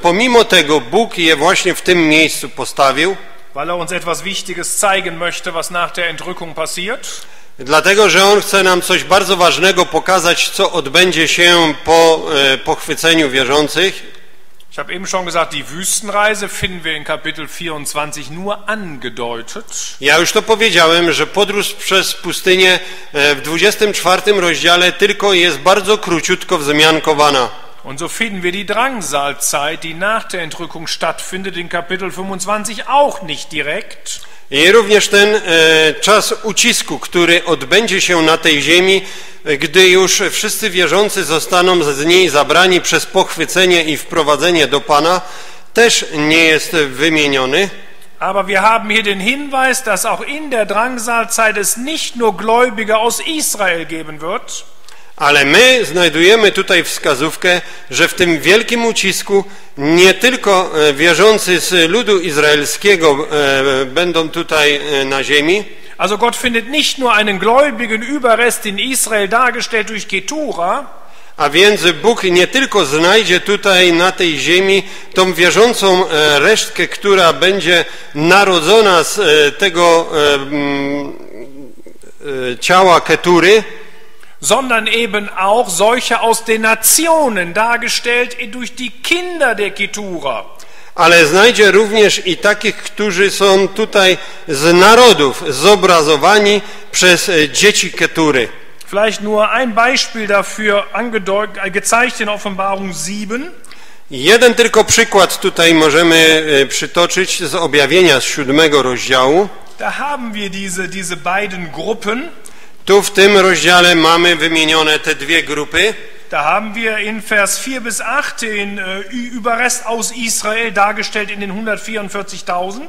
pomimo tego Bóg je właśnie w tym miejscu postawił, weil er uns etwas Wichtiges zeigen möchte, was nach der Entrückung passiert. Dlatego, że on chce nam coś bardzo ważnego pokazać, co odbędzie się po pochwyceniu wierzących. Ich habe eben schon gesagt, die Wüstenreise finden wir in Kapitel 24 nur angedeutet. Ja już to powiedziałem, że podróż przez pustynię w 24 rozdziale tylko jest bardzo króciutko wzmiankowana. Und so finden wir die Drangsalzeit, die nach der Entrückung stattfindet, in Kapitel 25 auch nicht direkt. I również ten czas ucisku, który odbędzie się na tej ziemi, gdy już wszyscy wierzący zostaną z niej zabrani przez pochwycenie i wprowadzenie do Pana, też nie jest wymieniony. Aber wir haben hier den Hinweis, dass auch in der Drangsalzeit es nicht nur Gläubige aus Israel geben wird. Ale my znajdujemy tutaj wskazówkę, że w tym wielkim ucisku nie tylko wierzący z ludu izraelskiego będą tutaj na ziemi. Also Gott findet nicht nur einen gläubigen Überrest in Israel dargestellt durch Ketura. A więc Bóg nie tylko znajdzie tutaj na tej ziemi tą wierzącą resztkę, która będzie narodzona z tego ciała Ketury, sondern eben auch solche aus den Nationen, dargestellt durch die Kinder der Ketura. Ale znajdzie również i takich, którzy są tutaj z narodów, zobrazowani przez dzieci Ketury. Vielleicht nur ein Beispiel dafür gezeigt in Offenbarung 7. Jeden tylko przykład tutaj możemy przytoczyć z objawienia z 7 rozdziału. Da haben wir diese beiden Gruppen. Tu w tym rozdziale mamy wymienione te dwie grupy. Da haben wir in Vers 4 bis 8 den Überrest aus Israel dargestellt in den 144.000.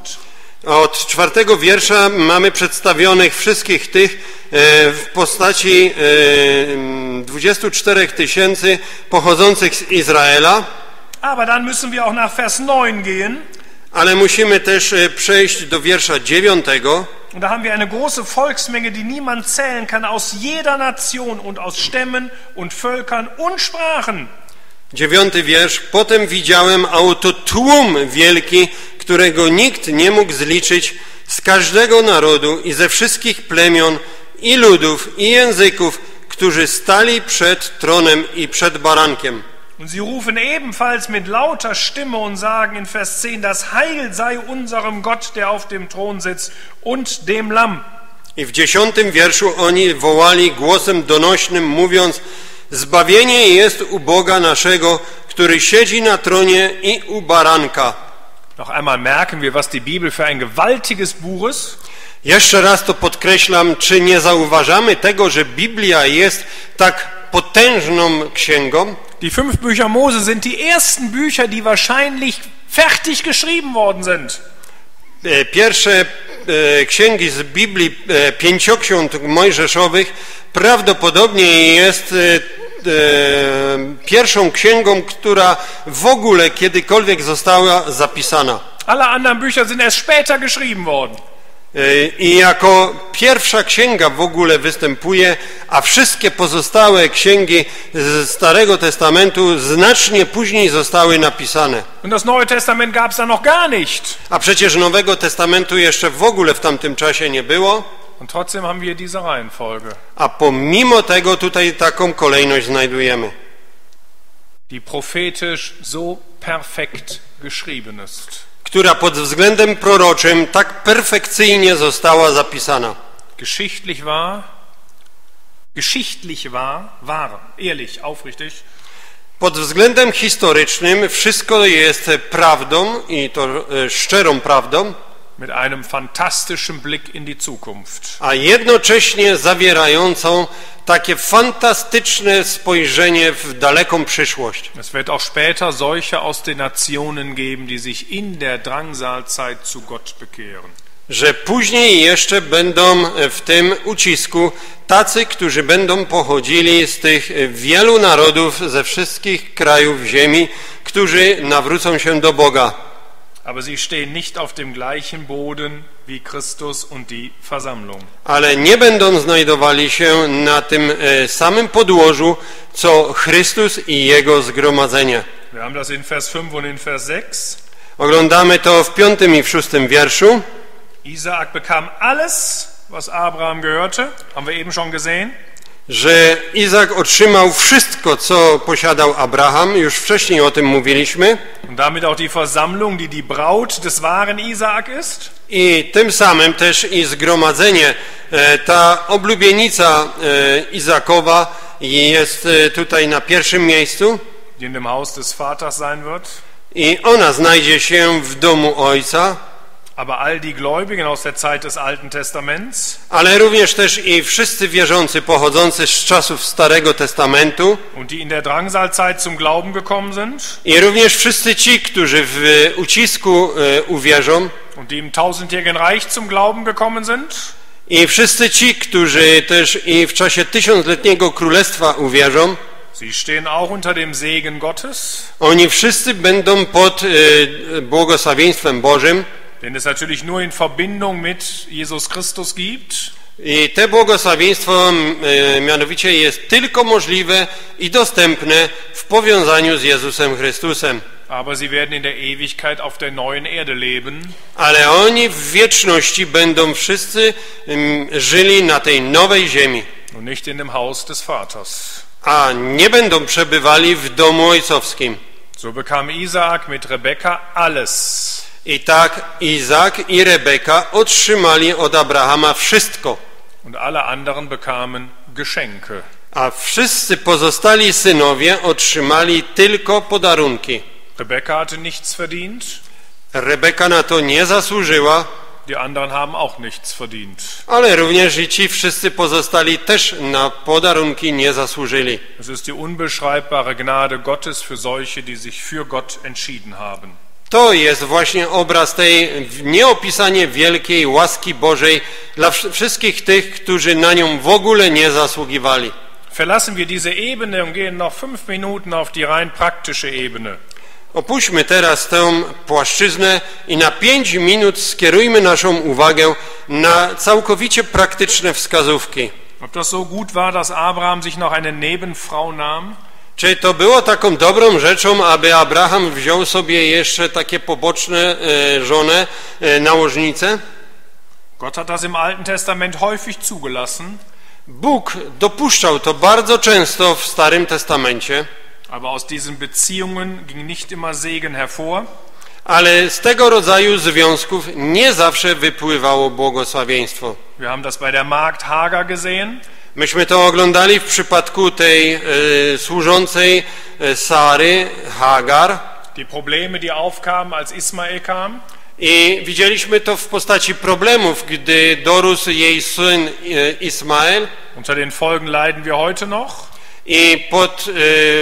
Od czwartego wiersza mamy przedstawionych wszystkich tych w postaci 24 tysięcy pochodzących z Izraela. Aber dann müssen wir auch nach Vers 9 gehen. Ale musimy też przejść do wiersza 9. Und da haben wir eine große Volksmenge, die niemand zählen kann, aus jeder Nation und aus Stämmen und Völkern und Sprachen. 9. wiersz. Potem widziałem autotłum wielki, którego nikt nie mógł zliczyć, z każdego narodu i ze wszystkich plemion i ludów i języków, którzy stali przed tronem i przed barankiem. Und sie rufen ebenfalls mit lauter Stimme und sagen in Vers 10, das Heil sei unserem Gott, der auf dem Thron sitzt, und dem Lamm. I w 10. wierszu oni wołali głosem donośnym, mówiąc, zbawienie jest u Boga naszego, który siedzi na tronie i u baranka. Noch einmal merken wir, was die Bibel für ein gewaltiges Buch ist. Jeszcze raz to podkreślam, czy nie zauważamy tego, że Biblia jest tak potężną księgą. Die 5 Bücher Mose sind die ersten Bücher, die wahrscheinlich fertig geschrieben worden sind. Pierwsze księgi z Biblii, pięcioksiąg mojżeszowych, prawdopodobnie jest pierwszą księgą, która w ogóle kiedykolwiek została zapisana. Alle anderen Bücher sind erst später geschrieben worden. I jako pierwsza księga w ogóle występuje, a wszystkie pozostałe księgi z Starego Testamentu znacznie później zostały napisane. Und das Neue Testament gab's da noch gar nicht. A przecież Nowego Testamentu jeszcze w ogóle w tamtym czasie nie było. Und trotzdem haben wir diese Reihenfolge. A pomimo tego tutaj taką kolejność znajdujemy. Die prophetisch so perfekt geschrieben ist. Która pod względem proroczym tak perfekcyjnie została zapisana. Geschichtlich war, ehrlich, aufrichtig. Pod względem historycznym wszystko jest prawdą i to szczerą prawdą. Mit einem fantastischen Blick in die Zukunft. A jednocześnie zawierającą takie fantastyczne spojrzenie w daleką przyszłość. Es wird auch später solche aus den Nationen geben, die sich in der Drangsalzeit zu Gott bekehren. Że później jeszcze będą w tym ucisku tacy, którzy będą pochodzili z tych wielu narodów, ze wszystkich krajów ziemi, którzy nawrócą się do Boga. Aber sie stehen nicht auf dem gleichen Boden wie Christus und die Versammlung. Ale nie będą znajdowali się na tym samym podłożu co Chrystus i jego zgromadzenie. Wir haben das in Vers 5 und in Vers 6. Oglądamy to w 5. i w 6. wierszu. Izaak bekam alles, was Abraham gehörte, haben wir eben schon gesehen. Że Izaak otrzymał wszystko, co posiadał Abraham. Już wcześniej o tym mówiliśmy. Und damit auch die Versammlung, die die Braut des wahren Isaak ist. I tym samym też i zgromadzenie, ta oblubienica Izakowa jest tutaj na pierwszym miejscu. Die in dem Haus des Vaters sein wird. I ona znajdzie się w domu Ojca. Aber all die Gläubigen aus der Zeit des Alten Testaments, ale również też i wszyscy wierzący pochodzący z czasów Starego Testamentu, und die in der Drangsalzeit zum Glauben gekommen sind, i również wszyscy ci, którzy w ucisku uwierzą, und die im tausendjährigen Reich zum Glauben gekommen sind, i wszyscy ci, którzy też i w czasie tysiącletniego królestwa uwierzą. Sie stehen auch unter dem Segen Gottes. Oni wszyscy będą pod błogosławieństwem Bożym. Denn es natürlich nur in Verbindung mit Jesus Christus gibt. I te błogosławieństwo mianowicie jest tylko możliwe i dostępne w powiązaniu z Jezusem Chrystusem. Aber sie werden in der Ewigkeit auf der neuen Erde leben. Ale oni w wieczności będą wszyscy żyli na tej nowej ziemi. Und nicht in dem Haus des Vaters. A nie będą przebywali w domu ojcowskim. So bekam Izaak mit Rebeka alles. I tak Izaak i Rebeka otrzymali od Abrahama wszystko. Und alle anderen bekamen Geschenke. A wszyscy pozostali synowie otrzymali tylko podarunki. Rebeka hatte nichts verdient. Rebeka na to nie zasłużyła. Die anderen haben auch nichts verdient. Ale również i ci wszyscy pozostali też na podarunki nie zasłużyli. Es ist die unbeschreibbare Gnade Gottes für solche, die sich für Gott entschieden haben. To jest właśnie obraz tej nieopisanie wielkiej łaski Bożej dla wszystkich tych, którzy na nią w ogóle nie zasługiwali. Verlassen wir diese Ebene und gehen noch 5 Minuten auf die rein praktische Ebene. Opuśćmy teraz tę płaszczyznę i na 5 minut skierujmy naszą uwagę na całkowicie praktyczne wskazówki. Czy to było taką dobrą rzeczą, aby Abraham wziął sobie jeszcze takie poboczne żonę, nałożnicę? Gott hat das im Alten Testament häufig zugelassen. Bóg dopuszczał to bardzo często w Starym Testamencie. Aber aus diesen Beziehungen ging nicht immer Segen hervor. Ale z tego rodzaju związków nie zawsze wypływało błogosławieństwo. Wir haben das bei der Magd Hagar gesehen. Myśmy to oglądali w przypadku tej służącej Sary, Hagar. Die Probleme, die aufkamen, als Ismael kam. I widzieliśmy to w postaci problemów, gdy dorósł jej syn Ismael. Unter den Folgen leiden wir heute noch. I pod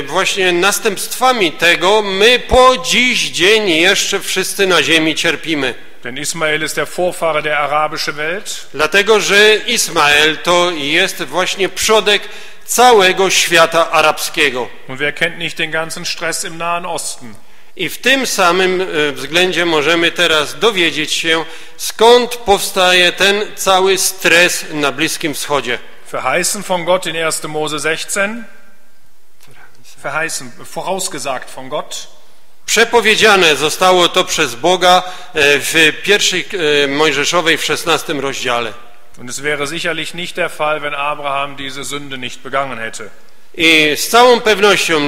właśnie następstwami tego my po dziś dzień jeszcze wszyscy na ziemi cierpimy. Denn Ismael ist der Vorfahre der arabischen Welt. Dlatego, że Ismael to jest właśnie przodek całego świata arabskiego. Und wer kennt nicht den ganzen Stress im Nahen Osten? I w tym samym względzie możemy teraz dowiedzieć się, skąd powstaje ten cały stres na Bliskim Wschodzie. Verheißen von Gott in 1. Mose 16. Verheißen, vorausgesagt von Gott. Przepowiedziane zostało to przez Boga w pierwszej Mojżeszowej w 16 rozdziale. Und es wäre sicherlich nicht der Fall, wenn Abraham diese Sünde nicht begangen hätte. I z całą pewnością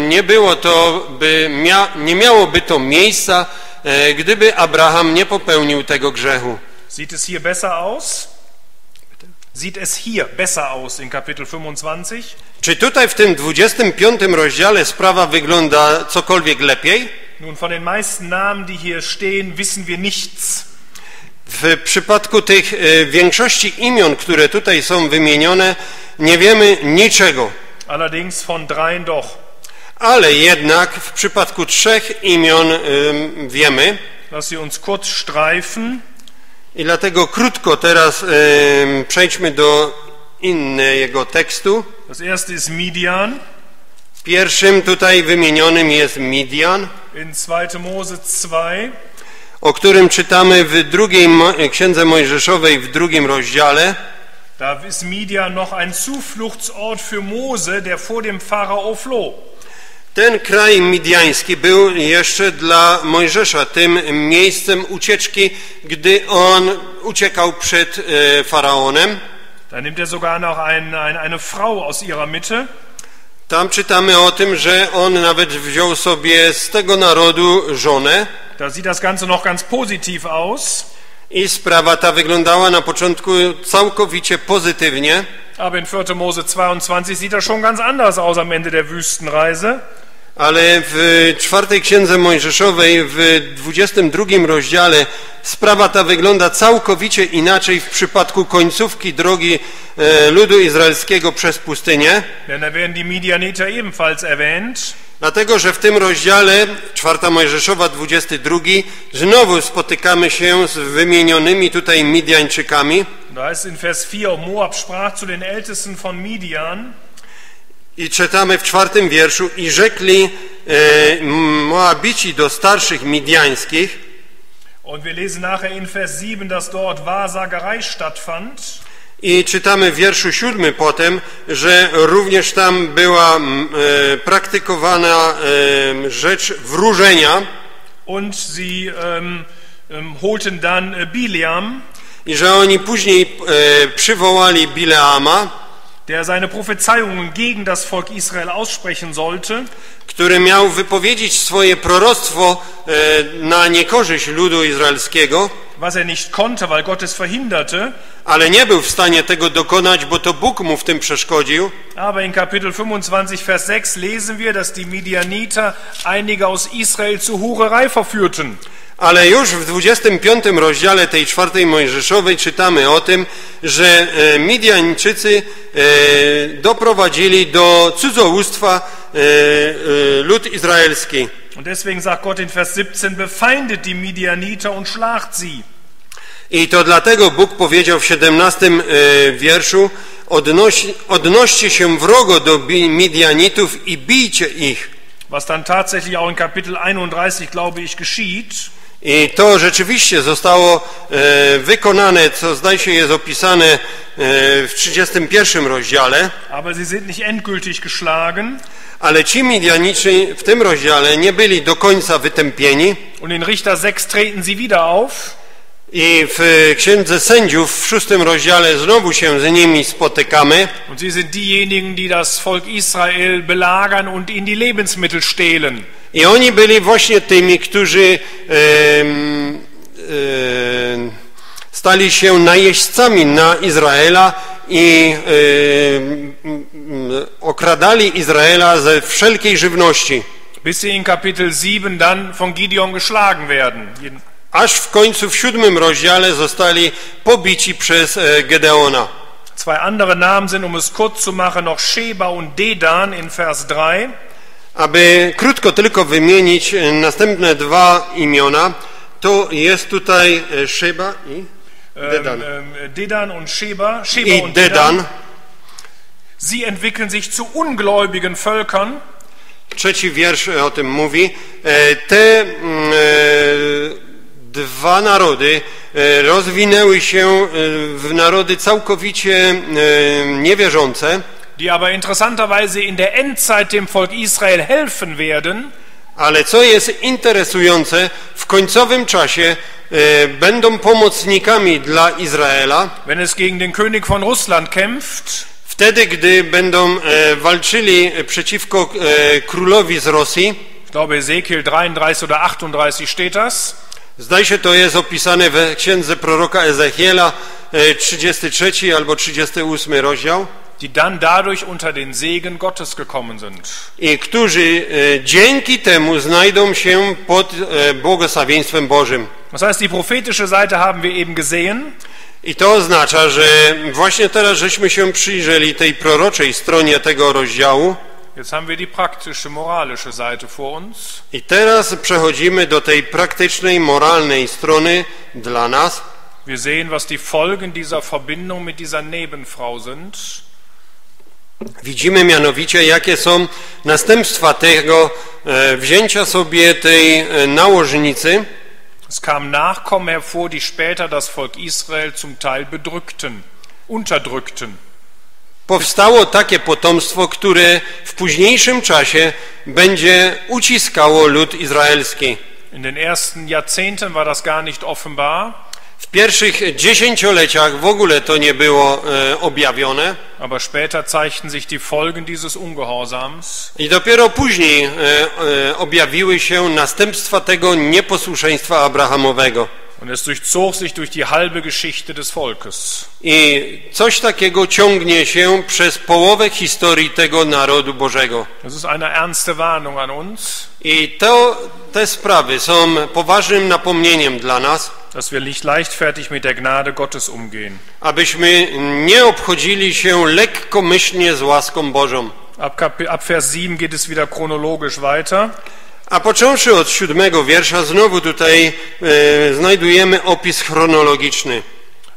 nie miałoby to miejsca, gdyby Abraham nie popełnił tego grzechu. Sieht es hier besser aus? Sieht es hier besser aus in Kapitel 25? Czy tutaj w tym 25 rozdziale sprawa wygląda cokolwiek lepiej? Nun von den meisten Namen, die hier stehen, wissen wir nichts. W przypadku tych większości imion, które tutaj są wymienione, nie wiemy niczego. Allerdings von dreien doch. Ale jednak w przypadku 3 imion wiemy. Lass sie uns kurz streifen. I dlatego krótko teraz przejdźmy do innego tekstu. Das erste ist Midian. Pierwszym tutaj wymienionym jest Midian. In 2. Mose 2. O którym czytamy w drugiej Księdze Mojżeszowej w 2 rozdziale. Da ist Midian noch ein Zufluchtsort für Mose, der vor dem Pharao floh. Ten kraj midjański był jeszcze dla Mojżesza tym miejscem ucieczki, gdy on uciekał przed faraonem. Tam czytamy o tym, że on nawet wziął sobie z tego narodu żonę. I sprawa ta wyglądała na początku całkowicie pozytywnie. Aber in 4. Mose 22 sieht das schon ganz anders aus am Ende der Wüstenreise. Ale w 4. Księdze Mojżeszowej w 22 rozdziale sprawa ta wygląda całkowicie inaczej w przypadku końcówki drogi ludu izraelskiego przez pustynię. Dlatego, że w tym rozdziale 4. Mojżeszowa 22 znowu spotykamy się z wymienionymi tutaj Midjańczykami. Da ist in Vers 4, Moab sprach zu den Ältesten von Midian. I czytamy w 4. wierszu: i rzekli Moabici do starszych midjańskich. Und wir lesen nachher in Vers 7, dass dort Wahrsagerei stattfand. I czytamy w wierszu 7 potem, że również tam była praktykowana rzecz wróżenia. Und sie holten dann Bilaam. I że oni później przywołali Bileama, der seine Prophezeiungen gegen das Volk Israel aussprechen sollte, który miał wypowiedzieć swoje proroctwo na niekorzyść ludu izraelskiego, was er nicht konnte, weil Gott es verhinderte, ale nie był w stanie tego dokonać, bo to Bóg mu w tym przeszkodził. Aber in Kapitel 25 Vers 6 lesen wir, dass die Midianiter einige aus Israel zur Hurerei verführten. Ale już w 25 rozdziale tej 4 Mojżeszowej czytamy o tym, że Midianczycy doprowadzili do cudzołóstwa lud izraelski. Und deswegen sagt Gott in Vers 17: befeindet die Midianiter und schlagt sie. I to dlatego Bóg powiedział w 17 wierszu: odnoście się wrogo do Midianitów i bijcie ich. Was dann tatsächlich auch in Kapitel 31, glaube ich, geschieht. I to rzeczywiście zostało wykonane, co zdaje się jest opisane w 31 rozdziale. Aber sie sind nicht endgültig geschlagen. Ale ci Midianici w tym rozdziale nie byli do końca wytępieni. Und in Richter 6 treten sie wieder auf. I w Księdze Sędziów w 6 rozdziale znowu się z nimi spotykamy. Und sie sind diejenigen, die das Volk Israel belagern und ihnen die Lebensmittel stehlen. I oni byli właśnie tymi, którzy stali się najeźdźcami na Izraela i okradali Izraela ze wszelkiej żywności. Bis sie in Kapitel 7 dann von Gideon geschlagen werden. Aż w końcu w 7 rozdziale zostali pobici przez Gedeona. Zwei andere Namen sind, um es kurz zu machen, noch Sheba und Dedan in Vers 3. Aby krótko tylko wymienić następne dwa imiona, to jest tutaj Sheba i Dedan. Dedan und Sheba. Sheba und Dedan. Sie entwickeln sich zu ungläubigen Völkern. 3. wiersz o tym mówi. Te dwa narody rozwinęły się w narody całkowicie niewierzące, die aber interessanterweise in der Endzeit dem Volk Israel helfen werden. Ale co jest interesujące, w końcowym czasie będą pomocnikami dla Izraela. Wenn es gegen den König von Russland kämpft, wtedy gdy będą walczyli przeciwko królowi z Rosji. Ich glaube Ezekiel 33 oder 38 steht das. Zdaje się, to jest opisane w księdze proroka Ezechiela, 33 albo 38 rozdział. Die dann dadurch unter den Segen Gottes gekommen sind. I którzy dzięki temu znajdą się pod błogosławieństwem Bożym. Das heißt, die prophetische Seite haben wir eben gesehen. I to oznacza, że właśnie teraz żeśmy się przyjrzeli tej proroczej stronie tego rozdziału. Jetzt haben wir die praktische, moralische Seite vor uns. I teraz przechodzimy do tej praktycznej, moralnej strony dla nas. Wir sehen, was die Folgen dieser Verbindung mit dieser Nebenfrau sind. Widzimy mianowicie, jakie są następstwa tego wzięcia sobie tej nałożnicy. Es kam Nachkommen hervor, die später das Volk Israel zum Teil bedrückten, unterdrückten. Powstało takie potomstwo, które w późniejszym czasie będzie uciskało lud izraelski. W pierwszych dziesięcioleciach w ogóle to nie było objawione. I dopiero później objawiły się następstwa tego nieposłuszeństwa Abrahamowego. Und es durchzog sich durch die halbe Geschichte des Volkes. I coś takiego ciągnie się przez połowę historii tego narodu Bożego. Das ist eine ernste Warnung an uns. I te sprawy są poważnym napomnieniem dla nas, dass wir nicht leichtfertig mit der Gnade Gottes umgehen. Abyśmy nie obchodzili się lekkomyślnie z łaską Bożą. Ab Vers 7 geht es wieder chronologisch weiter. A począwszy od 7 wiersza, znowu tutaj znajdujemy opis chronologiczny.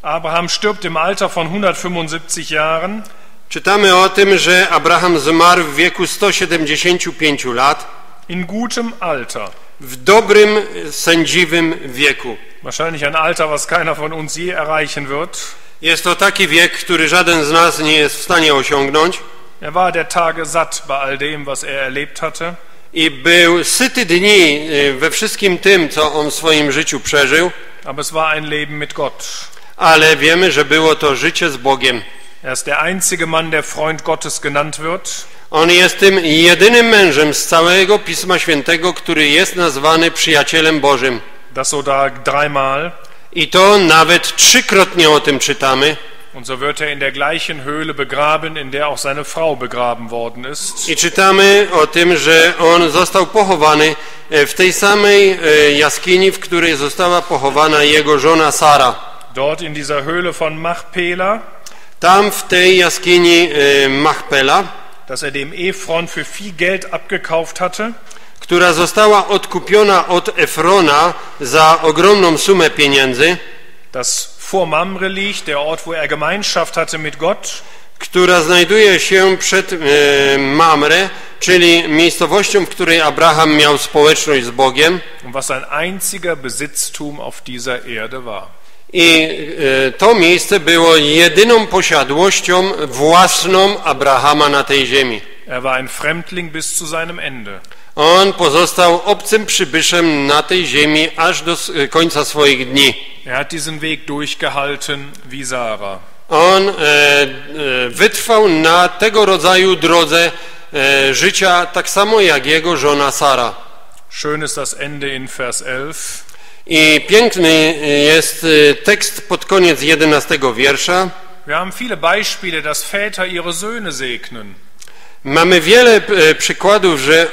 Abraham stirbt im Alter von 175 Jahren. Czytamy o tym, że Abraham zmarł w wieku 175 lat. In gutem Alter. W dobrym, sędziwym wieku. Wahrscheinlich ein Alter, was keiner von uns je erreichen wird. Jest to taki wiek, który żaden z nas nie jest w stanie osiągnąć. Er war der Tage satt bei all dem, was er erlebt hatte. I był syty dni we wszystkim tym, co on w swoim życiu przeżył. Aber es war ein Leben mit Gott. Ale wiemy, że było to życie z Bogiem. Er ist der einzige Mann, der Freund Gottes genannt wird. On jest tym jedynym mężem z całego Pisma Świętego, który jest nazwany przyjacielem Bożym. Das sogar dreimal. I to nawet 3-krotnie o tym czytamy. Und so wird er in der gleichen Höhle begraben, in der auch seine Frau begraben worden ist. I czytamy o tym, że on został pochowany w tej samej jaskini, w której została pochowana jego żona Sara. Dort in dieser Höhle von Machpela, tam w tej jaskini Machpela, dass er dem Efron für viel Geld abgekauft hatte, która została odkupiona od Efrona za ogromną sumę pieniędzy, das vor Mamre liegt, der Ort, wo er Gemeinschaft hatte mit Gott, która znajduje się przed Mamre, czyli miejscowością, w której Abraham miał społeczność z Bogiem. Was ein einziger Besitztum auf dieser Erde war. I to miejsce było jedyną posiadłością własną Abrahama na tej ziemi. Er war ein Fremdling bis zu seinem Ende. On pozostał obcym przybyszem na tej ziemi aż do końca swoich dni. Er hat diesen Weg durchgehalten wie Sarah. On wytrwał na tego rodzaju drodze życia, tak samo jak jego żona Sara. Schön ist das Ende in Vers 11. I piękny jest tekst pod koniec 11 wiersza. Wir haben viele Beispiele, dass Väter ihre Söhne segnen. Mamy wiele przykładów, że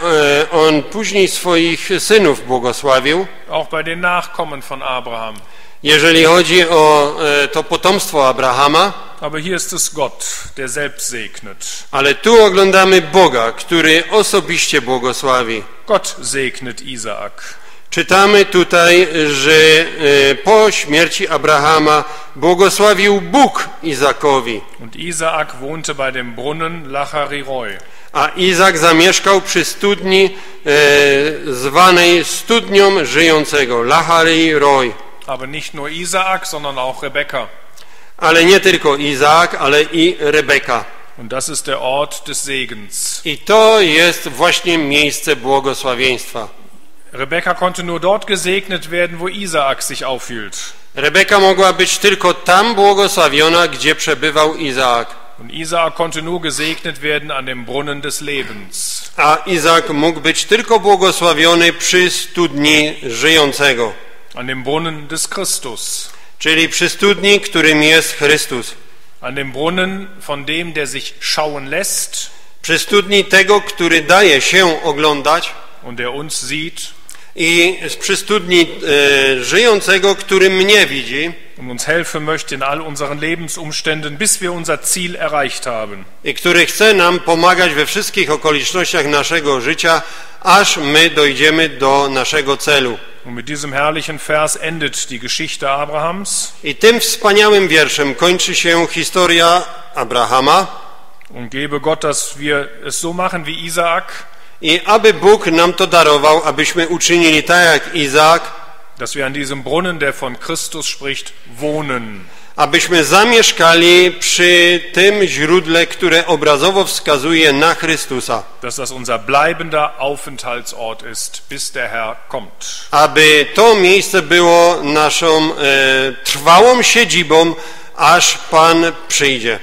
on później swoich synów błogosławił. Auch bei den Nachkommen von Abraham. Jeżeli chodzi o to potomstwo Abrahama, aber hier ist es Gott, der selbst segnet. Ale tu oglądamy Boga, który osobiście błogosławi. Gott segnet Izaak. Czytamy tutaj, że po śmierci Abrahama błogosławił Bóg Izaakowi. Und Izaak wohnte bei dem Brunnen Lachaj Roj. A Izaak zamieszkał przy studni zwanej studnią żyjącego, Lachaj Roj. Aber nicht nur Isaak, sondern auch Rebeka. Ale nie tylko Izaak, ale i Rebeka. Und das ist der Ort des Segens. I to jest właśnie miejsce błogosławieństwa. Rebeka konnte nur dort gesegnet werden, wo Isaak sich aufhielt. Rebeka mogła być tylko tam błogosławiona, gdzie przebywał Izaak. Und Isaak konnte nur gesegnet werden an dem Brunnen des Lebens. A Izaak mógł być tylko błogosławiony przy studni żyjącego. An dem Brunnen des Christus. Czyli przy studni, którym jest Chrystus. An dem Brunnen von dem, der sich schauen lässt. Przy studni tego, który daje się oglądać. Und der uns sieht. I przy studni żyjącego, który mnie widzi. Und uns helfen möchte in all unseren Lebensumständen, bis wir unser Ziel erreicht haben. I który chce nam pomagać we wszystkich okolicznościach naszego życia, aż my dojdziemy do naszego celu. Und mit diesem herrlichen Vers endet die Geschichte Abrahams. I tym wspaniałym wierszem kończy się historia Abrahama. Und gebe Gott, dass wir es so machen wie Isaak. I aby Bóg nam to darował, abyśmy uczynili tak jak Izaak, dass wir an diesem Brunnen, der von Christus spricht, wohnen. Abyśmy zamieszkali przy tym źródle, które obrazowo wskazuje na Chrystusa. Dass das unser bleibender Aufenthaltsort ist, bis der Herr kommt. Aby to miejsce było naszą trwałą siedzibą, aż Pan przyjdzie.